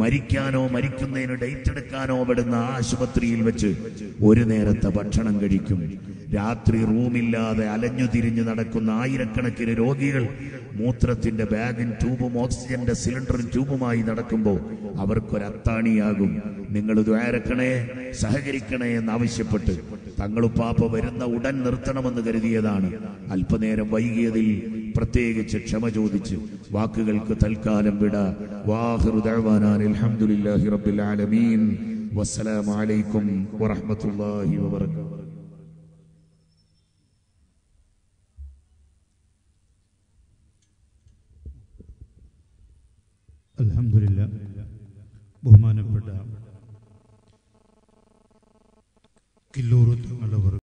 മരിക്കാനോ മരിക്കുന്നതിന് ഡേറ്റ് എടുക്കാനോ പെടുന്ന ആശുപത്രിയിൽ വെച്ച് ഒരു നേരത്തെ ഭക്ഷണം കഴിക്കും. രാത്രി റൂമില്ലാതെ അലഞ്ഞു തിരിഞ്ഞു നടക്കുന്ന ആയിരക്കണക്കിന് രോഗികൾ മൂത്രത്തിന്റെ ബാഗും ട്യൂബും ഓക്സിജന്റെ സിലിണ്ടറും ട്യൂബുമായി നടക്കുമ്പോൾ അവർക്കൊരത്താണിയാകും. നിങ്ങൾ ദ്വാരക്കണേ, സഹകരിക്കണേ എന്നാവശ്യപ്പെട്ട് തങ്ങളുപ്പാപ്പ വരുന്ന ഉടൻ നിർത്തണമെന്ന് കരുതിയതാണ്. അല്പനേരം വൈകിയതിൽ പ്രത്യേകിച്ച് ക്ഷമ ചോദിച്ച് വാക്കുകൾക്ക് തൽക്കാലം വിടാ. വാഹിറു ദഅ്വാനാന അൽഹംദുലില്ലാഹി റബ്ബിൽ ആലമീൻ. വസ്സലാമു അലൈക്കും വറഹ്മത്തുള്ളാഹി വബറകാതുഹു. അൽഹംദുലില്ലാ. ബഹുമാനപ്പെട്ട കില്ലൂർ തങ്ങളുടെ